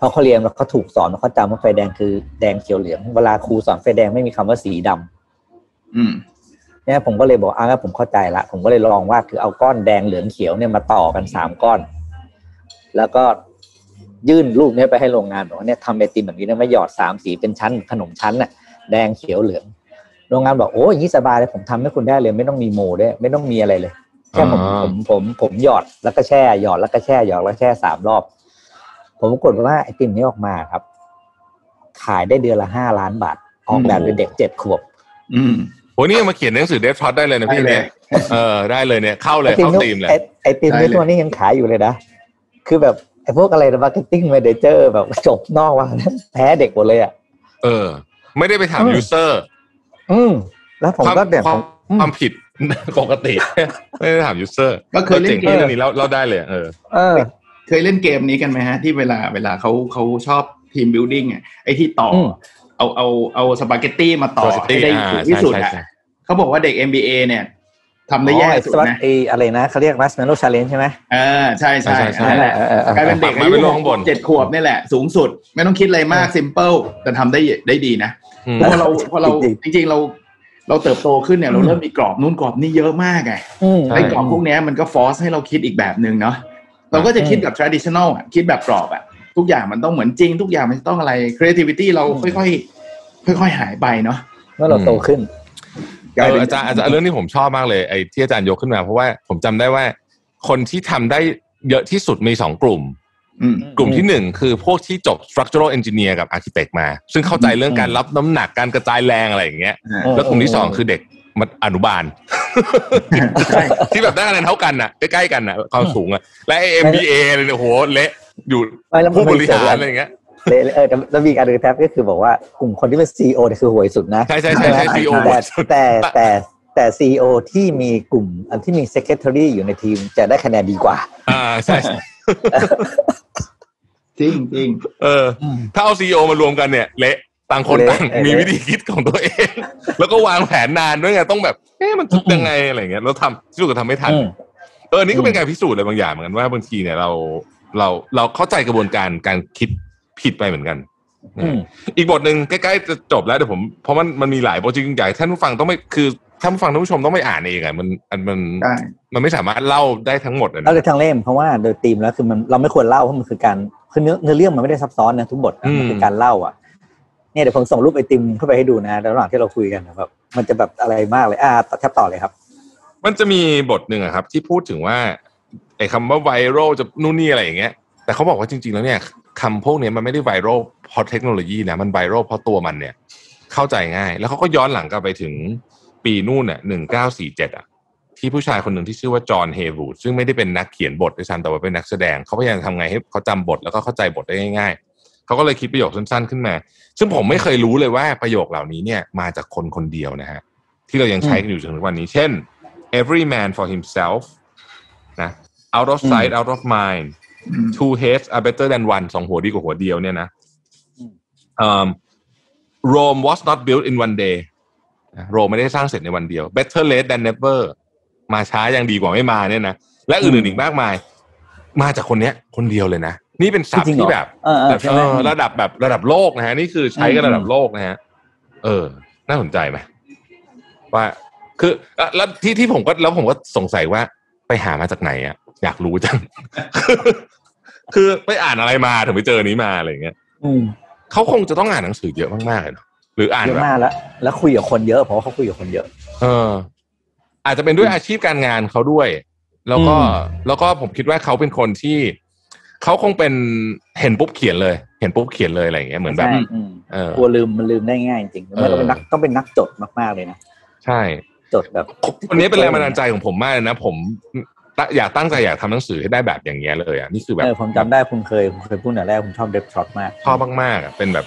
พอเขาเรียนแล้วเขาถูกสอนแล้วเขาจำว่าไฟแดงคือแดงเขียวเหลืองเวลาครูสอนไฟแดงไม่มีคำว่าสีดำเนี่ยผมก็เลยบอกงั้นผมเข้าใจละผมก็เลยลองวาดคือเอาก้อนแดงเหลืองเขียวเนี่ยมาต่อกันสามก้อนแล้วก็ยื่นรูปนี้ไปให้โรงงานบอกว่าเนี่ยทำไอติมแบบนี้นะมาหยอดสามสีเป็นชั้นขนมชั้นอะแดงเขียวเหลืองโรงงานบอกโอ้ยอย่างนี้สบายเลยผมทำให้คุณได้เลยไม่ต้องมีโมด้วยไม่ต้องมีอะไรเลยแค่ผมหยอดแล้วก็แช่หยอดแล้วก็แช่หยอดแล้วแช่สามรอบผมกดว่าไอติมนี้ออกมาครับขายได้เดือนละ5 ล้านบาทออกแบบเป็นเด็ก7ขวบโหนี่มาเขียนหนังสือเดฟท็อตได้เลยนะพี่เนี่ยได้เลยเนี่ยเข้าเลยเข้าทีมเลยไอติมตัวนี้ยังขายอยู่เลยนะคือแบบไอพวกอะไรนะ marketing manager แบบจบนอกว่าแพ้เด็กหมดเลยอ่ะไม่ได้ไปถามยูเซอร์แล้วผมก็แบบความผิดปกติไม่ได้ถามยูเซอร์ก็เคยเล่นเกมนี้แล้วเราได้เลยเคยเล่นเกมนี้กันไหมฮะที่เวลาเขาชอบทีมบิลดิ้งอ่ะไอ้ที่ต่อเอาสปาเกตตี้มาต่อให้ได้ถูกที่สุดอ่ะเขาบอกว่าเด็ก MBA เนี่ยทำได้แย่สุดนะอะไรนะเขาเรียก Marshmallow Challenge ใช่ไหมใช่ใช่นั่นแหละกลายเป็นเด็กอายุ7 ขวบนี่แหละสูงสุดไม่ต้องคิดอะไรมาก simple แต่ทำได้ดีนะเพราะเราจริงๆเราเติบโตขึ้นเนี่ยเราเริ่มมีกรอบนู้นกรอบนี่เยอะมากไงไอ้กรอบพวกนี้มันก็ฟอร์สให้เราคิดอีกแบบนึงเนาะเราก็จะคิดแบบ traditional อ่ะคิดแบบกรอบอ่ะทุกอย่างมันต้องเหมือนจริงทุกอย่างมันต้องอะไร creativity เราค่อยๆหายไปเนาะเมื่อเราโตขึ้นอาจารย์เรื่องนี้ผมชอบมากเลยไอ้ที่อาจารย์ยกขึ้นมาเพราะว่าผมจำได้ว่าคนที่ทำได้เยอะที่สุดมี2กลุ่มที่หนึ่งคือพวกที่จบ structural engineer กับ architect มาซึ่งเข้าใจเรื่องการรับน้ำหนักการกระจายแรงอะไรอย่างเงี้ยแล้วกลุ่มที่สองคือเด็กมัธยมอนุบาลที่แบบได้คะแนนเท่ากันน่ะใกล้ๆกันน่ะความสูงอ่ะและ MBA เลยโอ้โหเละอยู่ผู้บริหารอะไรอย่างเงี้ยแล้วมีการดูแท็บก็คือบอกว่ากลุ่มคนที่เป็น CEO เนี่ยคือห่วยสุดนะใช่ๆๆ CEO แต่ แต่ CEO ที่มีกลุ่มอันที่มี Secretary อยู่ในทีมจะได้คะแนนดีกว่าใช่ จริงจริงถ้าเอา CEO มารวมกันเนี่ยเละต่างคนต่างมีวิธีคิดของตัวเองแล้วก็วางแผนนานด้วยไงต้องแบบมันจะยังไงอะไรเงี้ยแล้วทำสู้กับทำไม่ทันนี่ก็เป็นการพิสูจน์อะไรบางอย่างเหมือนกันว่าบางทีเนี่ยเราเข้าใจกระบวนการการคิดผิดไปเหมือนกันอีกบทหนึ่งใกล้ๆจะจบแล้วเดี๋ยวผมเพราะมันมีหลายโปรเจกต์ใหญ่ท่านผู้ฟังต้องไม่คือท่านผู้ฟังท่านผู้ชมต้องไม่อ่านเองอ่ะมันไม่สามารถเล่าได้ทั้งหมดนะเล่าได้ทั้งเล่มเพราะว่าโดยธีมแล้วคือมันเราไม่ควรเล่าเพราะมันคือการคือเนื้อเรื่องมันไม่ได้ซับซ้อนนะทุกบทมันคือการเล่าอ่ะเนี่ยเดี๋ยวผมส่งรูปไอติมเข้าไปให้ดูนะระหว่างที่เราคุยกันนะครับมันจะแบบอะไรมากเลยแทบต่อเลยครับมันจะมีบทหนึ่งครับที่พูดถึงว่าไอ้คำว่าไวรัลจะนู่นนี่อะไรอย่างเงี้ยแต่เขาบอกว่าจริงๆแล้วเนี่ยคำพวกนี้มันไม่ได้ไวรัลเพราะเทคโนโลยีนะมันไวรัลเพราะตัวมันเนี่ยเข้าใจง่ายแล้วเขาก็ย้อนหลังกลับไปถึงปีนู่น1947ที่ผู้ชายคนหนึ่งที่ชื่อว่าจอห์นเฮวูดซึ่งไม่ได้เป็นนักเขียนบทด้วยซ้ำแต่ว่าเป็นนักแสดงเขาพยายามทำไงให้เขาจำบทแล้วก็เข้าใจบทได้ง่ายๆเขาก็เลยคิดประโยคสั้นๆขึ้นมาซึ่งผมไม่เคยรู้เลยว่าประโยคเหล่านี้เนี่ยมาจากคนคนเดียวนะฮะที่เรายังใช้กันอยู่จนถึงวันนี้เช่น every man for himself นะ out of sight out of mind two heads are better than one สองหัวดีกว่าหัวเดียวเนี่ยนะ Rome was not built in one day โรมไม่ได้สร้างเสร็จในวันเดียว better late than never มาช้ายังดีกว่าไม่มาเนี่ยนะและอื่นๆอีกมากมายมาจากคนเนี้ยคนเดียวเลยนะนี่เป็นศัพท์ที่แบบระดับแบบระดับโลกนะฮะนี่คือใช้กันระดับโลกนะฮะน่าสนใจไหมว่าคือแล้วที่ผมก็แล้วผมก็สงสัยว่าไปหามาจากไหนอ่ะอยากรู้จังคือไปอ่านอะไรมาถึงไปเจอนี้มาอะไรอย่างเงี้ยเขาคงจะต้องอ่านหนังสือเยอะมากๆเลยเนาะหรืออ่านเยอะมากแล้วคุยกับคนเยอะเพราะว่าเขาคุยกับคนเยอะอาจจะเป็นด้วยอาชีพการงานเขาด้วยแล้วก็ผมคิดว่าเขาเป็นคนที่เขาคงเป็นเห็นปุ๊บเขียนเลยเห็นปุ๊บเขียนเลยอะไรอย่างเงี้ยเหมือนแบบกลัวลืมมันลืมได้ง่ายจริงแล้วต้องเป็นนักจดมากๆเลยนะใช่จดแบบคนนี้เป็นแรงบันดาลใจของผมมากเลยนะผมอยากตั้งใจอยากทำหนังสือให้ได้แบบอย่างเงี้ยเลยอ่ะนี่คือแบบผมจำได้ผมเคยพูดแต่แรกผมชอบเดฟช็อตมากชอบมากๆอ่ะเป็นแบบ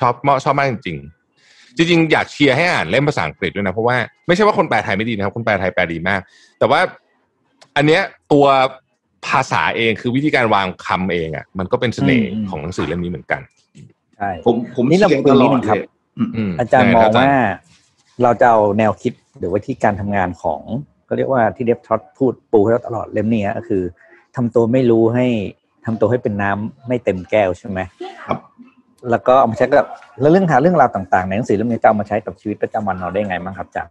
ชอบมากจริงจริงอยากเชียร์ให้อ่านเล่มภาษาอังกฤษด้วยนะเพราะว่าไม่ใช่ว่าคนแปลไทยไม่ดีนะครับคนแปลไทยแปลดีมากแต่ว่าอันเนี้ยตัวภาษาเองคือวิธีการวางคำเองอ่ะมันก็เป็นเสน่ห์ของหนังสือเล่มนี้เหมือนกันใช่ผมนี่เราคุยนิดนึงครับอาจารย์มองว่าเราจะเอาแนวคิดหรือว่าที่การทำงานของก็เรียกว่าที่เดฟท็อตพูดปูให้เราตลอดเล่มนี้ก็คือทำตัวไม่รู้ให้ทำตัวให้เป็นน้ำไม่เต็มแก้วใช่ไหมครับแล้วก็เอามาใช้กับแล้วเรื่องหาเรื่องราวต่างๆในหนังสือเล่มนี้จะเอามาใช้กับชีวิตประจำวันเราได้ไงบ้างครับจ๊ะ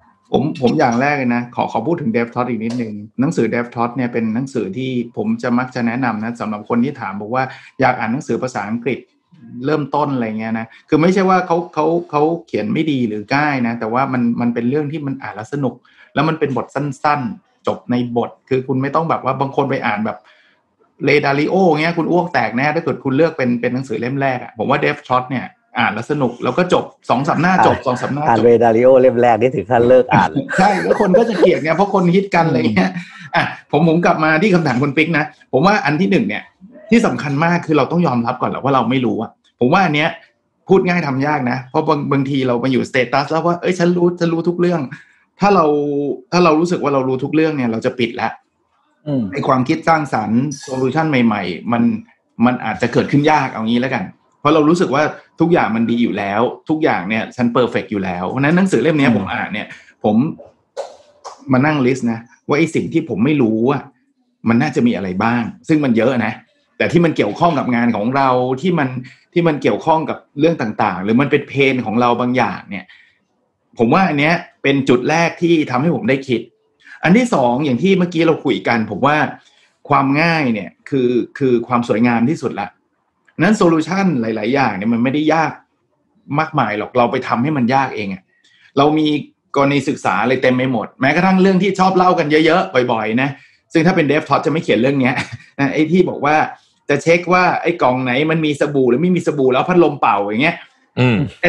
ผมอย่างแรกเลยนะขอพูดถึงเดฟท็อตอีกนิดนึงหนังสือเดฟท็อตเนี่ยเป็นหนังสือที่ผมจะมักจะแนะนำนะสำหรับคนที่ถามบอกว่าอยากอ่านหนังสือภาษาอังกฤษเริ่มต้นอะไรเงี้ยนะคือไม่ใช่ว่าเขาเขียนไม่ดีหรือง่ายนะแต่ว่ามันเป็นเรื่องที่มันอ่านแล้วสนุกแล้วมันเป็นบทสั้นๆจบในบทคือคุณไม่ต้องแบบว่าบางคนไปอ่านแบบเรดาริโอเงี้ยคุณอ้วกแตกแน่ถ้าเกิดคุณเลือกเป็นหนังสือเล่มแรกผมว่าเดฟช็อตเนี่ยอ่านแล้วสนุกแล้วก็จบ 2-3 หน้าจบ 2-3 หน้าจบอ่านเรดาริโอเล่มแรกนี่ถึงขั้นเลิกอ่าน ใช่แล้วคนก็จะเกลียดเนี่ยเพราะคนฮิตกันอะไรเงี้ยผมกลับมาที่คำถามคุณปิ๊กนะผมว่าอันที่1เนี่ยที่สำคัญมากคือเราต้องยอมรับก่อนแหละว่าเราไม่รู้อะผมว่าอันเนี้ยพูดง่ายทำยากนะเพราะบางทีเรามาอยู่สเตตัสแล้วว่าเอ้ยฉันรู้ทุกเรื่องถ้าเรารู้สึกว่าเรารู้ทุกเรื่องเนี่ยเราจะปิดละไอความคิดสร้างสรรค์โซลูชันใหม่ๆมันอาจจะเกิดขึ้นยากเอางี้แล้วกันเพราะเรารู้สึกว่าทุกอย่างมันดีอยู่แล้วทุกอย่างเนี่ยฉันเพอร์เฟกต์อยู่แล้วเพราะฉะนั้นหนังสือเล่มนี้ผมอ่านเนี่ยผมมานั่งลิสต์นะว่าไอสิ่งที่ผมไม่รู้อะมันน่าจะมีอะไรบ้างซึ่งมันเยอะนะแต่ที่มันเกี่ยวข้องกับงานของเราที่มันเกี่ยวข้องกับเรื่องต่างๆหรือมันเป็นเพนของเราบางอย่างเนี่ยผมว่าอันเนี้ยเป็นจุดแรกที่ทำให้ผมได้คิดอันที่2อย่างที่เมื่อกี้เราคุยกันผมว่าความง่ายเนี่ยคือความสวยงามที่สุดละนั้นโซลูชันหลายๆอย่างเนี่ยมันไม่ได้ยากมากมายหรอกเราไปทำให้มันยากเองอะเรามีกรณีศึกษาอะไรเต็มไปหมดแม้กระทั่งเรื่องที่ชอบเล่ากันเยอะๆบ่อยๆนะซึ่งถ้าเป็นเดฟท็อตจะไม่เขียนเรื่องนี้นะไอ้ที่บอกว่าจะเช็คว่าไอ้กล่องไหนมันมีสบู่หรือไม่มีสบู่แล้วพัดลมเป่าอย่างเงี้ย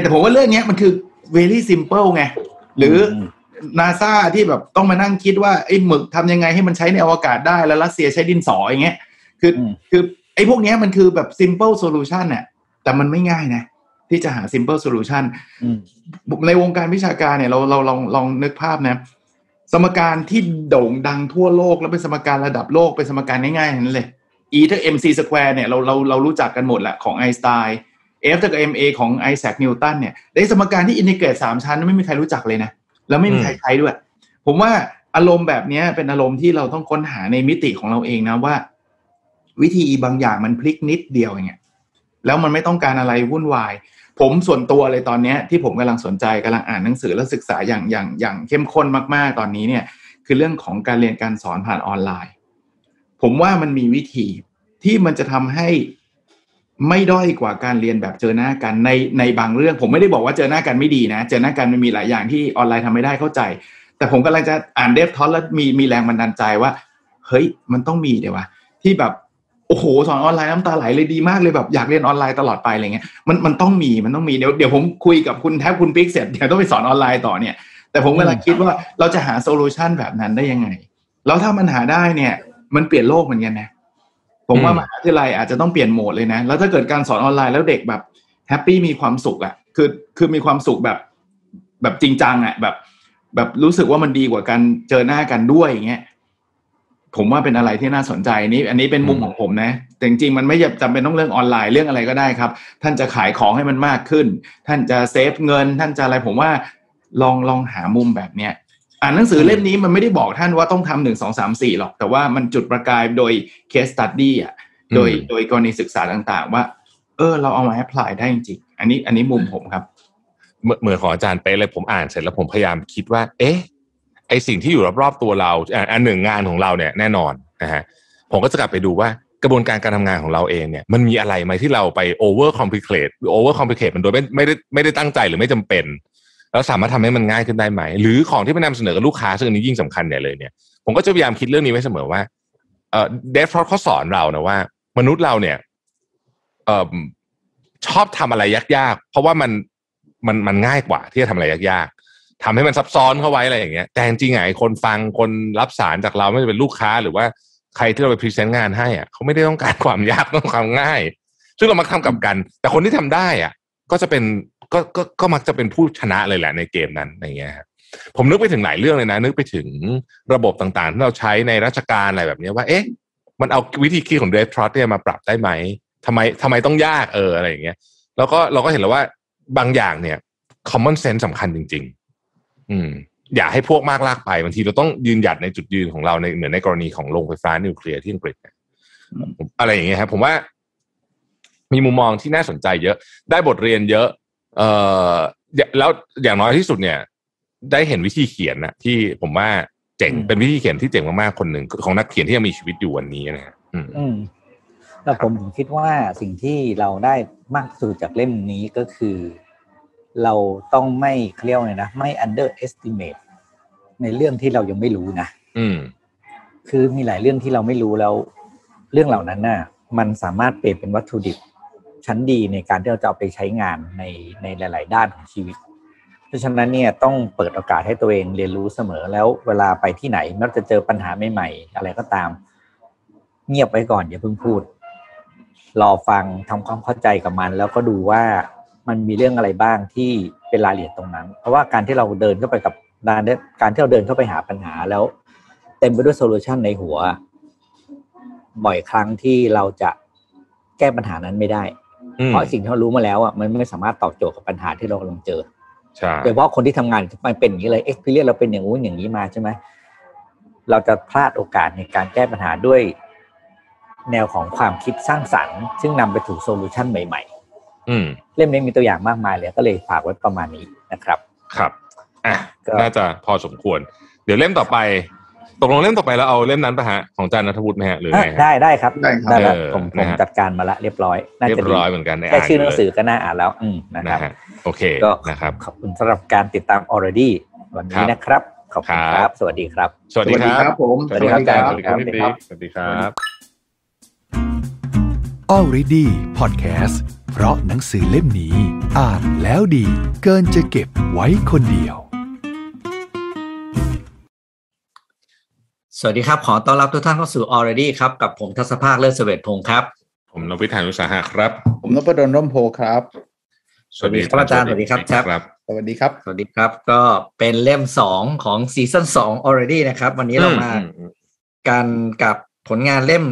แต่ผมว่าเรื่องนี้มันคือ very simple ไงหรือ NASA ที่แบบต้องมานั่งคิดว่าไอ้หมึกทำยังไงให้มันใช้ในอวกาศได้แล้วรัสเซียใช้ดินสออย่างเงี้ยคือไอ้พวกนี้มันคือแบบ simple solution น่ะแต่มันไม่ง่ายนะ ที่จะหา simple solution ในวงการวิชาการเนี่ยเราลองนึกภาพนะสมการที่โด่งดังทั่วโลกแล้วเป็นสมการระดับโลกเป็นสมการง่ายๆนั่นเลย E เท่า mc square เนี่ยเรารู้จักกันหมดแหละของไอน์สไตน์ F เท่ากับ ma ของไอแซคนิวตันเนี่ยได้สมการที่อินทิเกรต3ชั้นไม่มีใครรู้จักเลยนะแล้วไม่มีใครใช้ด้วยผมว่าอารมณ์แบบนี้เป็นอารมณ์ที่เราต้องค้นหาในมิติของเราเองนะว่าวิธีบางอย่างมันพลิกนิดเดียวอย่างเงี้ยแล้วมันไม่ต้องการอะไรวุ่นวายผมส่วนตัวเลยตอนนี้ที่ผมกำลังสนใจกำลังอ่านหนังสือและศึกษาอย่างเข้มข้นมากๆตอนนี้เนี่ยคือเรื่องของการเรียนการสอนผ่านออนไลน์ผมว่ามันมีวิธีที่มันจะทำให้ไม่ด้อยกว่าการเรียนแบบเจอหน้ากันในบางเรื่องผมไม่ได้บอกว่าเจอหน้ากันไม่ดีนะเจอหน้ากันมันมีหลายอย่างที่ออนไลน์ทำไม่ได้เข้าใจแต่ผมกำลังจะอ่านเดฟท็อตแล้วมีแรงบันดาลใจว่าเฮ้ยมันต้องมีเดี๋ยววะที่แบบโอ้โหสอนออนไลน์น้ำตาไหลเลยดีมากเลยแบบอยากเรียนออนไลน์ตลอดไปอะไรเงี้ยมันต้องมีเดี๋ยวผมคุยกับคุณแทบคุณปิ๊กเสร็จเดี๋ยวต้องไปสอนออนไลน์ต่อเนี่ยแต่ผมกำลังคิดว่าเราจะหาโซลูชันแบบนั้นได้ยังไงแล้วถ้ามันหาได้เนี่ยมันเปลี่ยนโลกเหมือนกันนะผมว่ามหาวิทยาลัยอาจจะต้องเปลี่ยนโหมดเลยนะแล้วถ้าเกิดการสอนออนไลน์แล้วเด็กแบบแฮปปี้มีความสุขอ่ะคือมีความสุขแบบจริงจังอ่ะแบบรู้สึกว่ามันดีกว่าการเจอหน้ากันด้วยอย่างเงี้ยผมว่าเป็นอะไรที่น่าสนใจนี้อันนี้เป็นมุมของผมนะแต่จริงๆมันไม่จำเป็นต้องเรื่องออนไลน์เรื่องอะไรก็ได้ครับท่านจะขายของให้มันมากขึ้นท่านจะเซฟเงินท่านจะอะไรผมว่าลองหามุมแบบเนี้ยอ่านหนังสือเล่มนี้มันไม่ได้บอกท่านว่าต้องทำ1 2 3 4หรอกแต่ว่ามันจุดประกายโดย case study อ่ะโดยกรณีศึกษาต่างๆว่าเราเอามา apply ได้จริงๆอันนี้มุมผมครับเหมือนของอาจารย์ไปเลยผมอ่านเสร็จแล้วผมพยายามคิดว่าเอ๊ะไอสิ่งที่อยู่รอบๆตัวเราอันหนึ่งงานของเราเนี่ยแน่นอนนะฮะผมก็จะกลับไปดูว่ากระบวนการทำงานของเราเองเนี่ยมันมีอะไรไหมที่เราไป over complicate มันโดยไม่ได้ตั้งใจหรือไม่จำเป็นแล้วสามารถทำให้มันง่ายขึ้นได้ไหมหรือของที่ไปนำเสนอกับลูกค้าซึ่งอันนี้ยิ่งสำคัญเนี่ยเลยเนี่ยผมก็จะพยายามคิดเรื่องนี้ไว้เสมอว่าDave Frost เขาสอนเรานะว่ามนุษย์เราเนี่ยชอบทำอะไรยากๆเพราะว่ามันง่ายกว่าที่จะทำอะไรยากๆทำให้มันซับซ้อนเข้าไว้อะไรอย่างเงี้ยแต่จริงๆไอ้คนฟังคนรับสารจากเราไม่ว่าจะเป็นลูกค้าหรือว่าใครที่เราไปพรีเซนต์งานให้อ่ะเขาไม่ได้ต้องการความยากต้องความง่ายซึ่งเรามักทำกับกันแต่คนที่ทำได้อ่ะก็จะเป็นก็มักจะเป็นผู้ชนะเลยแหละในเกมนั้นอย่างเงี้ยครับผมนึกไปถึงหลายเรื่องเลยนะนึกไปถึงระบบต่างๆที่เราใช้ในราชการอะไรแบบนี้ว่าเอ๊ะมันเอาวิธีคิดของเดฟทรอตเนี่ยมาปรับได้ไหมทำไมต้องยากอะไรอย่างเงี้ยแล้วก็เราก็เห็นแล้วว่าบางอย่างเนี่ย common sense สำคัญจริงๆอย่าให้พวกมากลากไปบางทีเราต้องยืนหยัดในจุดยืนของเราในเหมือนในกรณีของโรงไฟฟ้านิวเคลียร์ที่อังกฤษอะไรอย่างเงี้ยครับผมว่ามีมุมมองที่น่าสนใจเยอะได้บทเรียนเยอะแล้วอย่างน้อยที่สุดเนี่ยได้เห็นวิธีเขียนนะที่ผมว่าเจ๋งเป็นวิธีเขียนที่เจ๋งมากๆคนหนึ่งของนักเขียนที่ยังมีชีวิตอยู่วันนี้นะฮะแต่ผมคิดว่าสิ่งที่เราได้มากสุดจากเล่มนี้ก็คือเราต้องไม่เคลียร์เลยนะไม่ underestimate ในเรื่องที่เรายังไม่รู้นะคือมีหลายเรื่องที่เราไม่รู้แล้วเรื่องเหล่านั้นน่ะมันสามารถเปลี่ยนเป็นวัตถุดิบชั้นดีในการที่เราจะเอาไปใช้งานในหลายๆด้านของชีวิตเพราะฉะนั้นเนี่ยต้องเปิดโอกาสให้ตัวเองเรียนรู้เสมอแล้วเวลาไปที่ไหนไม่ว่าจะเจอปัญหาใหม่ๆอะไรก็ตามเงียบไว้ก่อนอย่าเพิ่งพูดรอฟังทำความเข้าใจกับมันแล้วก็ดูว่ามันมีเรื่องอะไรบ้างที่เป็นรายละเอียดตรงนั้นเพราะว่าการที่เราเดินเข้าไปหาปัญหาแล้วเต็มไปด้วยโซลูชันในหัวบ่อยครั้งที่เราจะแก้ปัญหานั้นไม่ได้เพราะสิ่งที่เรารู้มาแล้วอ่ะมันไม่สามารถตอบโจทย์กับปัญหาที่เรากำลังเจอโดยเฉพาะคนที่ทำงานมันเป็นอย่างนี้เลย experience เราเป็นอย่างนู้นอย่างนี้มาใช่ไหมเราจะพลาดโอกาสในการแก้ปัญหาด้วยแนวของความคิดสร้างสรรค์ซึ่งนำไปสู่โซลูชันใหม่ๆเล่มนี้มีตัวอย่างมากมายเลยก็เลยฝากไว้ประมาณนี้นะครับครับอ่ะน่าจะพอสมควรเดี๋ยวเล่มต่อไปตกลงเล่มต่อไปแล้วเอาเล่มนั้นป่ะฮะของอาจารย์ณัฐวุฒิมั้ยฮะหรือไงฮะได้ครับได้ครับผมจัดการมาละเรียบร้อยน่าจะเรียบร้อยเหมือนกันได้ชื่อหนังสือก็น่าอ่านแล้วนะครับโอเคนะครับขอบคุณสำหรับการติดตาม Already วันนี้นะครับขอบคุณครับสวัสดีครับสวัสดีครับผมสวัสดีครับอาจารย์สวัสดีครับสวัสดีครับ Already Podcastเพราะหนังสือเล่มนี้อ่านแล้วดีเกินจะเก็บไว้คนเดียวสวัสดีครับขอต้อนรับทุกท่านเข้าสู่ Already ครับกับผมทัศภาคเลิศเสวตพงษ์ครับผมนวิทย์ หาญอุตสาหะครับผมนพดล ร่มโพครับ สวัสดีครับอาจารย์สวัสดีครับสวัสดีครับสวัสดีครับก็เป็นเล่ม2ของซีซั่น2 already นะครับวันนี้เรามากันกับผลงานเล่ม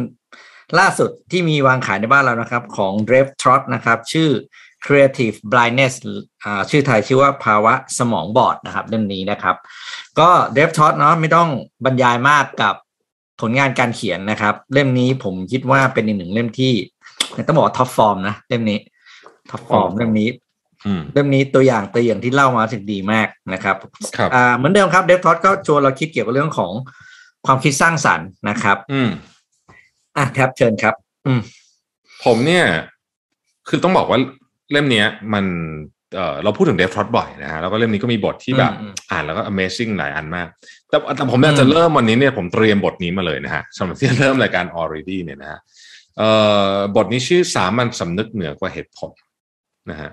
ล่าสุดที่มีวางขายในบ้านเรานะครับของ Dave Trott นะครับชื่อ Creative Blindness ชื่อไทยชื่อว่าภาวะสมองบอดนะครับเล่มนี้นะครับก็ Dave Trott เนาะไม่ต้องบรรยายมากกับผลงานการเขียนนะครับเล่มนี้ผมคิดว่าเป็นอีกหนึ่งเล่มที่ต้องบอกท็อปฟอร์มนะเล่มนี้ท็อปฟอร์มเล่มนี้ตัวอย่างที่เล่ามาถึงดีมากนะครับเหมือนเดิมครับเดฟท็อตก็ชวนเราคิดเกี่ยวกับเรื่องของความคิดสร้างสรรค์นะครับครับเชิญครับผมเนี่ยคือต้องบอกว่าเล่มเนี้ยมันเราพูดถึงเดฟท็อตบ่อยนะฮะแล้วก็เล่มนี้ก็มีบทที่แบบอ่านแล้วก็ Amazing หลายอันมากแต่ผมอยากจะเริ่มวันนี้เนี่ยผมเตรียมบทนี้มาเลยนะฮะสำหรับที่เริ่มรายการ already เนี่ยนะฮะบทนี้ชื่อสามัญสำนึกเหนือกว่าเหตุผลนะฮะ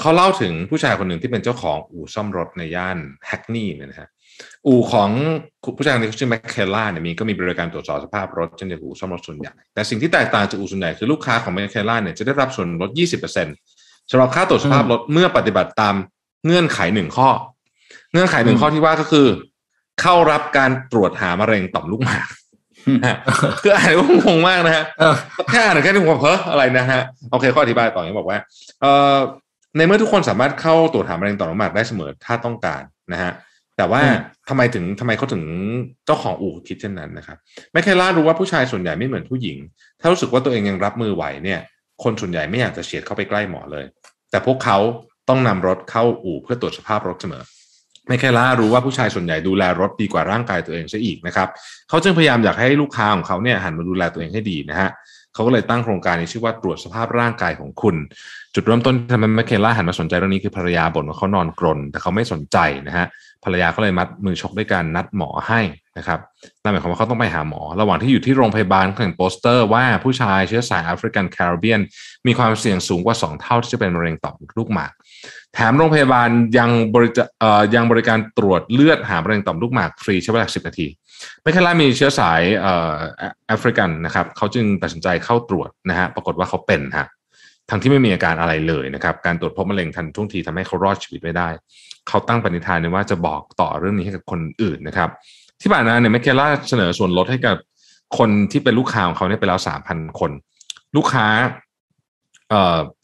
เขาเล่าถึงผู้ชายคนหนึ่งที่เป็นเจ้าของอู่ซ่อมรถในย่านแฮกนี่เนี่ยนะฮะอู่ของผู้ชายคนนี้ชื่อแมคเคลล่าเนี่ยก็มีบริการตรวจสอบสภาพรถเช่นเดียวกับอู่ซ่อมรถส่วนใหญ่แต่สิ่งที่แตกต่างจากอู่ส่วนใหญ่คือลูกค้าของแมคเคลล่าเนี่ยจะได้รับส่วนลด 20% สำหรับค่าตรวจสภาพรถเมื่อปฏิบัติตามเงื่อนไข1ข้อเงื่อนไข1ข้อที่ว่าก็คือเข้ารับการตรวจหามะเร็งต่อมลูกหมากคืออ่านก็งงมากนะฮะแค่อ่านแค่นี้ผมเพ้ออะไรนะฮะโอเคข้ออธิบายต่ออย่างบอกว่าในเมื่อทุกคนสามารถเข้าตรวจหามะเร็งต่อมลูกหมากได้เสมอถ้าต้องการนะฮะแต่ว่าทำไมเขาถึงเจ้าของอู่คิดเช่นนั้นนะครับไม่แค่ล่ารู้ว่าผู้ชายส่วนใหญ่ไม่เหมือนผู้หญิงถ้ารู้สึกว่าตัวเองยังรับมือไหวเนี่ยคนส่วนใหญ่ไม่อยากจะเฉียดเข้าไปใกล้หมอเลยแต่พวกเขาต้องนำรถเข้าอู่เพื่อตรวจสภาพรถเสมอไม่แค่ล่ารู้ว่าผู้ชายส่วนใหญ่ดูแลรถดีกว่าร่างกายตัวเองซะอีกนะครับเขาจึงพยายามอยากให้ลูกค้าของเขาเนี่ยหันมาดูแลตัวเองให้ดีนะฮะเขาก็เลยตั้งโครงการนี้ชื่อว่าตรวจสภาพร่างกายของคุณจุดเริ่มต้นทำให้แมคเคลล่าหันมาสนใจเรื่องนี้คือภรรยาบ่นว่าเขานอนกรนแต่เขาไม่สนใจนะฮะภรรยาก็เลยมัดมือชกด้วยการนัดหมอให้นะครับนั่นหมายความว่าเขาต้องไปหาหมอระหว่างที่อยู่ที่โรงพยาบาลเขาเห็นโปสเตอร์ว่าผู้ชายเชื้อสายแอฟริกันแคริบเบียนมีความเสี่ยงสูงกว่า2เท่าที่จะเป็นมะเร็งต่อมลูกหมากแถมโรงพยาบาลยังบริการตรวจเลือดหามะเร็งต่อมลูกหมากฟรีใช้เวลา10นาทีแมคเคลล่ามีเชื้อสายแอฟริกันนะครับเขาจึงตัดสินใจเข้าตรวจนะฮะปรากฏว่าเขาเป็นฮะทั้งที่ไม่มีอาการอะไรเลยนะครับการตรวจพบมะเร็งทันท่วงทีทำให้เขารอดชีวิตไม่ได้เขาตั้งปณิธานในว่าจะบอกต่อเรื่องนี้ให้กับคนอื่นนะครับที่ผ่านมาเนี่ยแมคเคลล่าเสนอส่วนลดให้กับคนที่เป็นลูกค้าของเขาเนี่ยไปแล้ว 3,000 คนลูกค้า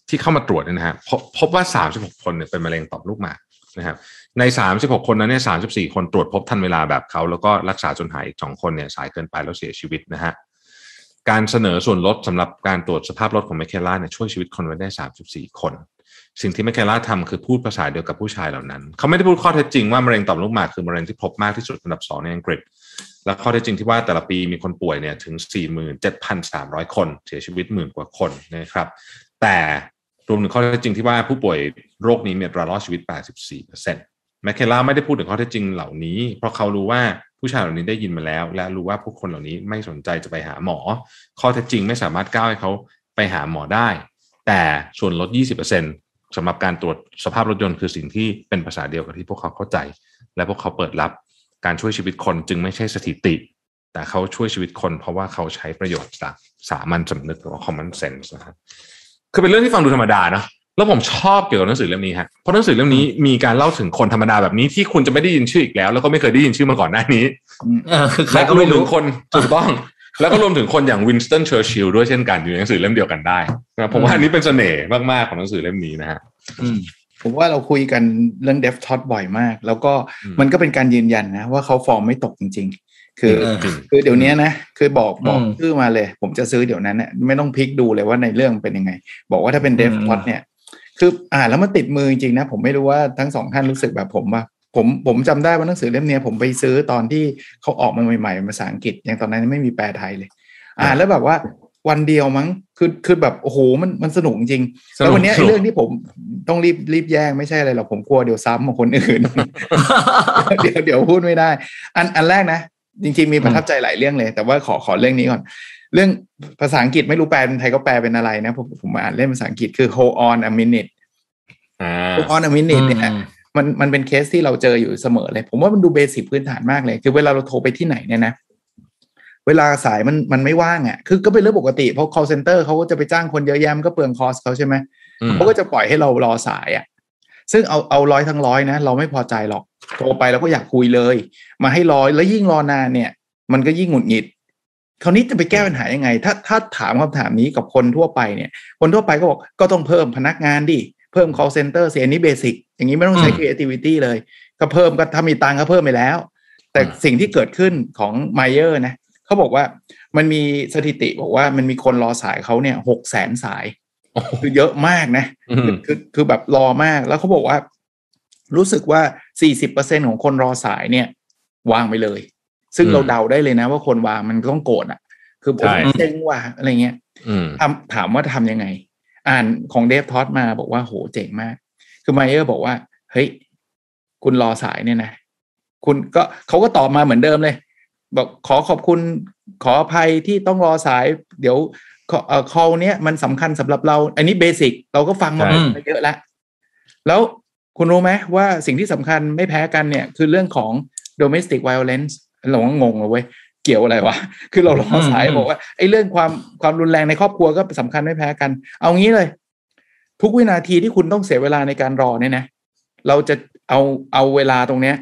ที่เข้ามาตรวจเนี่ยนะฮะพบว่า36คนเนี่ยเป็นมะเร็งต่อมลูกหมากนะครับใน36คนนั้นเนี่ย34คนตรวจพบทันเวลาแบบเขาแล้วก็รักษาจนหายอีก2คนเนี่ยสายเกินไปแล้วเสียชีวิตนะฮะการเสนอส่วนลดสำหรับการตรวจสภาพรถของแมคเคลล่าเนี่ยช่วยชีวิตคนไว้ได้34คนสิ่งที่แมคเคลล่าทำคือพูดภาษาเดียวกับผู้ชายเหล่านั้นเขาไม่ได้พูดข้อเท็จจริงว่ามะเร็งต่อมลูกหมากคือมะเร็งที่พบมากที่สุดอันดับ2ในอังกฤษและข้อเท็จจริงที่ว่าแต่ละปีมีคนป่วยเนี่ยถึง 47,300 คนเสียชีวิต 10,000 กว่าคนนะครับแต่รวมถึงข้อเท็จจริงที่ว่าผู้ป่วยโรคนี้มีอัตรารอดชีวิต 84% แมคเคลล่าไม่ได้พูดถึงข้อเท็จจริงเหล่านี้เพราะเขารู้ว่าผู้ชายเหล่านี้ได้ยินมาแล้วและรู้ว่าพวกคนเหล่านี้ไม่สนใจจะไปหาหมอข้อเท็จจริงไม่สามารถก้าวให้เขาไปหาหมอได้แต่ส่วนลด 20% สำหรับการตรวจสภาพรถยนต์คือสิ่งที่เป็นภาษาเดียวกับที่พวกเขาเข้าใจและพวกเขาเปิดรับการช่วยชีวิตคนจึงไม่ใช่สถิติแต่เขาช่วยชีวิตคนเพราะว่าเขาใช้ประโยชน์จากสามัญสำนึกหรือ common sense นะครับคือเป็นเรื่องที่ฟังดูธรรมดานะแล้วผมชอบเกี่ยวกับหนังสือเล่มนี้ฮะเพราะหนังสือเล่มนี้มีการเล่าถึงคนธรรมดาแบบนี้ที่คุณจะไม่ได้ยินชื่ออีกแล้วแล้วก็ไม่เคยได้ยินชื่อมาก่อนหน้านี้ใครก็ไม่รู้คนถูกต้องแล้วก็รวมถึงคนอย่างวินสตันเชอร์ชิลล์ด้วยเช่นกันอยู่ในหนังสือเล่มเดียวกันได้นะผมว่าอันนี้เป็นเสน่ห์มากๆของหนังสือเล่มนี้นะฮะผมว่าเราคุยกันเรื่องเดฟท็อตบ่อยมากแล้วก็มันก็เป็นการยืนยันนะว่าเขาฟอร์มไม่ตกจริงๆคือเดี๋ยวนี้นะคือบอกชื่อมาเลยผมจะซื้อเดี๋ยวนั้นเนี่ยไม่ต้องพลิกดูเลยว่าในเรื่องเป็นยังไงบอกว่าถ้าเป็นเดฟท็อตเนี่ยคือแล้วมันติดมือจริงๆนะผมไม่รู้ว่าทั้งสองท่านรู้สึกแบบผมว่าผมจำได้ว่าหนังสือเล่มนี้ผมไปซื้อตอนที่เขาออกมาใหม่ๆภาษาอังกฤษอย่างตอนนั้นไม่มีแปลไทยเลยแล้วแบบว่าวันเดียวมั้งคือแบบโอ้โหมันสนุกจริงแล้ววันนี้เรื่องที่ผมต้องรีบแย่งไม่ใช่อะไรหรอกผมกลัวเดี๋ยวซ้ำของคนอื่นเดี๋ยวพูดไม่ได้อันแรกนะจริงๆมีประทับใจหลายเรื่องเลยแต่ว่าขอเรื่องนี้ก่อนเรื่องภาษาอังกฤษไม่รู้แปลเป็นไทยก็แปลเป็นอะไรนะผมอ่านเล่มภาษาอังกฤษคือ hold on a minute hold on a minute เนี่ยมันเป็นเคสที่เราเจออยู่เสมอเลยผมว่ามันดูเบสิกพื้นฐานมากเลยคือเวลาเราโทรไปที่ไหนเนี่ยนะเวลาสายมันไม่ว่างอ่ะคือก็เป็นเรื่องปกติเพราะ call center เขาก็จะไปจ้างคนเยอะแยะมันก็เปลืองคอสเขาใช่ไหม เขาก็จะปล่อยให้เรารอสายอ่ะซึ่งเอาร้อยทั้งร้อยนะเราไม่พอใจหรอกโทรไปเราก็อยากคุยเลยมาให้รอแล้วยิ่งรอนานเนี่ยมันก็ยิ่งหงุดหงิดคราวนี้จะไปแก้ปัญหายังไงถ้าถามคำถามนี้กับคนทั่วไปเนี่ยคนทั่วไปก็บอกก็ต้องเพิ่มพนักงานดิเพิ่ม call center เสียนี้เบสิกอย่างนี้ไม่ต้องใช้ creativity เลยก็เพิ่มก็ถ้ามีตังค์ก็เพิ่มไปแล้วแต่สิ่งที่เกิดขึ้นของ Mayer นะเขาบอกว่ามันมีสถิติบอกว่ามันมีคนรอสายเขาเนี่ย 600,000 สายคือเยอะมากนะคือแบบรอมากแล้วเขาบอกว่ารู้สึกว่า 40% ของคนรอสายเนี่ยวางไปเลยซึ่งเราเดาได้เลยนะว่าคนวางมันต้องโกรธอ่ะคือผมเซ็งว่ะอะไรเงี้ยถามว่าทำยังไงอ่านของเดฟท็อตมาบอกว่าโหเจ๋งมากคือไมเออร์บอกว่าเฮ้ยคุณรอสายเนี่ยนะคุณก็เขาก็ตอบมาเหมือนเดิมเลยบอกขอบคุณขออภัยที่ต้องรอสายเดี๋ยวcall เนี้ยมันสำคัญสำหรับเราอันนี้เบสิกเราก็ฟังมาเยอะแล้วแล้วคุณรู้ไหมว่าสิ่งที่สำคัญไม่แพ้กันเนี่ยคือเรื่องของ domestic violence เราก็งงเลยเว้ยเกี่ยวอะไรวะคือเรารอสายบอกว่าไอ้เรื่องความรุนแรงในครอบครัวก็สำคัญไม่แพ้กันเอางี้เลยทุกวินาทีที่คุณต้องเสียเวลาในการรอเนี่ยนะเราจะเอาเวลาตรงเนี้ย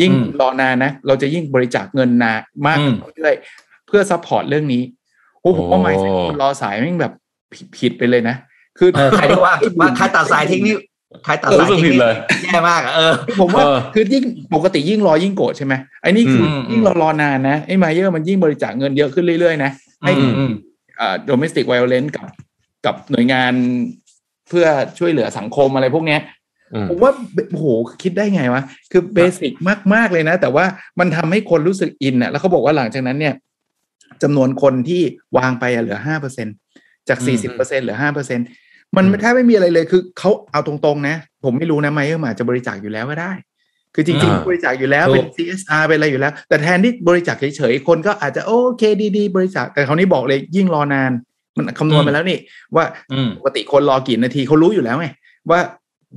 ยิ่งรอนานนะเราจะยิ่งบริจาคเงินนานมากเรื่อยๆเพื่อซัพพอร์ตเรื่องนี้โอ้โหหมายถึงคนรอสายมันแบบผิดไปเลยนะคือใครว่าใครตัดสายทิ้งนี่ใครตัดสายทิ้งเลยแย่มากผมว่าคือยิ่งปกติยิ่งรอยิ่งโกรธใช่ไหมไอ้นี่คือยิ่งเรารอนานนะไอ้มาเยอร์มันยิ่งบริจาคเงินเยอะขึ้นเรื่อยๆนะให้domestic violence กับหน่วยงานเพื่อช่วยเหลือสังคมอะไรพวกเนี้ยผมว่าโอ้โหคิดได้ไงวะคือเบสิกมากๆเลยนะแต่ว่ามันทำให้คนรู้สึกอินอ่ะแล้วเขาบอกว่าหลังจากนั้นเนี่ยจำนวนคนที่วางไปเหลือ 5% จาก 40% เหลือ 5% มันแทบไม่มีอะไรเลยคือเขาเอาตรงๆนะผมไม่รู้นะไมเออร์อาจจะบริจาคอยู่แล้วก็ได้คือจริงๆบริจาคอยู่แล้วเป็น CSR เป็นอะไรอยู่แล้วแต่แทนที่บริจาคเฉยๆคนก็อาจจะโอเคดีๆบริจาคแต่คราวนี้บอกเลยยิ่งรอนานมันคำนวณมาแล้วนี่ว่าปกติคนรอกี่นาทีเขารู้อยู่แล้วไงว่า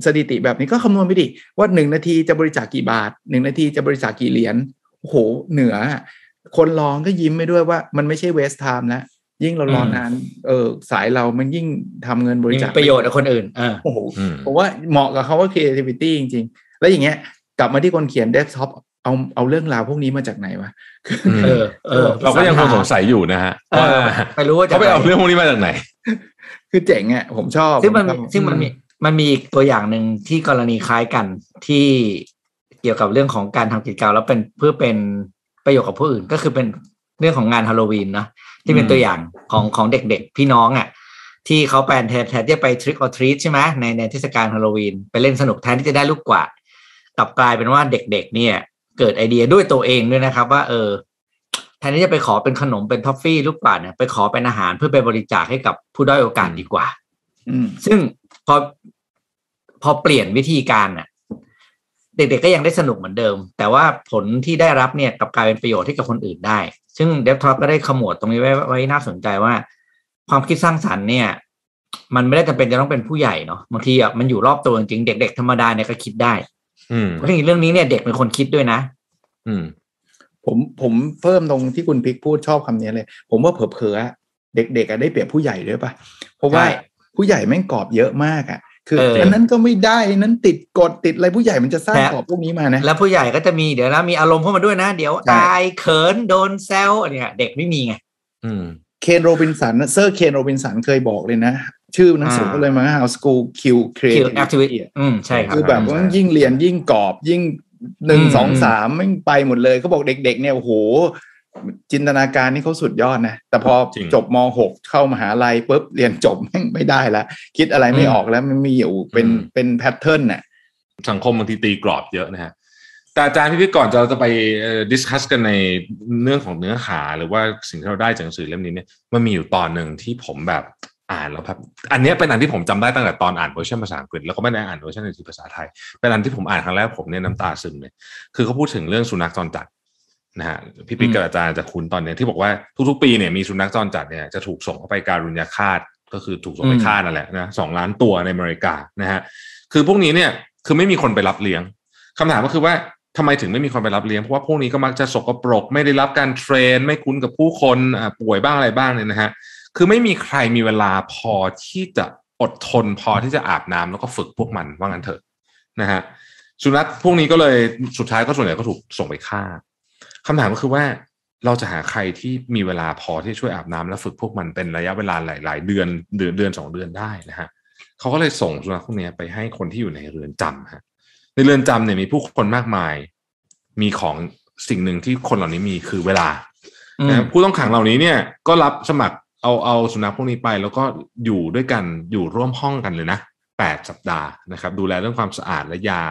สถิติแบบนี้ก็คำนวณไปดิว่า1นาทีจะบริจาคกี่บาท1นาทีจะบริจาคกี่เหรียญโอ้โหเหนือคนรอก็ยิ้มไปด้วยว่ามันไม่ใช่เวสไทม์แล้วยิ่งเรารอนานสายเรามันยิ่งทำเงินบริจาคประโยชน์กับคนอื่นโอ้โหผมว่าเหมาะกับเขาว่า creativity จริงๆแล้วอย่างเงี้ยกลับมาที่คนเขียน desktop เอาเรื่องราวพวกนี้มาจากไหนวะเราก็ยังคงสงสัยอยู่นะฮะไม่รู้ว่าเขาไปเอาเรื่องพวกนี้มาจากไหนคือเจ๋งอ่ะผมชอบซึ่งมันมีอีกตัวอย่างหนึ่งที่กรณีคล้ายกันที่เกี่ยวกับเรื่องของการทำกิจกรรมแล้วเป็นเพื่อเป็นประโยชน์กับผู้อื่นก็คือเป็นเรื่องของงานฮาโลวีนเนาะที่เป็นตัวอย่างของเด็กๆพี่น้องอ่ะที่เขาแปลนแทนที่จะไป Trick or Treat ใช่ไหมในเทศกาลฮาโลวีนไปเล่นสนุกแทนที่จะได้ลูกกวาดกลับกลายเป็นว่าเด็กๆเนี่ยเกิดไอเดียด้วยตัวเองด้วยนะครับว่าแทนที่จะไปขอเป็นขนมเป็นท็อฟฟี่ลูกกวาดเนี่ยไปขอเป็นอาหารเพื่อไปบริจาคให้กับผู้ด้อยโอกาสดีกว่าซึ่งพอเปลี่ยนวิธีการอ่ะเด็กๆก็ยังได้สนุกเหมือนเดิมแต่ว่าผลที่ได้รับเนี่ยกลับกลายเป็นประโยชน์ให้กับคนอื่นได้ซึ่งเดฟท็อปก็ได้ขมวดตรงนี้ไว้น่าสนใจว่าความคิดสร้างสรรค์เนี่ยมันไม่ได้จำเป็นจะต้องเป็นผู้ใหญ่เนาะบางทีอ่ะมันอยู่รอบตัวจริงๆเด็กๆธรรมดาเนี่ยก็คิดได้เพราะเรื่องนี้เนี่ยเด็กเป็นคนคิดด้วยนะผมเพิ่มตรงที่คุณพิกพูดชอบคำนี้เลยผมว่าเผลอๆเด็กๆได้เปรียบผู้ใหญ่ด้วยป่ะเพราะว่าผู้ใหญ่แม่งกรอบเยอะมากอ่ะคืออันนั้นก็ไม่ได้นั้นติดกฎติดอะไรผู้ใหญ่มันจะสร้างกรอบพวกนี้มานะแล้วผู้ใหญ่ก็จะมีเดี๋ยวนะมีอารมณ์เข้ามาด้วยนะเดี๋ยวอายเขินโดนแซวอะไรเนี่ยเด็กไม่มีไงเคนโรบินสันเซอร์เคนโรบินสันเคยบอกเลยนะชื่อหนังสือเขาเลยมั้ง How School Kill Creativity ใช่ครับคือแบบว่ายิ่งเรียนยิ่งกรอบยิ่ง 1-2-3 มันไปหมดเลยเขาบอกเด็กๆเนี่ยโอ้โหจินตนาการนี่เขาสุดยอดนะแต่พอจบม.6 เข้ามหาลัยปุ๊บเรียนจบไม่ได้แล้วคิดอะไรไม่ออกแล้วมันมีอยู่เป็นแพทเทิร์นน่ะสังคมบางทีตีกรอบเยอะนะฮะแต่อาจารย์พี่ก่อนเราจะไปดิสคัสกันในเรื่องของเนื้อหาหรือว่าสิ่งที่เราได้จากหนังสือเล่มนี้เนี่ยมันมีอยู่ตอนหนึ่งที่ผมแบบอ่านแล้วแบบอันนี้เป็นอันที่ผมจำได้ตั้งแต่ตอนอ่านเวอร์ชันภาษาอังกฤษแล้วก็ไม่ได้อ่านเวอร์ชันในภาษาไทยเป็นอันที่ผมอ่านครั้งแรกผมเนี่ยน้ำตาซึมเลยคือเขาพูดถึงเรื่องสุนัขจรจัดนะฮะพี่ปิ๊กกับอาจารย์จะคุ้นตอนนี้ที่บอกว่าทุกๆปีเนี่ยมีสุนัขจรจัดเนี่ยจะถูกส่งเข้าไปการุญยฆาตก็คือถูกส่งไปฆ่านั่นแหละนะ2 ล้านตัวในอเมริกานะฮะคือพวกนี้เนี่ยคือไม่มีคนไปรับเลี้ยงคำถามก็คือว่าทำไมถึงไม่มีคนไปรับเลี้ยงเพราะว่าพวกนี้ก็มักจะสกปรกไม่ได้รับการเทรนไม่คุ้นกับผู้คนป่วยบ้างอะไรบ้างเนี่ยนะฮะคือไม่มีใครมีเวลาพอที่จะ อดทนพอที่จะอาบน้ำแล้วก็ฝึกพวกมันว่างั้นเถอะนะฮะสุนัขพวกนี้ก็เลยสุดท้ายก็ส่วนใหญ่ก็ถูกส่งไปฆ่าคำถามก็คือว่าเราจะหาใครที่มีเวลาพอที่ช่วยอาบน้ำและฝึกพวกมันเป็นระยะเวลาหลายๆเดือน2เดือนได้นะฮะเขาก็เลยส่งสุนัขพวกนี้ไปให้คนที่อยู่ในเรือนจำฮะในเรือนจำเนี่ยมีผู้คนมากมายมีของสิ่งหนึ่งที่คนเหล่านี้มีคือเวลานะผู้ต้องขังเหล่านี้เนี่ยก็รับสมัครเอาสุนัขพวกนี้ไปแล้วก็อยู่ด้วยกันอยู่ร่วมห้องกันเลยนะ8สัปดาห์นะครับดูแลเรื่องความสะอาดและยา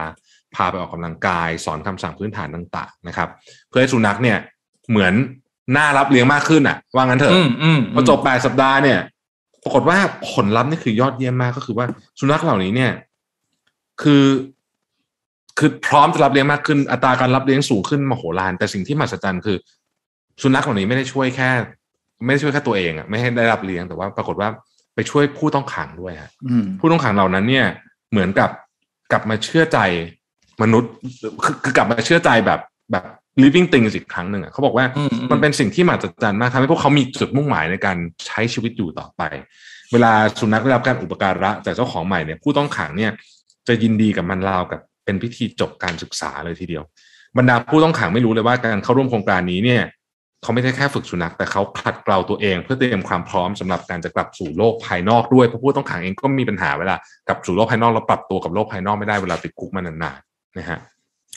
พาไปออกกำลังกายสอนคำสั่งพื้นฐานต่างๆนะครับเพื่อให้สุนัขเนี่ยเหมือนน่ารับเลี้ยงมากขึ้นอ่ะว่างั้นเถอะพอจบ8สัปดาห์เนี่ยปรากฏว่าผลลัพธ์นี่คือยอดเยี่ยมมากก็คือว่าสุนัขเหล่านี้เนี่ยคือพร้อมจะรับเลี้ยงมากขึ้นอัตราการรับเลี้ยงสูงขึ้นมโหฬารแต่สิ่งที่มหัศจรรย์คือสุนัขเหล่านี้ไม่ได้ช่วยแค่ตัวเองอ่ะไม่ให้ได้รับเลี้ยงแต่ว่าปรากฏว่าไปช่วยผู้ต้องขังด้วยฮะผู้ต้องขังเหล่านั้นเนี่ยเหมือนกับกลับมาเชื่อใจมนุษย์คือกลับมาเชื่อใจแบบ living things อีกครั้งหนึ่งอ่ะเขาบอกว่ามันเป็นสิ่งที่มหัศจรรย์มากทำให้พวกเขามีจุดมุ่งหมายในการใช้ชีวิตอยู่ต่อไปเวลาสุนัขได้รับการอุปการะจากเจ้าของใหม่เนี่ยผู้ต้องขังเนี่ยจะยินดีกับมันราวกับเป็นพิธีจบการศึกษาเลยทีเดียวบรรดาผู้ต้องขังไม่รู้เลยว่าการเข้าร่วมโครงการนี้เนี่ยเขาไม่ได้แค่ฝึกสุนัขแต่เขาขัดเกลาตัวเองเพื่อเตรียมความพร้อมสำหรับการจะกลับสู่โลกภายนอกด้วยเพราะผู้ต้องขังเองก็มีปัญหาเวลากลับสู่โลกภายนอกแล้วปรับตัวกับโลกภายนอกไม่ได้เวลาติดคุกมานานๆนะฮะ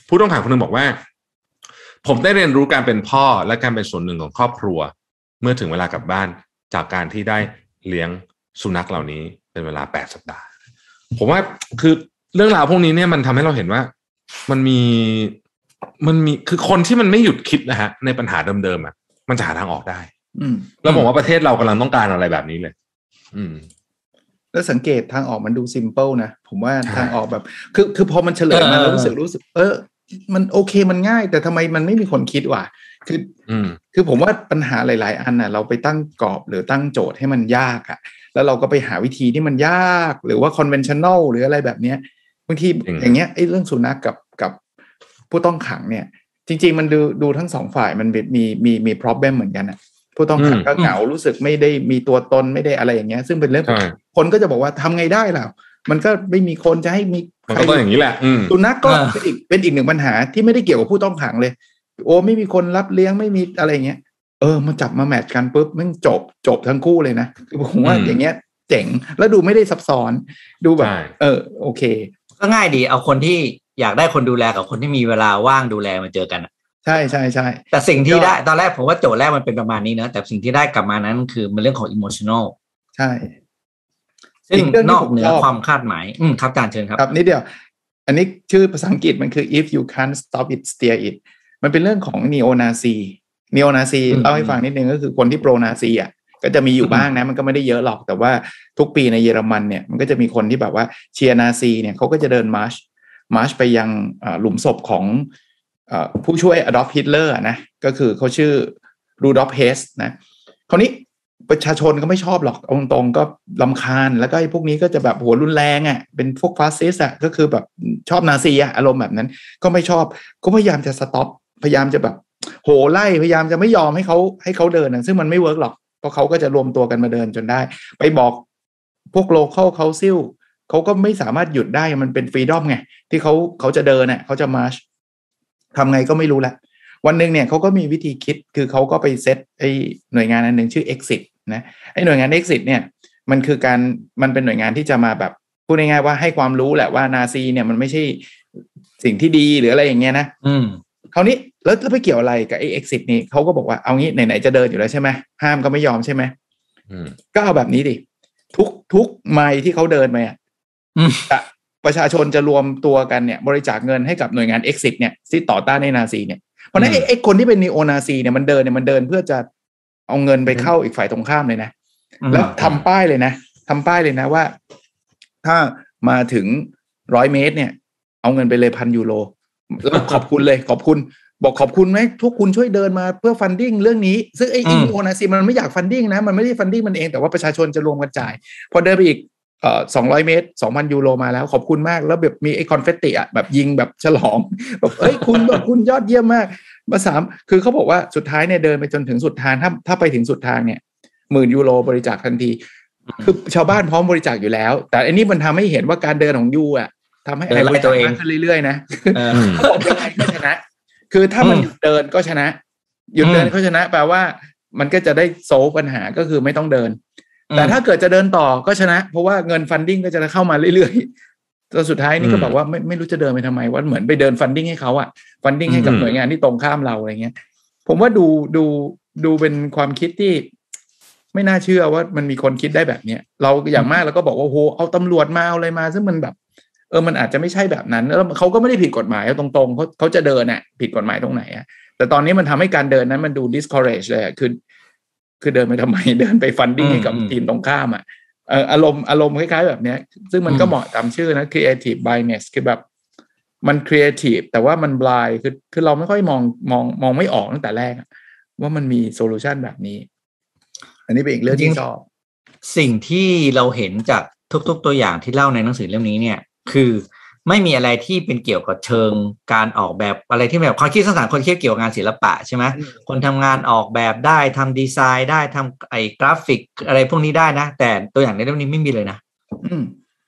ผู้ต้องขังคนนึงบอกว่าผมได้เรียนรู้การเป็นพ่อและการเป็นส่วนหนึ่งของครอบครัวเมื่อถึงเวลากลับบ้านจากการที่ได้เลี้ยงสุนัขเหล่านี้เป็นเวลา8สัปดาห์ผมว่าคือเรื่องราวพวกนี้เนี่ยมันทำให้เราเห็นว่ามันมีคือคนที่มันไม่หยุดคิดนะฮะในปัญหาเดิมๆอ่ะมันจะหาทางออกได้แล้วผมว่าประเทศเรากำลังต้องการอะไรแบบนี้เลยแล้วสังเกตทางออกมันดูซิมเปิลนะผมว่าทางออกแบบคือพอมันเฉลยมาแล้วรู้สึกมันโอเคมันง่ายแต่ทำไมมันไม่มีคนคิดว่ะคือผมว่าปัญหาหลายๆอันน่ะเราไปตั้งกรอบหรือตั้งโจทย์ให้มันยากอ่ะแล้วเราก็ไปหาวิธีที่มันยากหรือว่าคอนเวนชั่นแนลหรืออะไรแบบเนี้ยบางทีอย่างเงี้ยไอ้เรื่องสุนัขกับผู้ต้องขังเนี่ยจริงๆมันดูทั้งสองฝ่ายมันมี problem เหมือนกันอ่ะผู้ต้องขังก็เหงารู้สึกไม่ได้มีตัวตนไม่ได้อะไรอย่างเงี้ยซึ่งเป็นเรื่องคนก็จะบอกว่าทำไงได้ล่ะมันก็ไม่มีคนจะให้มีใครก็อย่างนี้แหละสุนัขก็เป็นอีกหนึ่งปัญหาที่ไม่ได้เกี่ยวกับผู้ต้องขังเลยโอ้ไม่มีคนรับเลี้ยงไม่มีอะไรเงี้ยมาจับมาแมทช์กันปุ๊บมันจบทั้งคู่เลยนะผมว่าอย่างเงี้ยเจ๋งแล้วดูไม่ได้ซับซ้อนดูแบบโอเคก็ง่ายดีเอาคนที่อยากได้คนดูแลกับคนที่มีเวลาว่างดูแลมาเจอกันใช่ใช่ใช่แต่สิ่งที่ได้ตอนแรกผมว่าโจทย์แรกมันเป็นประมาณนี้นะแต่สิ่งที่ได้กลับมานั้นคือมันเรื่องของ emotional ใช่ซึ่งนอกเหนือความคาดหมายครับอาจารย์เชิญครับครับนิดเดียวอันนี้ชื่อภาษาอังกฤษมันคือ if you can't stop it steer it มันเป็นเรื่องของนีโอนาซีเล่าให้ฟังนิดนึงก็คือคนที่โปรนาซีอ่ะก็จะมีอยู่บ้างนะมันก็ไม่ได้เยอะหรอกแต่ว่าทุกปีในเยอรมันเนี่ยมันก็จะมีคนที่แบบว่าเชียร์นาซีเนี่ยเขาก็จะเดินมาร์ชไปยังหลุมศพของผู้ช่วยอดอล์ฟฮิตเลอร์นะก็คือเขาชื่อรูดอล์ฟเฮสนะคราวนี้ประชาชนก็ไม่ชอบหรอกเอาตรงๆก็รำคาญแล้วก็พวกนี้ก็จะแบบโหรุนแรงอ่ะเป็นพวกฟาสซิสต์อ่ะก็คือแบบชอบนาซีอ่ะอารมณ์แบบนั้นก็ไม่ชอบก็พยายามจะสต็อปพยายามจะแบบโหไล่พยายามจะไม่ยอมให้เขาเดินนะซึ่งมันไม่เวิร์กหรอกเพราะเขาก็จะรวมตัวกันมาเดินจนได้ไปบอกพวกโลคอลเขาซิ่วเขาก็ไม่สามารถหยุดได้มันเป็นฟรีดอมไงที่เขาจะเดินน่ะเขาจะมาร์ชทำไงก็ไม่รู้แหละวันหนึ่งเนี่ยเขาก็มีวิธีคิดคือเขาก็ไปเซตไอ้หน่วยงานอันหนึ่งชื่อ Exit นะไอ้หน่วยงาน Exit เนี่ยมันคือการมันเป็นหน่วยงานที่จะมาแบบพูดง่ายๆว่าให้ความรู้แหละว่านาซีเนี่ยมันไม่ใช่สิ่งที่ดีหรืออะไรอย่างเงี้ยนะคราวนี้แล้วจะไปเกี่ยวอะไรกับไอ้ Exit นี่เขาก็บอกว่าเอางี้ไหนๆจะเดินอยู่แล้วใช่ไหมห้ามก็ไม่ยอมใช่ไหมก็เอาแบบนี้ดิทุกไมล์ที่เขาเดินไปอ่ะประชาชนจะรวมตัวกันเนี่ยบริจาคเงินให้กับหน่วยงาน Exit เนี่ยที่ต่อต้านในนาซีเนี่ยเพราะนั้นไอ้คนที่เป็นนีโอนาซีเนี่ยมันเดินเพื่อจะเอาเงินไปเข้าอีกฝ่ายตรงข้ามเลยนะแล้วทำป้ายเลยนะว่าถ้ามาถึง100เมตรเนี่ยเอาเงินไปเลย€1,000แล้วขอบคุณเลยขอบคุณไหมทุกคุณช่วยเดินมาเพื่อฟันดิ้งเรื่องนี้ซึ่งไอ้นีโอนาซีมันไม่อยากฟันดิ้งนะมันไม่ได้ฟันดิ้งมันเองแต่ว่าประชาชนจะรวมกันจ่ายพอเดินไปอีก200เมตร 2,000 ยูโรมาแล้วขอบคุณมากแล้วแบบมีไอ้คอนเฟตติอ่ะแบบยิงแบบฉลองแบบเฮ้ยคุณแบบคุณยอดเยี่ยมมากมา3คือเขาบอกว่าสุดท้ายเนี่ยเดินไปจนถึงสุดทางถ้าไปถึงสุดทางเนี่ย10,000 ยูโรบริจาคทันที คือชาวบ้านพร้อมบริจาคอยู่แล้วแต่อันนี้มันทำให้เห็นว่าการเดินของยูอ่ะทำให้ไล่ตัวเองขึ้นเรื่อยๆนะเขาบอกว่าก็ชนะคือถ้ามันหยุดเดินก็ชนะหยุดเดินก็ชนะแปลว่ามันก็จะได้โซลปัญหาก็คือไม่ต้องเดินแต่ถ้าเกิดจะเดินต่อก็ชนะเพราะว่าเงินฟันดิ้งก็จะเข้ามาเรื่อยๆจนสุดท้ายนี่ก็บอกว่าไม่รู้จะเดินไปทำไมว่าเหมือนไปเดินฟันดิ้งให้เขาอ่ะฟันดิ้งให้กับหน่วยงานที่ตรงข้ามเราอะไรเงี้ยผมว่าดูเป็นความคิดที่ไม่น่าเชื่อว่ามันมีคนคิดได้แบบเนี้ยเราอย่างมากเราก็บอกว่าโหเอาตำรวจมาเอาอะไรมาซึ่งมันแบบมันอาจจะไม่ใช่แบบนั้นแล้วเขาก็ไม่ได้ผิดกฎหมายตรงๆเขาจะเดินน่ะผิดกฎหมายตรงไหนอ่ะแต่ตอนนี้มันทำให้การเดินนั้นมันดู discourage เลยคือเดินไปทำไมเดินไปฟันดิ้งให้กับทีมตรงข้ามอ่ะอารมณ์คล้ายๆแบบเนี้ยซึ่งมันก็เหมาะตามชื่อนะ creative blindness คือแบบมัน creative แต่ว่ามัน blind คือเราไม่ค่อยมองไม่ออกตั้งแต่แรกว่ามันมี solution แบบนี้อันนี้เป็นอีกเรื่องที่ชอบสิ่งที่เราเห็นจากทุกๆตัวอย่างที่เล่าในหนังสือเล่มนี้เนี่ยคือไม่มีอะไรที่เป็นเกี่ยวกับเชิงการออกแบบอะไรที่แบบความคิดสร้างสรรค์คนคิดเกี่ยวกับงานศิลปะใช่ไหมคนทำงานออกแบบได้ทำดีไซน์ได้ทำไอ้กราฟิกอะไรพวกนี้ได้นะแต่ตัวอย่างในเรื่องนี้ไม่มีเลยนะ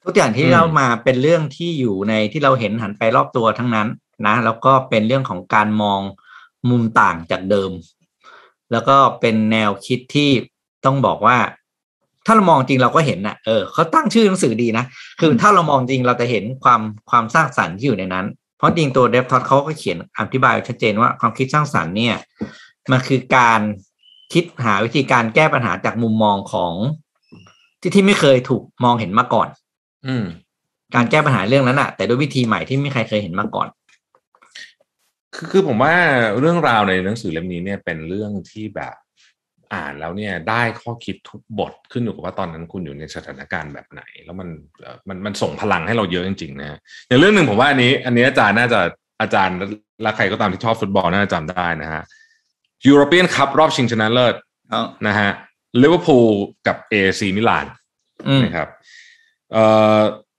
ทุกอย่างที่เรามาเป็นเรื่องที่อยู่ในที่เราเห็นหันไปรอบตัวทั้งนั้นนะแล้วก็เป็นเรื่องของการมองมุมต่างจากเดิมแล้วก็เป็นแนวคิดที่ต้องบอกว่าถ้าเรามองจริงเราก็เห็นนะเขาตั้งชื่อหนังสือดีนะคือถ้าเรามองจริงเราจะเห็นความสร้างสรรค์ที่อยู่ในนั้นเพราะจริงตัวเดฟท็อตเขาก็เขียนอธิบายชัดเจนว่าความคิดสร้างสรรค์เนี่ยมันคือการคิดหาวิธีการแก้ปัญหาจากมุมมองของที่ไม่เคยถูกมองเห็นมาก่อนการแก้ปัญหาเรื่องนั้นนะแต่ด้วยวิธีใหม่ที่ไม่ใครเคยเห็นมาก่อนคือผมว่าเรื่องราวในหนังสือเล่มนี้เนี่ยเป็นเรื่องที่แบบอ่านแล้วเนี่ยได้ข้อคิดทุกบทขึ้นอยู่กับว่าตอนนั้นคุณอยู่ในสถานการณ์แบบไหนแล้วมันส่งพลังให้เราเยอะจริงๆนะอย่างเรื่องหนึ่งผมว่าอันนี้อาจารย์น่าจะอาจารย์และใครก็ตามที่ชอบฟุตบอลน่าจะจำได้นะฮะ European Cup รอบชิงชนะเลิศนะฮะลิเวอร์พูลกับ AC มิลานนะครับ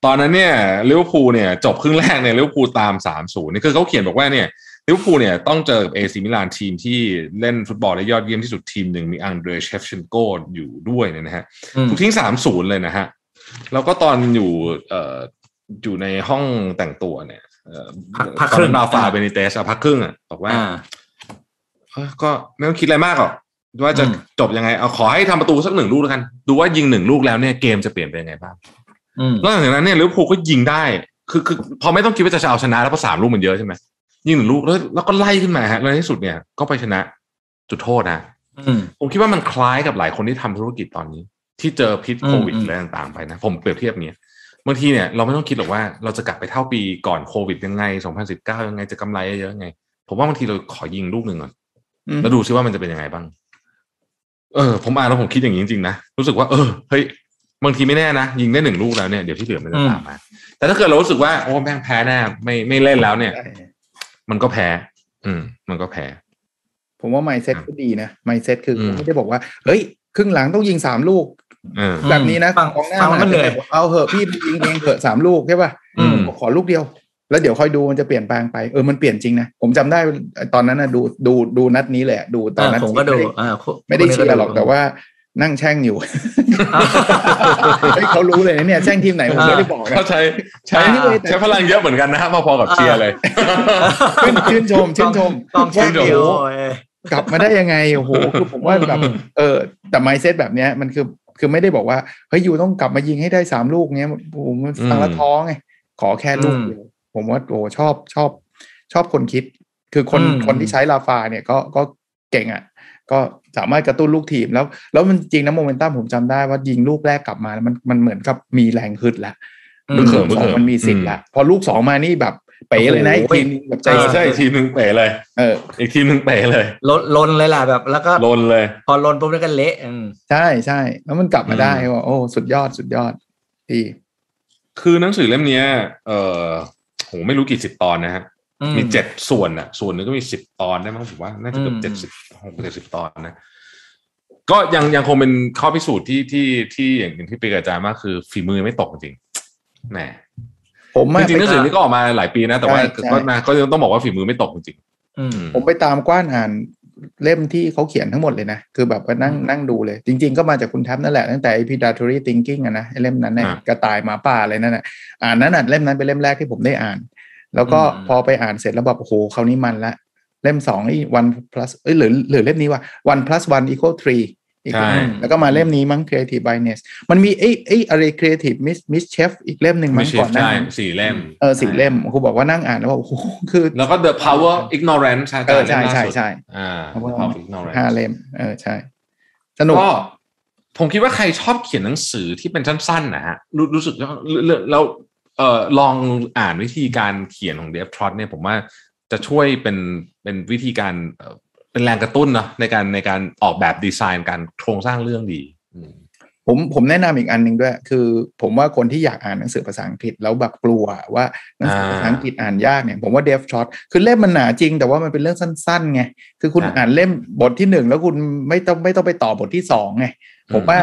ตอนนั้นเนี่ยลิเวอร์พูลเนี่ยจบครึ่งแรกเนี่ยลิเวอร์พูลตาม 3-0 นี่คือเขาเขียนบอกว่าเนี่ยลิเวอร์พูลเนี่ยต้องเจอกับเอซีมิลานทีมที่เล่นฟุตบอลได้ยอดเยี่ยมที่สุดทีมหนึ่งมีอังเดรเชฟเชนโกอยู่ด้วยนะฮะถูกทิ้ง 3-0 เลยนะฮะแล้วก็ตอนอยู่ในห้องแต่งตัวเนี่ยพักครึ่งราฟาเบนิเตสพักครึ่งอ่ะบอกว่าก็ไม่ต้องคิดอะไรมากหรอกว่าจะจบยังไงเอาขอให้ทำประตูสักหนึ่งลูกแล้วกันดูว่ายิงหนึ่งลูกแล้วเนี่ยเกมจะเปลี่ยนไปยังไงบ้างนอกจากนั้นเนี่ยลิเวอร์พูลก็ยิงได้คือพอไม่ต้องคิดว่าจะเอาชนะแล้วเพราะ3ลูกมันเยอะใช่ไหมยิงหนึ่งลูกแล้วก็ไล่ขึ้นมาฮะแล้วในที่สุดเนี่ยก็ไปชนะจุดโทษนะผมคิดว่ามันคล้ายกับหลายคนที่ทำธุรกิจตอนนี้ที่เจอพิษโควิดอะไรต่างๆไปนะผมเปรียบเทียบเนี่ยบางทีเนี่ยเราไม่ต้องคิดหรอกว่าเราจะกลับไปเท่าปีก่อนโควิดยังไง2019ยังไงจะกำไรเยอะยังไงผมว่าบางทีเราขอยิงลูกหนึ่งก่อนแล้วดูซิว่ามันจะเป็นยังไงบ้างผมอ่านแล้วผมคิดอย่างนี้จริงๆนะรู้สึกว่าเฮ้ยบางทีไม่แน่นะยิงได้หนึ่งลูกแล้วเนี่ยเดี๋ยวที่เหลือมันจะตามมาแต่ถ้าเกิดเรารู้สึกว่าโอ้แม่งแพ้แน่ไม่เล่นแล้วเนี่ยมันก็แพ้มันก็แพ้ผมว่า mindset ก็ดีนะ mindset คือไม่ได้บอกว่าเฮ้ยครึ่งหลังต้องยิง3ลูกแบบนี้นะกองหน้ามันเลยเอาเหอะพี่ยิงเองเหอะ3ลูกใช่ป่ะขอลูกเดียวแล้วเดี๋ยวค่อยดูมันจะเปลี่ยนแปลงไปมันเปลี่ยนจริงนะผมจำได้ตอนนั้นนะดูนัดนี้แหละดูตอนนั้นผมก็ดูไม่ได้เชื่อหรอกแต่ว่านั่งแช่งอยู่เขารู้เลยเนี่ยแช่งทีมไหนผมไม่ได้บอกนะเขาใช้พลังเยอะเหมือนกันนะพอๆกับเชียร์เลยชื่นชมต้องแช่งเดียวกลับมาได้ยังไงโอ้โหคือผมว่าแบบแต่ไมซ์เซตแบบเนี้ยมันคือไม่ได้บอกว่าเฮ้ยยูต้องกลับมายิงให้ได้3ลูกเงี้ยผมฟังแล้วท้อไงขอแค่ลูกเดียวผมว่าโอ้ชอบคนคิดคือคนที่ใช้ลาฟาเนี่ยก็เก่งอ่ะก็สามารถกระตุ้นลูกทีมแล้วมันจริงนะโมเมนตัมผมจำได้ว่ายิงลูกแรกกลับมาแล้วมันเหมือนกับมีแรงฮึดละลูกสองมันมีสิทธิ์ละพอลูกสองมานี่แบบเป๋เลยนะอีกทีนึงแบบใจใช่ทีมนึงเป๋เลยอีกทีมนึงเป๋เลยลนเลยล่ะแบบแล้วก็ลนเลยพอลนปุ๊บแล้วก็เละใช่ใช่แล้วมันกลับมาได้ว่าโอ้สุดยอดดีคือหนังสือเล่มนี้โหไม่รู้กี่สิบตอนนะฮะมี7ส่วนอ่ะส่วนนึงก็มี10ตอนได้มั้งผมว่าน่าจะเกือบ70 ตอนนะก็ยังคงเป็นข้อพิสูจน์ที่อย่างที่เปียกอาจารย์มากคือฝีมือไม่ตกจริงแหมผมจริงๆหนังสือนี้ก็ออกมาหลายปีนะแต่ว่าก็ยังต้องบอกว่าฝีมือไม่ตกจริงผมไปตามกว้านอ่าน เล่มที่เขาเขียนทั้งหมดเลยนะคือแบบไปนั่งดูเลยจริงๆก็มาจากคุณแท็บนั่นแหละตั้งแต่ Predatory Thinking อ่ะนะเล่มนั้นเนี่ยกระต่ายหมาป่าอะไรนั่นน่ะอ่านนั้นน่ะเล่มนั้นเป็นเล่มแรกที่ผมได้อ่านแล้วก็พอไปอ่านเสร็จแล้วแบบโอ้โหคราวนี้มันละเล่ม2ไอ้ 1+ เอ้ยหรือเล่มนี้ว่า 1+1=3อีกแล้วก็มาเล่มนี้มั้ง Creative Blindness มันมีไอ้อะไร Creative Mischief อีกเล่มหนึ่งมั้งก่อนหน้า4เล่ม4เล่มครูบอกว่านั่งอ่านแล้วว่าโอ้โหคือแล้วก็ The Power of Ignorance ใช่5เล่มใช่สนุกก็ผมคิดว่าใครชอบเขียนหนังสือที่เป็นสั้นๆนะฮะรู้สึกแล้วลองอ่านวิธีการเขียนของ Dave Trott เนี่ยผมว่าจะช่วยเป็นวิธีการเป็นแรงกระตุ้นเนาะในการออกแบบดีไซน์การโครงสร้างเรื่องดีผมแนะนำอีกอันหนึ่งด้วยคือผมว่าคนที่อยากอ่านหนังสือภาษาอังกฤษแล้วแบบกลัวว่าหนังสือภาษาอังกฤษอ่านยากเนี่ยผมว่า Dave Trott คือเล่มมันหนาจริงแต่ว่ามันเป็นเรื่องสั้นๆไงคือคุณอ่านเล่มบทที่1แล้วคุณไม่ต้องไปต่อบทที่2ไงผมว่า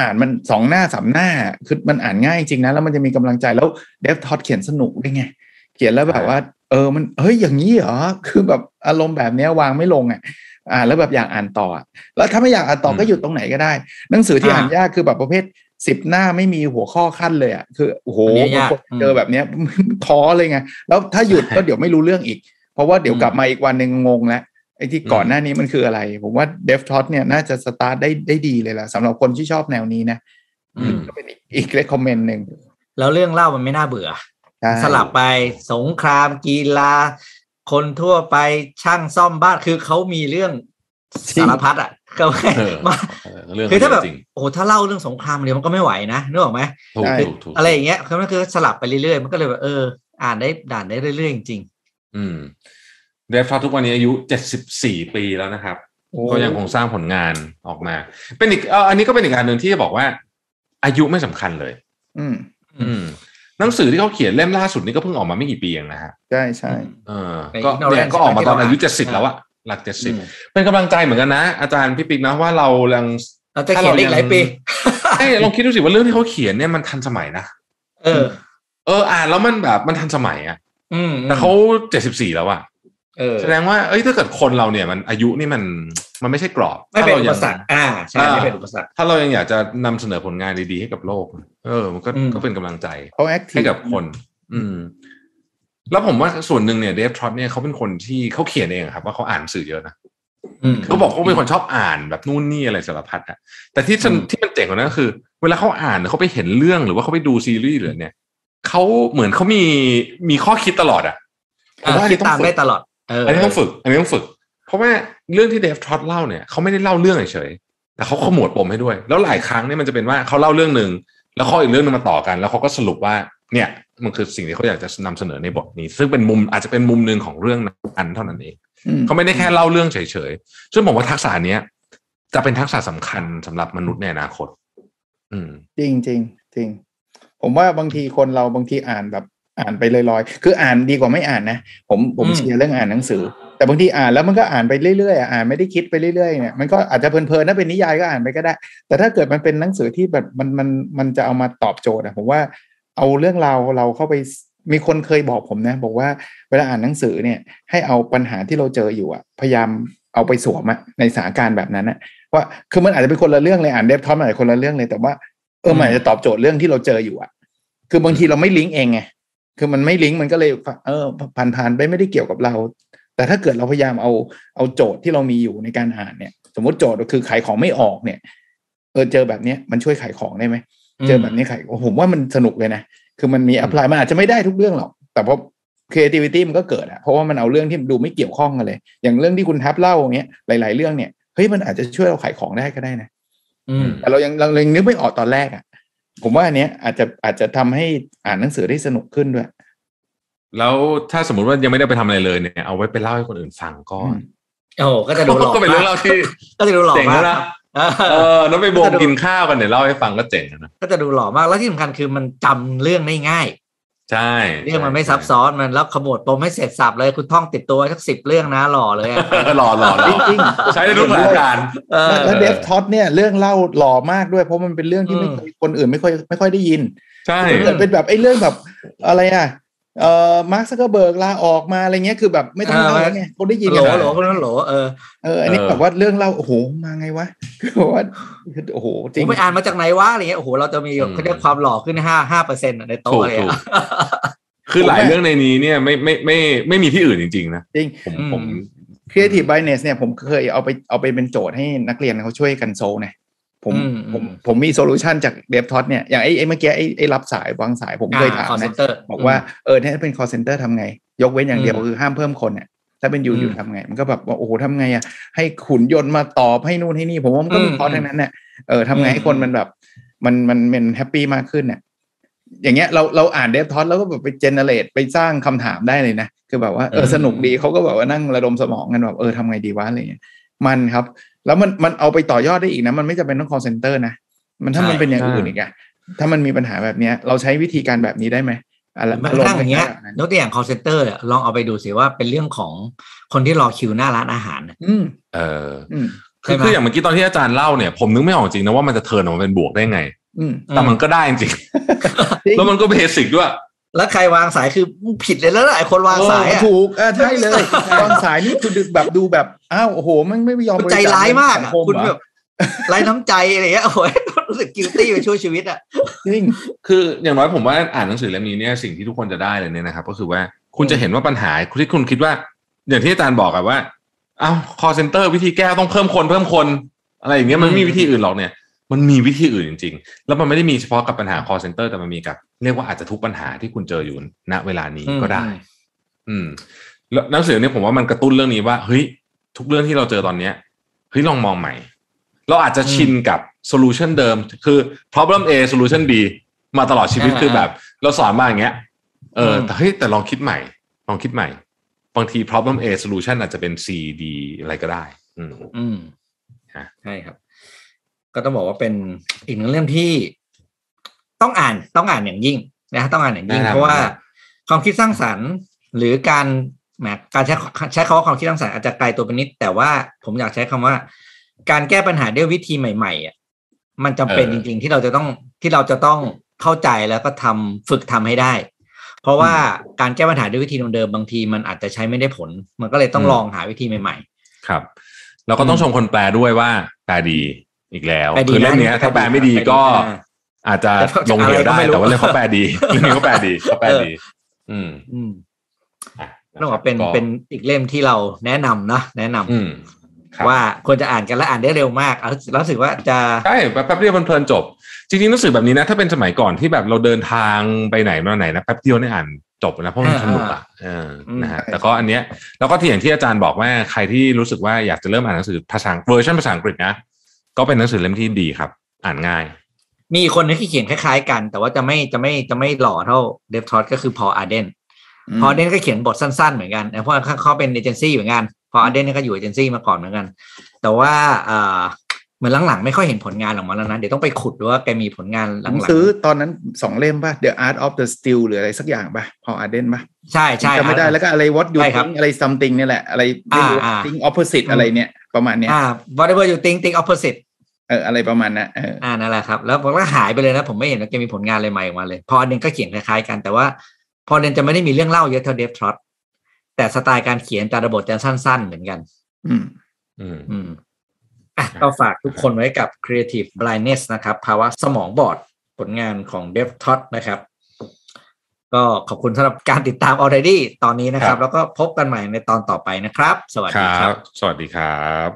อ่านมัน2หน้า3หน้าคือมันอ่านง่ายจริงนะแล้วมันจะมีกำลังใจแล้ว Dave Trott เขียนสนุกด้วยไงเขียนแล้วแบบว่ามันเฮ้ยอย่างนี้เหรอคือแบบอารมณ์แบบนี้วางไม่ลงแล้วแบบอยากอ่านต่อแล้วถ้าไม่อยากอ่านต่อก็หยุดตรงไหนก็ได้หนังสือที่อ่านยากคือแบบประเภท10หน้าไม่มีหัวข้อขั้นเลยคือโอ้โหเจอแบบนี้ท้อเลยไงแล้วถ้าหยุดก็เดี๋ยวไม่รู้เรื่องอีกเพราะว่าเดี๋ยวกลับมาอีกวันนึงงงแล้วไอ้ที่ก่อนหน้านี้มันคืออะไรผมว่า Dave Trott เนี่ยน่าจะสตาร์ทได้ดีเลยล่ะสำหรับคนที่ชอบแนวนี้นะก็เป็นอีกเรคคอมเมนต์นึงแล้วเรื่องเล่ามันไม่น่าเบื่อสลับไปสงครามกีฬาคนทั่วไปช่างซ่อมบ้านคือเขามีเรื่องสารพัดเขามาคือถ้าแบบโอ้ถ้าเล่าเรื่องสงครามเดี๋ยวมันก็ไม่ไหวนะนึกออกไหมอะไรอย่างเงี้ยเขาคือสลับไปเรื่อยๆมันก็เลยแบบอ่านได้ด่านได้เรื่อยๆจริงๆเดฟทอตทุกวันนี้อายุ74ปีแล้วนะครับก็ยังคงสร้างผลงานออกมาเป็นอีกอันนี้ก็เป็นอีกอันหนึ่งที่จะบอกว่าอายุไม่สำคัญเลยหนังสือที่เขาเขียนเล่มล่าสุดนี่ก็เพิ่งออกมาไม่กี่ปีเองนะฮะใช่ใช่ก็ออกมาตอนอายุ70แล้วอะหลัก70เป็นกำลังใจเหมือนกันนะอาจารย์พี่ปิ๊กนะว่าเรายังถ้าเราอีกหลายปีให้ลองคิดดูสิว่าเรื่องที่เขาเขียนเนี่ยมันทันสมัยนะอ่านแล้วมันแบบมันทันสมัยอะแต่เขา74แล้วอะแสดงว่าถ้าเกิดคนเราเนี่ยมันอายุนี่มันไม่ใช่กรอบไม่เป็นอุปสรรคใช่ไม่เป็นอุปสรรคถ้าเรายังอยากจะนำเสนอผลงานดีๆให้กับโลกมันก็เป็นกำลังใจให้กับคนแล้วผมว่าส่วนหนึ่งเนี่ยเดฟทรอตเนี่ยเขาเป็นคนที่เขาเขียนเองครับว่าเขาอ่านสื่อเยอะนะเขาบอกเขาเป็นคนชอบอ่านแบบนู่นนี่อะไรสารพัดอ่ะแต่ที่มันเจ๋งกว่านั้นก็คือเวลาเขาอ่านเขาไปเห็นเรื่องหรือว่าเขาไปดูซีรีส์หรือเนี่ยเขาเหมือนเขามีข้อคิดตลอดอ่ะคิดตามได้ตลอดอันนี้ต้องฝึกเพราะว่าเรื่องที่เดฟทรอตเล่าเนี่ยเขาไม่ได้เล่าเรื่องเฉยๆแต่เขาขมวดปมให้ด้วยแล้วหลายครั้งเนี่ยมันจะเป็นว่าเขาเล่าเรื่องนึงแล้วข้ออีกเรื่องนึงมาต่อกันแล้วเขาก็สรุปว่าเนี่ยมันคือสิ่งที่เขาอยากจะนำเสนอในบทนี้ซึ่งเป็นมุมอาจจะเป็นมุมนึงของเรื่องนั้นเท่านั้นเองเขาไม่ได้แค่เล่าเรื่องเฉยๆซึ่งผมว่าทักษะเนี้ยจะเป็นทักษะสำคัญสำหรับมนุษย์ในอนาคตจริงจริงจริงผมว่าบางทีคนเราบางทีอ่านแบบอ่านไปลอยๆคืออ่านดีกว่าไม่อ่านนะผมเชียร์เรื่องอ่านหนังสือแต่บางทีอ่านแล้วมันก็อ่านไปเรื่อยๆอ่านไม่ได้คิดไปเรื่อยๆเนี่ยมันก็อาจจะเพลินๆถ้าเป็นนิยายก็อ่านไปก็ได้แต่ถ้าเกิดมันเป็นหนังสือที่แบบมันจะเอามาตอบโจทย์ผมว่าเอาเรื่องราวเราเข้าไปมีคนเคยบอกผมนะบอกว่าเวลาอ่านหนังสือเนี่ยให้เอาปัญหาที่เราเจออยู่พยายามเอาไปสวมในสถานการณ์แบบนั้นนะว่าคือมันอาจจะเป็นคนละเรื่องเลยอ่านเดฟทอมอาจจะคนละเรื่องเลยแต่ว่ามันอาจจะตอบโจทย์เรื่องที่เราเจออยู่คือบางทีเราไม่ลิงก์เองไงคือมันไม่ลิงก์มันก็เลยผ่านไปไม่ได้เกี่ยวกับเราแต่ถ้าเกิดเราพยายามเอาโจทย์ที่เรามีอยู่ในการอ่านเนี่ยสมมติโจทย์ก็คือขายของไม่ออกเนี่ยเจอแบบนี้มันช่วยขายของได้ไหมเจอแบบนี้ขายผมว่ามันสนุกเลยนะคือมันมี apply มันอาจจะไม่ได้ทุกเรื่องหรอกแต่พอ creativity มันก็เกิดเพราะว่ามันเอาเรื่องที่ดูไม่เกี่ยวข้องกันเลยอย่างเรื่องที่คุณทับเล่าอย่างเงี้ยหลายๆเรื่องเนี่ยเฮ้ยมันอาจจะช่วยเราขายของได้ก็ได้นะแต่เรายังนึกไม่ออกตอนแรกผมว่าอันเนี้ยอาจจะทำให้อ่านหนังสือได้สนุกขึ้นด้วยแล้วถ้าสมมติว่ายังไม่ได้ไปทำอะไรเลยเนี่ยเอาไว้ไปเล่าให้คนอื่นฟังก่อนก็จะดูหลอกก็เป็นเรื่องเล่าที่ก็จะดูหลอกมากนะแล้วไปบ่งกินข้าวกันเนี่ยเล่าให้ฟังก็เจ๋งนะก็จะดูหลอกมากแล้วที่สำคัญคือมันจำเรื่องได้ง่ายใช่เรื่องมันไม่ซับซ้อนมันแล้วขมวดปมให้เสร็จสับเลยคุณท่องติดตัวสัก10เรื่องนะหล่อเลยหล่อจริงใช้ได้ทุกประการแล้วเดฟทอตเนี่ยเรื่องเล่าหล่อมากด้วยเพราะมันเป็นเรื่องที่ไม่คนอื่นไม่ค่อยได้ยินใช่เป็นแบบไอ้เรื่องแบบอะไร มาร์คซักเกอร์เบิร์กลาออกมาอะไรเงี้ยคือแบบไม่ต้องเล่าแล้วไงคนได้ยินกันหรอคนนั้นหรออันนี้แบบว่าเรื่องเล่าโอ้โหมาไงวะคือว่าโอ้โหจริงผมไปอ่านมาจากไหนวะอะไรเงี้ยโอ้โหเราจะมีเขาเรียกความหล่อขึ้น 5% ในโต๊ะอะไรคือหลายเรื่องในนี้เนี่ยไม่มีที่อื่นจริงๆนะจริงผม Creative Blindness เนี่ยผมเคยเอาไปเป็นโจทย์ให้นักเรียนเขาช่วยกันโซลนะผมมีโซลูชันจากเดฟท็อตเนี่ยอย่างไอ้เมื่อกี้ไอ้รับสายวางสายผมเคยถามนะบอกว่าถ้าเป็น call center ทำไงยกเว้นอย่างเดียวคือห้ามเพิ่มคนเนี่ยถ้าเป็นอยู่ทำไงมันก็แบบว่าโอ้โหทำไงอ่ะให้ขุนยนต์มาตอบให้นู่นให้นี่ผมว่ามันก็มีข้อทั้งนั้นเนี่ยทำไงให้คนมันแบบมันแฮปปี้มากขึ้นเนี่ยอย่างเงี้ยเราอ่านเดฟท็อตแล้วก็แบบไปเจเนเรตไปสร้างคำถามได้เลยนะคือแบบว่าสนุกดีเขาก็แบบว่านั่งระดมสมองกันแบบทำไงดีวะอะไรเงี้ยมันครับแล้วมันเอาไปต่อยอดได้อีกนะมันไม่จำเป็นต้อง call center นะมันถ้ามันเป็นอย่างอื่นอีกอะถ้ามันมีปัญหาแบบนี้เราใช้วิธีการแบบนี้ได้ไหมอะไรแบบอย่างเงี้ยยกตัวอย่าง call center เนี่ยลองเอาไปดูสิว่าเป็นเรื่องของคนที่รอคิวหน้าร้านอาหารคืออย่างเมื่อกี้ตอนที่อาจารย์เล่าเนี่ยผมนึกไม่ออกจริงนะว่ามันจะเทิร์นออกมาเป็นบวกได้ไงแต่มันก็ได้จริงแล้วมันก็เบสิกด้วยแล้วใครวางสายคือผิดเลยแล้วไอ้คนวางสายถูกใช่เลย วางสายนี่คือแบบดูแบบอ้าวโอ้โหมันไม่ยอมใจร้ายมากคุณแบบไร้น้ำใจอะไรเงี้ยโอ้ยรู้สึกกิลตี้ไปช่วยชีวิตอ่ะจริงคืออย่างน้อยผมว่าอ่านหนังสือเล่มนี้เนี่ยสิ่งที่ทุกคนจะได้เลยเนี่ยนะครับก็คือว่าคุณจะเห็นว่าปัญหาที่คุณคิดว่าอย่างที่อาจารย์บอกอะว่าอ้าว call center วิธีแก้ต้องเพิ่มคนอะไรอย่างเงี้ยมันไม่มีวิธีอื่นหรอกเนี่ยมันมีวิธีอื่นจริงๆแล้วมันไม่ได้มีเฉพาะกับปัญหา call center แต่มันมีกับเรียกว่าอาจจะทุกปัญหาที่คุณเจออยู่ณเวลานี้ก็ได้แล้วหนังสือเนี่ยผมว่ามันกระตุ้นเรื่องนี้ว่าเฮ้ยทุกเรื่องที่เราเจอตอนเนี้ยเฮ้ยลองมองใหม่เราอาจจะชินกับ solution เดิมคือ problem A solution B มาตลอดชีวิตคือแบบเราสอนมาอย่างเงี้ยแต่เฮ้ยแต่ลองคิดใหม่บางที problem A solution อาจจะเป็น C D อะไรก็ได้ใช่ครับก็ต้องบอกว่าเป็นอีกหนึ่งเล่มที่ต้องอ่านอย่างยิ่งนะต้องอ่านอย่างยิ่งเพราะว่าความคิดสร้างสรรค์หรือการใช้คำว่าความคิดสร้างสรรค์อาจจะไกลตัวไปนิดแต่ว่าผมอยากใช้คำว่าการแก้ปัญหาด้วยวิธีใหม่ๆอ่ะมันจำเป็นจริงๆที่เราจะต้องเข้าใจแล้วก็ฝึกทำให้ได้เพราะว่าการแก้ปัญหาด้วยวิธีเดิมๆบางทีมันอาจจะใช้ไม่ได้ผลมันก็เลยต้องลองหาวิธีใหม่ๆครับแล้วก็ต้องชมคนแปลด้วยว่าแปลดีอีกแล้วคือเล่มนี้ถ้าแปลไม่ดีก็อาจจะลงเหวได้แต่ว่าเล่มเขาแปลดีเขาแปลดีต้องบอกเป็นอีกเล่มที่เราแนะนำนะว่าควรจะอ่านกันและอ่านได้เร็วมากรู้สึกว่าจะใช่แป๊บเดียวมันเพลินจบจริงๆรู้สึกแบบนี้นะถ้าเป็นสมัยก่อนที่แบบเราเดินทางไปไหนมาไหนนะแป๊บเดียวได้อ่านจบนะเพราะมันสนุกอ่ะนะฮะแต่ก็อันเนี้ยแล้วก็ที่อย่างที่อาจารย์บอกว่าใครที่รู้สึกว่าอยากจะเริ่มอ่านหนังสือภาษาเวอร์ชันภาษาอังกฤษนะก็เป็นหนังสือเล่มที่ดีครับอ่านง่ายมีคนนึงที่เขียนคล้ายๆกันแต่ว่าจะไม่หล่อเท่าเดฟท็อตก็คือพอล อาร์เดนก็เขียนบทสั้นๆเหมือนกันเพราะเขาเป็นเอเจนซี่เหมือนกันพอล อาร์เดนก็อยู่เอเจนซี่มาก่อนเหมือนกันแต่ว่าเหมือนหลังๆไม่ค่อยเห็นผลงานออกมาแล้วนะเดี๋ยวต้องไปขุดดูว่าแกมีผลงานหลังๆซื้อตอนนั้น2เล่มป่ะ The Art of the Steal หรืออะไรสักอย่างป่ะพอล อาร์เดนป่ะใช่ๆจำไม่ได้แล้วก็อะไร What You Think อะไร Something นี่แหละอะไรไม่รู้ Think Opposite อะไรเนี่ยประมาณเนี้ยwhatever you think opposite อะไรประมาณนะนั่นแหละครับแล้วผมก็หายไปเลยนะผมไม่เห็นว่าแกมีผลงานอะไรใหม่ออกมาเลยพอเดนก็เขียนคล้ายๆกันแต่ว่าพอเดนจะไม่ได้มีเรื่องเล่าเยอะเท่าเดฟท็อตแต่สไตล์การเขียนแต่ละบทจะสั้นๆเหมือนกันก็ฝากทุกคนไว้กับ Creative Blindness นะครับภาวะสมองบอดผลงานของเดฟท็อตนะครับก็ขอบคุณสำหรับการติดตาม Already ตอนนี้นะครับแล้วก็พบกันใหม่ในตอนต่อไปนะครับสวัสดีครับสวัสดีครับ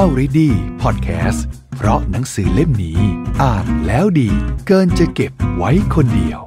Already Podcast เพราะหนังสือเล่มนี้อ่านแล้วดีเกินจะเก็บไว้คนเดียว